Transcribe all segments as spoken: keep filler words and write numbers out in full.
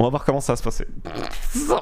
On va voir comment ça va se passer.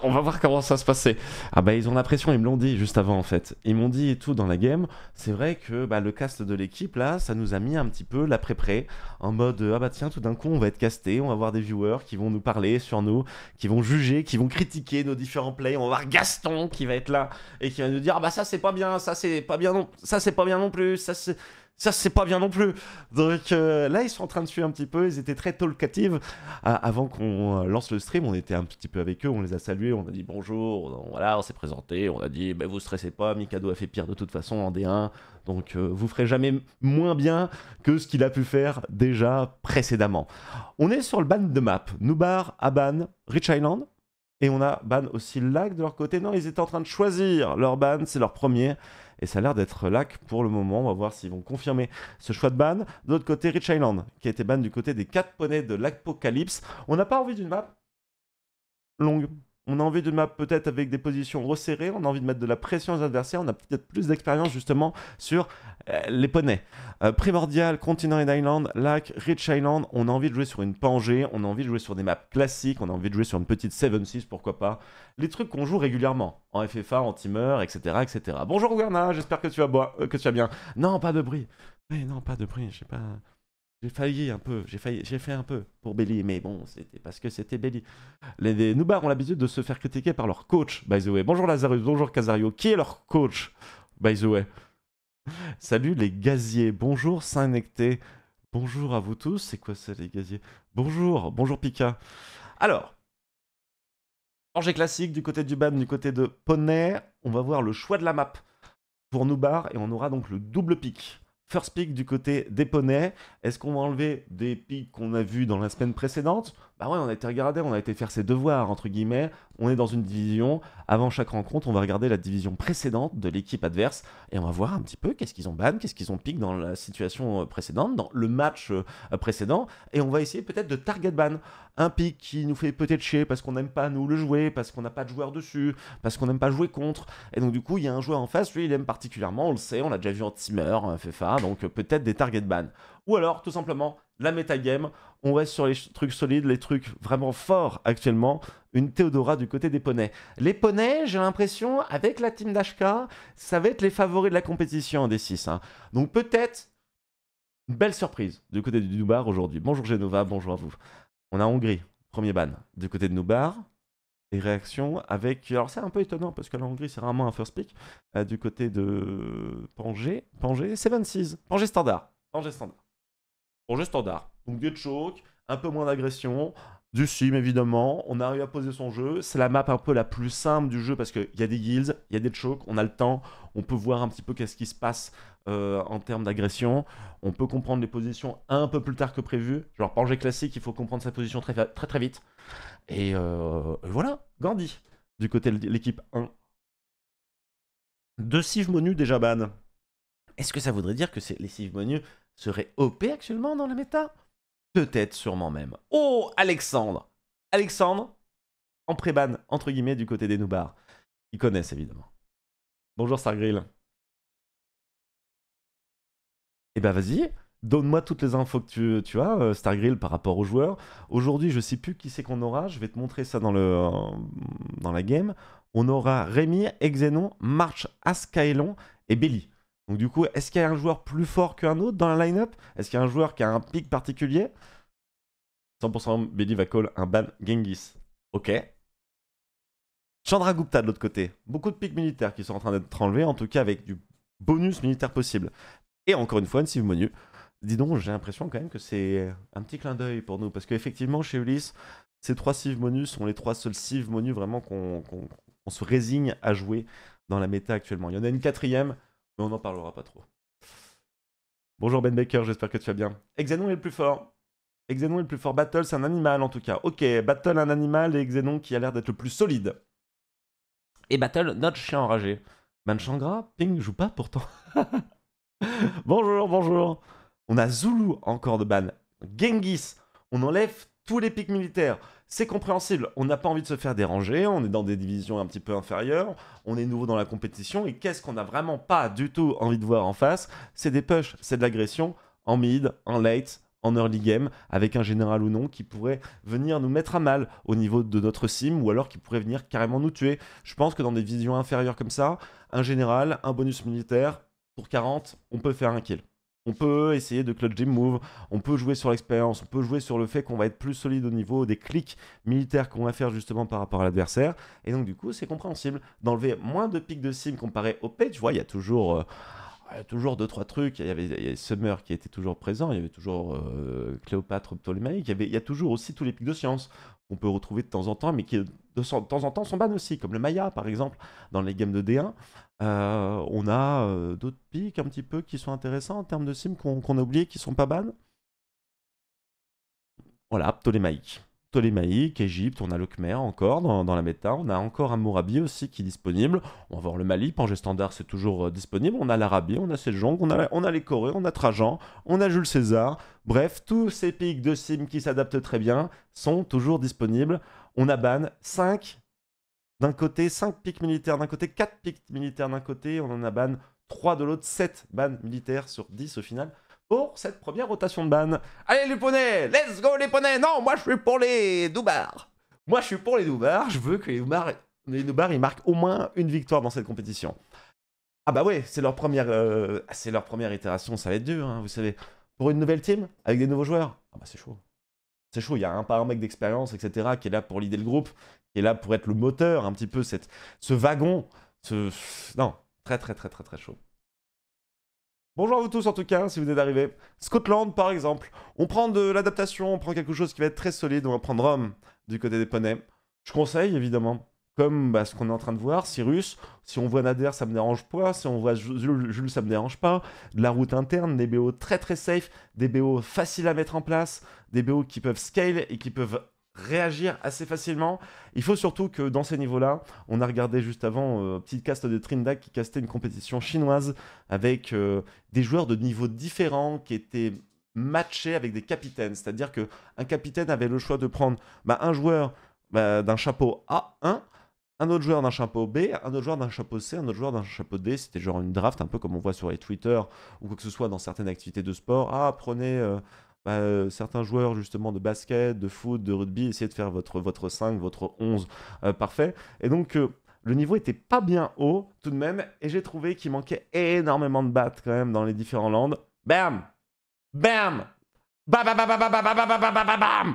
On va voir comment ça va se passer. Ah bah ils ont la pression, ils me l'ont dit juste avant en fait. Ils m'ont dit et tout dans la game. C'est vrai que bah, le cast de l'équipe là, ça nous a mis un petit peu la pré-pré. En mode, ah bah tiens, tout d'un coup on va être casté, on va avoir des viewers qui vont nous parler sur nous, qui vont juger, qui vont critiquer nos différents plays. On va voir Gaston qui va être là et qui va nous dire, ah bah ça c'est pas bien, ça c'est pas bien non, ça c'est pas bien non plus, ça c'est... Ça c'est pas bien non plus. Donc euh, là ils sont en train de suivre un petit peu. Ils étaient très talkative euh, avant qu'on euh, lance le stream. On était un petit peu avec eux. On les a salués. On a dit bonjour. On, voilà, on s'est présenté. On a dit bah, vous stressez pas. Mikado a fait pire de toute façon en D un. Donc euh, vous ferez jamais moins bien que ce qu'il a pu faire déjà précédemment. On est sur le ban de map. Nubar, Aban, Rich Island. Et on a ban aussi Lag de leur côté. Non, ils étaient en train de choisir leur ban. C'est leur premier. Et ça a l'air d'être lac pour le moment. On va voir s'ils vont confirmer ce choix de ban. De l'autre côté, Rich Island, qui a été ban du côté des quatre poneys de l'Apocalypse. On n'a pas envie d'une map longue. On a envie d'une map peut-être avec des positions resserrées. On a envie de mettre de la pression aux adversaires. On a peut-être plus d'expérience justement sur euh, les poneys. Euh, Primordial, Continent and Island, Lac, Rich Island. On a envie de jouer sur une Pangée. On a envie de jouer sur des maps classiques. On a envie de jouer sur une petite seven six, pourquoi pas. Les trucs qu'on joue régulièrement. En F F A, en Teamer, et cetera, et cetera. Bonjour Gouverna, j'espère que tu vas boire, euh, que tu vas bien. Non, pas de bruit. Mais non, pas de bruit. J'ai pas, j'ai failli un peu. J'ai failli, j'ai fait un peu pour Belly, mais bon, c'était parce que c'était Belly. Les, les Noobars ont l'habitude de se faire critiquer par leur coach. By the way, bonjour Lazarus, bonjour Casario. Qui est leur coach? By the way. Salut les gaziers. Bonjour Saint-Necté. Bonjour à vous tous. C'est quoi ça les gaziers? Bonjour, bonjour Pika. Alors. Angers classique du côté du ban, du côté de Poney, on va voir le choix de la map pour Nubar et on aura donc le double pick. First pick du côté des Poney, est-ce qu'on va enlever des picks qu'on a vus dans la semaine précédente? Bah ouais, on a été regarder, on a été faire ses devoirs, entre guillemets, on est dans une division, avant chaque rencontre, on va regarder la division précédente de l'équipe adverse et on va voir un petit peu qu'est-ce qu'ils ont ban, qu'est-ce qu'ils ont pick dans la situation précédente, dans le match précédent, et on va essayer peut-être de target ban. Un pick qui nous fait peut-être chier parce qu'on n'aime pas nous le jouer, parce qu'on n'a pas de joueur dessus, parce qu'on n'aime pas jouer contre. Et donc du coup, il y a un joueur en face, lui il aime particulièrement, on le sait, on l'a déjà vu en teamer, en F F A, donc peut-être des target ban. Ou alors, tout simplement, la metagame, on reste sur les trucs solides, les trucs vraiment forts actuellement. Une Théodora du côté des poneys. Les poneys, j'ai l'impression, avec la team d'H K, ça va être les favoris de la compétition en D six. Hein. Donc peut-être, une belle surprise du côté du Nubar aujourd'hui. Bonjour Genova, bonjour à vous. On a Hongrie, premier ban, du côté de Nubar. Et réaction avec... Alors c'est un peu étonnant, parce que la Hongrie c'est rarement un first pick. Euh, du côté de... Pangée, Pangée, seven six. Pangée standard, Pangée standard. Pangée standard. Donc des choke, un peu moins d'agression, du sim évidemment. On arrive à poser son jeu. C'est la map un peu la plus simple du jeu, parce qu'il y a des guilds, il y a des choke, on a le temps. On peut voir un petit peu qu'est-ce qui se passe euh, en termes d'agression. On peut comprendre les positions un peu plus tard que prévu. Genre, Pangée classique, il faut comprendre sa position très très, très vite. Et euh, voilà, Gandhi, du côté de l'équipe un. Deux cives monu déjà ban. Est-ce que ça voudrait dire que les cives monu seraient O P actuellement dans la méta? Peut-être, sûrement même. Oh, Alexandre Alexandre, en pré-ban, entre guillemets, du côté des Noobars. Ils connaissent évidemment. Bonjour Stargrill. Eh ben vas-y, donne-moi toutes les infos que tu, tu as, euh, Stargrill, par rapport aux joueurs. Aujourd'hui, je sais plus qui c'est qu'on aura, je vais te montrer ça dans, le, euh, dans la game. On aura Rémi, Exenon, March, Askaelon et Belly. Donc du coup, est-ce qu'il y a un joueur plus fort qu'un autre dans la line-up? Est-ce qu'il y a un joueur qui a un pic particulier? cent pour cent Belly va call un ban Genghis. Ok. Chandra Gupta de l'autre côté. Beaucoup de pics militaires qui sont en train d'être enlevés, en tout cas avec du bonus militaire possible. Et encore une fois, une cive monu. Dis donc, j'ai l'impression quand même que c'est un petit clin d'œil pour nous. Parce qu'effectivement, chez Ulysse, ces trois cives monu sont les trois seuls cives monu vraiment qu'on qu'on, qu'on se résigne à jouer dans la méta actuellement. Il y en a une quatrième, mais on n'en parlera pas trop. Bonjour Ben Baker, j'espère que tu vas bien. Exenon est le plus fort. Exenon est le plus fort. Battle, c'est un animal en tout cas. Ok, Battle, un animal, et Exenon qui a l'air d'être le plus solide. Et Battle, notre chien enragé. Manchangras, Ping joue pas pourtant. Bonjour, bonjour. On a Zulu encore de ban. Genghis, on enlève tous les pics militaires. C'est compréhensible, on n'a pas envie de se faire déranger, on est dans des divisions un petit peu inférieures, on est nouveau dans la compétition, et qu'est-ce qu'on n'a vraiment pas du tout envie de voir en face? C'est des pushs, c'est de l'agression en mid, en late, en early game avec un général ou non qui pourrait venir nous mettre à mal au niveau de notre sim ou alors qui pourrait venir carrément nous tuer. Je pense que dans des visions inférieures comme ça, un général, un bonus militaire, pour quarante, on peut faire un kill. On peut essayer de clutch game move, on peut jouer sur l'expérience, on peut jouer sur le fait qu'on va être plus solide au niveau des clics militaires qu'on va faire justement par rapport à l'adversaire. Et donc du coup, c'est compréhensible d'enlever moins de pics de sim comparé au page. Tu vois, il y a toujours... Euh... Il y a toujours deux trois trucs, il y, avait, il y avait Summer qui était toujours présent, il y avait toujours euh, Cléopâtre, Ptolémaïque, il y, avait, il y a toujours aussi tous les pics de science qu'on peut retrouver de temps en temps, mais qui de temps en temps sont ban aussi, comme le Maya par exemple, dans les games de D un. Euh, on a euh, d'autres pics un petit peu qui sont intéressants en termes de sim qu'on qu'on a oublié, qui sont pas ban. Voilà, Ptolémaïque. Ptolémaïque, Égypte, on a le Khmer encore dans, dans la méta, on a encore un Mourabi aussi qui est disponible, on va voir le Mali, Pangé Standard c'est toujours euh, disponible, on a l'Arabie, on a Sejong, on a, on a les Corées, on a Trajan, on a Jules César, bref, tous ces pics de sim qui s'adaptent très bien sont toujours disponibles, on a ban cinq d'un côté, cinq pics militaires d'un côté, quatre pics militaires d'un côté, on en a ban trois de l'autre, sept ban militaires sur dix au final. Pour cette première rotation de ban. Allez les poneys, let's go les poneys. Non, moi je suis pour les doubards. Moi je suis pour les doubards, je veux que les doubards, les doubards ils marquent au moins une victoire dans cette compétition. Ah bah ouais, c'est leur première euh, c'est leur première itération, ça va être dur, hein, vous savez. Pour une nouvelle team, avec des nouveaux joueurs, ah bah c'est chaud. C'est chaud, il y a un par un mec d'expérience, et cetera, qui est là pour l'idée le groupe, qui est là pour être le moteur, un petit peu cette, ce wagon, ce... Non, très très très très très chaud. Bonjour à vous tous en tout cas, si vous êtes arrivés. Scotland par exemple, on prend de l'adaptation, on prend quelque chose qui va être très solide, on va prendre Rome du côté des poneys. Je conseille évidemment, comme bah, ce qu'on est en train de voir, Cyrus, si on voit Nader ça me dérange pas, si on voit Jules, Jules ça me dérange pas, de la route interne, des B O très très safe, des B O faciles à mettre en place, des B O qui peuvent scale et qui peuvent réagir assez facilement. Il faut surtout que dans ces niveaux-là, on a regardé juste avant euh, petite cast de Trindac qui castait une compétition chinoise avec euh, des joueurs de niveaux différents qui étaient matchés avec des capitaines. C'est-à-dire qu'un capitaine avait le choix de prendre bah, un joueur bah, d'un chapeau A un, un autre joueur d'un chapeau B, un autre joueur d'un chapeau C, un autre joueur d'un chapeau D. C'était genre une draft, un peu comme on voit sur les Twitter ou quoi que ce soit dans certaines activités de sport. Ah, prenez... Euh, Bah, euh, certains joueurs justement de basket, de foot, de rugby, essayez de faire votre, votre cinq, votre onze euh, parfait. Et donc euh, le niveau était pas bien haut tout de même et j'ai trouvé qu'il manquait énormément de battes quand même dans les différents lands. Bam Bam Bam Bam Bam Bam Bam Bam Bam Bam Bam.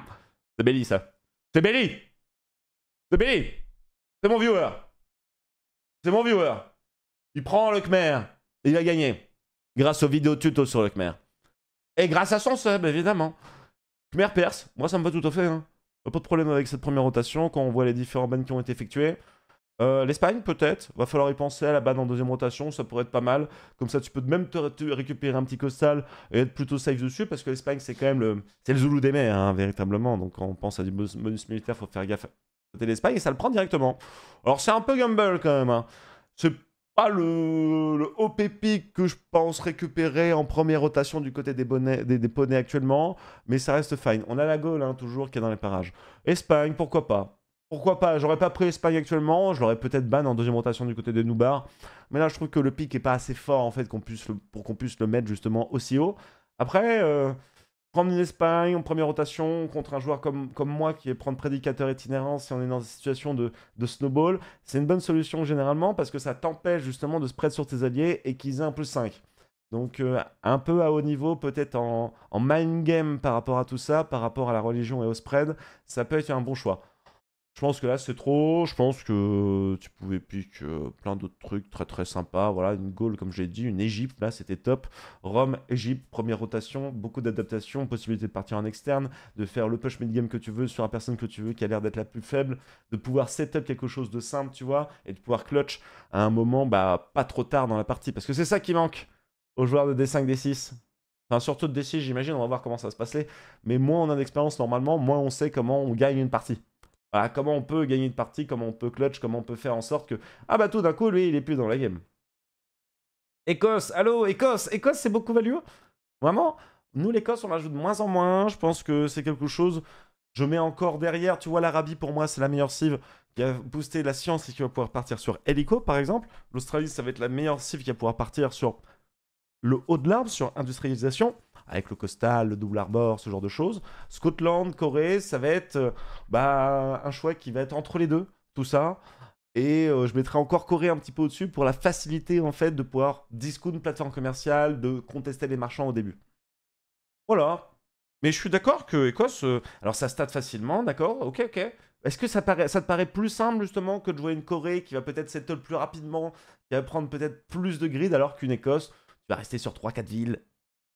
C'est Belly ça. C'est Belly C'est Belly C'est mon viewer C'est mon viewer Il prend le Khmer et il a gagné grâce aux vidéos tuto sur le Khmer. Et grâce à son sub, évidemment. Khmer perse, moi ça me va tout à fait. Hein. Pas de problème avec cette première rotation, quand on voit les différents bans qui ont été effectués. Euh, L'Espagne, peut-être. Va falloir y penser à la ban en deuxième rotation, ça pourrait être pas mal. Comme ça, tu peux même te récupérer un petit costal et être plutôt safe dessus, parce que l'Espagne, c'est quand même le... C'est le Zoulou des mers, hein, véritablement. Donc quand on pense à du bonus militaire, faut faire gaffe à l'Espagne, et ça le prend directement. Alors c'est un peu gamble, quand même. Hein. C'est... pas le, le haut pépic que je pense récupérer en première rotation du côté des, bonnets, des, des poneys actuellement, mais ça reste fine. On a la Gaule hein, toujours qui est dans les parages. Espagne, pourquoi pas? Pourquoi pas? J'aurais pas pris Espagne actuellement, je l'aurais peut-être ban en deuxième rotation du côté des Noobars, mais là je trouve que le pic est pas assez fort en fait qu'on puisse le, pour qu'on puisse le mettre justement aussi haut. Après, euh, prendre une Espagne en première rotation contre un joueur comme, comme moi qui est prendre prédicateur itinérant si on est dans une situation de, de snowball, c'est une bonne solution généralement parce que ça t'empêche justement de spread sur tes alliés et qu'ils aient un plus cinq. Donc euh, un peu à haut niveau, peut-être en, en mind game par rapport à tout ça, par rapport à la religion et au spread, ça peut être un bon choix. Je pense que là c'est trop, je pense que tu pouvais piquer plein d'autres trucs très très sympas, voilà, une Gaule comme j'ai dit, une Égypte, là c'était top, Rome, Égypte, première rotation, beaucoup d'adaptations, possibilité de partir en externe, de faire le push mid-game que tu veux sur la personne que tu veux qui a l'air d'être la plus faible, de pouvoir setup quelque chose de simple, tu vois, et de pouvoir clutch à un moment, bah, pas trop tard dans la partie, parce que c'est ça qui manque aux joueurs de D cinq, D six. Enfin, surtout de D six, j'imagine, on va voir comment ça va se passer, mais moins on a d'expérience normalement, moins on sait comment on gagne une partie. Voilà, comment on peut gagner une partie, comment on peut clutch, comment on peut faire en sorte que... Ah bah tout d'un coup, lui, il est plus dans la game. Écosse, allô, Écosse, Écosse, c'est beaucoup value. Vraiment, nous, l'Écosse, on la joue de moins en moins. Je pense que c'est quelque chose... Je mets encore derrière, tu vois, l'Arabie, pour moi, c'est la meilleure cive qui a boosté la science et qui va pouvoir partir sur Helico, par exemple. L'Australie, ça va être la meilleure cive qui va pouvoir partir sur le haut de l'arbre sur industrialisation, avec le Coastal, le Double Arbor, ce genre de choses. Scotland, Corée, ça va être euh, bah, un choix qui va être entre les deux, tout ça. Et euh, je mettrai encore Corée un petit peu au-dessus pour la facilité, en fait, de pouvoir discount plateforme commerciale, de contester les marchands au début. Voilà. Mais je suis d'accord que Écosse, euh, alors ça stade facilement, d'accord, ok, ok. Est-ce que ça, paraît, ça te paraît plus simple, justement, que de jouer une Corée qui va peut-être settle plus rapidement, qui va prendre peut-être plus de grid, alors qu'une Écosse, tu vas rester sur trois quatre villes,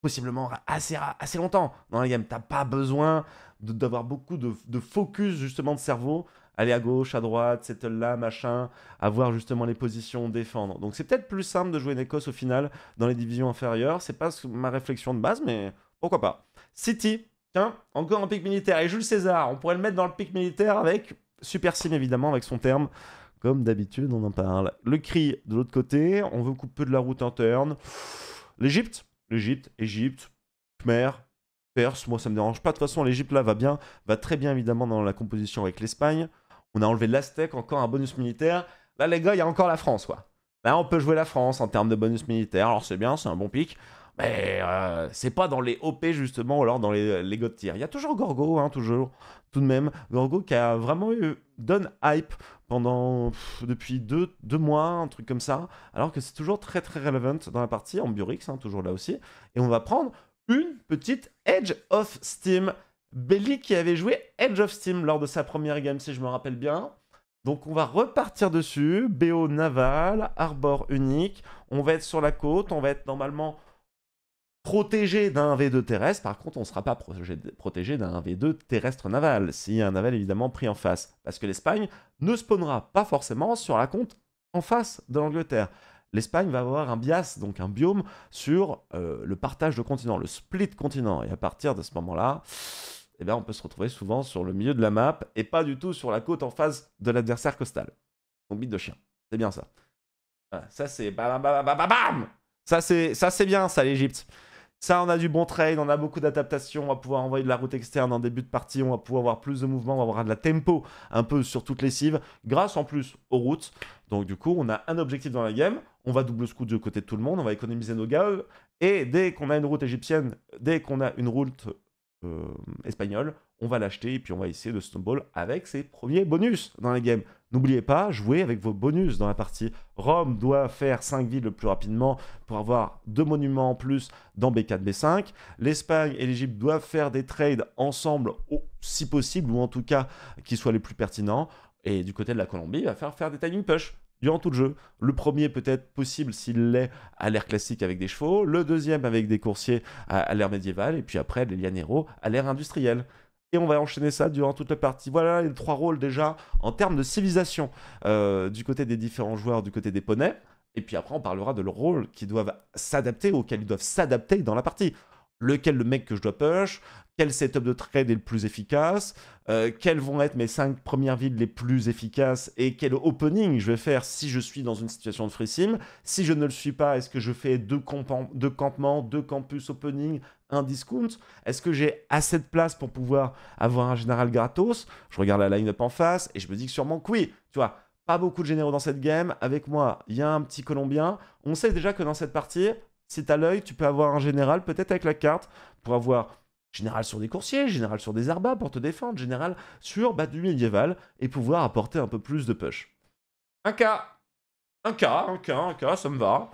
possiblement assez, assez longtemps dans la game. T'as pas besoin d'avoir beaucoup de, de focus, justement, de cerveau, aller à gauche, à droite, settle là, machin, avoir justement les positions, défendre. Donc c'est peut-être plus simple de jouer une Écosse au final dans les divisions inférieures. C'est pas ma réflexion de base, mais pourquoi pas. City, tiens, encore un pic militaire. Et Jules César, on pourrait le mettre dans le pic militaire avec Super Sim, évidemment, avec son terme. Comme d'habitude, on en parle. Le cri de l'autre côté, on veut couper de la route interne. L'Égypte, l'Égypte, Égypte, Khmer, Perse, moi ça me dérange pas. De toute façon, l'Égypte là va bien, va très bien évidemment dans la composition avec l'Espagne. On a enlevé l'Aztèque, encore un bonus militaire. Là, les gars, il y a encore la France, quoi. Là, on peut jouer la France en termes de bonus militaire. Alors, c'est bien, c'est un bon pic. Mais euh, c'est pas dans les O P, justement, ou alors dans les, les God tier. Il y a toujours Gorgo, hein, toujours. Tout de même, Gorgo qui a vraiment eu... donne hype pendant... Pff, depuis deux, deux mois, un truc comme ça. Alors que c'est toujours très, très relevant dans la partie. En Burix, hein, toujours là aussi. Et on va prendre une petite Edge of Steam. Belly qui avait joué Edge of Steam lors de sa première game, si je me rappelle bien. Donc on va repartir dessus. B O naval, arbor unique. On va être sur la côte. On va être normalement protégé d'un V deux terrestre. Par contre, on ne sera pas protégé d'un V deux terrestre naval. S'il y a un naval évidemment pris en face. Parce que l'Espagne ne spawnera pas forcément sur la côte en face de l'Angleterre. L'Espagne va avoir un bias, donc un biome, sur euh, le partage de continents, le split continent. Et à partir de ce moment-là... Eh bien, on peut se retrouver souvent sur le milieu de la map et pas du tout sur la côte en face de l'adversaire coastal. Donc, bite de chien. C'est bien ça. Voilà, ça, c'est bam, bam, bam, bam, bam. Ça, c'est bien, ça, l'Egypte. Ça, on a du bon trade, on a beaucoup d'adaptations, on va pouvoir envoyer de la route externe en début de partie, on va pouvoir avoir plus de mouvement, on va avoir de la tempo un peu sur toutes les cives, grâce en plus aux routes. Donc, du coup, on a un objectif dans la game, on va double scout du côté de tout le monde, on va économiser nos gars. Et dès qu'on a une route égyptienne, dès qu'on a une route... Euh, espagnol, on va l'acheter et puis on va essayer de snowball avec ses premiers bonus dans la game. N'oubliez pas, jouez avec vos bonus dans la partie. Rome doit faire cinq villes le plus rapidement pour avoir deux monuments en plus dans B quatre B cinq. L'Espagne et l'Égypte doivent faire des trades ensemble au, si possible, ou en tout cas qui soient les plus pertinents. Et du côté de la Colombie, il va faire, faire des timing push durant tout le jeu. Le premier peut-être possible s'il l'est à l'ère classique avec des chevaux, le deuxième avec des coursiers à, à l'ère médiévale, et puis après les Llaneros à l'ère industrielle. Et on va enchaîner ça durant toute la partie. Voilà les trois rôles déjà en termes de civilisation euh, du côté des différents joueurs, du côté des poneys, et puis après on parlera de leurs rôles qui doivent s'adapter, auxquels ils doivent s'adapter dans la partie. Lequel le mec que je dois push, quel setup de trade est le plus efficace, euh, quelles vont être mes cinq premières villes les plus efficaces et quel opening je vais faire si je suis dans une situation de free sim. Si je ne le suis pas, est-ce que je fais deux, deux campements, deux campus opening, un discount? Est-ce que j'ai assez de place pour pouvoir avoir un général gratos? Je regarde la line-up en face et je me dis que sûrement que oui, tu vois. Pas beaucoup de généraux dans cette game. Avec moi, il y a un petit Colombien. On sait déjà que dans cette partie... Si t'as l'œil, tu peux avoir un général, peut-être avec la carte, pour avoir général sur des coursiers, général sur des arbas pour te défendre, général sur bah, du médiéval, et pouvoir apporter un peu plus de push. Un cas, un cas, un cas, un cas, ça me va.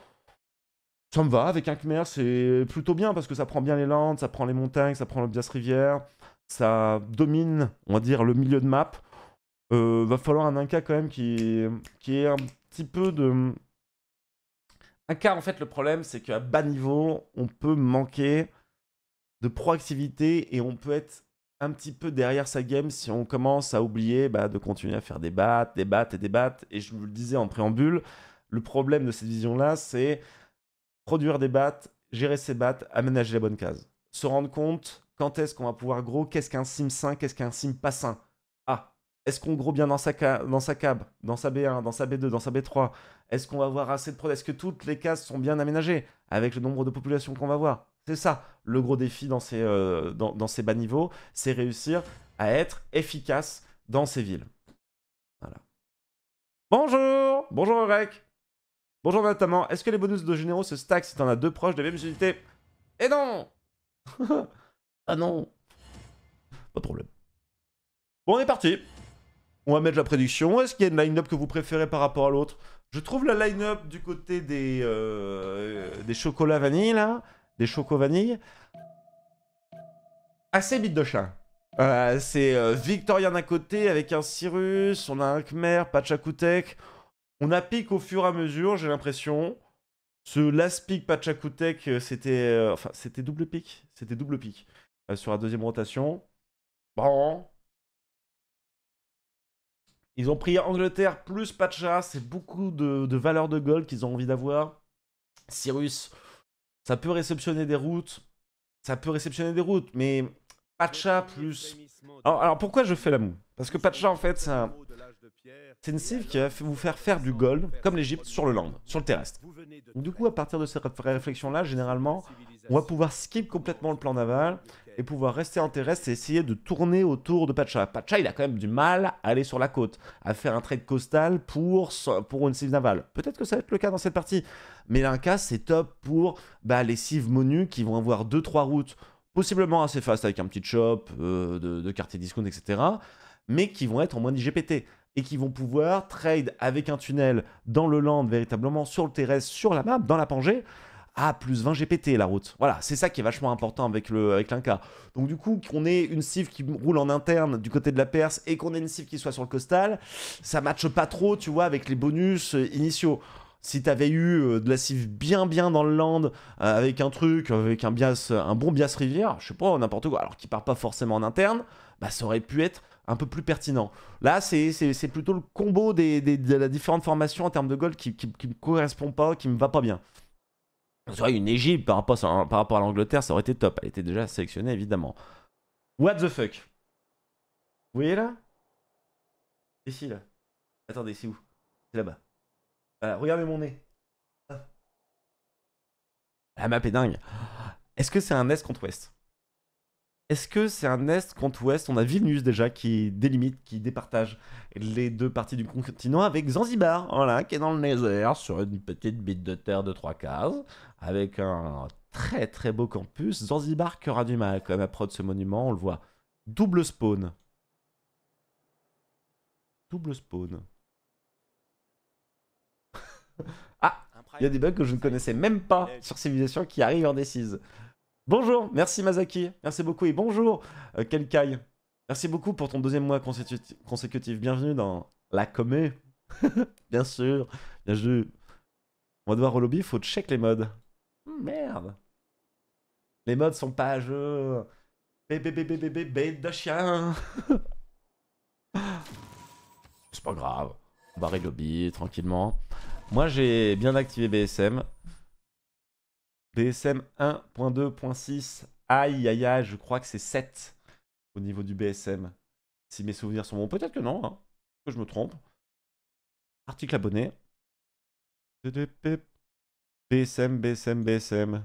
Ça me va, avec un Khmer, c'est plutôt bien, parce que ça prend bien les landes, ça prend les montagnes, ça prend le Bias Rivière, ça domine, on va dire, le milieu de map. Euh, va falloir un Inca quand même qui, qui est un petit peu de... Un cas, en fait, le problème, c'est qu'à bas niveau, on peut manquer de proactivité et on peut être un petit peu derrière sa game si on commence à oublier bah, de continuer à faire des battes, des battes et des battes. Et je vous le disais en préambule, le problème de cette vision-là, c'est produire des battes, gérer ses battes, aménager les bonnes cases. Se rendre compte, quand est-ce qu'on va pouvoir gros, qu'est-ce qu'un sim sain, qu'est-ce qu'un sim pas sain. Ah, est-ce qu'on gros bien dans sa, dans sa cab, dans sa B un, dans sa B deux, dans sa B trois? Est-ce qu'on va avoir assez de prod? Est-ce que toutes les cases sont bien aménagées avec le nombre de populations qu'on va voir? C'est ça, le gros défi dans ces, euh, dans, dans ces bas niveaux, c'est réussir à être efficace dans ces villes. Voilà. Bonjour. Bonjour Eurek. Bonjour notamment, est-ce que les bonus de généraux se stack si t'en as deux proches des mêmes unités? Et non. Ah non. Pas de problème. Bon, on est parti. On va mettre la prédiction. Est-ce qu'il y a une line-up que vous préférez par rapport à l'autre? Je trouve la line-up du côté des, euh, des chocolats vanille, là. Des chocos vanille. Assez bite de chien. Euh, C'est euh, Victorien d'un côté avec un Cyrus. On a un Khmer, Pachakutek. On applique au fur et à mesure, j'ai l'impression. Ce last pick Pachakutek, c'était... Euh, enfin, c'était double pick. C'était double pick. Euh, sur la deuxième rotation. Bon. Ils ont pris Angleterre plus Pacha. C'est beaucoup de, de valeur de gold qu'ils ont envie d'avoir. Cyrus, ça peut réceptionner des routes. Ça peut réceptionner des routes, mais... Pacha plus... Alors, alors pourquoi je fais la moue? Parce que Pacha, en fait, c'est un... une cible qui va vous faire faire du gold, comme l'Egypte, sur le land, sur le terrestre. Du coup, à partir de cette réflexion-là, généralement, on va pouvoir skip complètement le plan naval et pouvoir rester en terrestre et essayer de tourner autour de Pacha. Pacha, il a quand même du mal à aller sur la côte, à faire un trade coastal pour, pour une cible navale. Peut-être que ça va être le cas dans cette partie, mais l'Inca, c'est top pour bah, les cives Monu qui vont avoir deux trois routes possiblement assez fast avec un petit shop euh, de, de quartier discount, et cetera, mais qui vont être en moins d'I G P T et qui vont pouvoir trade avec un tunnel dans le land, véritablement sur le terrestre, sur la map, dans la Pangée, à plus vingt G P T la route. Voilà, c'est ça qui est vachement important avec le, avec l'Inca. Donc du coup, qu'on ait une cive qui roule en interne du côté de la Perse et qu'on ait une cive qui soit sur le coastal, ça matche pas trop, tu vois, avec les bonus initiaux. Si t'avais eu de la cive bien bien dans le land, euh, avec un truc, avec un bias, un bon bias rivière, je sais pas, n'importe quoi, alors qu'il part pas forcément en interne, bah ça aurait pu être un peu plus pertinent. Là, c'est plutôt le combo des, des, de la différentes formations en termes de gold qui, qui, qui me correspond pas, qui me va pas bien. Ça aurait une Égypte par rapport à, par rapport à l'Angleterre, ça aurait été top. Elle était déjà sélectionnée, évidemment. What the fuck? Vous voyez là? Ici, là. Attendez, c'est où? C'est là-bas. Voilà, regardez mon nez. Ah. La map est dingue. Est-ce que c'est un Est contre Ouest? Est-ce que c'est un Est contre Ouest? On a Vilnius déjà qui délimite, qui départage les deux parties du continent avec Zanzibar, voilà, qui est dans le nether, sur une petite bite de terre de trois cases, avec un très très beau campus. Zanzibar qui aura du mal quand même à prod ce monument, on le voit. Double spawn. Double spawn. Ah, il y a des bugs que je ne connaissais même pas sur Civilisation qui arrivent en D six. Bonjour, merci Mazaki, merci beaucoup et bonjour euh, Kelkaï. Merci beaucoup pour ton deuxième mois consécutif. Bienvenue dans la comé. Bien sûr, bien joué. On va devoir au lobby, il faut check les mods. Merde. Les mods sont pas à jour. Bébé, bébé, bébé, bête de chien. C'est pas grave. On va barrer le lobby tranquillement. Moi j'ai bien activé B S M. B S M un point deux point six, aïe aïe aïe, je crois que c'est sept au niveau du B S M. Si mes souvenirs sont bons, peut-être que non, hein, que je me trompe. Article abonné. B S M, B S M, B S M.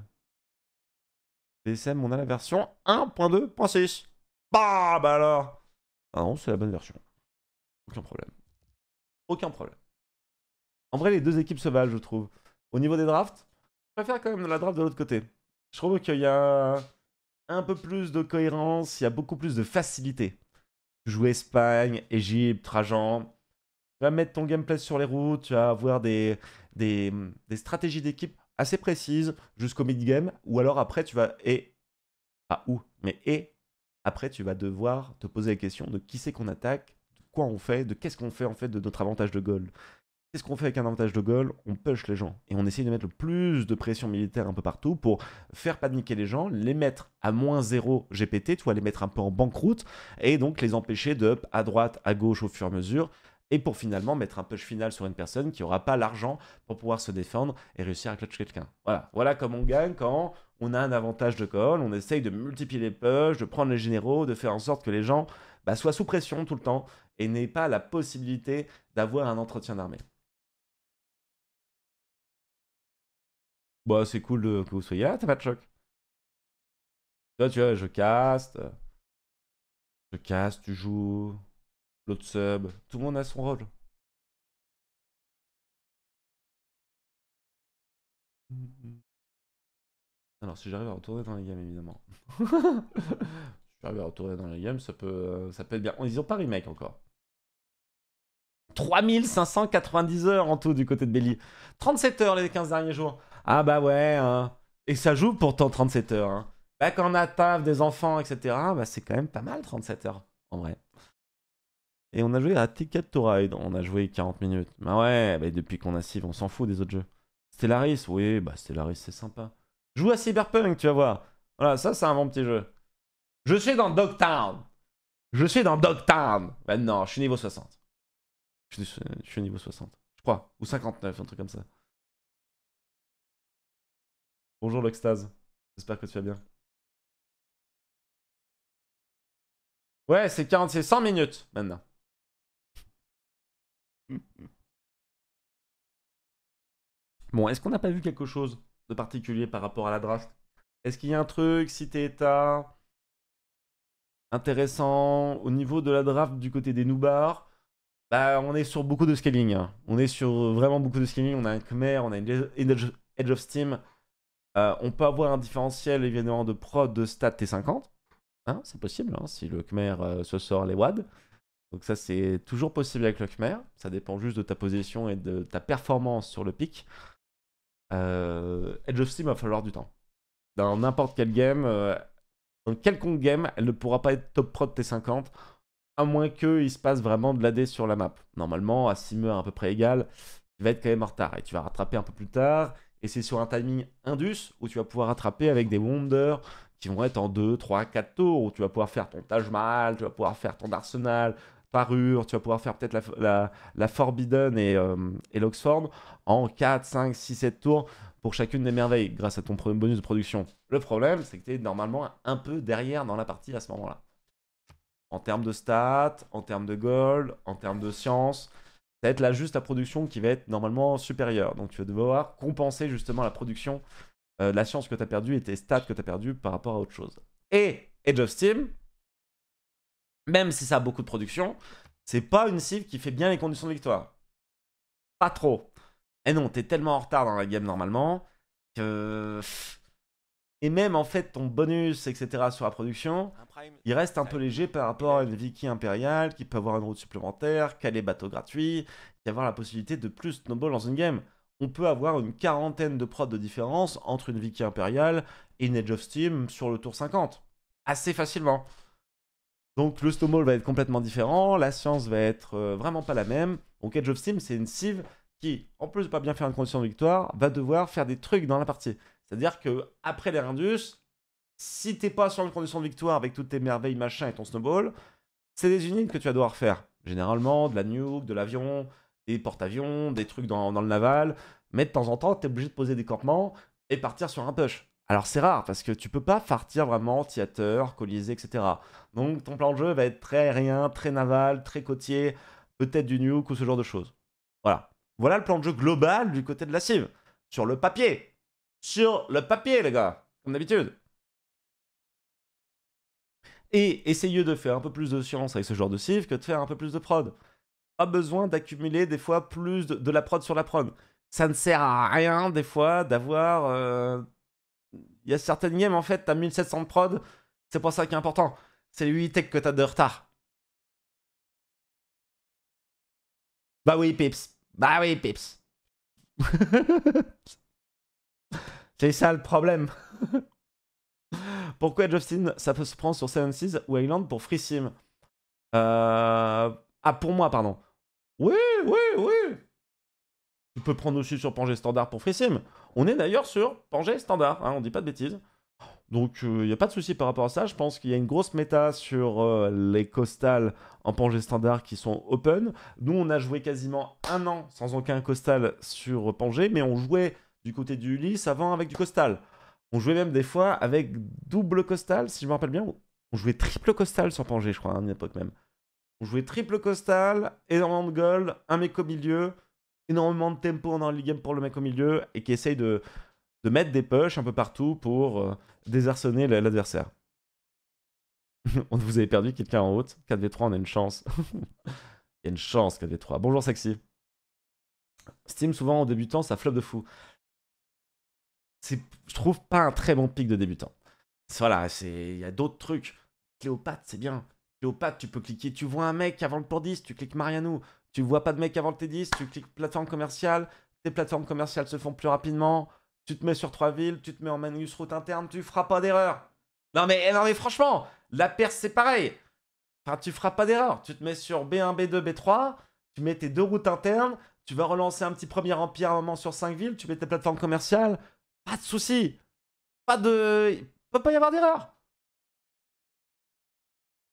B S M, on a la version un point deux point six. Bah, bah alors. Ah non, c'est la bonne version. Aucun problème. Aucun problème. En vrai, les deux équipes se valent, je trouve. Au niveau des drafts, je préfère quand même la draft de l'autre côté. Je trouve qu'il y a un peu plus de cohérence, il y a beaucoup plus de facilité. Jouer Espagne, Égypte, Trajan. Tu vas mettre ton gameplay sur les routes, tu vas avoir des, des, des stratégies d'équipe assez précises jusqu'au mid-game. Ou alors après, tu vas et... Ah, ou, mais et... Après, tu vas devoir te poser la question de qui c'est qu'on attaque, de quoi on fait, de qu'est-ce qu'on fait en fait de notre avantage de goal. Qu'est-ce qu'on fait avec un avantage de goal? On push les gens et on essaye de mettre le plus de pression militaire un peu partout pour faire paniquer les gens, les mettre à moins zéro G P T, tu vois, les mettre un peu en banqueroute et donc les empêcher de up à droite, à gauche au fur et à mesure et pour finalement mettre un push final sur une personne qui n'aura pas l'argent pour pouvoir se défendre et réussir à clutch quelqu'un. Voilà, voilà comment on gagne quand on a un avantage de goal, on essaye de multiplier les push, de prendre les généraux, de faire en sorte que les gens bah, soient sous pression tout le temps et n'aient pas la possibilité d'avoir un entretien d'armée. Bah, c'est cool de, que vous soyez là, t'as pas de choc. Là, tu vois, je caste. Je caste, tu joues. L'autre sub. Tout le monde a son rôle. Alors si j'arrive à retourner dans les games, évidemment. Si j'arrive à retourner dans les games, ça peut, ça peut être bien. Ils ont pas remake encore. trois mille cinq cent quatre-vingt-dix heures en tout du côté de Belly. trente-sept heures les quinze derniers jours. Ah bah ouais, hein. Et ça joue pourtant trente-sept heures. Hein. Bah quand on a taf, des enfants, et cetera. Bah c'est quand même pas mal trente-sept heures, en vrai. Et on a joué à Ticket to Ride, on a joué quarante minutes. Bah ouais, bah depuis qu'on a Civ, on s'en fout des autres jeux. Stellaris, oui, bah Stellaris c'est sympa. Joue à Cyberpunk, tu vas voir. Voilà, ça c'est un bon petit jeu. Je suis dans Dogtown. Je suis dans Dogtown. Bah non, je suis niveau soixante. Je suis, je suis niveau soixante, je crois. Ou cinquante-neuf, un truc comme ça. Bonjour l'extase, j'espère que tu vas bien. Ouais, c'est quarante, cent minutes maintenant. Bon, est-ce qu'on n'a pas vu quelque chose de particulier par rapport à la draft? Est-ce qu'il y a un truc, cité-état, intéressant au niveau de la draft du côté des noobars? Bah, on est sur beaucoup de scaling. Hein. On est sur vraiment beaucoup de scaling. On a un Khmer, on a une Edge of Steam. Euh, on peut avoir un différentiel évidemment de prod de stat T cinquante. Hein, c'est possible hein, si le Khmer euh, se sort les W A D. Donc ça c'est toujours possible avec le Khmer. Ça dépend juste de ta position et de ta performance sur le pic. Euh, Edge of Steam va falloir du temps. Dans n'importe quel game, euh, dans quelconque game, elle ne pourra pas être top prod T cinquante. À moins qu'il se passe vraiment de l'A D sur la map. Normalement, à six meurs à peu près égal, tu vas être quand même en retard. Et tu vas rattraper un peu plus tard. Et c'est sur un timing indus où tu vas pouvoir rattraper avec des Wonders qui vont être en deux, trois, quatre tours. Où tu vas pouvoir faire ton Taj Mahal, tu vas pouvoir faire ton Arsenal, Parure. Tu vas pouvoir faire peut-être la, la, la Forbidden et, euh, et l'Oxford en quatre, cinq, six, sept tours pour chacune des merveilles grâce à ton bonus de production. Le problème, c'est que tu es normalement un peu derrière dans la partie à ce moment-là. En termes de stats, en termes de gold, en termes de science, ça va être là juste la production qui va être normalement supérieure. Donc tu vas devoir compenser justement la production, euh, la science que tu as perdue et tes stats que tu as perdues par rapport à autre chose. Et Edge of Steam, même si ça a beaucoup de production, c'est pas une cible qui fait bien les conditions de victoire. Pas trop. Et non, tu es tellement en retard dans la game normalement que... Et même en fait ton bonus etc sur la production, il reste un peu léger par rapport à une Viking impériale qui peut avoir une route supplémentaire, qui a les bateaux gratuits, qui avoir la possibilité de plus snowball dans une game. On peut avoir une quarantaine de prods de différence entre une Viking impériale et une Edge of Steam sur le tour cinquante, assez facilement. Donc le snowball va être complètement différent, la science va être vraiment pas la même. Donc Edge of Steam c'est une civ qui, en plus de pas bien faire une condition de victoire, va devoir faire des trucs dans la partie. C'est-à-dire qu'après les Rindus, si t'es pas sur une condition de victoire avec toutes tes merveilles, machin et ton snowball, c'est des unités que tu vas devoir faire. Généralement, de la nuke, de l'avion, des porte-avions, des trucs dans, dans le naval. Mais de temps en temps, t'es obligé de poser des campements et partir sur un push. Alors c'est rare parce que tu peux pas partir vraiment theater, colisée, et cetera. Donc ton plan de jeu va être très aérien, très naval, très côtier, peut-être du nuke ou ce genre de choses. Voilà. Voilà le plan de jeu global du côté de la civ. Sur le papier. Sur le papier, les gars, comme d'habitude. Et essayez de faire un peu plus de science avec ce genre de civ que de faire un peu plus de prod. Pas besoin d'accumuler des fois plus de, de la prod sur la prod. Ça ne sert à rien des fois d'avoir... Euh... Il y a certaines games en fait, t'as mille sept cents de prod, c'est pour ça qui est important. C'est les huit tech que t'as de retard. Bah oui, Pips. Bah oui, Pips. C'est ça le problème. Pourquoi Edge of Steam ça peut se prendre sur Seven Seas ou Island pour Free Sim? euh... Ah, pour moi, pardon. Oui, oui, oui. Tu peux prendre aussi sur Pangée Standard pour Free Sim. On est d'ailleurs sur Pangée Standard, hein, on dit pas de bêtises. Donc, il euh, n'y a pas de souci par rapport à ça. Je pense qu'il y a une grosse méta sur euh, les costals en Pangée Standard qui sont open. Nous, on a joué quasiment un an sans aucun costal sur Pangée, mais on jouait... du côté du Ulysse avant avec du costal. On jouait même des fois avec double costal, si je me rappelle bien. On jouait triple costal sur Pangée, je crois, à une époque même. On jouait triple costal, énormément de gold, un mec au milieu, énormément de tempo en early game pour le mec au milieu, et qui essaye de, de mettre des push un peu partout pour euh, désarçonner l'adversaire. Vous avez perdu quelqu'un en haute. quatre v trois, on a une chance. Il y a une chance, quatre v trois. Bonjour, Sexy. Steam, souvent, en débutant, ça floppe de fou. c'est, je trouve, pas un très bon pic de débutant. Voilà, il y a d'autres trucs. Cléopâtre, c'est bien. Cléopâtre, tu peux cliquer. Tu vois un mec avant le port dix, tu cliques Mariano. Tu vois pas de mec avant le T dix, tu cliques plateforme commerciale. Tes plateformes commerciales se font plus rapidement. Tu te mets sur trois villes, tu te mets en manus route interne, tu feras pas d'erreur. Non mais, non mais franchement, la Perse c'est pareil. Enfin, tu feras pas d'erreur. Tu te mets sur B un, B deux, B trois, tu mets tes deux routes internes, tu vas relancer un petit premier empire à un moment sur cinq villes, tu mets tes plateformes commerciales, pas de soucis. Pas de... Il peut pas y avoir d'erreur.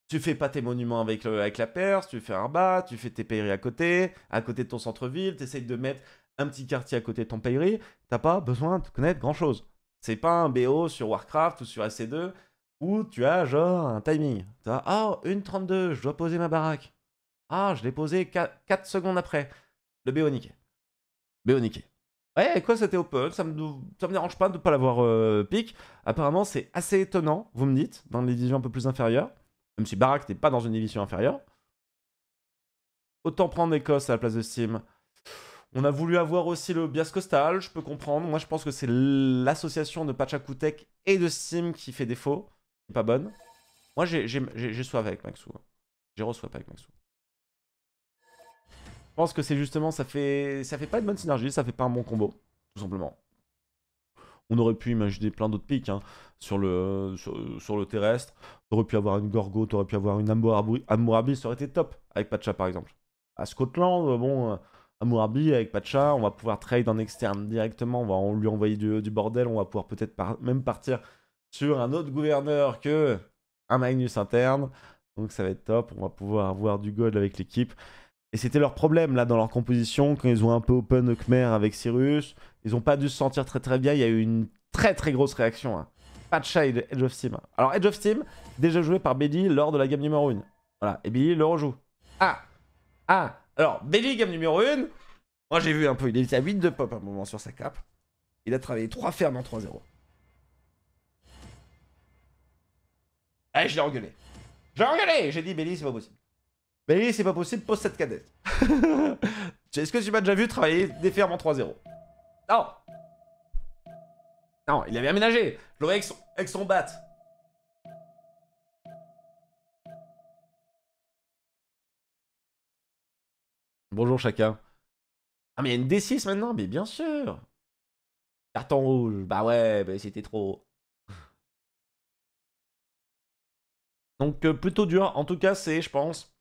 Tu fais pas tes monuments avec, le, avec la Perse, tu fais un bas, tu fais tes pairies à côté, à côté de ton centre-ville, tu essayes de mettre un petit quartier à côté de ton pairie, t'as pas besoin de connaître grand-chose. C'est pas un B O sur Warcraft ou sur S C deux où tu as genre un timing. Tu as, oh, une trente-deux, je dois poser ma baraque. Ah, je l'ai posée quatre secondes après. Le B O niqué. B O niqué. Ouais, quoi, c'était open, ça me, ça me dérange pas de pas l'avoir euh, pique. Apparemment, c'est assez étonnant, vous me dites, dans les divisions un peu plus inférieures. Même si Barak n'est pas dans une division inférieure. Autant prendre Écosse à la place de Steam. On a voulu avoir aussi le Bias Costal, je peux comprendre. Moi, je pense que c'est l'association de Pachakutek et de Steam qui fait défaut. C'est pas bonne. Moi, j'ai swappé avec Maxou. J'ai re-swappé avec Maxou. Je pense que c'est justement, ça fait, ça fait pas une bonne synergie, ça fait pas un bon combo, tout simplement. On aurait pu imaginer plein d'autres pics hein, sur, le, sur, sur le terrestre. T'aurais pu avoir une Gorgo, t'aurais pu avoir une Hammurabi, ça aurait été top avec Pacha par exemple. À Scotland, bon, Hammurabi avec Pacha, on va pouvoir trade en externe directement, on va on lui envoyer du, du bordel, on va pouvoir peut-être par, même partir sur un autre gouverneur que un Magnus interne. Donc ça va être top, on va pouvoir avoir du gold avec l'équipe. Et c'était leur problème là dans leur composition, quand ils ont un peu open Khmer avec Cyrus, ils n'ont pas dû se sentir très très bien, il y a eu une très très grosse réaction. Hein. Pacha et Edge of Steam. Alors Edge of Steam, déjà joué par Belly lors de la game numéro un. Voilà, et Belly le rejoue. Ah Ah Alors, Belly, game numéro un, moi j'ai vu un peu, il était à huit de pop à un moment sur sa cape. Il a travaillé trois fermes en trois zéro. Allez, je l'ai engueulé. Je l'ai engueulé J'ai dit, Belly, c'est pas possible. Belly, c'est pas possible, pose cette cadette. Est-ce que tu m'as déjà vu travailler des fermes en trois zéro? Non. Non, il avait aménagé. Je le voyais avec son, avec son bat. Bonjour chacun. Ah mais il y a une D six maintenant, mais bien sûr. Carton rouge, bah ouais, bah c'était trop. Donc euh, plutôt dur, en tout cas c'est, je pense,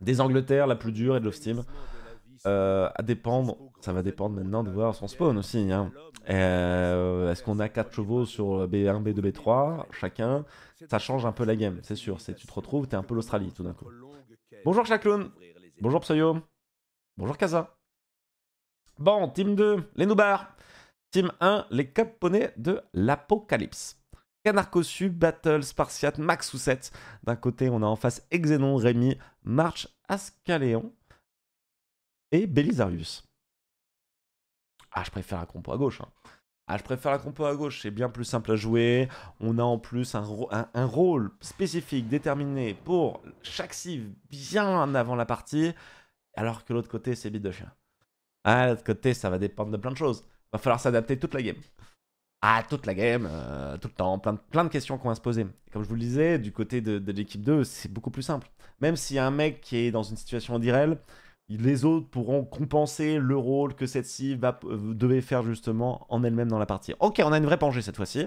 des Angleterre la plus dure et de l'off-steam. Euh, à dépendre, ça va dépendre maintenant de voir son spawn aussi. Hein. Euh, Est-ce qu'on a quatre chevaux sur B un, B deux, B trois, chacun? Ça change un peu la game, c'est sûr. Tu te retrouves, t'es un peu l'Australie tout d'un coup. Bonjour Chacloun, bonjour Psoyo, bonjour Kaza. Bon, team deux, les Noobars. Team un, les Caponais de l'Apocalypse. Canard Cossu, Battle, Spartiate, Max ou sept. D'un côté, on a en face Exenon, Rémi, March, Askaelon. Et Belisarius. Ah, je préfère la compo à gauche. Hein. Ah, je préfère la compo à gauche. C'est bien plus simple à jouer. On a en plus un, un, un rôle spécifique, déterminé pour chaque civ bien avant la partie. Alors que l'autre côté, c'est bite de chien. Ah, l'autre côté, ça va dépendre de plein de choses. Va falloir s'adapter toute la game. Ah, toute la game, euh, tout le temps. Plein de, plein de questions qu'on va se poser. Comme je vous le disais, du côté de, de l'équipe deux, c'est beaucoup plus simple. Même s'il y a un mec qui est dans une situation d'I R L, les autres pourront compenser le rôle que cette cible va, euh, devait faire justement en elle-même dans la partie. Ok, on a une vraie plongée cette fois-ci.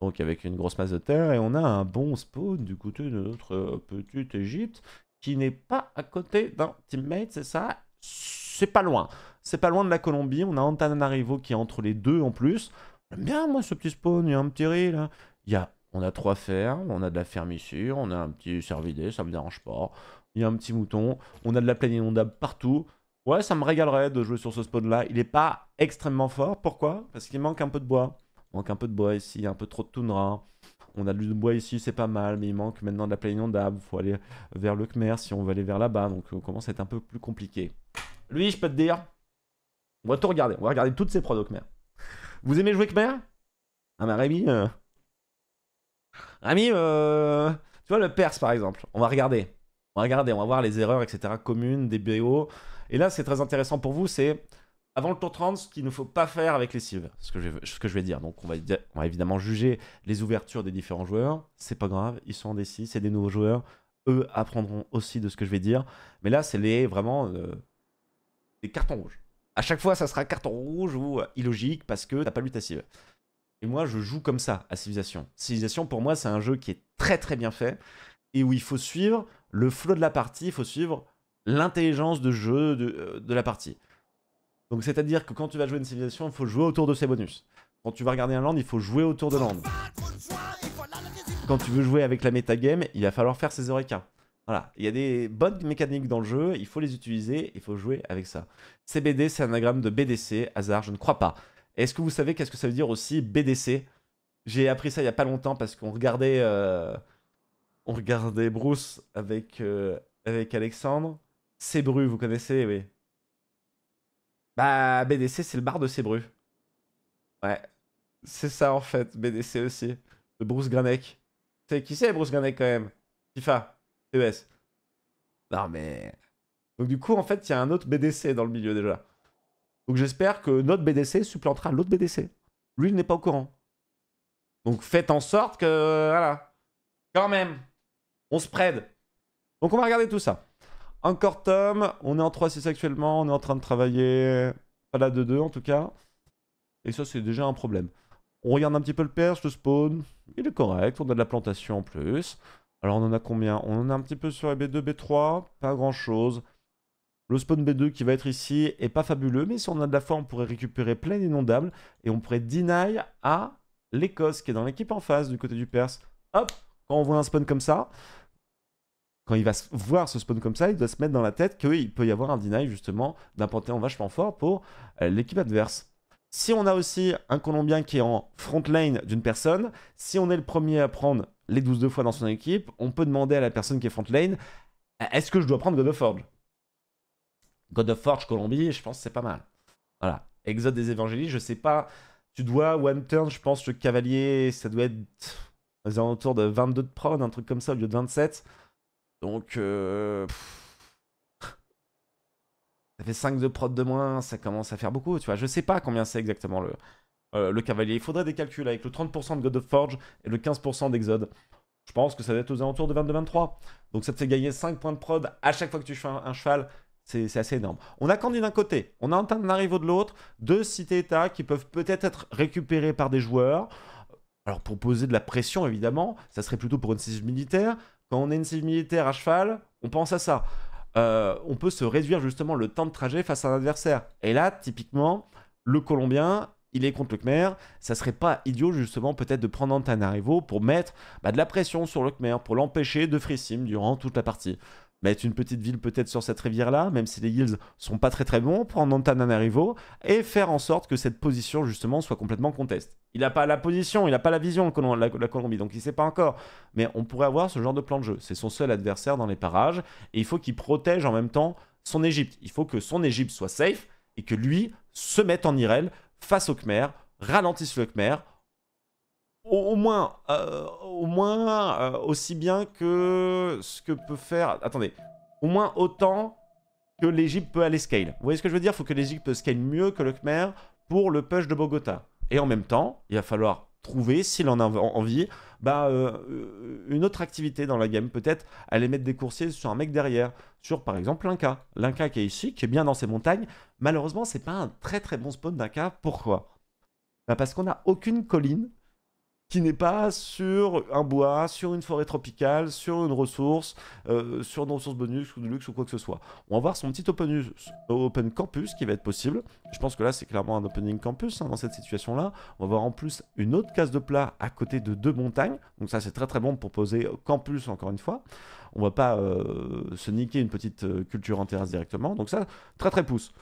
Donc avec une grosse masse de terre. Et on a un bon spawn du côté de notre euh, petite Égypte qui n'est pas à côté d'un teammate, c'est ça? C'est pas loin. C'est pas loin de la Colombie. On a Antananarivo qui est entre les deux en plus. J'aime bien moi ce petit spawn, il y a un petit riz là. Il y a, on a trois fermes, on a de la fermissure, on a un petit cervidé, ça me dérange pas. Il y a un petit mouton, on a de la plaine inondable partout. Ouais, ça me régalerait de jouer sur ce spawn-là. Il n'est pas extrêmement fort. Pourquoi? Parce qu'il manque un peu de bois. Il manque un peu de bois ici, un peu trop de toundra. On a du bois ici, c'est pas mal, mais il manque maintenant de la plaine inondable. Il faut aller vers le Khmer si on veut aller vers là-bas. Donc on commence à être un peu plus compliqué. Lui, je peux te dire, on va tout regarder. On va regarder toutes ces prods au Khmer. Vous aimez jouer Khmer? Ah bah Rémi... Euh... Rémi, euh... tu vois le Perse par exemple. On va regarder. Regardez, on va voir les erreurs, et cetera communes, des B O. Et là, c'est très intéressant pour vous, c'est avant le tour trente, ce qu'il ne faut pas faire avec les cibles, ce que je vais, ce que je vais dire. Donc on va, on va évidemment juger les ouvertures des différents joueurs, c'est pas grave, ils sont en D six, c'est des nouveaux joueurs, eux apprendront aussi de ce que je vais dire, mais là c'est les vraiment euh, des cartons rouges. À chaque fois ça sera carton rouge ou illogique parce que t'as pas lu ta cible. Et moi je joue comme ça à Civilization. Civilization pour moi c'est un jeu qui est très très bien fait et où il faut suivre le flow de la partie, il faut suivre l'intelligence de jeu de, de la partie. Donc c'est-à-dire que quand tu vas jouer une civilisation, il faut jouer autour de ses bonus. Quand tu vas regarder un land, il faut jouer autour de land. Quand tu veux jouer avec la métagame, il va falloir faire ses Eureka. Voilà, il y a des bonnes mécaniques dans le jeu, il faut les utiliser, il faut jouer avec ça. C B D, c'est un anagramme de B D C, hasard, je ne crois pas. Est-ce que vous savez qu'est-ce que ça veut dire aussi B D C? J'ai appris ça il n'y a pas longtemps parce qu'on regardait, euh, on regardait Bruce avec, euh, avec Alexandre. Cébru, vous connaissez, oui. Bah, B D C, c'est le bar de Cébru. Ouais, c'est ça en fait, B D C aussi. De Bruce Granek. C'est qui c'est Bruce Granek quand même? FIFA, T E S. Non mais... Donc du coup, en fait, il y a un autre B D C dans le milieu déjà. Donc j'espère que notre B D C supplantera l'autre B D C. Lui, il n'est pas au courant. Donc faites en sorte que... Voilà. Quand même. On se prête. Donc on va regarder tout ça. Encore Tom, on est en trois six actuellement, on est en train de travailler, pas la deux deux en tout cas. Et ça c'est déjà un problème. On regarde un petit peu le perche, le spawn, il est correct, on a de la plantation en plus. Alors on en a combien? On en a un petit peu sur les B deux, B trois, pas grand chose. Le spawn B deux qui va être ici est pas fabuleux, mais si on a de la foi on pourrait récupérer plein d'inondables. Et on pourrait deny à l'Écosse qui est dans l'équipe en face du côté du perse. Hop, quand on voit un spawn comme ça... Quand il va voir ce spawn comme ça, il doit se mettre dans la tête qu'il peut y avoir un deny justement d'un panthéon vachement fort pour l'équipe adverse. Si on a aussi un Colombien qui est en front lane d'une personne, si on est le premier à prendre les douze deux fois dans son équipe, on peut demander à la personne qui est front lane, est-ce que je dois prendre God of Forge? God of Forge Colombie, je pense que c'est pas mal. Voilà, Exode des Évangélistes, je sais pas, tu dois one turn, je pense le cavalier, ça doit être aux alentours de vingt-deux de prod, un truc comme ça au lieu de vingt-sept. Donc, euh... ça fait cinq de prod de moins, ça commence à faire beaucoup, tu vois. Je sais pas combien c'est exactement le, euh, le cavalier. Il faudrait des calculs avec le trente pour cent de God of Forge et le quinze pour cent d'Exode. Je pense que ça va être aux alentours de vingt-deux vingt-trois. Donc ça te fait gagner cinq points de prod à chaque fois que tu fais un, un cheval. C'est assez énorme. On a Candy d'un côté, on a un Tanarivo de l'autre, deux cités-états qui peuvent peut-être être récupérés par des joueurs. Alors pour poser de la pression, évidemment, ça serait plutôt pour une cible militaire. Quand on est une cible militaire à cheval, on pense à ça. Euh, on peut se réduire justement le temps de trajet face à un adversaire. Et là, typiquement, le Colombien, il est contre le Khmer. Ça serait pas idiot justement peut-être de prendre un Tanarivo pour mettre bah, de la pression sur le Khmer, pour l'empêcher de free sim durant toute la partie. Mettre une petite ville peut-être sur cette rivière-là, même si les heals sont pas très très bons, prendre un Tanarivo et faire en sorte que cette position justement soit complètement conteste. Il n'a pas la position, il n'a pas la vision, le Colom la, la Colombie, donc il ne sait pas encore. Mais on pourrait avoir ce genre de plan de jeu. C'est son seul adversaire dans les parages et il faut qu'il protège en même temps son Égypte. Il faut que son Égypte soit safe et que lui se mette en I R L face au Khmer, ralentisse le Khmer, Au moins, euh, au moins euh, aussi bien que ce que peut faire... Attendez. Au moins autant que l'Égypte peut aller scale. Vous voyez ce que je veux dire? Il faut que l'Égypte peut scale mieux que le Khmer pour le push de Bogota. Et en même temps, il va falloir trouver, s'il en a envie, bah, euh, une autre activité dans la game. Peut-être aller mettre des coursiers sur un mec derrière. Sur par exemple l'Inca. L'Inca qui est ici, qui est bien dans ses montagnes. Malheureusement, c'est pas un très très bon spawn d'Inca. Pourquoi? Bah, parce qu'on n'a aucune colline qui n'est pas sur un bois, sur une forêt tropicale, sur une ressource, euh, sur une ressource bonus ou de luxe ou quoi que ce soit. On va voir son petit open, open campus qui va être possible. Je pense que là, c'est clairement un opening campus hein, dans cette situation-là. On va voir en plus une autre case de plat à côté de deux montagnes. Donc ça, c'est très très bon pour poser campus encore une fois. On va pas euh, se niquer une petite euh, culture en terrasse directement. Donc ça, très très pousse.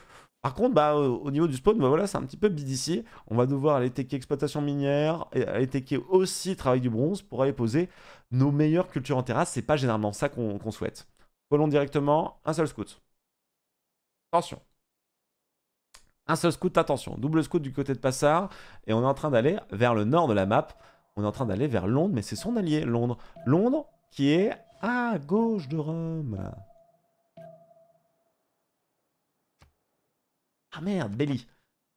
Par contre, bah, au niveau du spawn, bah voilà, c'est un petit peu bid ici. On va devoir aller tecker exploitation minière, et aller tecker aussi travail du bronze pour aller poser nos meilleures cultures en terrasse. C'est pas généralement ça qu'on qu'on souhaite. Collons directement un seul scout. Attention. Un seul scout, attention. Double scout du côté de Passard. Et on est en train d'aller vers le nord de la map. On est en train d'aller vers Londres, mais c'est son allié, Londres. Londres qui est à gauche de Rome. Ah merde, Belly.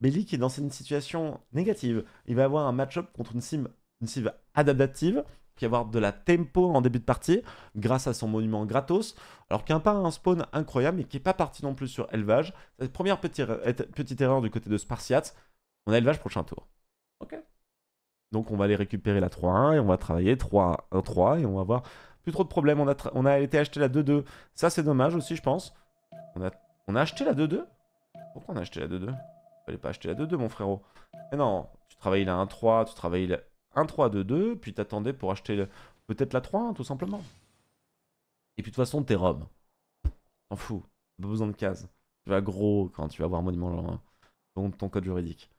Belly qui est dans une situation négative. Il va avoir un match-up contre une cible, une cible adaptative, qui va avoir de la tempo en début de partie, grâce à son monument gratos, alors qu'il n'a pas un spawn incroyable, mais qui n'est pas parti non plus sur élevage. C'est la première petite, petite erreur du côté de Spartiate. On a élevage prochain tour. Ok. Donc on va aller récupérer la trois un, et on va travailler trois un trois, et on va avoir plus trop de problèmes. On a, on a été acheter la deux deux. Ça, c'est dommage aussi, je pense. On a, on a acheté la deux deux. Pourquoi on a acheté la deux deux? Fallait pas acheter la deux deux, mon frérot. Mais non, tu travaillais la un trois, tu travaillais la un trois deux deux, puis t'attendais pour acheter peut-être la trois un, tout simplement. Et puis de toute façon, t'es Rome. T'en fous, pas besoin de cases. Tu vas gros quand tu vas avoir monument dans ton code juridique.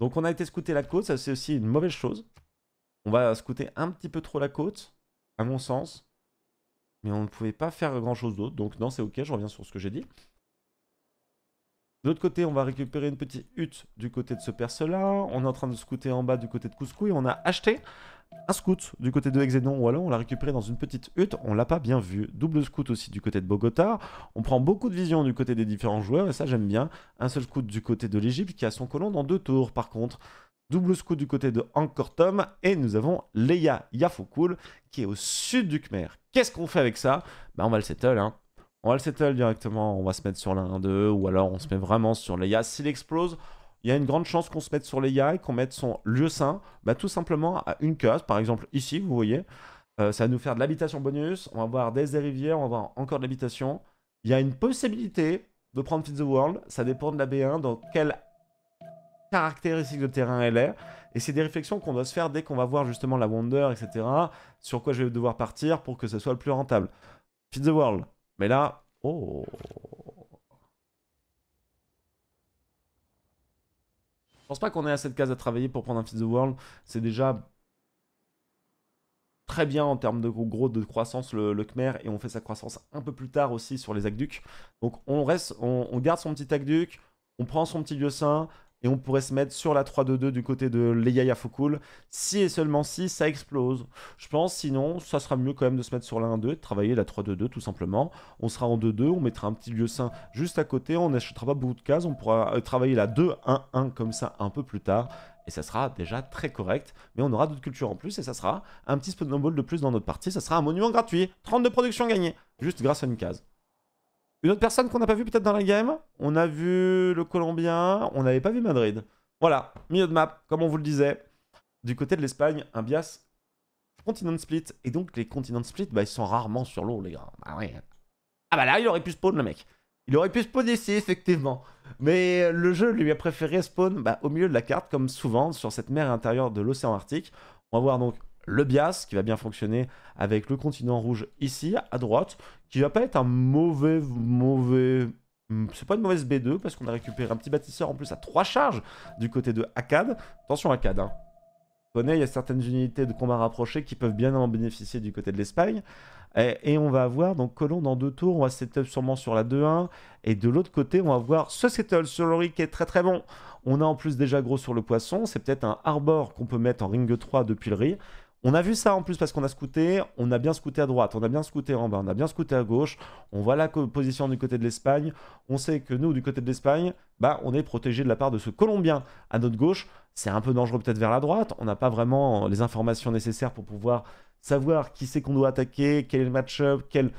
Donc on a été scouter la côte, ça c'est aussi une mauvaise chose. On va scouter un petit peu trop la côte, à mon sens. Mais on ne pouvait pas faire grand chose d'autre, donc non, c'est ok, je reviens sur ce que j'ai dit. De l'autre côté, on va récupérer une petite hutte du côté de ce perce-là. On est en train de scouter en bas du côté de Couscou et on a acheté un scout du côté de Exenon. Ou alors on l'a récupéré dans une petite hutte, on l'a pas bien vu. Double scout aussi du côté de Bogota. On prend beaucoup de vision du côté des différents joueurs et ça j'aime bien. Un seul scout du côté de l'Égypte qui a son colon dans deux tours par contre. Double scout du côté de Ankortom et nous avons Leia Yafoukoul qui est au sud du Khmer. Qu'est-ce qu'on fait avec ça? Bah on va le settle hein. On va le settle directement, on va se mettre sur l'un deux, ou alors on se met vraiment sur Leia. S'il explose, il y a une grande chance qu'on se mette sur Leia et qu'on mette son lieu sain, bah, tout simplement à une case. Par exemple ici, vous voyez, euh, ça va nous faire de l'habitation bonus, on va avoir des rivières, on va avoir encore de l'habitation. Il y a une possibilité de prendre Fit the World, ça dépend de la B un, dans quelle caractéristique de terrain elle est. Et c'est des réflexions qu'on doit se faire dès qu'on va voir justement la Wonder, et cetera. Sur quoi je vais devoir partir pour que ce soit le plus rentable. Fit the World. Mais là, oh. Je pense pas qu'on ait assez de cases à travailler pour prendre un Fit the World. C'est déjà très bien en termes de gros de croissance le, le Khmer. Et on fait sa croissance un peu plus tard aussi sur les aqueducs. Donc on reste, on, on garde son petit aqueduc, on prend son petit lieu sain. Et on pourrait se mettre sur la trois deux deux du côté de Leia Yafoukoul. Si et seulement si, ça explose. Je pense, sinon, ça sera mieux quand même de se mettre sur la un deux, de travailler la trois deux deux tout simplement. On sera en deux deux, on mettra un petit lieu sain juste à côté, on n'achètera pas beaucoup de cases, on pourra travailler la deux un un comme ça un peu plus tard. Et ça sera déjà très correct, mais on aura d'autres cultures en plus et ça sera un petit spawnball de plus dans notre partie. Ça sera un monument gratuit, trente-deux productions gagnées, juste grâce à une case. Une autre personne qu'on n'a pas vu peut-être dans la game, on a vu le Colombien, on n'avait pas vu Madrid. Voilà, milieu de map, comme on vous le disait. Du côté de l'Espagne, un bias continent split. Et donc les continents split, bah, ils sont rarement sur l'eau les gars. Bah, ouais. Ah bah là, il aurait pu spawn le mec. Il aurait pu spawn ici, effectivement. Mais le jeu lui a préféré spawn bah, au milieu de la carte, comme souvent, sur cette mer intérieure de l'océan Arctique. On va voir donc le bias qui va bien fonctionner avec le continent rouge ici à droite qui va pas être un mauvais mauvais c'est pas une mauvaise B deux parce qu'on a récupéré un petit bâtisseur en plus à trois charges du côté de Akkad. Attention Akkad hein. On connaît, il y a certaines unités de combat rapprochées qui peuvent bien en bénéficier du côté de l'Espagne et, et on va avoir donc colon dans deux tours, on va settle sûrement sur la deux un et de l'autre côté on va voir ce settle sur le riz qui est très très bon. On a en plus déjà gros sur le poisson, c'est peut-être un arbor qu'on peut mettre en ring trois depuis le riz. On a vu ça en plus parce qu'on a scouté, on a bien scouté à droite, on a bien scouté en bas, on a bien scouté à gauche. On voit la position du côté de l'Espagne. On sait que nous, du côté de l'Espagne, bah, on est protégé de la part de ce Colombien à notre gauche. C'est un peu dangereux peut-être vers la droite. On n'a pas vraiment les informations nécessaires pour pouvoir savoir qui c'est qu'on doit attaquer, quel est le match-up, quelle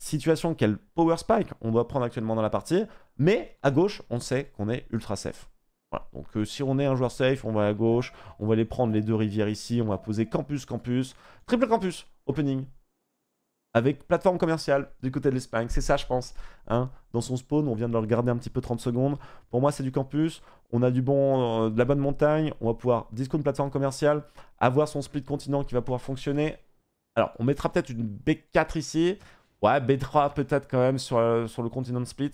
situation, quel power spike on doit prendre actuellement dans la partie. Mais à gauche, on sait qu'on est ultra safe. Voilà. Donc euh, si on est un joueur safe, on va à gauche, on va aller prendre les deux rivières ici, on va poser campus, campus, triple campus, opening, avec plateforme commerciale du côté de l'Espagne, c'est ça je pense, hein. Dans son spawn, on vient de le regarder un petit peu trente secondes, pour moi c'est du campus, on a du bon, euh, de la bonne montagne, on va pouvoir discount plateforme commerciale, avoir son split continent qui va pouvoir fonctionner, alors on mettra peut-être une B quatre ici, ouais B trois peut-être quand même sur, euh, sur le continent split.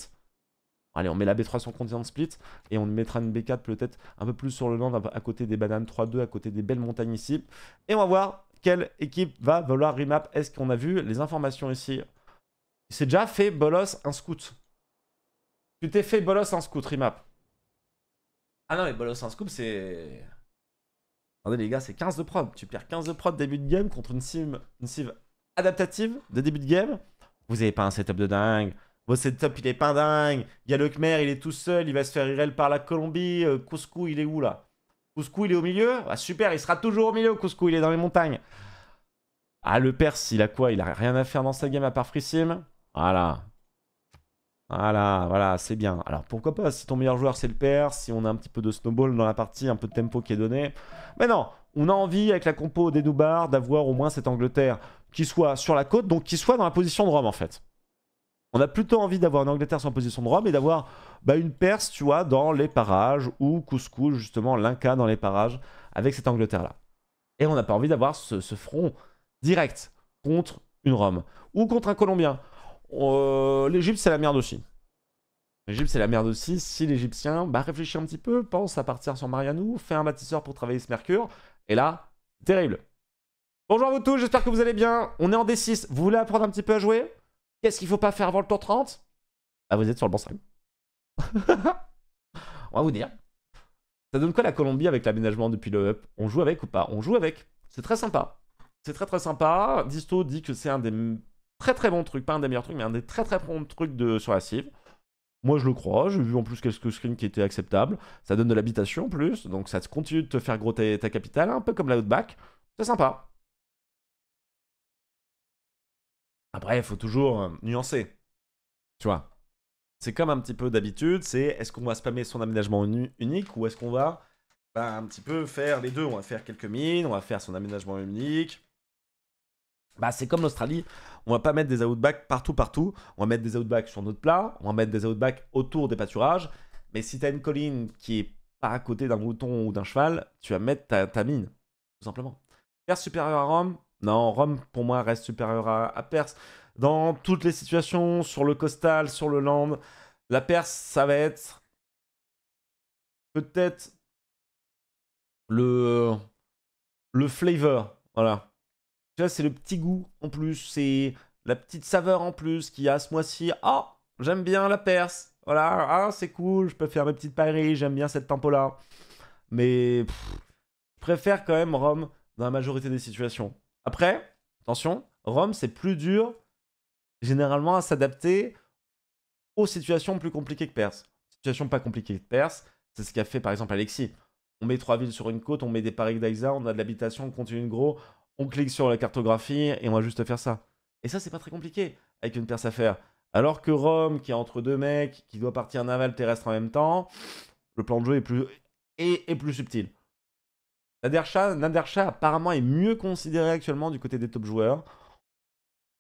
Allez, on met la B trois sur le continent split et on mettra une B quatre peut-être un peu plus sur le land à côté des bananes trois deux, à côté des belles montagnes ici. Et on va voir quelle équipe va vouloir remap. Est-ce qu'on a vu les informations ici? C'est déjà fait bolos un scout. Tu t'es fait bolos un scout remap. Ah non mais bolos un scout c'est... Attendez les gars, c'est quinze de prod. Tu perds quinze de prod début de game contre une cible, une cible adaptative de début de game. Vous n'avez pas un setup de dingue. Bon, setup, il est pas dingue. Il y a le Khmer, il est tout seul. Il va se faire irrel par la Colombie. Euh, Kouskou, il est où là? Kouskou, il est au milieu? Ah, super, il sera toujours au milieu. Kouskou, il est dans les montagnes. Ah, le Perse, il a quoi? Il a rien à faire dans sa game à part Free Sim. Voilà. Voilà, voilà, c'est bien. Alors pourquoi pas, si ton meilleur joueur c'est le Perse, si on a un petit peu de snowball dans la partie, un peu de tempo qui est donné. Mais non, on a envie avec la compo des Noubards d'avoir au moins cette Angleterre qui soit sur la côte, donc qui soit dans la position de Rome en fait. On a plutôt envie d'avoir une Angleterre sur la position de Rome et d'avoir bah, une Perse, tu vois, dans les parages ou Kouskou, justement, l'Inca dans les parages avec cette Angleterre-là. Et on n'a pas envie d'avoir ce, ce front direct contre une Rome ou contre un Colombien. Euh, L'Égypte c'est la merde aussi. L'Égypte c'est la merde aussi. Si l'Égyptien bah, réfléchit un petit peu, pense à partir sur Mariano, fait un bâtisseur pour travailler ce mercure. Et là, terrible. Bonjour à vous tous, j'espère que vous allez bien. On est en D six, vous voulez apprendre un petit peu à jouer? Qu'est-ce qu'il faut pas faire avant le tour trente? Ah, vous êtes sur le bon stream. On va vous dire. Ça donne quoi la Colombie avec l'aménagement depuis le up? On joue avec ou pas? On joue avec, c'est très sympa. C'est très très sympa, Disto dit que c'est un des... très très bon truc, pas un des meilleurs trucs, mais un des très très bons trucs de, sur la cive. Moi je le crois, j'ai vu en plus quelques screens qui étaient acceptables. Ça donne de l'habitation en plus, donc ça continue de te faire gros ta, ta capitale, un peu comme la Outback. C'est sympa. Après, il faut toujours nuancer. Tu vois, c'est comme un petit peu d'habitude, c'est est-ce qu'on va spammer son aménagement unique ou est-ce qu'on va bah, un petit peu faire les deux? On va faire quelques mines, on va faire son aménagement unique. Bah, c'est comme l'Australie, on va pas mettre des outbacks partout partout, on va mettre des outbacks sur notre plat, on va mettre des outbacks autour des pâturages, mais si t'as une colline qui est pas à côté d'un mouton ou d'un cheval, tu vas mettre ta, ta mine, tout simplement. Perse supérieur à Rome? Non, Rome pour moi reste supérieur à, à Perse. Dans toutes les situations, sur le costal, sur le land, la Perse ça va être peut-être le, le flavor, voilà. C'est le petit goût en plus, c'est la petite saveur en plus qu'il y a ce mois-ci. Oh, j'aime bien la Perse. Voilà, ah, c'est cool, je peux faire mes petites pailleries, j'aime bien cette tempo-là. Mais pff, je préfère quand même Rome dans la majorité des situations. Après, attention, Rome, c'est plus dur généralement à s'adapter aux situations plus compliquées que Perse. Situation pas compliquée que Perse, c'est ce qu'a fait par exemple Alexis. On met trois villes sur une côte, on met des paris d'Aïsa, on a de l'habitation, on continue une gros... On clique sur la cartographie et on va juste faire ça. Et ça, c'est pas très compliqué avec une Perse à faire. Alors que Rome, qui est entre deux mecs, qui doit partir naval terrestre en même temps, le plan de jeu est plus, est, est plus subtil. Nadersha, Nadersha, apparemment, est mieux considéré actuellement du côté des top joueurs.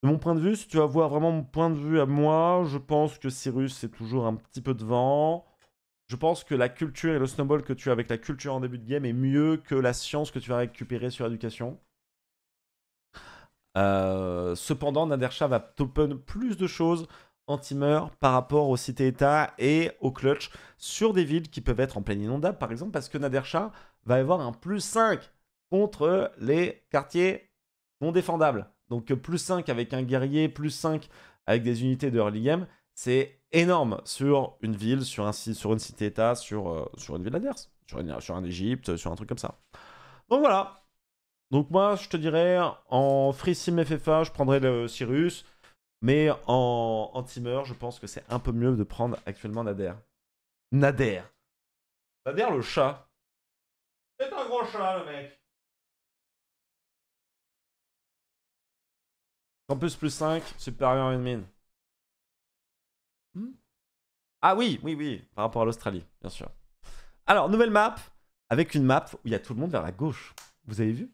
De mon point de vue, si tu vas voir vraiment mon point de vue à moi, je pense que Cyrus est toujours un petit peu devant. Je pense que la culture et le snowball que tu as avec la culture en début de game est mieux que la science que tu vas récupérer sur l'éducation. Euh, cependant, Nadersha va t'open plus de choses en timer par rapport aux cités-états et aux clutch sur des villes qui peuvent être en pleine inondable, par exemple, parce que Nadersha va avoir un plus cinq contre les quartiers non défendables. Donc plus cinq avec un guerrier, plus cinq avec des unités de early game, c'est énorme sur une ville, sur, un, sur une cité-état, sur, euh, sur une ville adverse, sur, une, sur un Égypte, sur un truc comme ça. Donc voilà. Donc moi, je te dirais, en free sim F F A, je prendrais le Cyrus, mais en, en teamer, je pense que c'est un peu mieux de prendre actuellement Nader. Nader. Nader le chat. C'est un gros chat, le mec. Campus plus cinq, supérieur à une mine. Hmm ah oui, oui, oui, par rapport à l'Australie, bien sûr. Alors, nouvelle map, avec une map où il y a tout le monde vers la gauche. Vous avez vu ?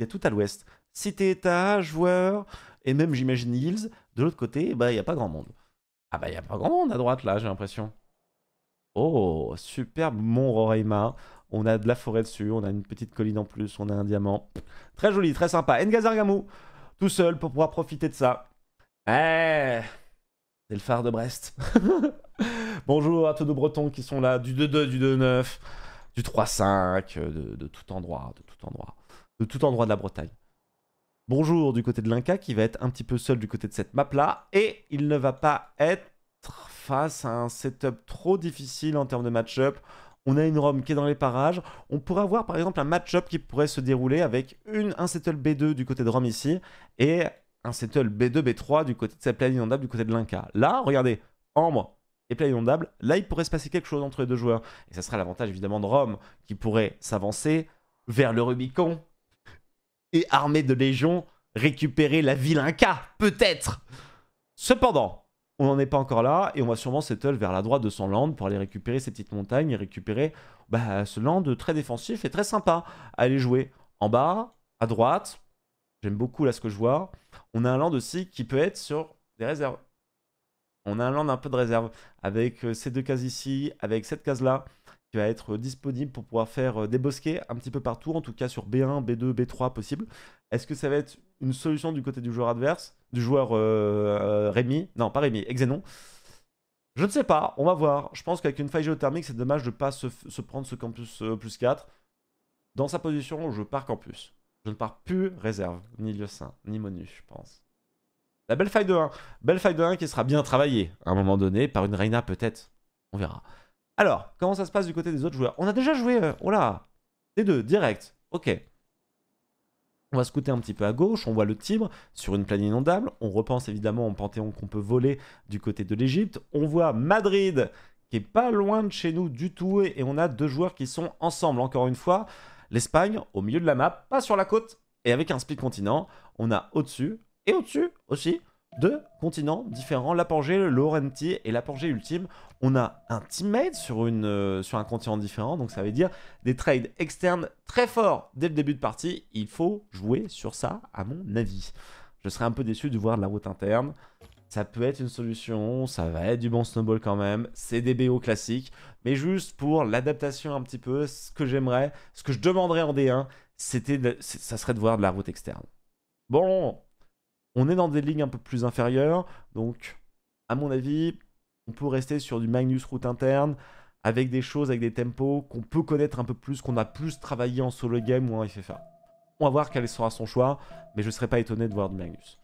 Il y a tout à l'ouest. Cité-état, joueurs, et même j'imagine Hills. De l'autre côté, bah, il n'y a pas grand monde. Ah bah il n'y a pas grand monde à droite là, j'ai l'impression. Oh, superbe mont Roraima. On a de la forêt dessus, on a une petite colline en plus, on a un diamant. Très joli, très sympa. N'Gazargamou, tout seul pour pouvoir profiter de ça. Eh, c'est le phare de Brest. Bonjour à tous nos Bretons qui sont là, du deux deux, du deux neuf, du trois cinq, de, de tout endroit, de tout endroit. De tout endroit de la Bretagne. Bonjour du côté de l'Inca qui va être un petit peu seul du côté de cette map là. Et il ne va pas être face à un setup trop difficile en termes de match-up. On a une Rome qui est dans les parages. On pourrait avoir par exemple un match-up qui pourrait se dérouler avec une, un setup B deux du côté de Rome ici. Et un settle B deux, B trois du côté de sa plaine inondable, du côté de l'Inca. Là, regardez, Ambre et plaine inondable, là il pourrait se passer quelque chose entre les deux joueurs. Et ça serait l'avantage évidemment de Rome, qui pourrait s'avancer vers le Rubicon et armé de légions, récupérer la ville Inca, peut-être. Cependant, on n'en est pas encore là, et on va sûrement settle vers la droite de son land pour aller récupérer ses petites montagnes et récupérer bah, ce land très défensif et très sympa à aller jouer. En bas, à droite, j'aime beaucoup là ce que je vois, on a un land aussi qui peut être sur des réserves. On a un land un peu de réserve, avec ces deux cases ici, avec cette case là, qui va être disponible pour pouvoir faire des bosquets un petit peu partout, en tout cas sur B un, B deux, B trois possible. Est-ce que ça va être une solution du côté du joueur adverse, du joueur euh, Rémi, non pas Rémi, Exenon? Je ne sais pas, on va voir. Je pense qu'avec une faille géothermique, c'est dommage de ne pas se, se prendre ce campus euh, plus quatre. Dans sa position, je pars campus. Je ne pars plus réserve, ni lieu saint, ni monu, je pense. La belle faille de un. Belle faille de un qui sera bien travaillée, à un moment donné, par une Reina peut-être. On verra. Alors, comment ça se passe du côté des autres joueurs? On a déjà joué, euh, oh là, les deux, direct, ok. On va scouter un petit peu à gauche, on voit le Tibre sur une plaine inondable. On repense évidemment au Panthéon qu'on peut voler du côté de l'Égypte. On voit Madrid qui est pas loin de chez nous du tout et on a deux joueurs qui sont ensemble. Encore une fois, l'Espagne au milieu de la map, pas sur la côte et avec un split continent. On a au-dessus et au-dessus aussi deux continents différents, la Pangée, l'Orenti et la Pangée ultime. On a un teammate sur, une, euh, sur un continent différent, donc ça veut dire des trades externes très forts dès le début de partie. Il faut jouer sur ça, à mon avis. Je serais un peu déçu de voir de la route interne. Ça peut être une solution, ça va être du bon snowball quand même. C'est des B O classiques, mais juste pour l'adaptation un petit peu, ce que j'aimerais, ce que je demanderais en D un, c'était de, ça serait de voir de la route externe. Bon, on est dans des lignes un peu plus inférieures, donc à mon avis, on peut rester sur du Magnus route interne, avec des choses, avec des tempos qu'on peut connaître un peu plus, qu'on a plus travaillé en solo game ou en F F A. On va voir quel sera son choix, mais je ne serais pas étonné de voir du Magnus.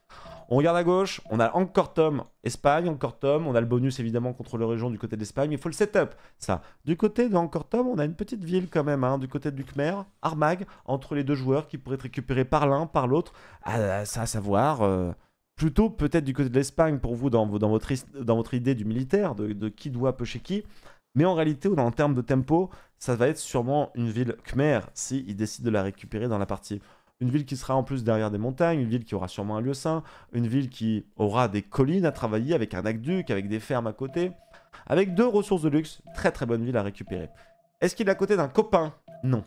On regarde à gauche, on a encore Tom, Espagne, encore Tom, on a le bonus évidemment contre le région du côté de l'Espagne, mais il faut le setup, ça. Du côté d'encore Tom, on a une petite ville quand même, hein, du côté du Khmer, Armag, entre les deux joueurs qui pourraient être récupérés par l'un, par l'autre, à, ça à savoir, euh, plutôt peut-être du côté de l'Espagne pour vous dans, dans, votre, dans votre idée du militaire, de, de qui doit peu chez qui, mais en réalité, en termes de tempo, ça va être sûrement une ville Khmer si il décide de la récupérer dans la partie. Une ville qui sera en plus derrière des montagnes, une ville qui aura sûrement un lieu saint, une ville qui aura des collines à travailler avec un aqueduc, avec des fermes à côté, avec deux ressources de luxe, très très bonne ville à récupérer. Est-ce qu'il est à côté d'un copain? Non.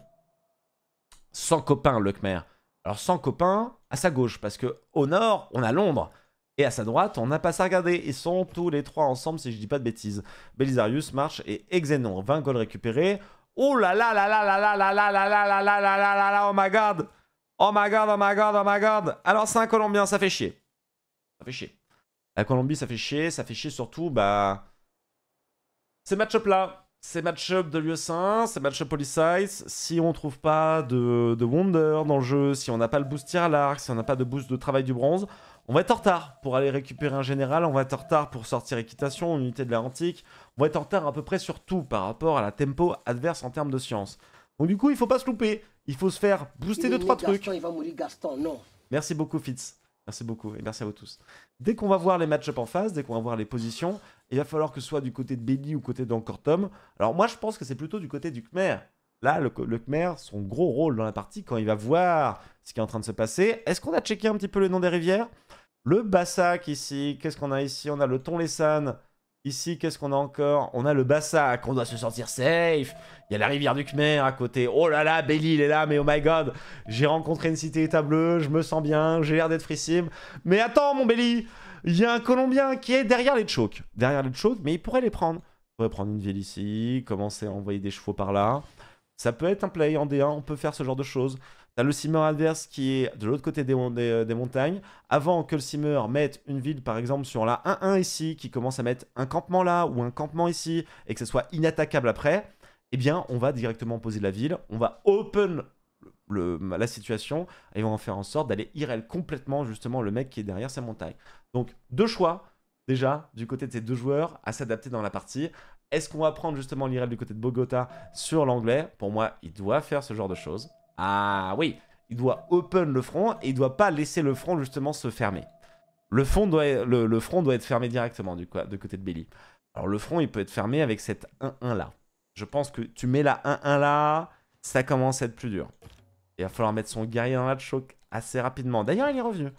Sans copain, le Khmer. Alors sans copain, à sa gauche, parce que au nord, on a Londres, et à sa droite, on n'a pas ça à regarder. Ils sont tous les trois ensemble, si je dis pas de bêtises. Belisarius, March et Exenon. vingt goals récupérés. Oh là là là là là là là là là là là là là là là, oh my god! Oh my god, oh my god, oh my god. Alors c'est un Colombien, ça fait chier. Ça fait chier. La Colombie, ça fait chier. Ça fait chier surtout, bah... ces match-up là. Ces match-up de lieu saint, ces match-up Polysize. Si on trouve pas de, de Wonder dans le jeu, si on n'a pas le boost tir à l'arc, si on n'a pas de boost de travail du bronze, on va être en retard pour aller récupérer un général, on va être en retard pour sortir équitation, unité de l'Atlantique. On va être en retard à peu près sur tout par rapport à la tempo adverse en termes de science. Donc du coup, il faut pas se louper. Il faut se faire booster deux trois trucs. Gaston, il va mourir, Gaston, non. Merci beaucoup Fitz. Merci beaucoup et merci à vous tous. Dès qu'on va voir les match-up en face, dès qu'on va voir les positions, il va falloir que ce soit du côté de Belly ou côté d'Encore Tom. Alors moi je pense que c'est plutôt du côté du Khmer. Là le, le Khmer, son gros rôle dans la partie, quand il va voir ce qui est en train de se passer. Est-ce qu'on a checké un petit peu le nom des rivières? Le Bassac ici, qu'est-ce qu'on a ici? On a le Tonlessan. Ici, qu'est-ce qu'on a encore? On a le Bassac, on doit se sentir safe. Il y a la rivière du Khmer à côté. Oh là là, Belly, il est là, mais oh my god. J'ai rencontré une cité état bleue, je me sens bien, j'ai l'air d'être frissime. Mais attends, mon Belly, il y a un Colombien qui est derrière les Tchouks. Derrière les Tchouks, mais il pourrait les prendre. Il pourrait prendre une ville ici, commencer à envoyer des chevaux par là. Ça peut être un play en D un, on peut faire ce genre de choses. T'as le simmer adverse qui est de l'autre côté des, des, des montagnes. Avant que le simmer mette une ville, par exemple, sur la un un ici, qui commence à mettre un campement là ou un campement ici, et que ce soit inattaquable après, eh bien, on va directement poser la ville, on va open le, le, la situation, et on va en faire en sorte d'aller I R L complètement, justement, le mec qui est derrière sa montagne. Donc, deux choix, déjà, du côté de ces deux joueurs, à s'adapter dans la partie. Est-ce qu'on va prendre, justement, l'I R L du côté de Bogota sur l'anglais? Pour moi, il doit faire ce genre de choses. Ah oui, il doit open le front et il ne doit pas laisser le front justement se fermer. Le front doit être, le, le front doit être fermé directement du quoi, de côté de Belly. Alors le front, il peut être fermé avec cette un un là. Je pense que tu mets la un un là, ça commence à être plus dur. Il va falloir mettre son guerrier dans la choc assez rapidement. D'ailleurs, il est revenu.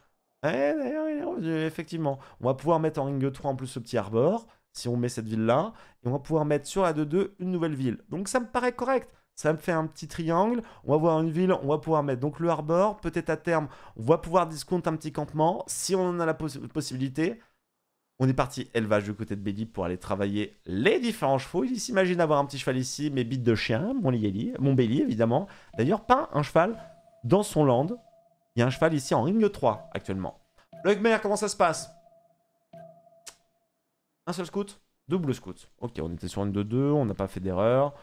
Eh, d'ailleurs, il est revenu, effectivement. On va pouvoir mettre en ring trois en plus ce petit arbor, si on met cette ville-là. Et on va pouvoir mettre sur la deux deux une nouvelle ville. Donc ça me paraît correct. Ça me fait un petit triangle. On va voir une ville, on va pouvoir mettre donc le harbor. Peut-être à terme, on va pouvoir discount un petit campement. Si on en a la poss possibilité, on est parti élevage du côté de Belly pour aller travailler les différents chevaux. Il s'imagine avoir un petit cheval ici, mes bites de chien, mon, Lieli, mon Belly évidemment. D'ailleurs, pas un cheval dans son land. Il y a un cheval ici en ring trois actuellement. Lugmer, comment ça se passe? Un seul scout? Double scout. Ok, on était sur une deux deux, on n'a pas fait d'erreur.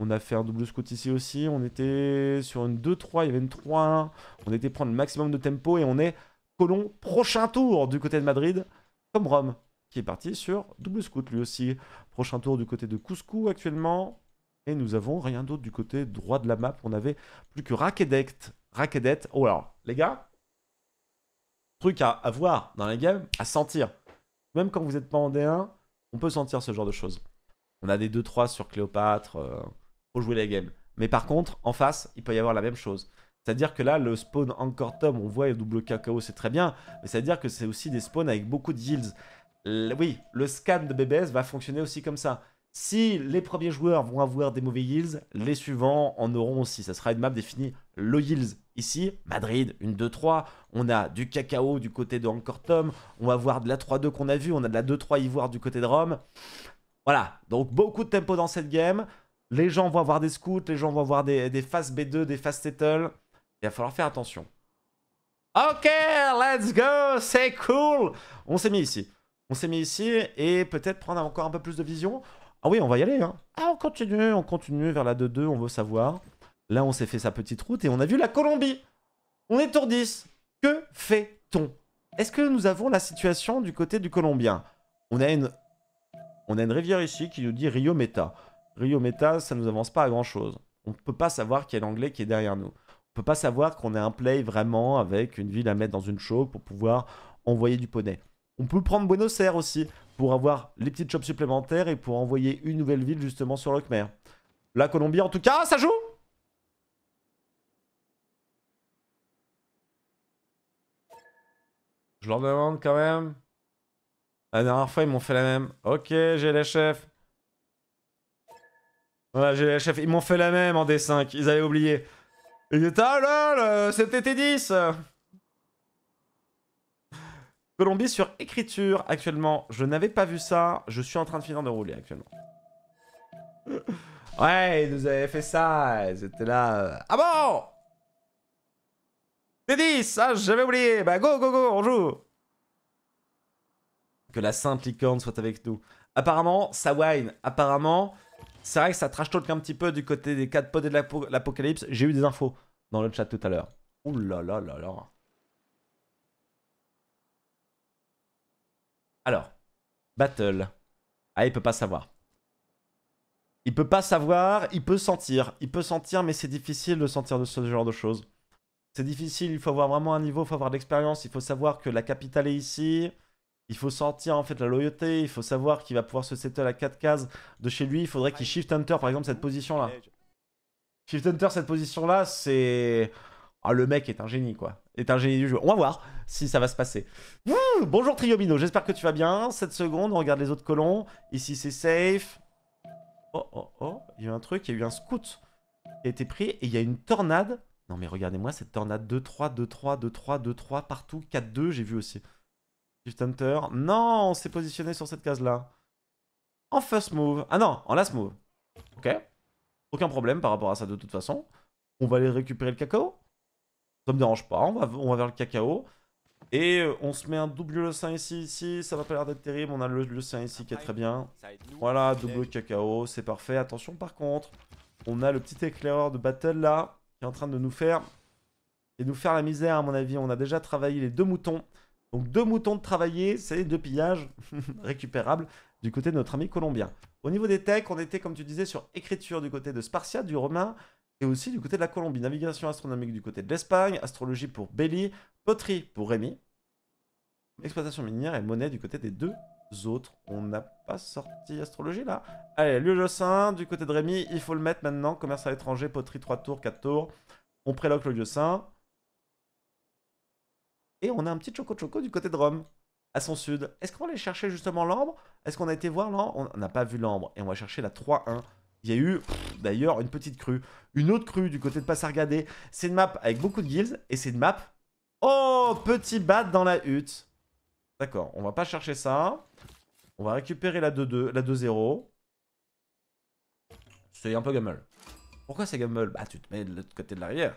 On a fait un double scout ici aussi. On était sur une deux trois. Il y avait une trois un. On était prendre le maximum de tempo. Et on est colon prochain tour du côté de Madrid. Comme Rome qui est parti sur double scout lui aussi. Prochain tour du côté de Cusco actuellement. Et nous avons rien d'autre du côté droit de la map. On avait plus que Rakedect. Rakedet. Oh alors, les gars. Truc à, à voir dans les games. À sentir. Même quand vous n'êtes pas en D un. On peut sentir ce genre de choses. On a des deux trois sur Cléopâtre. Euh... Pour jouer les games. Mais par contre, en face, il peut y avoir la même chose. C'est-à-dire que là, le spawn encore Tom, on voit le double cacao, c'est très bien. Mais c'est-à-dire que c'est aussi des spawns avec beaucoup de yields. L oui, le scan de B B S va fonctionner aussi comme ça. Si les premiers joueurs vont avoir des mauvais yields, les suivants en auront aussi. Ça sera une map définie low yields. Ici, Madrid, une deux trois. On a du cacao du côté de encore Tom. On va avoir de la trois deux qu'on a vu. On a de la deux trois ivoire du côté de Rome. Voilà, donc beaucoup de tempo dans cette game. Les gens vont avoir des scouts, les gens vont avoir des, des phases B deux, des phases settle. Il va falloir faire attention. Ok, let's go, c'est cool. On s'est mis ici. On s'est mis ici et peut-être prendre encore un peu plus de vision. Ah oui, on va y aller. Hein. Ah, on continue, on continue vers la deux deux, on veut savoir. Là, on s'est fait sa petite route et on a vu la Colombie. On est tour dix. Que fait-on? Est-ce que nous avons la situation du côté du Colombien? On a une, on a une rivière ici qui nous dit Rio Meta. Rio Meta, ça ne nous avance pas à grand-chose. On ne peut pas savoir qu'il y a l'anglais qui est derrière nous. On ne peut pas savoir qu'on a un play vraiment avec une ville à mettre dans une chope pour pouvoir envoyer du poney. On peut prendre Buenos Aires aussi pour avoir les petites chopes supplémentaires et pour envoyer une nouvelle ville justement sur le Khmer. La Colombie, en tout cas, ça joue! Je leur demande quand même. La dernière fois, ils m'ont fait la même. Ok, j'ai les chefs. Voilà, j'ai les chefs. Ils m'ont fait la même en D cinq. Ils avaient oublié. Ils étaient ah lol, c'était T dix. Colombie sur écriture actuellement. Je n'avais pas vu ça. Je suis en train de finir de rouler actuellement. Ouais, ils nous avaient fait ça. Ils étaient là. Ah bon? T dix. Ah, j'avais oublié. Bah go, go, go, on joue. Que la sainte licorne soit avec nous. Apparemment, ça wine. Apparemment... C'est vrai que ça trash talk un petit peu du côté des quatre pods et de l'apocalypse. J'ai eu des infos dans le chat tout à l'heure. Ouh là là là là. Alors, Battle. Ah, il peut pas savoir. Il peut pas savoir, il peut sentir. Il peut sentir, mais c'est difficile de sentir de ce genre de choses. C'est difficile, il faut avoir vraiment un niveau, il faut avoir de l'expérience. Il faut savoir que la capitale est ici. Il faut sentir en fait la loyauté, il faut savoir qu'il va pouvoir se settle à quatre cases de chez lui. Il faudrait qu'il shift hunter par exemple cette position là. Shift hunter cette position là, c'est... Ah, le mec est un génie quoi, est un génie du jeu. On va voir si ça va se passer. Ouh, bonjour Triomino, j'espère que tu vas bien. sept secondes, on regarde les autres colons. Ici c'est safe. Oh oh oh, il y a eu un truc, il y a eu un scout qui a été pris et il y a une tornade. Non mais regardez-moi cette tornade deux trois, deux trois, deux trois, deux trois partout, quatre deux j'ai vu aussi. Shift Hunter. Non, on s'est positionné sur cette case-là. En first move. Ah non, en last move. Ok. Aucun problème par rapport à ça de toute façon. On va aller récupérer le cacao. Ça me dérange pas. On va, on va vers le cacao. Et on se met un double le cinq ici, ici. Ça va pas l'air d'être terrible. On a le le cinq ici qui est très bien. Voilà, double cacao. C'est parfait. Attention par contre. On a le petit éclaireur de battle là. Qui est en train de nous faire... Et nous faire la misère à mon avis. On a déjà travaillé les deux moutons. Donc deux moutons de travailler, c'est deux pillages récupérables du côté de notre ami colombien. Au niveau des techs, on était comme tu disais sur écriture du côté de Spartiate, du Romain et aussi du côté de la Colombie. Navigation astronomique du côté de l'Espagne, astrologie pour Belly, poterie pour Rémi. Exploitation minière et monnaie du côté des deux autres. On n'a pas sorti astrologie là. Allez, lieu-saint du côté de Rémi, il faut le mettre maintenant. Commerce à l'étranger, poterie trois tours, quatre tours. On préloque le lieu-saint. Et on a un petit choco-choco du côté de Rome, à son sud. Est-ce qu'on va aller chercher justement l'ambre? Est-ce qu'on a été voir l'ambre? On n'a pas vu l'ambre. Et on va chercher la trois un. Il y a eu, d'ailleurs, une petite crue. Une autre crue du côté de Passargadé. C'est une map avec beaucoup de guilds. Et c'est une map... Oh, petit bat dans la hutte. D'accord, on va pas chercher ça. On va récupérer la deux deux, la deux zéro. C'est un peu gamble. Pourquoi c'est gamble? Bah, tu te mets de l'autre côté de la rivière.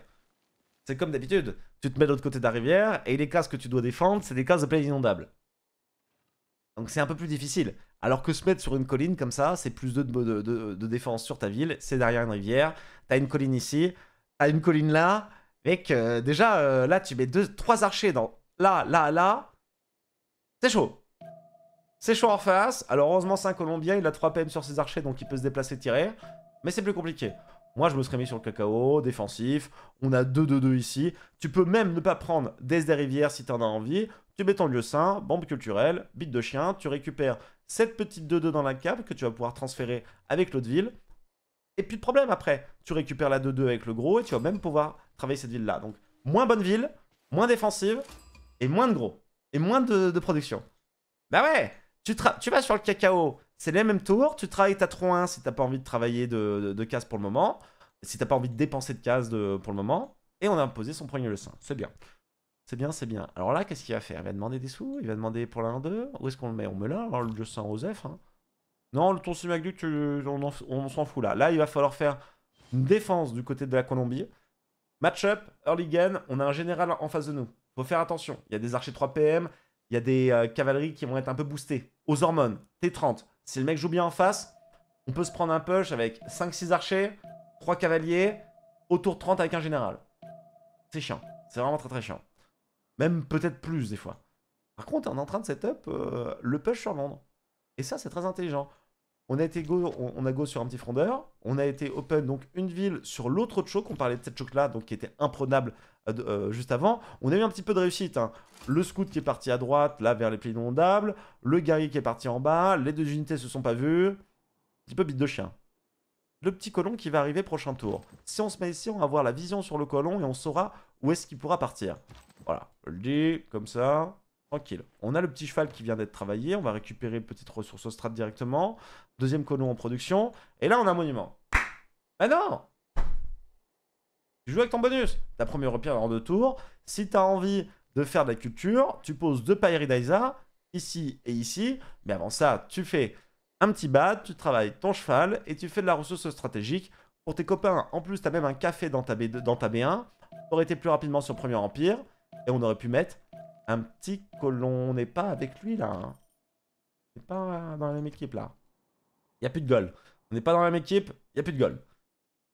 C'est comme d'habitude. Tu te mets de l'autre côté de la rivière et les cases que tu dois défendre, c'est des cases de plaines inondables. Donc c'est un peu plus difficile. Alors que se mettre sur une colline comme ça, c'est plus de, de, de, de défense sur ta ville. C'est derrière une rivière. T'as une colline ici. T'as une colline là. Mec, euh, déjà, euh, là, tu mets deux, trois archers dans... Là, là, là. C'est chaud. C'est chaud en face. Alors, heureusement, c'est un Colombien. Il a trois P M sur ses archers, donc il peut se déplacer, tirer. Mais c'est plus compliqué. Moi, je me serais mis sur le cacao, défensif. On a deux deux deux ici. Tu peux même ne pas prendre des des rivières si t'en as envie. Tu mets ton lieu sain, bombe culturelle, bite de chien. Tu récupères cette petite deux deux dans la cape que tu vas pouvoir transférer avec l'autre ville. Et puis, le problème après. Tu récupères la deux deux avec le gros et tu vas même pouvoir travailler cette ville-là. Donc, moins bonne ville, moins défensive et moins de gros. Et moins de, de production. Bah ouais, tu, tu vas sur le cacao. C'est les mêmes tours, tu travailles ta trois un si t'as pas envie de travailler de, de, de cases pour le moment, si t'as pas envie de dépenser de cases de, pour le moment, et on a imposé son premier lieu-saint. C'est bien. C'est bien, c'est bien. Alors là, qu'est-ce qu'il va faire? Il va demander des sous, il va demander pour l'un d'eux. Où est-ce qu'on le met? On met là, alors le lieu-saint Joseph. Hein. Non, le tour Simagduc, on, on s'en fout là. Là, il va falloir faire une défense du côté de la Colombie. Match-up, early game, on a un général en face de nous. Faut faire attention. Il y a des archers trois P M, il y a des euh, cavaleries qui vont être un peu boostées. Aux hormones, T trente. Si le mec joue bien en face, on peut se prendre un push avec cinq six archers, trois cavaliers, autour de trente avec un général. C'est chiant. C'est vraiment très très chiant. Même peut-être plus des fois. Par contre, on est en train de setup euh, le push sur Londres. Et ça, c'est très intelligent. On a été go, on, on a go sur un petit frondeur. On a été open, donc une ville sur l'autre choc. On parlait de cette choc là, donc qui était imprenable euh, euh, juste avant. On a eu un petit peu de réussite. Hein. Le scout qui est parti à droite, là vers les plis inondables. Le guerrier qui est parti en bas. Les deux unités se sont pas vues. Un petit peu bite de chien. Le petit colon qui va arriver prochain tour. Si on se met ici, on va avoir la vision sur le colon et on saura où est-ce qu'il pourra partir. Voilà, je le dis comme ça. Tranquille. On a le petit cheval qui vient d'être travaillé. On va récupérer une petite ressource au strat directement. Deuxième colon en production. Et là, on a un monument. Ah non! Tu joues avec ton bonus. Ta première repère en deux tours. Si tu as envie de faire de la culture, tu poses deux pailleries d'Aïsa, ici et ici. Mais avant ça, tu fais un petit bad, tu travailles ton cheval et tu fais de la ressource stratégique. Pour tes copains, en plus, tu as même un café dans ta, B deux, dans ta B un. Tu aurais été plus rapidement sur le Premier Empire. Et on aurait pu mettre... un petit colon, on n'est pas avec lui là. Hein. On n'est pas dans la même équipe là. Il n'y a plus de goal. On n'est pas dans la même équipe, il n'y a plus de goal.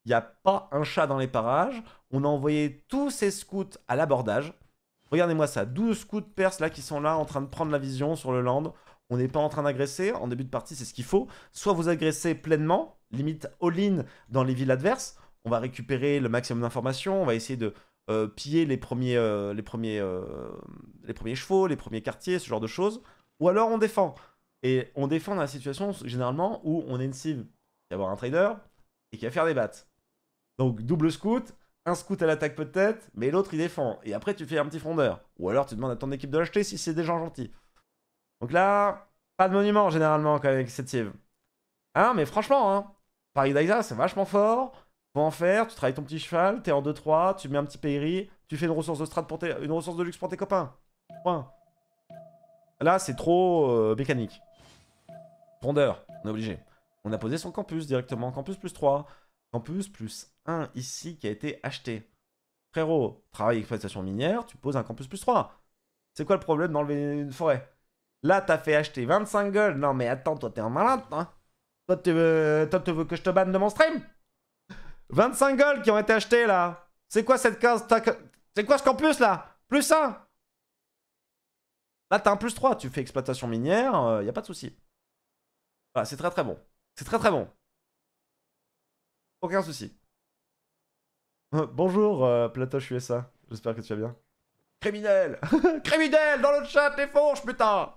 Il n'y a pas un chat dans les parages. On a envoyé tous ces scouts à l'abordage. Regardez-moi ça, douze scouts perses là qui sont là en train de prendre la vision sur le land. On n'est pas en train d'agresser. En début de partie, c'est ce qu'il faut. Soit vous agressez pleinement, limite all-in dans les villes adverses. On va récupérer le maximum d'informations. On va essayer de... Euh, piller les premiers, euh, les, premiers, euh, les premiers chevaux, les premiers quartiers, ce genre de choses. Ou alors on défend. Et on défend dans la situation généralement où on est une cible qui va avoir un trader et qui va faire des battes. Donc double scout, un scout à l'attaque peut-être, mais l'autre il défend. Et après tu fais un petit frondeur. Ou alors tu demandes à ton équipe de l'acheter si c'est des gens gentils. Donc là, pas de monument généralement quand même avec cette cible. Hein, mais franchement, hein, Paris d'Aïsa c'est vachement fort. En faire, tu travailles ton petit cheval, t'es en deux trois, tu mets un petit payri, tu fais une ressource de strat pour tes, une ressource de luxe pour tes copains. Point. Là, c'est trop euh, mécanique. Pondeur, on est obligé. On a posé son campus directement, campus plus trois, campus plus un ici qui a été acheté. Frérot, travail exploitation minière, tu poses un campus plus trois. C'est quoi le problème d'enlever une forêt? Là, t'as fait acheter vingt-cinq gueules. Non, mais attends, toi, t'es un malade, hein? Toi, tu veux, toi, tu veux que je te banne de mon stream? vingt-cinq golds qui ont été achetés là. C'est quoi cette case? C'est quoi ce campus là? Plus un. Là t'as un plus trois. Tu fais exploitation minière, euh, y a pas de souci. Voilà, c'est très très bon. C'est très très bon. Aucun souci. Bonjour euh, Platoche U S A. J'espère que tu vas bien. Criminel. Criminel dans le chat, les fourches, putain.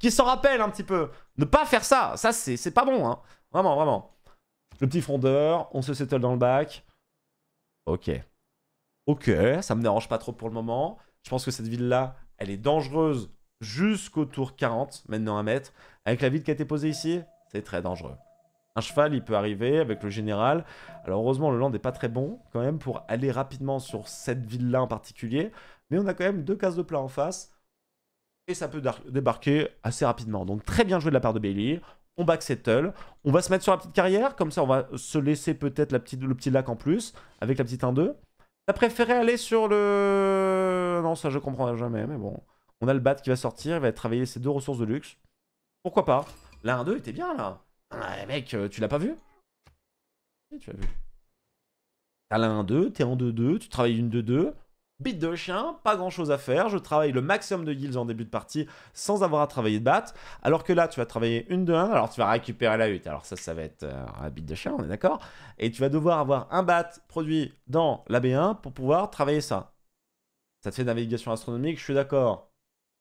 Qui s'en rappelle un petit peu. Ne pas faire ça, ça c'est pas bon, hein. Vraiment, vraiment. Le petit frondeur, on se settle dans le bac. Ok. Ok, ça me dérange pas trop pour le moment. Je pense que cette ville-là, elle est dangereuse jusqu'au tour quarante, maintenant à mettre. Avec la ville qui a été posée ici, c'est très dangereux. Un cheval, il peut arriver avec le général. Alors heureusement, le land n'est pas très bon quand même pour aller rapidement sur cette ville-là en particulier. Mais on a quand même deux cases de plat en face. Et ça peut débarquer assez rapidement. Donc très bien joué de la part de Bailey. On back settle. On va se mettre sur la petite carrière. Comme ça, on va se laisser peut-être le petit lac en plus avec la petite un deux. T'as préféré aller sur le... Non, ça je comprendrai jamais, mais bon. On a le bat qui va sortir, il va travailler ses deux ressources de luxe. Pourquoi pas? La un deux était bien, là. Ah, mec, tu l'as pas vu? Si, tu l'as vu. T'as la un deux, t'es en deux deux, tu travailles une deux deux. Bite de chien, pas grand chose à faire. Je travaille le maximum de guilds en début de partie sans avoir à travailler de bat. Alors que là, tu vas travailler une deux un, alors tu vas récupérer la huit. Alors ça, ça va être euh, un bite de chien, on est d'accord. Et tu vas devoir avoir un bat produit dans la B un pour pouvoir travailler ça. Ça te fait navigation astronomique, je suis d'accord.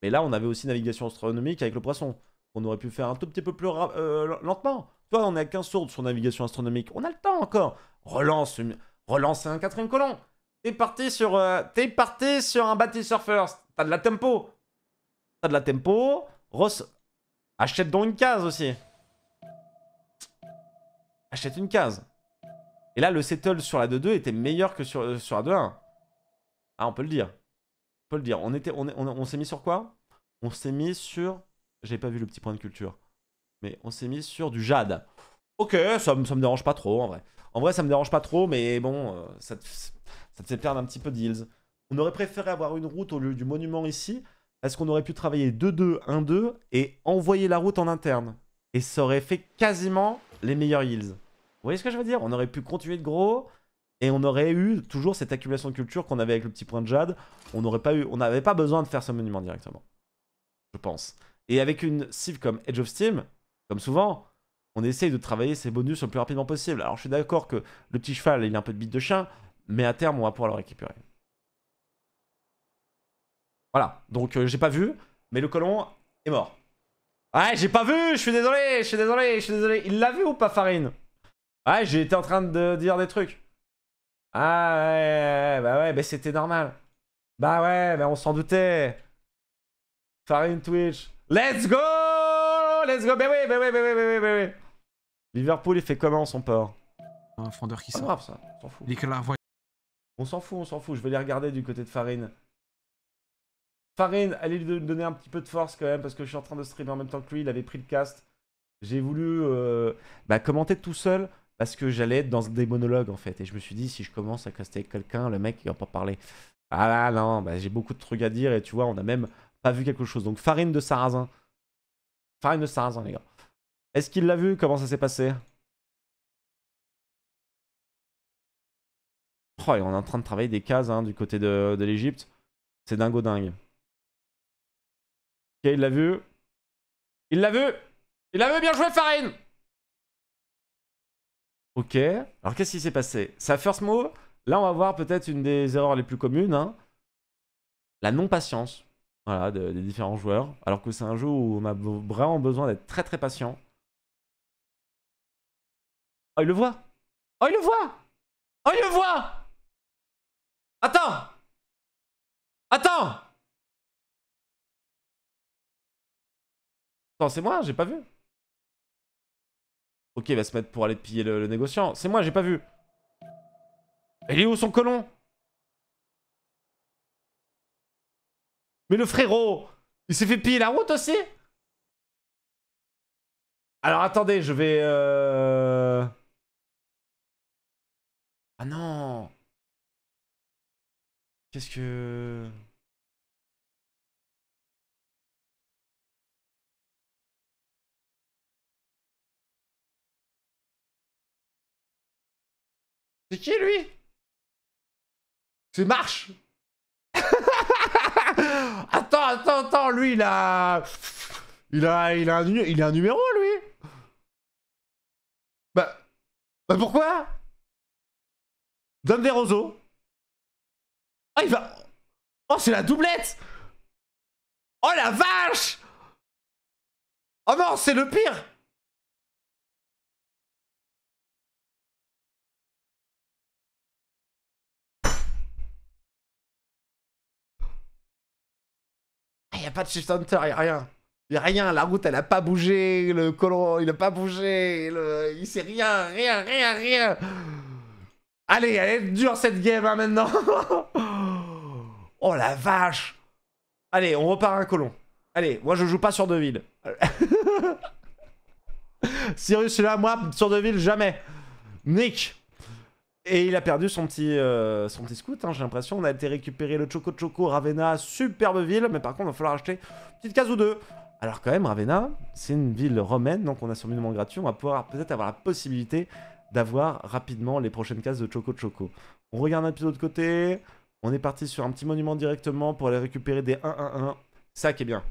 Mais là, on avait aussi navigation astronomique avec le poisson. On aurait pu faire un tout petit peu plus euh, lentement. Toi, on est à quinze sourdes sur navigation astronomique. On a le temps encore. Relance, une... relance un quatrième colon. T'es parti sur euh, t'es parti sur un bâtisseur first. T'as de la tempo. T'as de la tempo. Ross, achète donc une case aussi. Achète une case. Et là, le settle sur la deux deux était meilleur que sur, euh, sur la deux un. Ah, on peut le dire. On peut le dire. On était, on, on, on s'est mis sur quoi? On s'est mis sur... J'ai pas vu le petit point de culture. Mais on s'est mis sur du jade. Ok, ça, ça me dérange pas trop en vrai. En vrai, ça me dérange pas trop, mais bon, euh, ça... Ça te fait perdre un petit peu d'heals. On aurait préféré avoir une route au lieu du monument ici. Parce qu'on aurait pu travailler deux deux un deux et envoyer la route en interne. Et ça aurait fait quasiment les meilleurs heals. Vous voyez ce que je veux dire? On aurait pu continuer de gros. Et on aurait eu toujours cette accumulation de culture qu'on avait avec le petit point de jade. On n'aurait pas eu, on n'avait pas besoin de faire ce monument directement. Je pense. Et avec une cible comme Edge of Steam, comme souvent, on essaye de travailler ses bonus le plus rapidement possible. Alors je suis d'accord que le petit cheval, il a un peu de bite de chien. Mais à terme, on va pouvoir le récupérer. Voilà. Donc, euh, j'ai pas vu, mais le colon est mort. Ouais, j'ai pas vu. Je suis désolé, je suis désolé, je suis désolé. Il l'a vu ou pas, Farine? Ouais, j'ai été en train de dire des trucs. Ah ouais, bah ouais, bah c'était normal. Bah ouais, bah on s'en doutait. Farine Twitch. Let's go, let's go. Bah oui, bah oui, bah oui, bah oui, bah oui. Liverpool, il fait comment son port? Un frondeur qui sort. Ça, on s'en fout. Nicolas voit. On s'en fout, on s'en fout. Je vais les regarder du côté de Farine. Farine, allez lui donner un petit peu de force quand même parce que je suis en train de streamer en même temps que lui. Il avait pris le cast. J'ai voulu euh, bah, commenter tout seul parce que j'allais être dans des monologues en fait. Et je me suis dit, si je commence à caster avec quelqu'un, le mec il va pas parler. Ah là non, bah, j'ai beaucoup de trucs à dire et tu vois, on n'a même pas vu quelque chose. Donc Farine de Sarrazin. Farine de Sarrazin, les gars. Est-ce qu'il l'a vu? Comment ça s'est passé? Oh, et on est en train de travailler des cases hein, du côté de, de l'Egypte. C'est dingo dingue. Ok, il l'a vu. Il l'a vu. Il l'a vu, bien joué Farine. Ok. Alors qu'est-ce qui s'est passé? Sa first move, là on va voir peut-être une des erreurs les plus communes. Hein. La non-patience. Voilà, de, des différents joueurs. Alors que c'est un jeu où on a vraiment besoin d'être très très patient. Oh, il le voit. Oh, il le voit. Oh, il le voit. Attends! Attends! Attends, c'est moi, j'ai pas vu. Ok, il va se mettre pour aller piller le, le négociant. C'est moi, j'ai pas vu. Il est où son colon? Mais le frérot, il s'est fait piller la route aussi? Alors attendez, je vais... Euh... Ah non! Qu'est-ce que... C'est qui lui? C'est March. Attends, attends, attends, lui il a... Il a, il a, un, il a un numéro lui. Bah... Bah pourquoi? Donne des roseaux. Ah, il va... Oh, c'est la doublette. Oh la vache. Oh non, c'est le pire. Il n'y a pas de shift hunter, il n'y a rien. Il n'y a rien, la route elle a pas bougé, le colon il a pas bougé, le... il sait rien, rien, rien, rien. Allez, elle est dure cette game hein, maintenant. Oh la vache. Allez, on repart un colon. Allez, moi je joue pas sur Deville. Cyrus là, moi sur Deville jamais. Nick. Et il a perdu son petit, euh, son petit scout, hein, j'ai l'impression. On a été récupérer le Choco Choco, Ravenna, superbe ville. Mais par contre, il va falloir acheter une petite case ou deux. Alors quand même, Ravenna, c'est une ville romaine, donc on a son minimum gratuit. On va pouvoir peut-être avoir la possibilité d'avoir rapidement les prochaines cases de Choco Choco. On regarde un petit peu de côté. On est parti sur un petit monument directement pour aller récupérer des un un un. Ça qui est bien.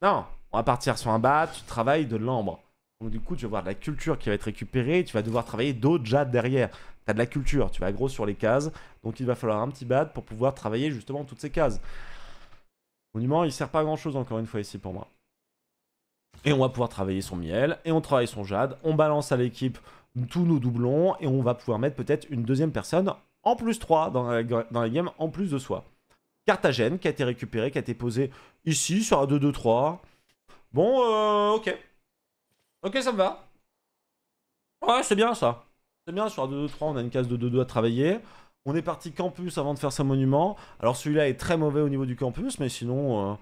Non, on va partir sur un bas, tu travailles de l'ambre. Donc du coup, tu vas avoir de la culture qui va être récupérée. Tu vas devoir travailler d'autres jades derrière. T'as de la culture, tu vas gros sur les cases, donc il va falloir un petit bad pour pouvoir travailler justement toutes ces cases. Le monument, il sert pas à grand chose encore une fois ici pour moi. Et on va pouvoir travailler son miel, et on travaille son jade, on balance à l'équipe tous nos doublons, et on va pouvoir mettre peut-être une deuxième personne en plus trois dans la, dans la game, en plus de soi. Carthagène qui a été récupérée, qui a été posée ici sur un deux deux trois. Bon, euh, ok. Ok, ça me va. Ouais, c'est bien ça. C'est bien, sur deux deux trois, on a une case de deux deux à travailler. On est parti campus avant de faire ce monument. Alors celui-là est très mauvais au niveau du campus, mais sinon, euh,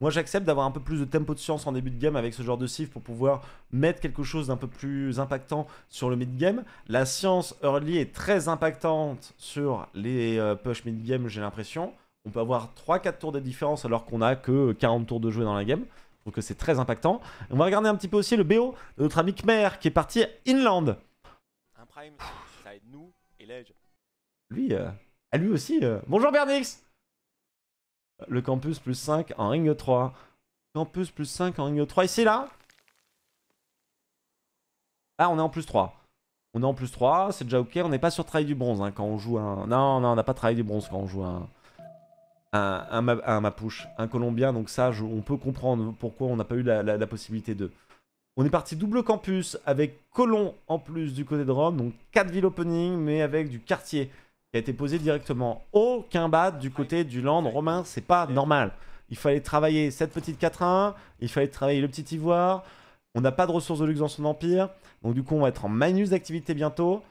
moi j'accepte d'avoir un peu plus de tempo de science en début de game avec ce genre de civ pour pouvoir mettre quelque chose d'un peu plus impactant sur le mid-game. La science early est très impactante sur les euh, push mid-game, j'ai l'impression. On peut avoir trois quatre tours de différence alors qu'on a que quarante tours de jouer dans la game. Donc c'est très impactant. Et on va regarder un petit peu aussi le B O de notre ami Khmer qui est parti inland. Ça aide nous et l'Edge. Lui, euh, à lui aussi. Euh... Bonjour Bernix. Le campus plus cinq en ring trois. Campus plus cinq en ring trois. Ici là. Ah, on est en plus trois. On est en plus trois, c'est déjà ok. On n'est pas sur travail du bronze hein, quand on joue un. Non, non, on n'a pas travail du bronze quand on joue un. Un, un, un, un Mapuche, un Colombien. Donc ça, je, on peut comprendre pourquoi on n'a pas eu la, la, la possibilité de. On est parti double campus avec Colon en plus du côté de Rome, donc quatre villes opening, mais avec du quartier qui a été posé directement. Aucun bat du côté du land romain, c'est pas normal. Il fallait travailler cette petite quatre un, il fallait travailler le petit ivoire, on n'a pas de ressources de luxe dans son empire, donc du coup on va être en manus d'activité bientôt.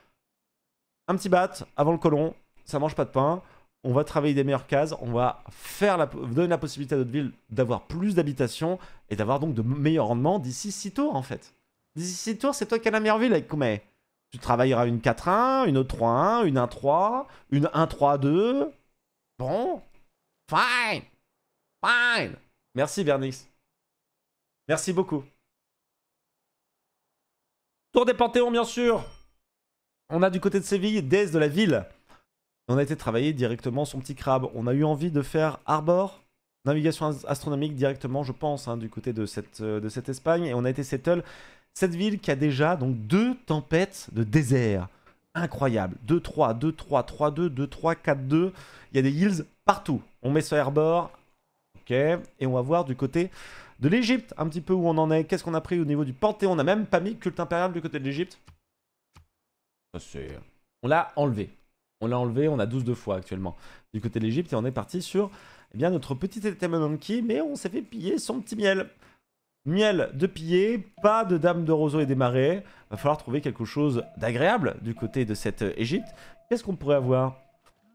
Un petit bat avant le colon, ça mange pas de pain, on va travailler des meilleures cases, on va faire la, donner la possibilité à notre ville d'avoir plus d'habitations et d'avoir donc de meilleurs rendements d'ici six tours en fait. D'ici six tours, c'est toi qui as la meilleure ville avec Koumé. Tu travailleras une quatre un, une trois un, une un trois, une un trois deux. Bon, fine, fine. Merci Vernix. Merci beaucoup. Tour des Panthéons bien sûr. On a du côté de Séville, déesse de la ville. On a été travailler directement son petit crabe. On a eu envie de faire Arbor, navigation astronomique directement, je pense, hein, du côté de cette, de cette Espagne. Et on a été Settle, cette ville qui a déjà donc deux tempêtes de désert. Incroyable. deux trois, deux trois, trois deux, deux trois, quatre deux. Il y a des hills partout. On met ce Arbor. Ok. Et on va voir du côté de l'Egypte un petit peu où on en est. Qu'est-ce qu'on a pris au niveau du Panthéon? On n'a même pas mis culte impérial du côté de l'Egypte. On l'a enlevé. On l'a enlevé, on a douze de fois actuellement du côté de l'Egypte et on est parti sur eh bien, notre petit Etemononki, mais on s'est fait piller son petit miel. Miel de piller, pas de dame de roseau et des marais. Va falloir trouver quelque chose d'agréable du côté de cette Égypte. Qu'est-ce qu'on pourrait avoir?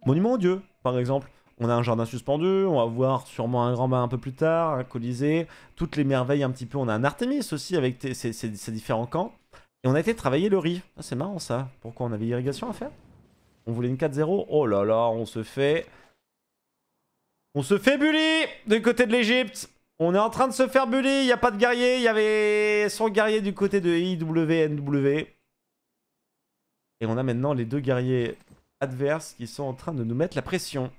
Monument aux dieux, par exemple. On a un jardin suspendu, on va voir sûrement un grand bain un peu plus tard, un colisée, toutes les merveilles un petit peu. On a un Artémis aussi avec ces, ces, ces différents camps. Et on a été travailler le riz. Ah, c'est marrant ça. Pourquoi on avait irrigation à faire? On voulait une quatre zéro. Oh là là, on se fait... On se fait bully du côté de l'Egypte. On est en train de se faire bully. Il n'y a pas de guerrier. Il y avait son guerrier du côté de I W N W. Et on a maintenant les deux guerriers adverses qui sont en train de nous mettre la pression.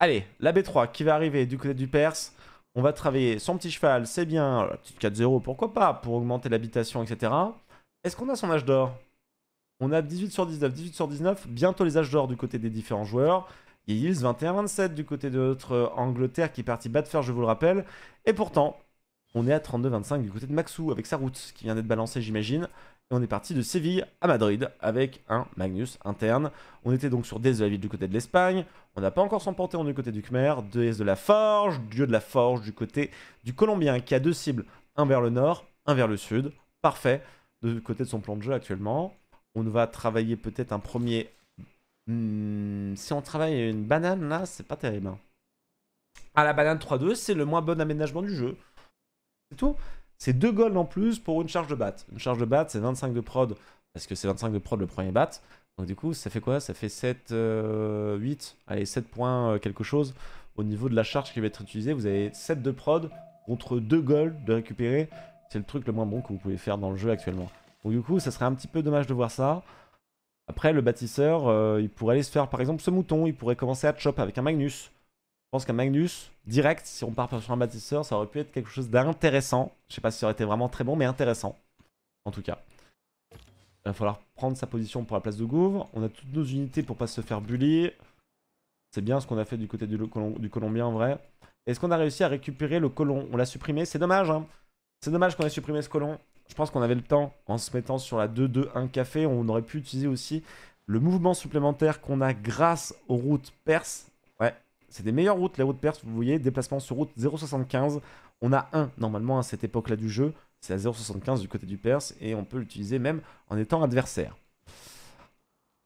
Allez, la B trois qui va arriver du côté du Perse. On va travailler son petit cheval. C'est bien. La petite quatre zéro, pourquoi pas, pour augmenter l'habitation, et cetera. Est-ce qu'on a son âge d'or ? On a dix-huit sur dix-neuf, dix-huit sur dix-neuf, bientôt les âges d'or du côté des différents joueurs. Il y a vingt et un vingt-sept du côté de notre Angleterre qui est parti bas de fer, je vous le rappelle. Et pourtant, on est à trente-deux vingt-cinq du côté de Maxou avec sa route qui vient d'être balancée, j'imagine. Et on est parti de Séville à Madrid avec un Magnus interne. On était donc sur D S de la ville du côté de l'Espagne. On n'a pas encore son panthéon du côté du Khmer. D S de la Forge, Dieu de la Forge du côté du Colombien qui a deux cibles. Un vers le nord, un vers le sud. Parfait. Du côté de son plan de jeu actuellement. On va travailler peut-être un premier... Hmm, si on travaille une banane là, c'est pas terrible. Ah, la banane trois deux, c'est le moins bon aménagement du jeu. C'est tout. C'est deux golds en plus pour une charge de batte. Une charge de batte, c'est vingt-cinq de prod. Parce que c'est vingt-cinq de prod le premier batte. Donc du coup, ça fait quoi? Ça fait sept, euh, huit, allez, sept points euh, quelque chose. Au niveau de la charge qui va être utilisée, vous avez sept de prod contre deux golds de récupérer. C'est le truc le moins bon que vous pouvez faire dans le jeu actuellement. Donc du coup, ça serait un petit peu dommage de voir ça. Après, le bâtisseur, euh, il pourrait aller se faire, par exemple, ce mouton. Il pourrait commencer à chop avec un Magnus. Je pense qu'un Magnus, direct, si on part sur un bâtisseur, ça aurait pu être quelque chose d'intéressant. Je sais pas si ça aurait été vraiment très bon, mais intéressant. En tout cas. Il va falloir prendre sa position pour la place de Gouvre. On a toutes nos unités pour pas se faire bully. C'est bien ce qu'on a fait du côté du, du Colombien, en vrai. Est-ce qu'on a réussi à récupérer le colon? On l'a supprimé, c'est dommage, hein. C'est dommage qu'on ait supprimé ce colon. Je pense qu'on avait le temps, en se mettant sur la deux deux un café, on aurait pu utiliser aussi le mouvement supplémentaire qu'on a grâce aux routes perses. Ouais, c'est des meilleures routes, les routes perses, vous voyez, déplacement sur route zéro virgule soixante-quinze. On a un, normalement, à cette époque-là du jeu, c'est à zéro virgule soixante-quinze du côté du Perse, et on peut l'utiliser même en étant adversaire.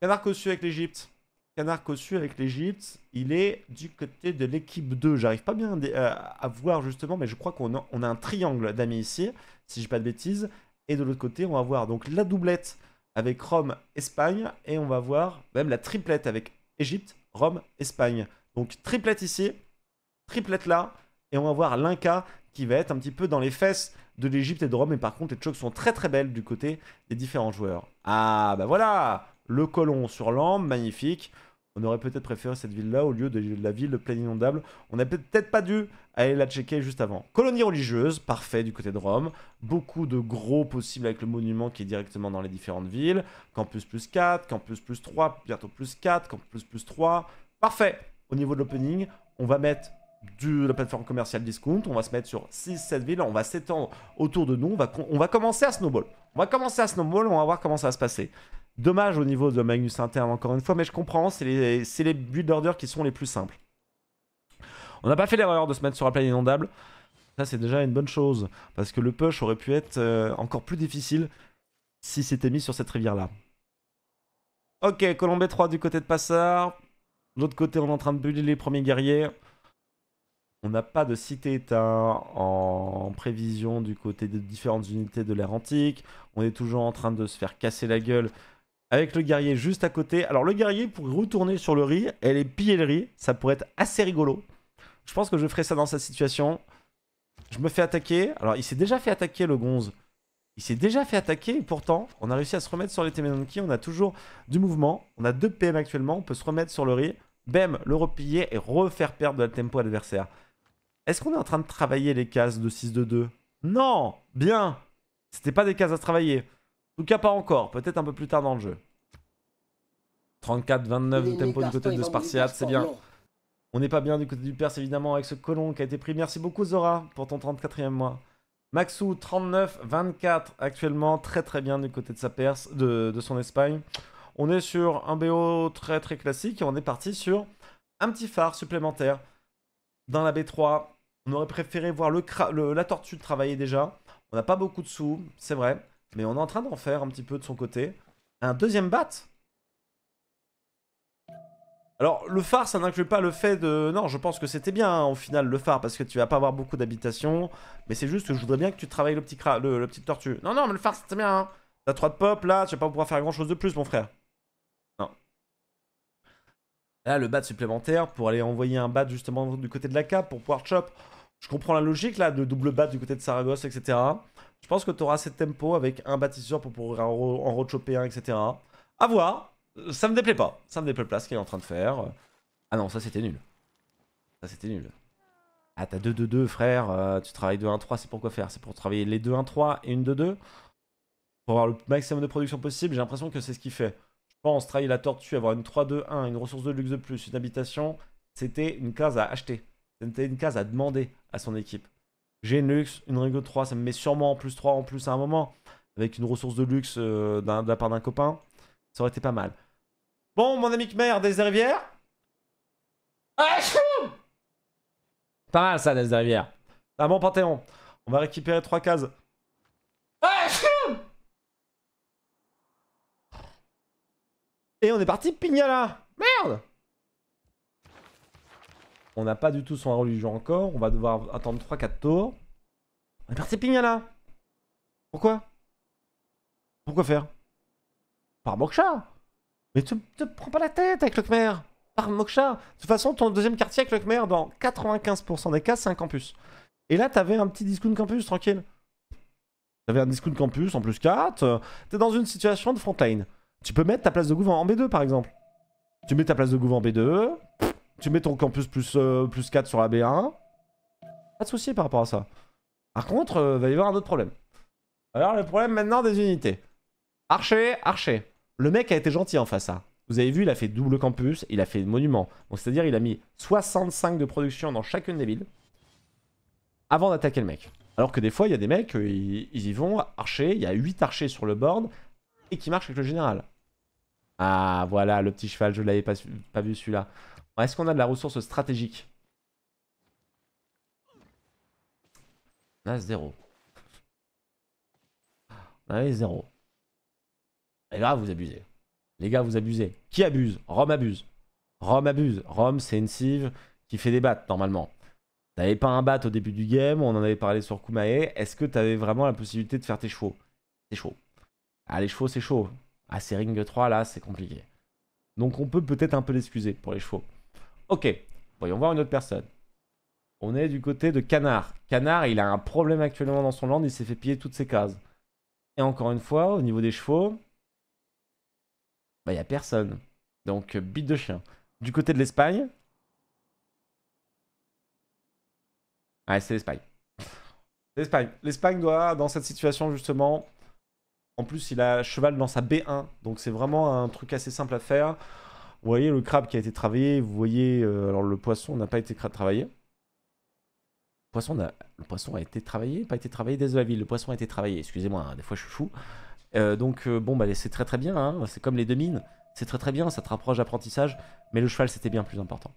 Canard cossu avec l'Egypte. Canard cossu avec l'Egypte, il est du côté de l'équipe deux. J'arrive pas bien à voir justement, mais je crois qu'on a, on a un triangle d'amis ici, si j'ai pas de bêtises. Et de l'autre côté, on va voir donc la doublette avec Rome-Espagne. Et on va voir même la triplette avec Égypte, Rome-Espagne. Donc triplette ici, triplette là. Et on va voir l'Inca qui va être un petit peu dans les fesses de l'Égypte et de Rome. Et par contre, les chocs sont très très belles du côté des différents joueurs. Ah bah voilà, le colon sur l'ambe, magnifique. On aurait peut-être préféré cette ville-là au lieu de la ville de plaine inondable. On n'a peut-être pas dû aller la checker juste avant. Colonie religieuse, parfait du côté de Rome. Beaucoup de gros possibles avec le monument qui est directement dans les différentes villes. Campus plus quatre, Campus plus trois, bientôt plus quatre, Campus plus trois. Parfait. Au niveau de l'opening, on va mettre de la plateforme commerciale discount. On va se mettre sur six sept villes. On va s'étendre autour de nous. On va, on va commencer à snowball. On va commencer à snowball. On va voir comment ça va se passer. Dommage au niveau de Magnus interne encore une fois, mais je comprends, c'est les, les build orders qui sont les plus simples. On n'a pas fait l'erreur de se mettre sur la plaine inondable. Ça c'est déjà une bonne chose, parce que le push aurait pu être euh, encore plus difficile si c'était mis sur cette rivière-là. Ok, Colombé trois du côté de Passard. De l'autre côté, on est en train de bully les premiers guerriers. On n'a pas de cité-état en prévision du côté des différentes unités de l'ère antique. On est toujours en train de se faire casser la gueule avec le guerrier juste à côté. Alors le guerrier pour retourner sur le riz et les piller le riz, ça pourrait être assez rigolo. Je pense que je ferai ça dans sa situation. Je me fais attaquer. Alors il s'est déjà fait attaquer le gonze. Il s'est déjà fait attaquer et pourtant on a réussi à se remettre sur les Temenonki. On a toujours du mouvement. On a deux P M actuellement. On peut se remettre sur le riz. Bam, le replier et refaire perdre de la tempo à l'adversaire. Est-ce qu'on est en train de travailler les cases de six deux deux? Non, bien. C'était pas des cases à travailler. En tout cas, pas encore. Peut-être un peu plus tard dans le jeu. trente-quatre vingt-neuf du tempo du côté de Spartiate, c'est bien. On n'est pas bien du côté du Perse, évidemment, avec ce colon qui a été pris. Merci beaucoup, Zora, pour ton trente-quatrième mois. Maxou, trente-neuf vingt-quatre actuellement. Très, très bien du côté de sa Perse, de, de son Espagne. On est sur un B O très, très classique. Et on est parti sur un petit phare supplémentaire dans la B trois. On aurait préféré voir le le, la tortue travailler déjà. On n'a pas beaucoup de sous, c'est vrai. Mais on est en train d'en faire un petit peu de son côté. Un deuxième bat. Alors, le phare, ça n'inclut pas le fait de... Non, je pense que c'était bien, hein, au final, le phare, parce que tu vas pas avoir beaucoup d'habitations. Mais c'est juste que je voudrais bien que tu travailles le petit cra... le, le petit tortue. Non, non, mais le phare, c'était bien. Hein. T'as trois de pop, là, tu vas pas pouvoir faire grand-chose de plus, mon frère. Non. Là, le bat supplémentaire, pour aller envoyer un bat, justement, du côté de la cape, pour pouvoir chop. Je comprends la logique, là, de double bat du côté de Saragosse, et cetera. Je pense que tu auras assez de tempo avec un bâtisseur pour pouvoir en rechoper un, et cetera. A voir. Ça me déplaît pas. Ça me déplaît pas ce qu'il est en train de faire. Ah non, ça c'était nul. Ça c'était nul. Ah t'as deux deux deux frère. Euh, tu travailles deux un trois, c'est pour quoi faire? C'est pour travailler les deux un trois et une deux deux. Pour avoir le maximum de production possible, j'ai l'impression que c'est ce qu'il fait. Je pense trahir la tortue, avoir une trois deux un, une ressource de luxe de plus, une habitation, c'était une case à acheter. C'était une case à demander à son équipe. J'ai une luxe, une ringo de trois, ça me met sûrement en plus trois en plus à un moment. Avec une ressource de luxe euh, de la part d'un copain, ça aurait été pas mal. Bon, mon ami Khmer, des rivières. Ah, pas mal ça, des rivières. C'est un bon panthéon. On va récupérer trois cases. Ah, et on est parti, Pignala. Merde. On n'a pas du tout son religion encore. On va devoir attendre trois quatre tours. On est parti, Pignala. Pourquoi? Pourquoi faire? Par Moksha. Mais tu te prends pas la tête avec le Khmer. Par Moksha. De toute façon, ton deuxième quartier avec le Khmer, dans quatre-vingt-quinze pour cent des cas, c'est un campus. Et là, t'avais un petit discount campus, tranquille. T'avais un discount campus en plus quatre. T'es dans une situation de frontline. Tu peux mettre ta place de gouv en B deux, par exemple. Tu mets ta place de gouv en B deux. Tu mets ton campus plus, euh, plus quatre sur la B un. Pas de souci par rapport à ça. Par contre, il euh, va y avoir un autre problème. Alors, le problème maintenant des unités. Archer, archer. Le mec a été gentil en face à. Vous avez vu, il a fait double campus, il a fait monument. Donc c'est-à-dire il a mis soixante-cinq de production dans chacune des villes avant d'attaquer le mec. Alors que des fois, il y a des mecs, ils, ils y vont, archer, il y a huit archers sur le board et qui marchent avec le général. Ah voilà, le petit cheval, je l'avais pas, pas vu celui-là. Est-ce qu'on a de la ressource stratégique? On a zéro. On a zéro. Et là, vous abusez. Les gars, vous abusez. Qui abuse? Rome abuse. Rome abuse. Rome, c'est une cive qui fait des battes, normalement. T'avais pas un bat au début du game, on en avait parlé sur Kumae. Est-ce que t'avais vraiment la possibilité de faire tes chevaux? C'est chaud. Ah, les chevaux, c'est chaud. Ah, c'est ring trois, là, c'est compliqué. Donc, on peut peut-être un peu l'excuser pour les chevaux. Ok. Voyons voir une autre personne. On est du côté de Canard. Canard, il a un problème actuellement dans son land. Il s'est fait piller toutes ses cases. Et encore une fois, au niveau des chevaux... Bah, y a personne. Donc, bite de chien. Du côté de l'Espagne. Ouais, c'est l'Espagne. L'Espagne. L'Espagne doit, dans cette situation, justement... En plus, il a cheval dans sa B un. Donc, c'est vraiment un truc assez simple à faire. Vous voyez le crabe qui a été travaillé. Vous voyez... Euh, alors, le poisson n'a pas été travaillé. Le poisson, a... le poisson a été travaillé. Pas été travaillé dès la ville. Le poisson a été travaillé. Excusez-moi, hein, des fois, je suis fou. Euh, donc euh, bon bah c'est très très bien, hein. C'est comme les deux mines, c'est très très bien, ça te rapproche d'apprentissage, mais le cheval c'était bien plus important.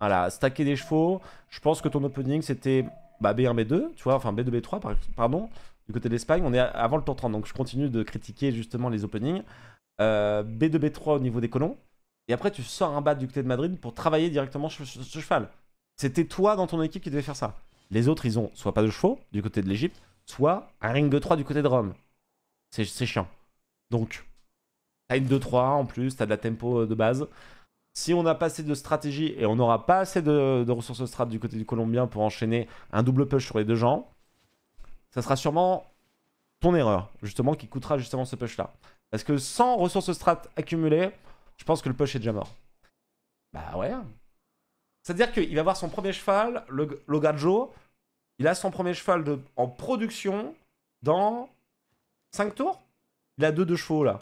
Voilà, stacker des chevaux, je pense que ton opening c'était bah, B un, B deux, tu vois, enfin B deux, B trois par, pardon, du côté de l'Espagne, on est avant le tour trente, donc je continue de critiquer justement les openings, euh, B deux, B trois au niveau des colons, et après tu sors un bat du côté de Madrid pour travailler directement ce cheval. C'était toi dans ton équipe qui devais faire ça. Les autres ils ont soit pas de chevaux du côté de l'Egypte, soit un ring trois du côté de Rome. C'est chiant. Donc, t'as une deux trois en plus, t'as de la tempo de base. Si on n'a pas assez de stratégie et on n'aura pas assez de, de ressources strat du côté du Colombien pour enchaîner un double push sur les deux gens, ça sera sûrement ton erreur, justement, qui coûtera justement ce push-là. Parce que sans ressources strat accumulées, je pense que le push est déjà mort. Bah ouais. C'est-à-dire qu'il va avoir son premier cheval, le, le Gajo, il a son premier cheval de, en production dans... cinq tours, il a deux chevaux là.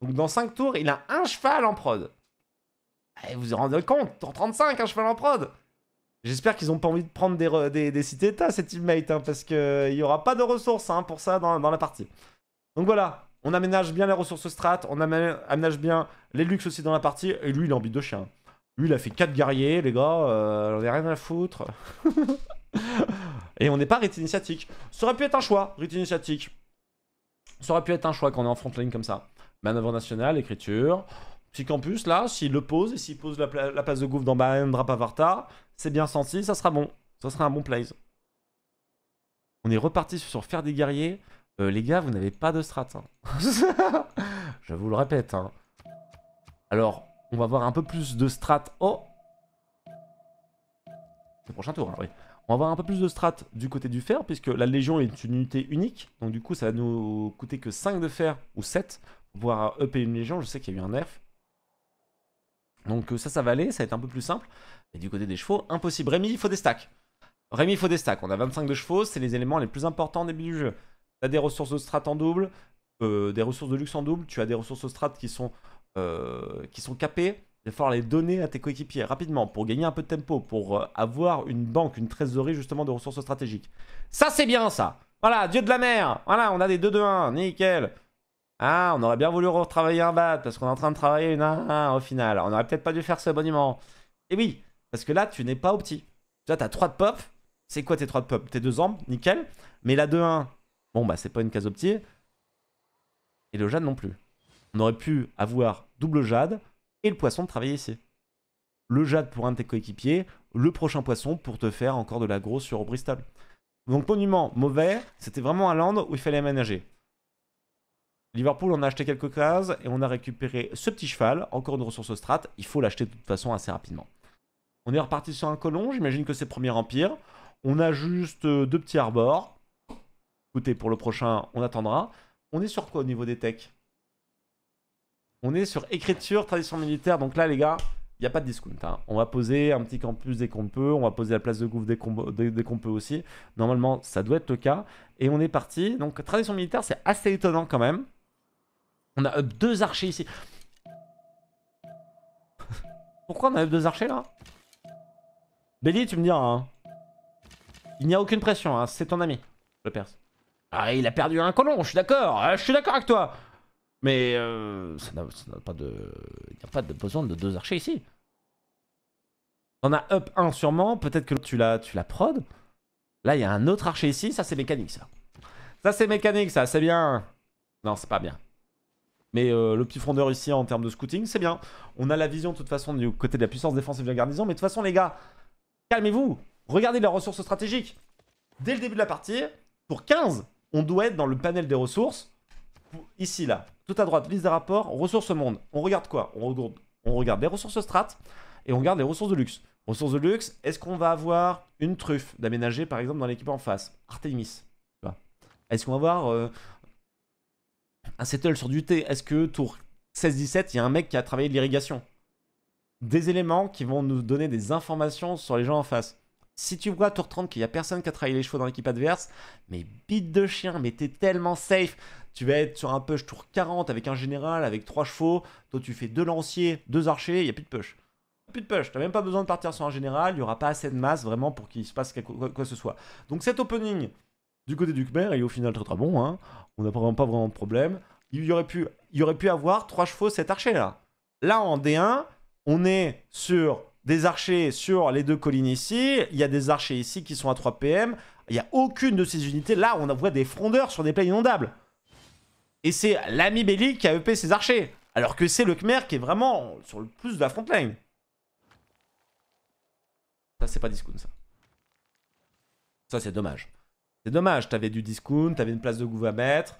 Donc dans cinq tours, il a un cheval en prod. Et vous vous rendez compte, en trente-cinq, un cheval en prod. J'espère qu'ils n'ont pas envie de prendre des, des, des cités-états, ces teammates, hein, parce qu'il n'y aura pas de ressources hein, pour ça dans, dans la partie. Donc voilà, on aménage bien les ressources strat, on aménage bien les luxes aussi dans la partie, et lui, il est en bite de chien. Lui, il a fait quatre guerriers, les gars, euh, on n'a rien à foutre. Et on n'est pas rite initiatique. Ça aurait pu être un choix, rite initiatique. Ça aurait pu être un choix quand on est en frontline comme ça. Manœuvre nationale, écriture. Petit campus là, s'il le pose et s'il pose la, pla la place de gouffre dans Bahendra Pavarta, c'est bien senti, ça sera bon. Ça sera un bon place. On est reparti sur faire des guerriers. Euh, les gars, vous n'avez pas de strat. Hein. Je vous le répète. Hein. Alors, on va avoir un peu plus de strat. Oh, c'est le prochain tour, hein, oui. On va avoir un peu plus de strat du côté du fer, puisque la Légion est une unité unique. Donc du coup, ça va nous coûter que cinq de fer, ou sept, pour pouvoir upper une Légion. Je sais qu'il y a eu un nerf. Donc ça, ça va aller, ça va être un peu plus simple. Et du côté des chevaux, impossible. Rémi, il faut des stacks. Rémi, il faut des stacks. On a vingt-cinq de chevaux, c'est les éléments les plus importants au début du jeu. T'as des ressources de strat en double, euh, des ressources de luxe en double, tu as des ressources au strat qui sont, euh, qui sont capées. Il va falloir les donner à tes coéquipiers rapidement pour gagner un peu de tempo, pour euh, avoir une banque, une trésorerie justement de ressources stratégiques. Ça, c'est bien ça. Voilà, dieu de la mer. Voilà, on a des deux deux un, nickel. Ah, on aurait bien voulu retravailler un bat parce qu'on est en train de travailler une un un au final. On aurait peut-être pas dû faire ce monument. Et oui, parce que là, tu n'es pas au petit. Là, t'as trois de pop. C'est quoi tes trois de pop? Tes deux ambres, nickel. Mais la deux un, bon bah c'est pas une case au petit. Et le jade non plus. On aurait pu avoir double jade et le poisson de travailler ici. Le jade pour un de tes coéquipiers, le prochain poisson pour te faire encore de l'aggro sur Bristol. Donc monument, mauvais, c'était vraiment un land où il fallait ménager. Liverpool, on a acheté quelques cases et on a récupéré ce petit cheval, encore une ressource au strat, il faut l'acheter de toute façon assez rapidement. On est reparti sur un colon, j'imagine que c'est Premier Empire. On a juste deux petits arbors. Écoutez, pour le prochain, on attendra. On est sur quoi au niveau des techs? On est sur écriture, tradition militaire. Donc là, les gars, il n'y a pas de discount. Hein. On va poser un petit campus dès qu'on peut. On va poser la place de gouffre dès qu'on dès, dès qu'on peut aussi. Normalement, ça doit être le cas. Et on est parti. Donc, tradition militaire, c'est assez étonnant quand même. On a up deux archers ici. Pourquoi on a up deux archers là? Belly, tu me diras. Hein. Il n'y a aucune pression. Hein. C'est ton ami, le perse. Ah, il a perdu un colon. Je suis d'accord. Je suis d'accord avec toi. Mais euh, ça n'a pas de, il n'y a pas de besoin de deux archers ici. On a up un sûrement, peut-être que tu la, tu la prod. Là, il y a un autre archer ici, ça c'est mécanique ça. Ça c'est mécanique ça, c'est bien. Non, c'est pas bien. Mais euh, le petit frondeur ici en termes de scouting, c'est bien. On a la vision de toute façon du côté de la puissance défensive de la garnison. Mais de toute façon les gars, calmez-vous. Regardez leurs ressources stratégiques. Dès le début de la partie, pour quinze, on doit être dans le panel des ressources. Ici, là, tout à droite, liste des rapports, ressources au monde. On regarde quoi? On regarde, on regarde les ressources strat et on regarde les ressources de luxe. Ressources de luxe, est-ce qu'on va avoir une truffe d'aménager, par exemple, dans l'équipe en face? Artemis. Est-ce qu'on va avoir euh, un settle sur du thé? Est-ce que tour seize dix-sept, il y a un mec qui a travaillé de l'irrigation? Des éléments qui vont nous donner des informations sur les gens en face. Si tu vois à tour trente qu'il n'y a personne qui a travaillé les chevaux dans l'équipe adverse, mais bite de chien, mais t'es tellement safe. Tu vas être sur un push tour quarante avec un général, avec trois chevaux. Toi, tu fais deux lanciers, deux archers, il n'y a plus de push. Plus de push, t'as même pas besoin de partir sur un général. Il n'y aura pas assez de masse vraiment pour qu'il se passe quoi que ce soit. Donc cet opening du côté du Khmer est au final très très bon. Hein. On n'a vraiment pas vraiment de problème. Il y aurait pu, il y aurait pu avoir trois chevaux, sept archers là. Là, en D un, on est sur... des archers sur les deux collines ici. Il y a des archers ici qui sont à trois P M. Il n'y a aucune de ces unités. Là, on voit des frondeurs sur des plaines inondables. Et c'est l'ami Belly qui a E P ses archers. Alors que c'est le Khmer qui est vraiment sur le plus de la front line. Ça, c'est pas discount, ça. Ça, c'est dommage. C'est dommage. T'avais du discount, t'avais une place de gouv à mettre.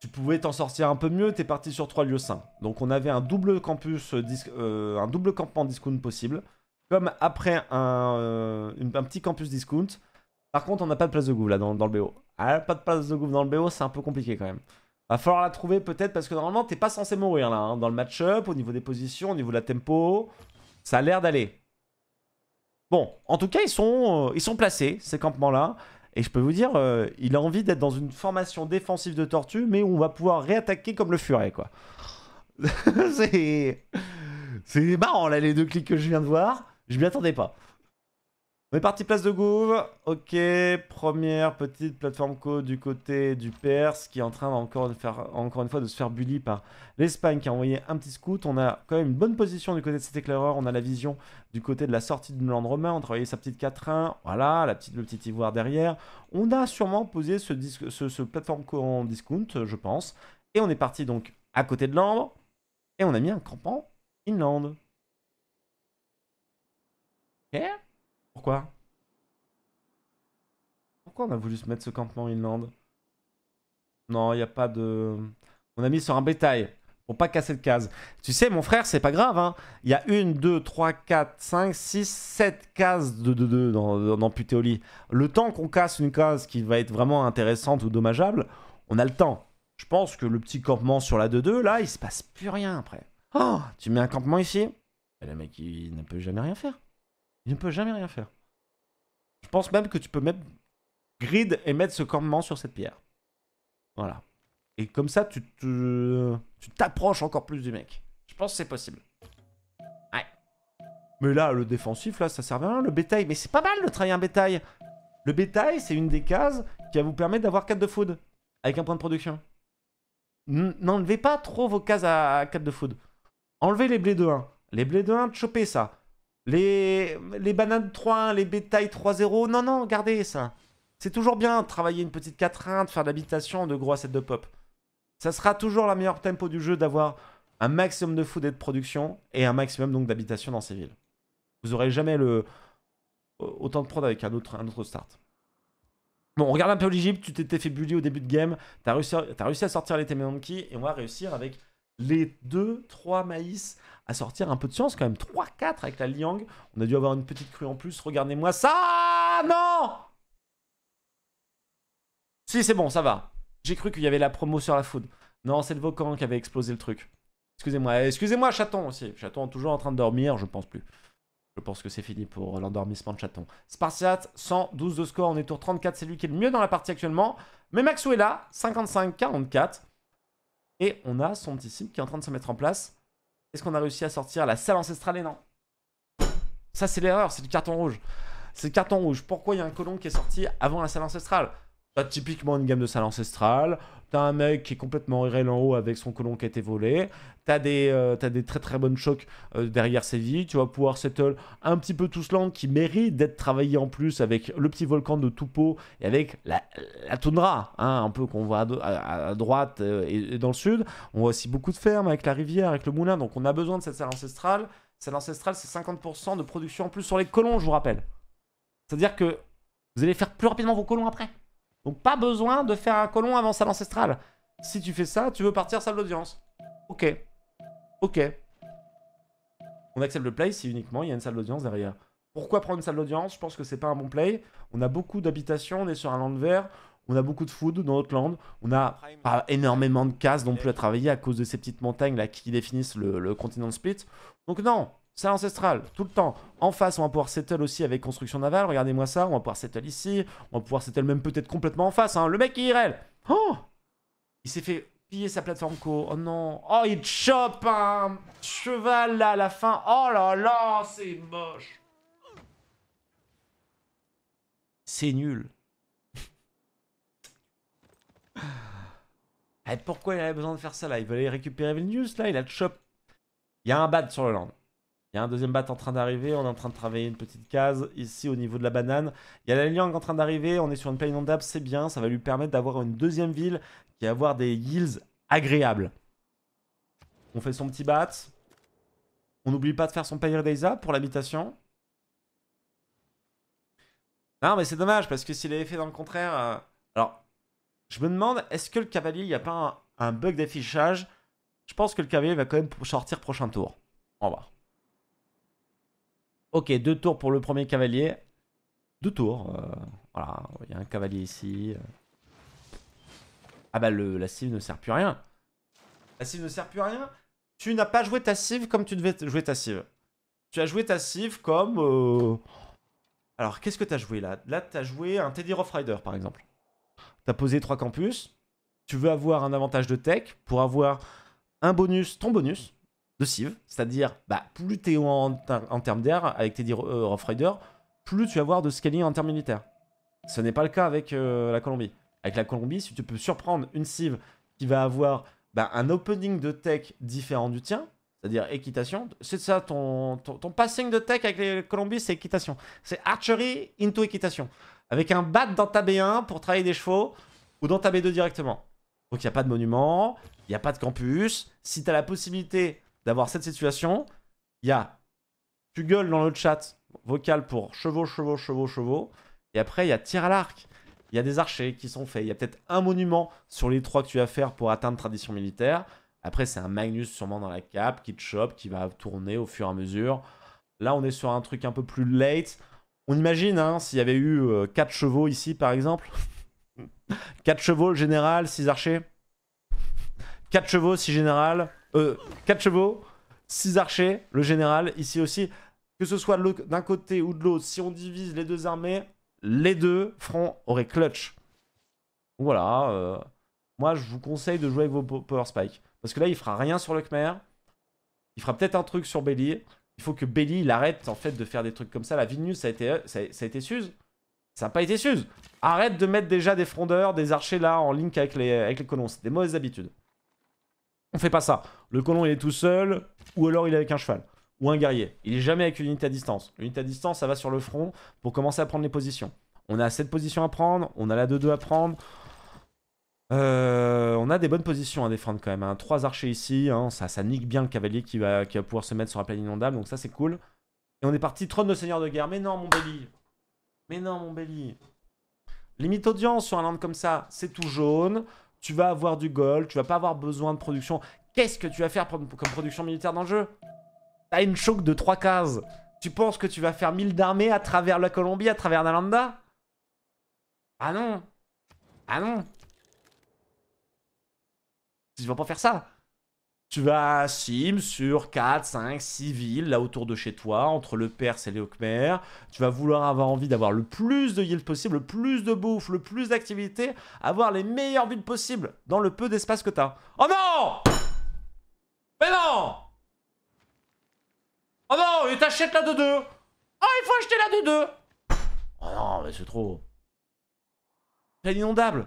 Tu pouvais t'en sortir un peu mieux, t'es parti sur trois lieux sains. Donc on avait un double campus, euh, un double campement discount possible, comme après un, euh, une, un petit campus discount. Par contre, on n'a pas de place de gouffre là dans, dans le B O. Ah, pas de place de gouffre dans le B O, c'est un peu compliqué quand même. Va falloir la trouver peut-être parce que normalement t'es pas censé mourir là, hein, dans le match-up, au niveau des positions, au niveau de la tempo, ça a l'air d'aller. Bon, en tout cas ils sont, euh, ils sont placés ces campements là. Et je peux vous dire, euh, il a envie d'être dans une formation défensive de tortue, mais où on va pouvoir réattaquer comme le furet, quoi. C'est... C'est marrant, là, les deux clics que je viens de voir. Je m'y attendais pas. On est parti, place de Gouv. Ok, première petite plateforme co du côté du Perse, qui est en train encore, de faire, encore une fois de se faire bully par l'Espagne, qui a envoyé un petit scout. On a quand même une bonne position du côté de cet éclaireur. On a la vision du côté de la sortie de Land romain. On travaillait sa petite quatre un. Voilà, la petite, le petit ivoire derrière. On a sûrement posé ce, ce, ce plateforme co en discount, je pense. Et on est parti donc à côté de l'ambre. Et on a mis un campement inland. Ok. Pourquoi? Pourquoi on a voulu se mettre ce campement inland? Non, il n'y a pas de... On a mis sur un bétail, pour pas casser de case. Tu sais, mon frère, c'est pas grave, hein. Il y a une, deux, trois, quatre, cinq, six, sept cases de deux deux dans, dans Putéoli. Le temps qu'on casse une case qui va être vraiment intéressante ou dommageable, on a le temps. Je pense que le petit campement sur la deux deux, là, il se passe plus rien après. Oh, tu mets un campement ici? Et le mec, il ne peut jamais rien faire. Il ne peut jamais rien faire. Je pense même que tu peux mettre grid et mettre ce campement sur cette pierre. Voilà. Et comme ça, tu te, tu t'approches encore plus du mec. Je pense que c'est possible. Ouais. Mais là, le défensif, là, ça sert à rien. Le bétail, mais c'est pas mal le travail en bétail. Le bétail, c'est une des cases qui va vous permettre d'avoir quatre de food avec un point de production. N'enlevez pas trop vos cases à quatre de food. Enlevez les blés de un. Les blés de un, chopez ça. Les, les bananes trois un, les bétails trois zéro. Non, non, gardez ça. C'est toujours bien de travailler une petite quatre un, de faire de l'habitation, de gros assets de pop. Ça sera toujours la meilleure tempo du jeu d'avoir un maximum de food et de production et un maximum donc d'habitation dans ces villes. Vous n'aurez jamais le... autant de prod avec un autre, un autre start. Bon, on regarde un peu l'Egypte. Tu t'étais fait bully au début de game. T'as réussi, réussi à sortir les Temenonki et on va réussir avec les deux trois maïs à sortir un peu de science quand même. trois quatre avec la Liang. On a dû avoir une petite crue en plus. Regardez-moi ça. Non. Si, c'est bon, ça va. J'ai cru qu'il y avait la promo sur la food. Non, c'est le Vocan qui avait explosé le truc. Excusez-moi. Excusez-moi, chaton aussi. Chaton toujours en train de dormir, je pense plus. Je pense que c'est fini pour l'endormissement de chaton. Spartiate, cent douze de score. On est tour trente-quatre. C'est lui qui est le mieux dans la partie actuellement. Mais Maxou est là, cinquante-cinq à quarante-quatre. Et on a son petit cible qui est en train de se mettre en place. Est-ce qu'on a réussi à sortir la salle ancestrale? Et non. Ça, c'est l'erreur. C'est le carton rouge. C'est le carton rouge. Pourquoi il y a un colon qui est sorti avant la salle ancestrale? T'as typiquement une gamme de salle ancestrale, t'as un mec qui est complètement irréel en haut avec son colon qui a été volé, t'as des, euh, t'as des très très bonnes chocs euh, derrière ses vies, tu vas pouvoir settle un petit peu tout ce land qui mérite d'être travaillé en plus avec le petit volcan de Tupo et avec la, la toundra, hein, un peu qu'on voit à, à, à droite euh, et, et dans le sud. On voit aussi beaucoup de fermes avec la rivière, avec le moulin, donc on a besoin de cette salle ancestrale. Salle ancestrale, c'est cinquante pour cent de production en plus sur les colons, je vous rappelle. C'est-à-dire que vous allez faire plus rapidement vos colons après. Donc pas besoin de faire un colon avant salle ancestrale. Si tu fais ça, tu veux partir salle d'audience. Ok. Ok. On accepte le play si uniquement il y a une salle d'audience derrière. Pourquoi prendre une salle d'audience? Je pense que c'est pas un bon play. On a beaucoup d'habitations, on est sur un land vert. On a beaucoup de food dans notre land. On a pas énormément de cases non plus à travailler à cause de ces petites montagnes là qui définissent le, le continent de Split. Donc non, salle ancestrale, tout le temps. En face, on va pouvoir settle aussi avec construction navale. Regardez-moi ça, on va pouvoir settle ici. On va pouvoir settle même peut-être complètement en face. Hein. Le mec est I R L. Oh, il s'est fait piller sa plateforme co. Oh non. Oh, il chope un cheval là à la fin. Oh là là, c'est moche. C'est nul. Et pourquoi il avait besoin de faire ça là? Il voulait récupérer Vilnius là, il a chop. Il y a un bad sur le land. Il y a un deuxième bat en train d'arriver, on est en train de travailler une petite case ici au niveau de la banane. Il y a la Liang en train d'arriver, on est sur une plaine inondable, c'est bien, ça va lui permettre d'avoir une deuxième ville qui va avoir des yields agréables. On fait son petit bat. On n'oublie pas de faire son Payre d'Aisa pour l'habitation. Non mais c'est dommage parce que s'il avait fait dans le contraire... Euh... Alors, je me demande, est-ce que le cavalier, il n'y a pas un, un bug d'affichage? Je pense que le cavalier va quand même sortir prochain tour. On va voir. Ok, deux tours pour le premier cavalier. Deux tours. Euh, voilà, il y a un cavalier ici. Ah bah le, la cive ne sert plus à rien. La cive ne sert plus à rien. Tu n'as pas joué ta cive comme tu devais jouer ta cive. Tu as joué ta cive comme... Euh... Alors qu'est-ce que tu as joué là? Là tu as joué un Teddy Rough Rider par exemple. Tu as posé trois campus. Tu veux avoir un avantage de tech pour avoir un bonus, ton bonus. De cive, c'est-à-dire bah, plus t'es en, en termes d'air avec tes euh, Rough Rider, plus tu vas avoir de scaling en termes militaires. Ce n'est pas le cas avec euh, la Colombie. Avec la Colombie, si tu peux surprendre une cive qui va avoir bah, un opening de tech différent du tien, c'est-à-dire équitation, c'est ça ton, ton, ton passing de tech avec les Colombies, c'est équitation. C'est archery into équitation. Avec un bat dans ta B un pour travailler des chevaux ou dans ta B deux directement. Donc il n'y a pas de monument, il n'y a pas de campus. Si tu as la possibilité d'avoir cette situation, il y a tu gueules dans le chat vocal pour chevaux, chevaux, chevaux, chevaux. Et après, il y a tir à l'arc. Il y a des archers qui sont faits. Il y a peut-être un monument sur les trois que tu vas faire pour atteindre tradition militaire. Après, c'est un Magnus sûrement dans la cape qui te chope, qui va tourner au fur et à mesure. Là, on est sur un truc un peu plus late. On imagine hein, s'il y avait eu euh, quatre chevaux ici, par exemple. quatre chevaux, général, six archers. quatre chevaux, six général. Euh, quatre chevaux, six archers, le général, ici aussi. Que ce soit d'un côté ou de l'autre, si on divise les deux armées, les deux fronts auraient clutch. Voilà. Euh, moi je vous conseille de jouer avec vos power spikes. Parce que là il fera rien sur le Khmer. Il fera peut-être un truc sur Belly. Il faut que Belly il arrête en fait de faire des trucs comme ça. La Vilnius ça a été, ça a, ça a été Suse. Ça n'a pas été Suse. Arrête de mettre déjà des frondeurs, des archers là en link avec les, avec les colons. C'est des mauvaises habitudes. On fait pas ça. Le colon il est tout seul ou alors il est avec un cheval. Ou un guerrier. Il est jamais avec une unité à distance. L'unité à distance ça va sur le front pour commencer à prendre les positions. On a cette position à prendre, on a la deux deux à prendre. Euh, on a des bonnes positions à défendre quand même. Hein. Trois archers ici, hein, ça, ça nique bien le cavalier qui va, qui va pouvoir se mettre sur la plaine inondable. Donc ça c'est cool. Et on est parti, trône de seigneur de guerre. Mais non mon Belly. Mais non mon Belly. Limite audience sur un land comme ça, c'est tout jaune. Tu vas avoir du gold, tu vas pas avoir besoin de production. Qu'est-ce que tu vas faire comme production militaire dans le jeu? T'as une choke de trois cases. Tu penses que tu vas faire mille d'armées à travers la Colombie, à travers Nalanda? Ah non. Ah non. Tu vas pas faire ça. Tu vas sim sur quatre, cinq, six villes, là autour de chez toi, entre le Perse et les Khmer. Tu vas vouloir avoir envie d'avoir le plus de yield possible, le plus de bouffe, le plus d'activité, avoir les meilleures villes possibles, dans le peu d'espace que t'as. Oh non! Mais non! Oh non, il t'achète la deux deux. Oh, il faut acheter la deux deux. Oh non, mais c'est trop... C'est inondable.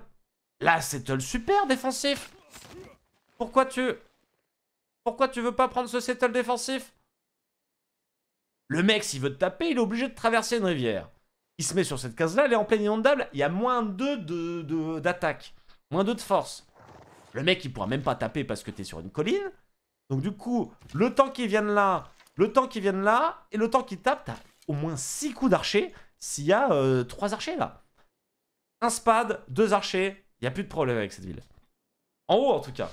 Là, c'est le super défensif. Pourquoi tu... Pourquoi tu veux pas prendre ce settle défensif? Le mec, s'il veut te taper, il est obligé de traverser une rivière. Il se met sur cette case-là, elle est en pleine inondable, il y a moins deux d'attaque, moins deux de force. Le mec, il pourra même pas taper parce que t'es sur une colline. Donc du coup, le temps qu'il vienne là, le temps qu'il vienne là, et le temps qu'il tape, t'as au moins six coups d'archer s'il y a euh, trois archers là. Un spade, deux archers, il n'y a plus de problème avec cette ville. En haut, en tout cas.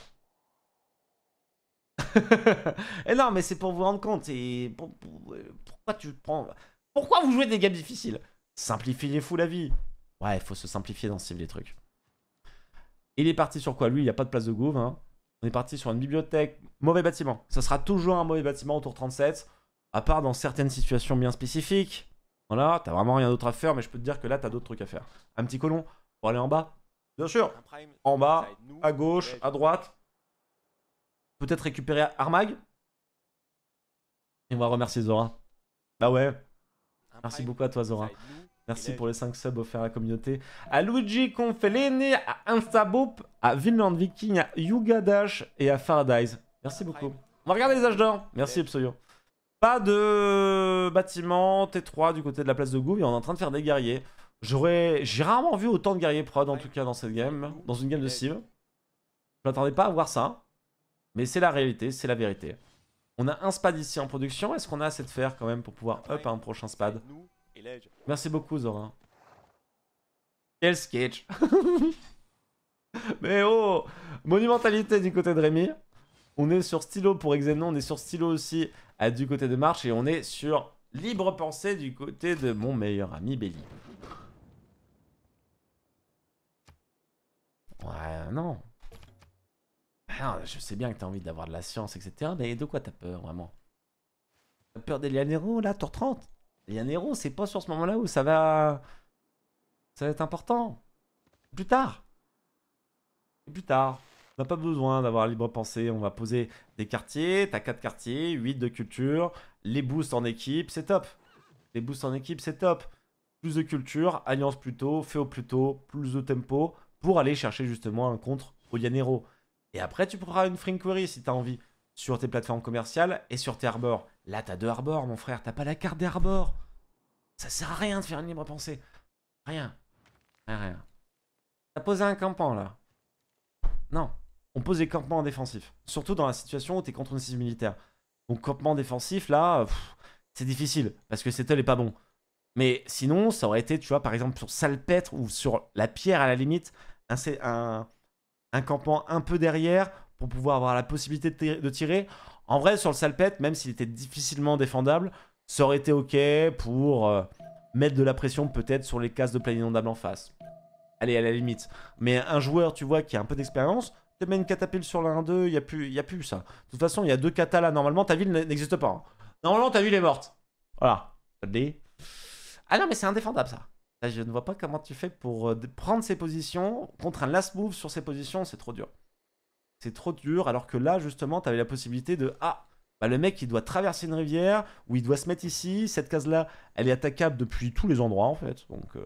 Et non, mais c'est pour vous rendre compte. Et pour, pour, pourquoi tu prends... Pourquoi vous jouez des games difficiles? Simplifiez-vous la vie. Ouais, il faut se simplifier dans ce type des trucs. Il est parti sur quoi? Lui, il n'y a pas de place de gouv. Hein. On est parti sur une bibliothèque. Mauvais bâtiment. Ça sera toujours un mauvais bâtiment autour trente-sept. À part dans certaines situations bien spécifiques. Voilà, t'as vraiment rien d'autre à faire, mais je peux te dire que là, t'as d'autres trucs à faire. Un petit colon pour aller en bas. Bien sûr. En bas, à gauche, à droite. Peut-être récupérer Armag. Et on va remercier Zora. Bah ouais. Merci beaucoup à toi, Zora. Merci pour les cinq subs offerts à la communauté. À Luigi Confelene, à Instabop, à Vinland Viking, à Yuga Dash et à Paradise. Merci beaucoup. On va regarder les âges d'or. Merci, Psoyo. Pas de bâtiment T trois du côté de la place de Gouv, et on est en train de faire des guerriers. J'aurais, j'ai rarement vu autant de guerriers prod en tout cas dans cette game, dans une game de Civ. Je m'attendais pas à voir ça, mais c'est la réalité, c'est la vérité. On a un spad ici en production, est-ce qu'on a assez de fer quand même pour pouvoir up à un prochain spad? Merci beaucoup Zora. Quel sketch. Mais oh, monumentalité du côté de Rémi. On est sur stylo pour Exenon, on est sur stylo aussi à, du côté de March, et on est sur libre pensée du côté de mon meilleur ami Belly. Ouais, non. non. Je sais bien que t'as envie d'avoir de la science, et cetera. Mais de quoi t'as peur, vraiment? T'as peur des Lianeros, là, tour trente? Les Lianeros, c'est pas sur ce moment-là où ça va... Ça va être important. Plus tard. Plus tard. On n'a pas besoin d'avoir libre pensée, on va poser des quartiers, t'as quatre quartiers, huit de culture, les boosts en équipe, c'est top. Les boosts en équipe, c'est top. Plus de culture, alliance plus tôt, féo plus tôt, plus de tempo, pour aller chercher justement un contre au Lianero. Et après tu pourras une free query si t'as envie, sur tes plateformes commerciales et sur tes harbors. Là t'as deux harbors mon frère, t'as pas la carte des harbors. Ça sert à rien de faire une libre pensée. Rien. Rien, rien. T'as posé un campement là. Non. On pose des campements en défensif. Surtout dans la situation où t'es contre une cible militaire. Donc campement défensif, là, c'est difficile. Parce que settle est pas bon. Mais sinon, ça aurait été, tu vois, par exemple, sur Salpêtre ou sur la pierre à la limite, un, un, un campement un peu derrière pour pouvoir avoir la possibilité de, de tirer. En vrai, sur le Salpêtre, même s'il était difficilement défendable, ça aurait été OK pour euh, mettre de la pression peut-être sur les cases de plaine inondable en face. Allez, à la limite. Mais un joueur, tu vois, qui a un peu d'expérience... Te mets une catapulte sur l'un d'eux, il n'y a plus, y a plus ça. De toute façon, il y a deux katas là. Normalement, ta ville n'existe pas. Hein. Normalement, ta ville est morte. Voilà. Ah non, mais c'est indéfendable ça. Là, je ne vois pas comment tu fais pour prendre ses positions contre un last move sur ses positions, c'est trop dur. C'est trop dur, alors que là, justement, tu avais la possibilité de... Ah, bah, le mec, il doit traverser une rivière, ou il doit se mettre ici. Cette case-là, elle est attaquable depuis tous les endroits, en fait. Donc, euh...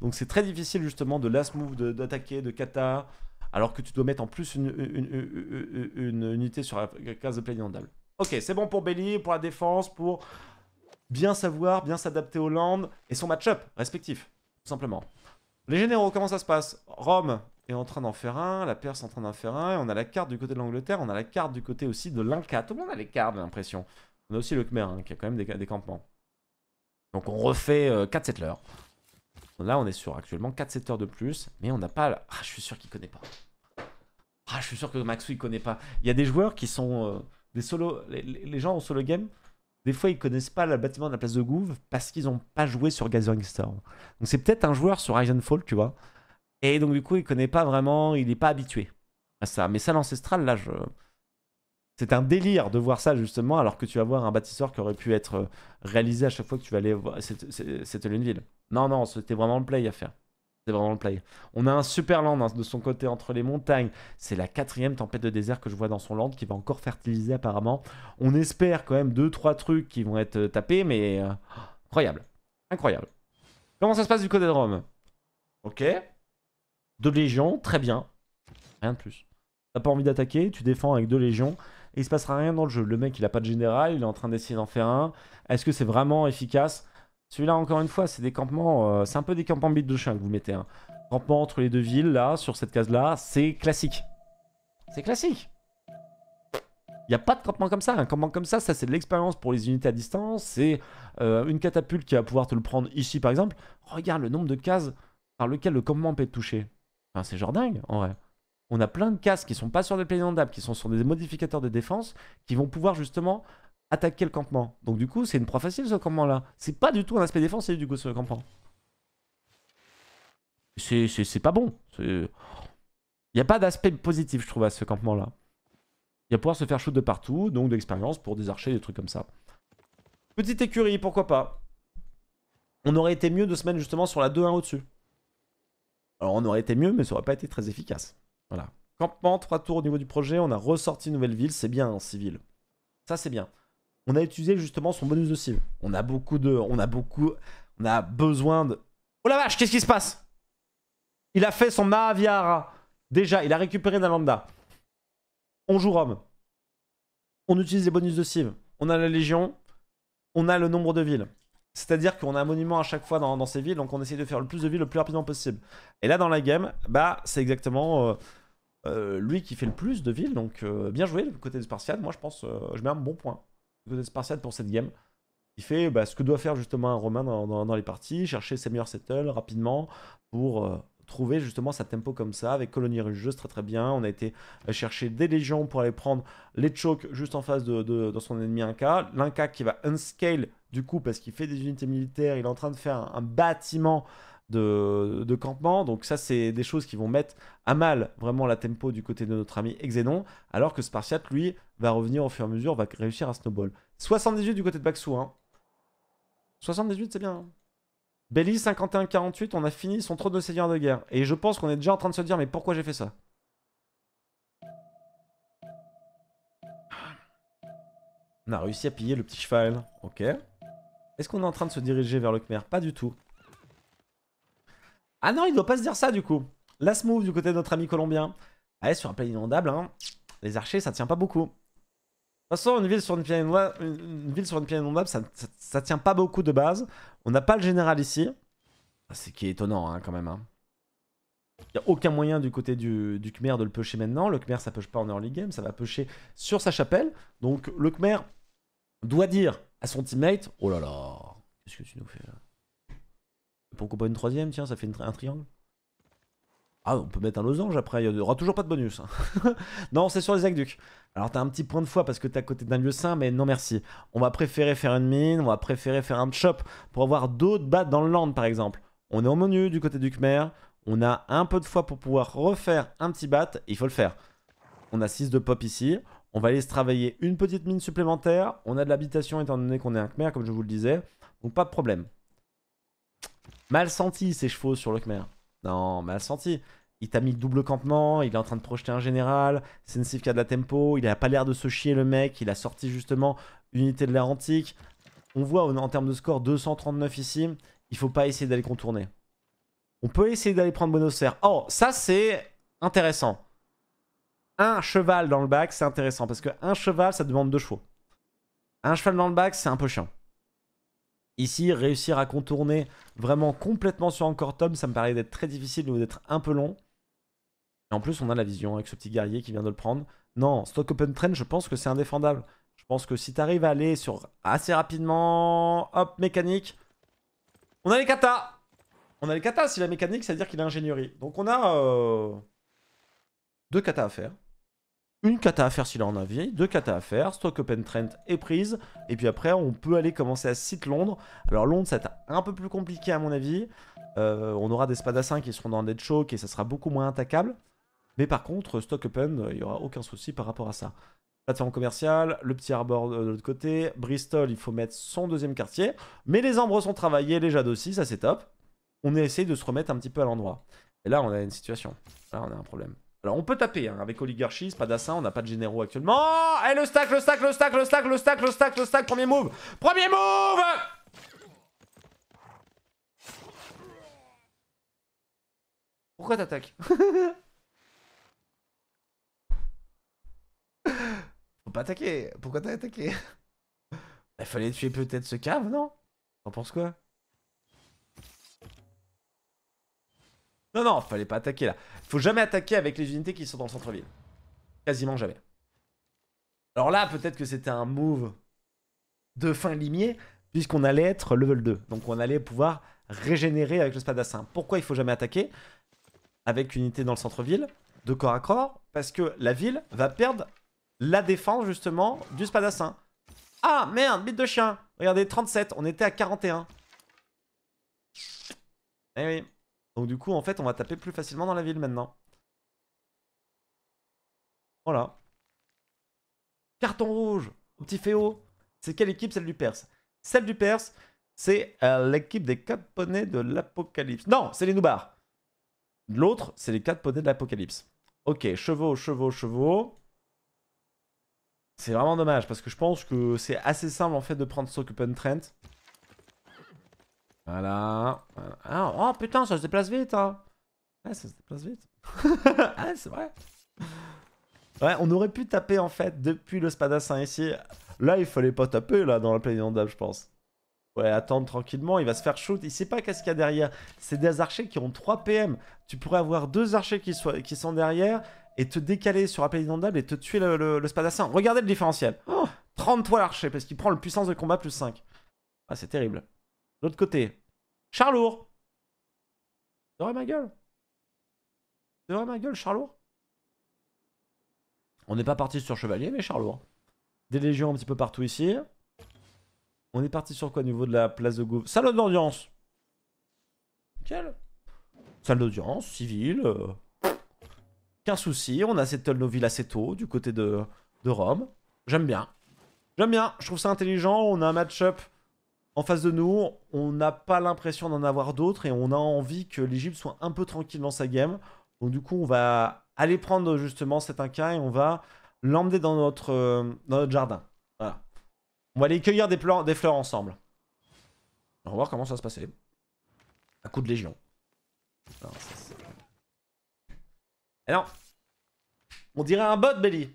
donc c'est très difficile, justement, de last move, d'attaquer, de, de kata, alors que tu dois mettre en plus une, une, une, une, une unité sur la case de plaignandable. Ok, c'est bon pour Belly, pour la défense, pour... bien savoir, bien s'adapter aux landes et son match-up respectif, tout simplement. Les généraux, comment ça se passe? Rome est en train d'en faire un, la Perse est en train d'en faire un, et on a la carte du côté de l'Angleterre, on a la carte du côté aussi de l'Inca. Tout le monde a les cartes, j'ai l'impression. On a aussi le Khmer, hein, qui a quand même des, des campements. Donc on refait euh, quatre settlers. Là, on est sur actuellement quatre settlers de plus, mais on n'a pas... La... Ah, je suis sûr qu'il ne connaît pas. Ah, je suis sûr que Maxou, il ne connaît pas. Il y a des joueurs qui sont... Euh, des solo... les, les gens en solo game... Des fois, ils connaissent pas le bâtiment de la place de Gouve parce qu'ils n'ont pas joué sur Gathering Storm. Donc, c'est peut-être un joueur sur Ironfall, tu vois. Et donc, du coup, il connaît pas vraiment, il n'est pas habitué à ça. Mais ça, l'ancestral, là, je... c'est un délire de voir ça, justement, alors que tu vas voir un bâtisseur qui aurait pu être réalisé à chaque fois que tu vas aller voir cette lune ville. Non, non, c'était vraiment le play à faire. C'était vraiment le play. On a un super land, hein, de son côté, entre les montagnes. C'est la quatrième tempête de désert que je vois dans son land, qui va encore fertiliser apparemment. On espère quand même deux trois trucs qui vont être tapés, mais... Euh, incroyable. Incroyable. Comment ça se passe du côté de Rome? Ok. Deux légions, très bien. Rien de plus. T'as pas envie d'attaquer, tu défends avec deux légions. Et il se passera rien dans le jeu. Le mec, il a pas de général, il est en train d'essayer d'en faire un. Est-ce que c'est vraiment efficace? Celui-là, encore une fois, c'est des campements, euh, c'est un peu des campements bits de chien que vous mettez. Hein. Campement entre les deux villes, là, sur cette case-là, c'est classique. C'est classique. Il n'y a pas de campement comme ça. Un campement comme ça, ça c'est de l'expérience pour les unités à distance. C'est euh, une catapulte qui va pouvoir te le prendre ici, par exemple. Regarde le nombre de cases par lesquelles le campement peut être touché. Enfin, c'est genre dingue, en vrai. On a plein de cases qui ne sont pas sur des plaignandables, qui sont sur des modificateurs de défense, qui vont pouvoir justement... attaquer le campement. Donc du coup, c'est une proie facile ce campement-là. C'est pas du tout un aspect défensif du coup ce campement. C'est pas bon. Il n'y a pas d'aspect positif, je trouve, à ce campement-là. Il va pouvoir se faire shoot de partout, donc de l'expérience pour des archers, des trucs comme ça. Petite écurie, pourquoi pas. On aurait été mieux de se mettre justement sur la deux un au-dessus. Alors on aurait été mieux, mais ça aurait pas été très efficace. Voilà. Campement, trois tours au niveau du projet, on a ressorti une nouvelle ville, c'est bien en civil. Ça c'est bien. On a utilisé justement son bonus de cible. On a beaucoup de... On a beaucoup... On a besoin de... Oh la vache, qu'est-ce qui se passe? Il a fait son Mahaviara. Déjà, il a récupéré Nalanda. On joue Rome. On utilise les bonus de cible. On a la Légion. On a le nombre de villes. C'est-à-dire qu'on a un monument à chaque fois dans, dans ces villes. Donc on essaie de faire le plus de villes le plus rapidement possible. Et là, dans la game, bah c'est exactement... Euh, euh, lui qui fait le plus de villes. Donc euh, bien joué, du côté de Spartiate. Moi, je pense... Euh, je mets un bon point. Côté Spartiate pour cette game, il fait bah, ce que doit faire justement un Romain dans, dans, dans les parties, chercher ses meilleurs settles rapidement pour euh, trouver justement sa tempo comme ça, avec colonie religieuse très très bien. On a été chercher des légions pour aller prendre les chocs juste en face de, de, de son ennemi Inca. L'Inca qui va unscale du coup parce qu'il fait des unités militaires, il est en train de faire un, un bâtiment de, de campement, donc ça c'est des choses qui vont mettre à mal vraiment la tempo du côté de notre ami Exenon, alors que Spartiate lui va revenir au fur et à mesure, va réussir à snowball. soixante-dix-huit du côté de Baxou, hein. soixante-dix-huit, c'est bien. Hein. Belly, cinquante et un quarante-huit, on a fini son trône de seigneur de guerre. Et je pense qu'on est déjà en train de se dire, mais pourquoi j'ai fait ça? On a réussi à piller le petit cheval, ok. Est-ce qu'on est en train de se diriger vers le Khmer? Pas du tout. Ah non, il doit pas se dire ça du coup. Last move du côté de notre ami colombien. Allez, sur un plaine inondable, hein. Les archers, ça tient pas beaucoup. De toute façon, une ville sur une plaine inondable, une ville sur une plaine inondable ça, ça, ça tient pas beaucoup de base. On n'a pas le général ici. C'est qui est étonnant, hein, quand même. Hein. Il n'y a aucun moyen du côté du, du Khmer de le pêcher maintenant. Le Khmer, ça pêche pas en early game. Ça va pêcher sur sa chapelle. Donc, le Khmer doit dire à son teammate... Oh là là, qu'est-ce que tu nous fais là? Pourquoi pas une troisième? Tiens, ça fait une tri un triangle. Ah, on peut mettre un losange après, il n'y aura toujours pas de bonus. Hein. Non, c'est sur les aqueducs. Alors, t'as un petit point de foi parce que t'es à côté d'un lieu saint, mais non merci. On va préférer faire une mine, on va préférer faire un chop pour avoir d'autres battes dans le land, par exemple. On est au menu du côté du Khmer, on a un peu de foi pour pouvoir refaire un petit bat, il faut le faire. On a six de pop ici, on va aller se travailler une petite mine supplémentaire, on a de l'habitation étant donné qu'on est un Khmer, comme je vous le disais, donc pas de problème. Mal senti ses chevaux sur le Khmer. Non, mal senti. Il t'a mis le double campement, il est en train de projeter un général, Sensif qui a de la tempo, il a pas l'air de se chier le mec, il a sorti justement l'unité de l'air antique. On voit en termes de score deux cent trente-neuf ici, il faut pas essayer d'aller contourner. On peut essayer d'aller prendre Monosphère. Oh, ça c'est intéressant. Un cheval dans le bac, c'est intéressant parce qu'un cheval, ça demande deux chevaux. Un cheval dans le bac, c'est un peu chiant. Ici, réussir à contourner vraiment complètement sur Ankortom, ça me paraît d'être très difficile ou d'être un peu long. Et en plus, on a la vision avec ce petit guerrier qui vient de le prendre. Non, Stock Open Train, je pense que c'est indéfendable. Je pense que si tu arrives à aller sur assez rapidement, hop, mécanique. On a les katas. On a les katas, si la mécanique, ça veut dire qu'il a ingénierie. Donc on a euh, deux katas à faire. Une kata à faire s'il en a envie, deux katas à faire, Stock Open Trent est prise, et puis après on peut aller commencer à site Londres. Alors Londres ça va être un peu plus compliqué à mon avis, euh, on aura des spadassins qui seront dans Dead Choke et ça sera beaucoup moins attaquable. Mais par contre Stock Open, il n'y aura aucun souci par rapport à ça. Plateforme commerciale, le petit harbor de l'autre côté, Bristol il faut mettre son deuxième quartier, mais les ambres sont travaillés, les jades aussi, ça c'est top. On a essayé de se remettre un petit peu à l'endroit. Et là on a une situation, là on a un problème. Alors on peut taper, hein, avec oligarchie, spadassin, on n'a pas de généraux actuellement. Oh, et le stack, le stack, le stack, le stack, le stack, le stack, le stack, premier move. Premier move. Pourquoi t'attaques? Faut pas attaquer, pourquoi t'as attaqué? Il fallait tuer peut-être ce cave, non? T'en penses quoi? Non, non, fallait pas attaquer là. Faut jamais attaquer avec les unités qui sont dans le centre-ville. Quasiment jamais. Alors là, peut-être que c'était un move de fin limier, puisqu'on allait être level deux. Donc on allait pouvoir régénérer avec le spadassin. Pourquoi il faut jamais attaquer avec une unité dans le centre-ville, de corps à corps? Parce que la ville va perdre la défense, justement, du spadassin. Ah, merde, bite de chien. Regardez, trente-sept, on était à quarante et un. Eh oui. Donc du coup en fait on va taper plus facilement dans la ville maintenant. Voilà. Carton rouge au petit Féo. C'est quelle équipe? Celle du Perse. Celle du Perse, c'est euh, l'équipe des quatre poneys de l'Apocalypse. Non, c'est les Noobars. L'autre, c'est les quatre poneys de l'Apocalypse. Ok, chevaux, chevaux, chevaux. C'est vraiment dommage parce que je pense que c'est assez simple en fait de prendre Stock Open Trent. Voilà. Ah, oh putain, ça se déplace vite, hein. Ouais, ça se déplace vite. Ouais, c'est vrai. Ouais, on aurait pu taper en fait depuis le spadassin ici. Là, il fallait pas taper là dans la plaine inondable, je pense. Ouais, attendre tranquillement, il va se faire shoot. Il sait pas qu'est-ce qu'il y a derrière. C'est des archers qui ont trois P M. Tu pourrais avoir deux archers qui, soient, qui sont derrière et te décaler sur la plaine inondable et te tuer le, le, le spadassin. Regardez le différentiel. Oh, trente points l'archer parce qu'il prend le puissance de combat plus cinq. Ah, c'est terrible. L'autre côté, Charlour. C'est vrai ma gueule. C'est vrai ma gueule, Charlour. On n'est pas parti sur Chevalier, mais Charlour. Des légions un petit peu partout ici. On est parti sur quoi au niveau de la place de Gouv? Salle d'audience. Nickel. Salle d'audience, civile. Euh... Qu'un souci, on a settle nos villes assez tôt du côté de, de Rome. J'aime bien. J'aime bien, je trouve ça intelligent. On a un match-up en face de nous, on n'a pas l'impression d'en avoir d'autres et on a envie que l'Égypte soit un peu tranquille dans sa game. Donc du coup, on va aller prendre justement cet Inca et on va l'emmener dans notre, euh, dans notre jardin. Voilà. On va aller cueillir des, des fleurs ensemble. On va voir comment ça va se passer. À coup de légion. Non, ça, et non. On dirait un bot, Belly.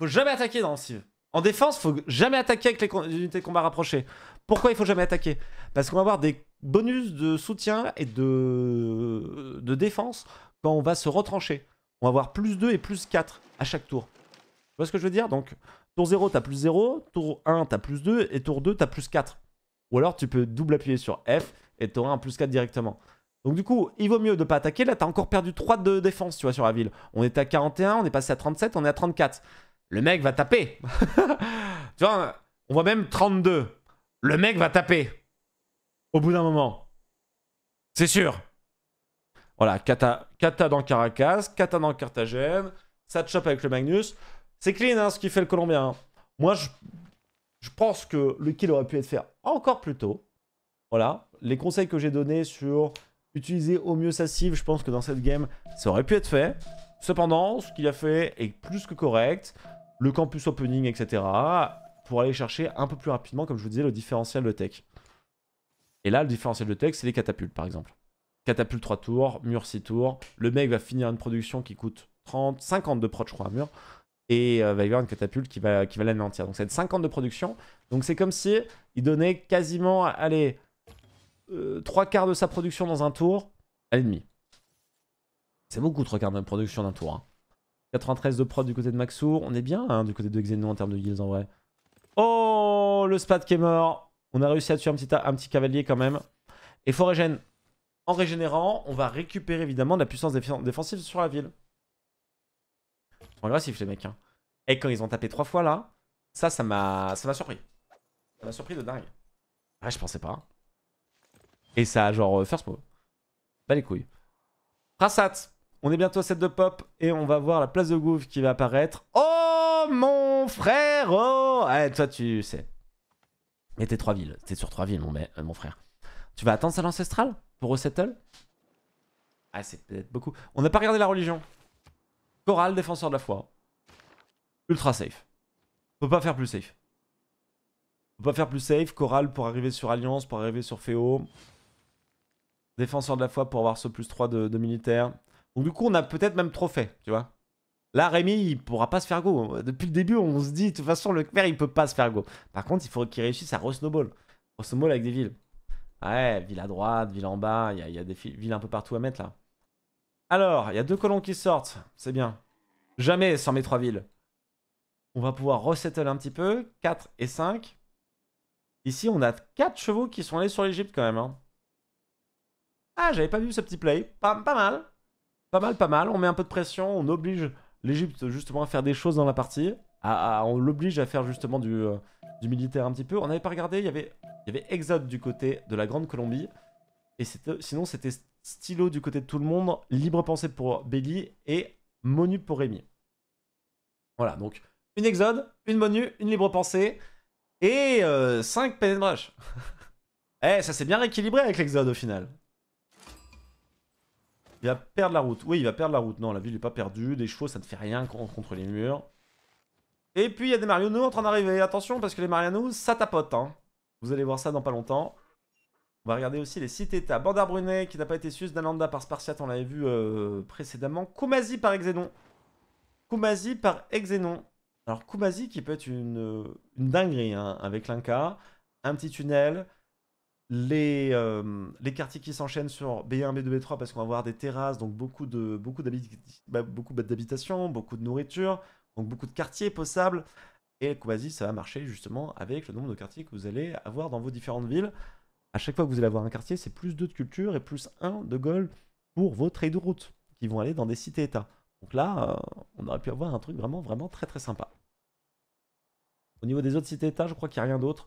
Faut jamais attaquer dans le civ. En défense, faut jamais attaquer avec les unités de combat rapprochées. Pourquoi il faut jamais attaquer? Parce qu'on va avoir des bonus de soutien et de... de défense quand on va se retrancher. On va avoir plus deux et plus quatre à chaque tour. Tu vois ce que je veux dire? Donc, tour zéro, t'as plus zéro, tour un, t'as plus deux, et tour deux, t'as plus quatre. Ou alors, tu peux double appuyer sur F et t'auras un plus quatre directement. Donc du coup, il vaut mieux de pas attaquer. Là, t'as encore perdu trois de défense, tu vois, sur la ville. On était à quarante et un, on est passé à trente-sept, on est à trente-quatre. Le mec va taper. Tu vois, on voit même trente-deux. Le mec va taper. Au bout d'un moment. C'est sûr. Voilà, Kata, Kata dans Caracas, Kata dans Carthagène. Ça te chope avec le Magnus. C'est clean hein, ce qu'il fait le Colombien. Moi, je, je pense que le kill aurait pu être fait encore plus tôt. Voilà. Les conseils que j'ai donnés sur utiliser au mieux sa cible, je pense que dans cette game, ça aurait pu être fait. Cependant, ce qu'il a fait est plus que correct. Le campus opening, et cetera. Pour aller chercher un peu plus rapidement, comme je vous disais, le différentiel de tech. Et là, le différentiel de tech, c'est les catapultes, par exemple. Catapulte trois tours, mur six tours. Le mec va finir une production qui coûte trente, cinquante de prod, je crois, un mur. Et euh, va y avoir une catapulte qui va, qui va l'anéantir. Donc, ça va être cinquante de production. Donc, c'est comme si il donnait quasiment, allez, euh, trois quarts de sa production dans un tour à l'ennemi. C'est beaucoup, trois quarts de production d'un tour. Hein. quatre-vingt-treize de prod du côté de Maxou. On est bien hein, du côté de Exenon en termes de guilds en vrai. Oh, le spat qui est mort. On a réussi à tuer un petit, un petit cavalier quand même. Et faut régène. En régénérant, on va récupérer évidemment de la puissance déf défensive sur la ville. Ils sont agressifs les mecs. Hein. Et quand ils ont tapé trois fois là, ça, ça m'a surpris. Ça m'a surpris de dingue. Ah, je pensais pas. Hein. Et ça, genre, first move. Pas les couilles. Rassat. On est bientôt à sept de pop et on va voir la place de Gouv qui va apparaître. Oh mon frère, oh ouais, toi tu sais. Mais t'es trois villes, t'es sur trois villes mon, mais, euh, mon frère. Tu vas attendre ça l'ancestrale pour resettle. Ah c'est peut-être beaucoup. On n'a pas regardé la religion. Choral, défenseur de la foi. Ultra safe. Faut pas faire plus safe. Faut pas faire plus safe. Choral pour arriver sur Alliance, pour arriver sur Féo. Défenseur de la foi pour avoir ce plus trois de, de militaire. Donc du coup, on a peut-être même trop fait, tu vois. Là, Rémi, il pourra pas se faire go. Depuis le début, on se dit, de toute façon, le père, il peut pas se faire go. Par contre, il faut qu'il réussisse à re-snowball. Re-snowball avec des villes. Ouais, ville à droite, ville en bas, il y, y a des villes un peu partout à mettre, là. Alors, il y a deux colons qui sortent, c'est bien. Jamais sans mes trois villes. On va pouvoir resettle un petit peu, quatre et cinq. Ici, on a quatre chevaux qui sont allés sur l'Egypte, quand même. Hein. Ah, j'avais pas vu ce petit play. Pas, pas mal. Pas mal, pas mal, on met un peu de pression, on oblige l'Egypte justement à faire des choses dans la partie, à, à, on l'oblige à faire justement du, euh, du militaire un petit peu. On n'avait pas regardé, il y avait, il y avait Exode du côté de la Grande Colombie, et sinon c'était Stylo du côté de tout le monde, Libre Pensée pour Belly et Monu pour Rémi. Voilà, donc une Exode, une Monu, une Libre Pensée, et euh, cinq Pen and Brush. Eh, ça s'est bien rééquilibré avec l'Exode au final. Il va perdre la route. Oui, il va perdre la route. Non, la ville n'est pas perdue. Des chevaux, ça ne fait rien contre les murs. Et puis, il y a des Marianos en train d'arriver. Attention, parce que les Marianos, ça tapote. Hein. Vous allez voir ça dans pas longtemps. On va regarder aussi les cités. T'as Bandar Brunet qui n'a pas été sus. Dananda par Spartiate, on l'avait vu euh, précédemment. Kumasi par Exenon. Kumasi par Exenon. Alors, Kumasi qui peut être une, une dinguerie hein, avec l'Inca. Un petit tunnel. Les, euh, les quartiers qui s'enchaînent sur B un, B deux, B trois parce qu'on va avoir des terrasses, donc beaucoup de beaucoup d'habitations, beaucoup de nourriture, donc beaucoup de quartiers possibles. Et quasi ça va marcher justement avec le nombre de quartiers que vous allez avoir dans vos différentes villes. À chaque fois que vous allez avoir un quartier, c'est plus deux de culture et plus un de gold pour vos trades routes qui vont aller dans des cités-états. Donc là, euh, on aurait pu avoir un truc vraiment, vraiment très très sympa. Au niveau des autres cités-états, je crois qu'il n'y a rien d'autre.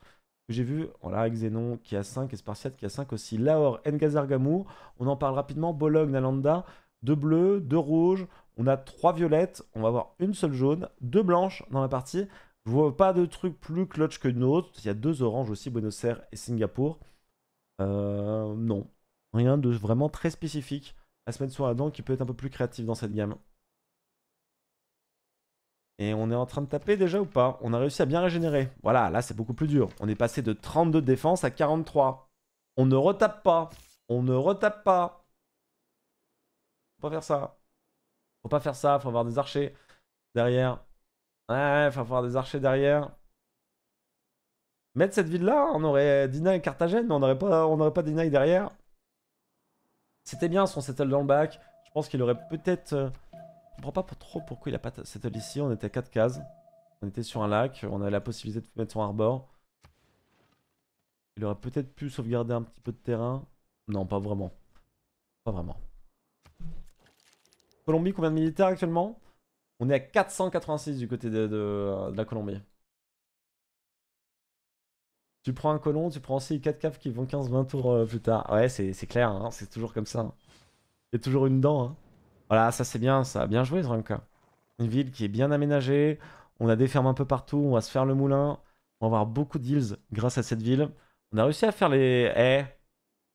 J'ai vu, voilà, Exenon qui a cinq, et Spartiate qui a cinq aussi. Lahore, Ngazargamou, on en parle rapidement. Bologne, Nalanda, deux bleus, deux rouges. On a trois violettes, on va avoir une seule jaune, deux blanches dans la partie. Je vois pas de truc plus clutch que d'autres. Il y a deux oranges aussi, Buenos Aires et Singapour. Euh, non, rien de vraiment très spécifique à se mettre sur la dent qui peut être un peu plus créatif dans cette gamme. Et on est en train de taper déjà ou pas? On a réussi à bien régénérer. Voilà, là c'est beaucoup plus dur. On est passé de trente-deux de défense à quarante-trois. On ne retape pas. On ne retape pas. Faut pas faire ça. Faut pas faire ça. Faut avoir des archers derrière. Ouais, faut avoir des archers derrière. Mettre cette ville-là, on aurait Dina et Carthagène, mais on n'aurait pas, on n'aurait pas Dina et derrière. C'était bien son settle dans le bac. Je pense qu'il aurait peut-être... Je comprends pas trop pourquoi il a pas cette île ici. On était à quatre cases. On était sur un lac. On avait la possibilité de mettre son arbor. Il aurait peut-être pu sauvegarder un petit peu de terrain. Non, pas vraiment. Pas vraiment. Colombie, combien de militaires actuellement? On est à quatre cent quatre-vingt-six du côté de, de, de la Colombie. Tu prends un colon, tu prends aussi quatre caves qui vont quinze vingt tours plus tard. Ouais, c'est clair. Hein, c'est toujours comme ça. Il y a toujours une dent. Hein. Voilà, ça c'est bien, ça a bien joué Zranka. Une ville qui est bien aménagée, on a des fermes un peu partout, on va se faire le moulin, on va avoir beaucoup d'îles grâce à cette ville. On a réussi à faire les... Eh,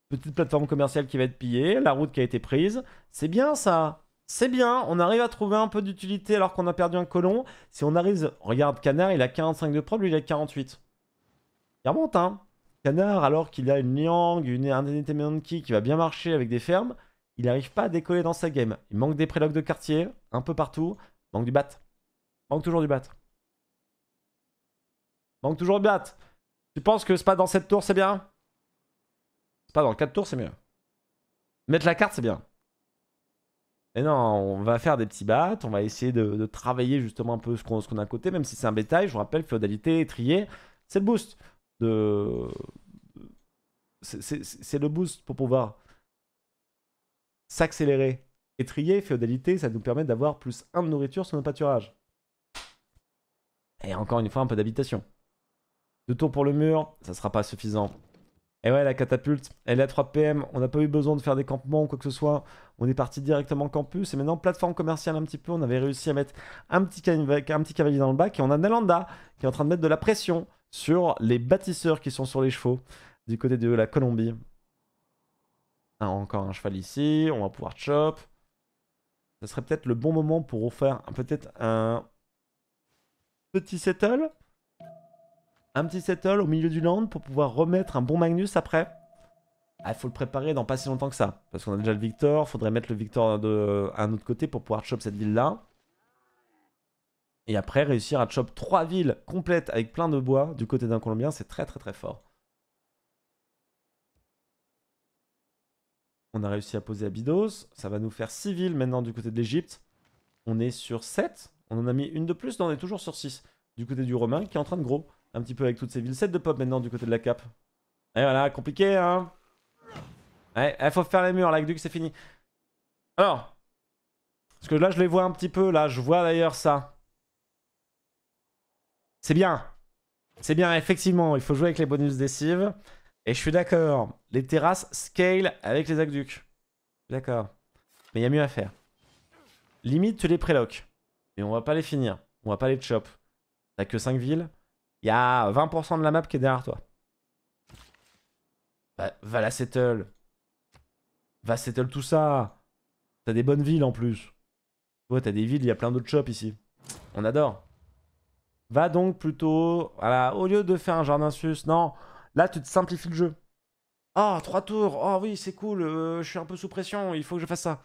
petite plateforme commerciale qui va être pillée, la route qui a été prise. C'est bien ça. C'est bien, on arrive à trouver un peu d'utilité alors qu'on a perdu un colon. Si on arrive... Regarde, Canard, il a quarante-cinq de prod, lui, il a quarante-huit. Il remonte, hein. Canard, alors qu'il a une Liang, une Entertainment Key qui va bien marcher avec des fermes, il n'arrive pas à décoller dans sa game. Il manque des prélogues de quartier, un peu partout. Manque du bat. Manque toujours du bat. Manque toujours du bat. Tu penses que c'est pas dans cette tour, c'est bien? C'est pas dans quatre tours, c'est mieux. Mettre la carte, c'est bien. Et non, on va faire des petits battes, on va essayer de, de travailler justement un peu ce qu'on qu'on a à côté, même si c'est un bétail, je vous rappelle, féodalité, étrier, c'est le boost. De... C'est le boost pour pouvoir s'accélérer. Étrier, féodalité, ça nous permet d'avoir plus un de nourriture sur nos pâturages. Et encore une fois, un peu d'habitation. Deux tours pour le mur, ça sera pas suffisant. Et ouais, la catapulte, elle est à trois P M, on n'a pas eu besoin de faire des campements ou quoi que ce soit. On est parti directement campus et maintenant plateforme commerciale un petit peu. On avait réussi à mettre un petit, un petit cavalier dans le bac et on a Nalanda qui est en train de mettre de la pression sur les bâtisseurs qui sont sur les chevaux du côté de la Colombie. Ah, encore un cheval ici, on va pouvoir chop. Ça serait peut-être le bon moment pour faire peut-être un petit settle. Un petit settle au milieu du land pour pouvoir remettre un bon Magnus après. Ah, il faut le préparer dans pas si longtemps que ça. Parce qu'on a déjà le Victor, faudrait mettre le Victor de un autre côté pour pouvoir chop cette ville-là. Et après, réussir à chop trois villes complètes avec plein de bois du côté d'un Colombien, c'est très très très fort. On a réussi à poser Abydos. Ça va nous faire six villes maintenant du côté de l'Egypte. On est sur sept. On en a mis une de plus, non, on est toujours sur six. Du côté du Romain qui est en train de gros. Un petit peu avec toutes ces villes. sept de pop maintenant du côté de la Cape. Et voilà, compliqué, hein. Ouais, il faut faire les murs, l'aqueduc, c'est fini. Alors. Parce que là, je les vois un petit peu, là. Je vois d'ailleurs ça. C'est bien. C'est bien, effectivement. Il faut jouer avec les bonus des cives. Et je suis d'accord. Les terrasses scale avec les aqueducs. D'accord. Mais il y a mieux à faire. Limite, tu les préloques. Mais on va pas les finir. On va pas les chop. T'as que cinq villes. Il y a vingt pour cent de la map qui est derrière toi. Va, va la settle. Va settle tout ça. T'as des bonnes villes en plus. Ouais, t'as des villes, il y a plein d'autres shops ici. On adore. Va donc plutôt... Voilà, au lieu de faire un jardin sus, non. Là, tu te simplifies le jeu. Ah, oh, trois tours. Oh oui, c'est cool. Euh, je suis un peu sous pression. Il faut que je fasse ça.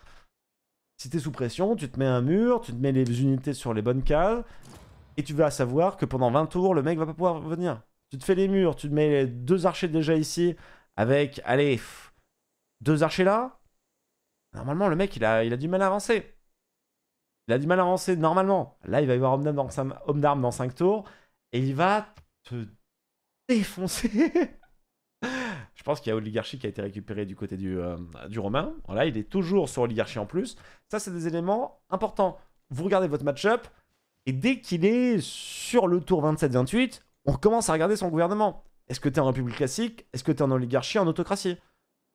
Si t'es sous pression, tu te mets un mur. Tu te mets les unités sur les bonnes cases. Et tu vas savoir que pendant vingt tours, le mec va pas pouvoir venir. Tu te fais les murs, tu te mets les deux archers déjà ici, avec, allez, pff, deux archers là. Normalement, le mec, il a, il a du mal à avancer. Il a du mal à avancer, normalement. Là, il va y avoir homme d'armes dans cinq tours, et il va te défoncer. Je pense qu'il y a Oligarchie qui a été récupérée du côté du, euh, du Romain. Voilà, il est toujours sur Oligarchie en plus. Ça, c'est des éléments importants. Vous regardez votre match-up. Et dès qu'il est sur le tour vingt-sept vingt-huit, on commence à regarder son gouvernement. Est-ce que tu es en République classique? Est-ce que tu es en oligarchie, en autocratie?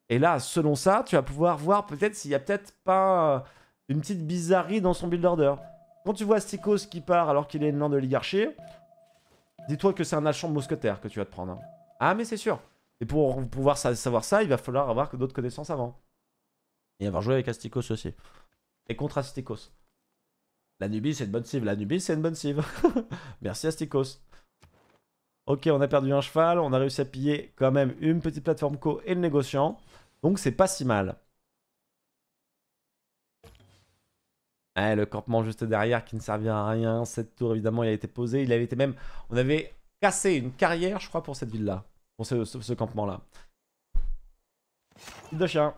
Et là, selon ça, tu vas pouvoir voir peut-être s'il n'y a peut-être pas une petite bizarrerie dans son build order. Quand tu vois Astikos qui part alors qu'il est une land de l'oligarchie, dis-toi que c'est un achat mousquetaire que tu vas te prendre. Hein. Ah, mais c'est sûr. Et pour pouvoir savoir ça, il va falloir avoir d'autres connaissances avant. Et avoir joué avec Astikos aussi. Et contre Astikos. La Nubie, c'est une bonne cive. La Nubie, c'est une bonne cive. Merci Astikos. Ok, on a perdu un cheval. On a réussi à piller quand même une petite plateforme co et le négociant. Donc, c'est pas si mal. Eh, le campement juste derrière qui ne servira à rien. Cette tour, évidemment, il a été posé. Il avait été même... On avait cassé une carrière, je crois, pour cette ville-là. Pour ce, ce, ce campement-là. De chien.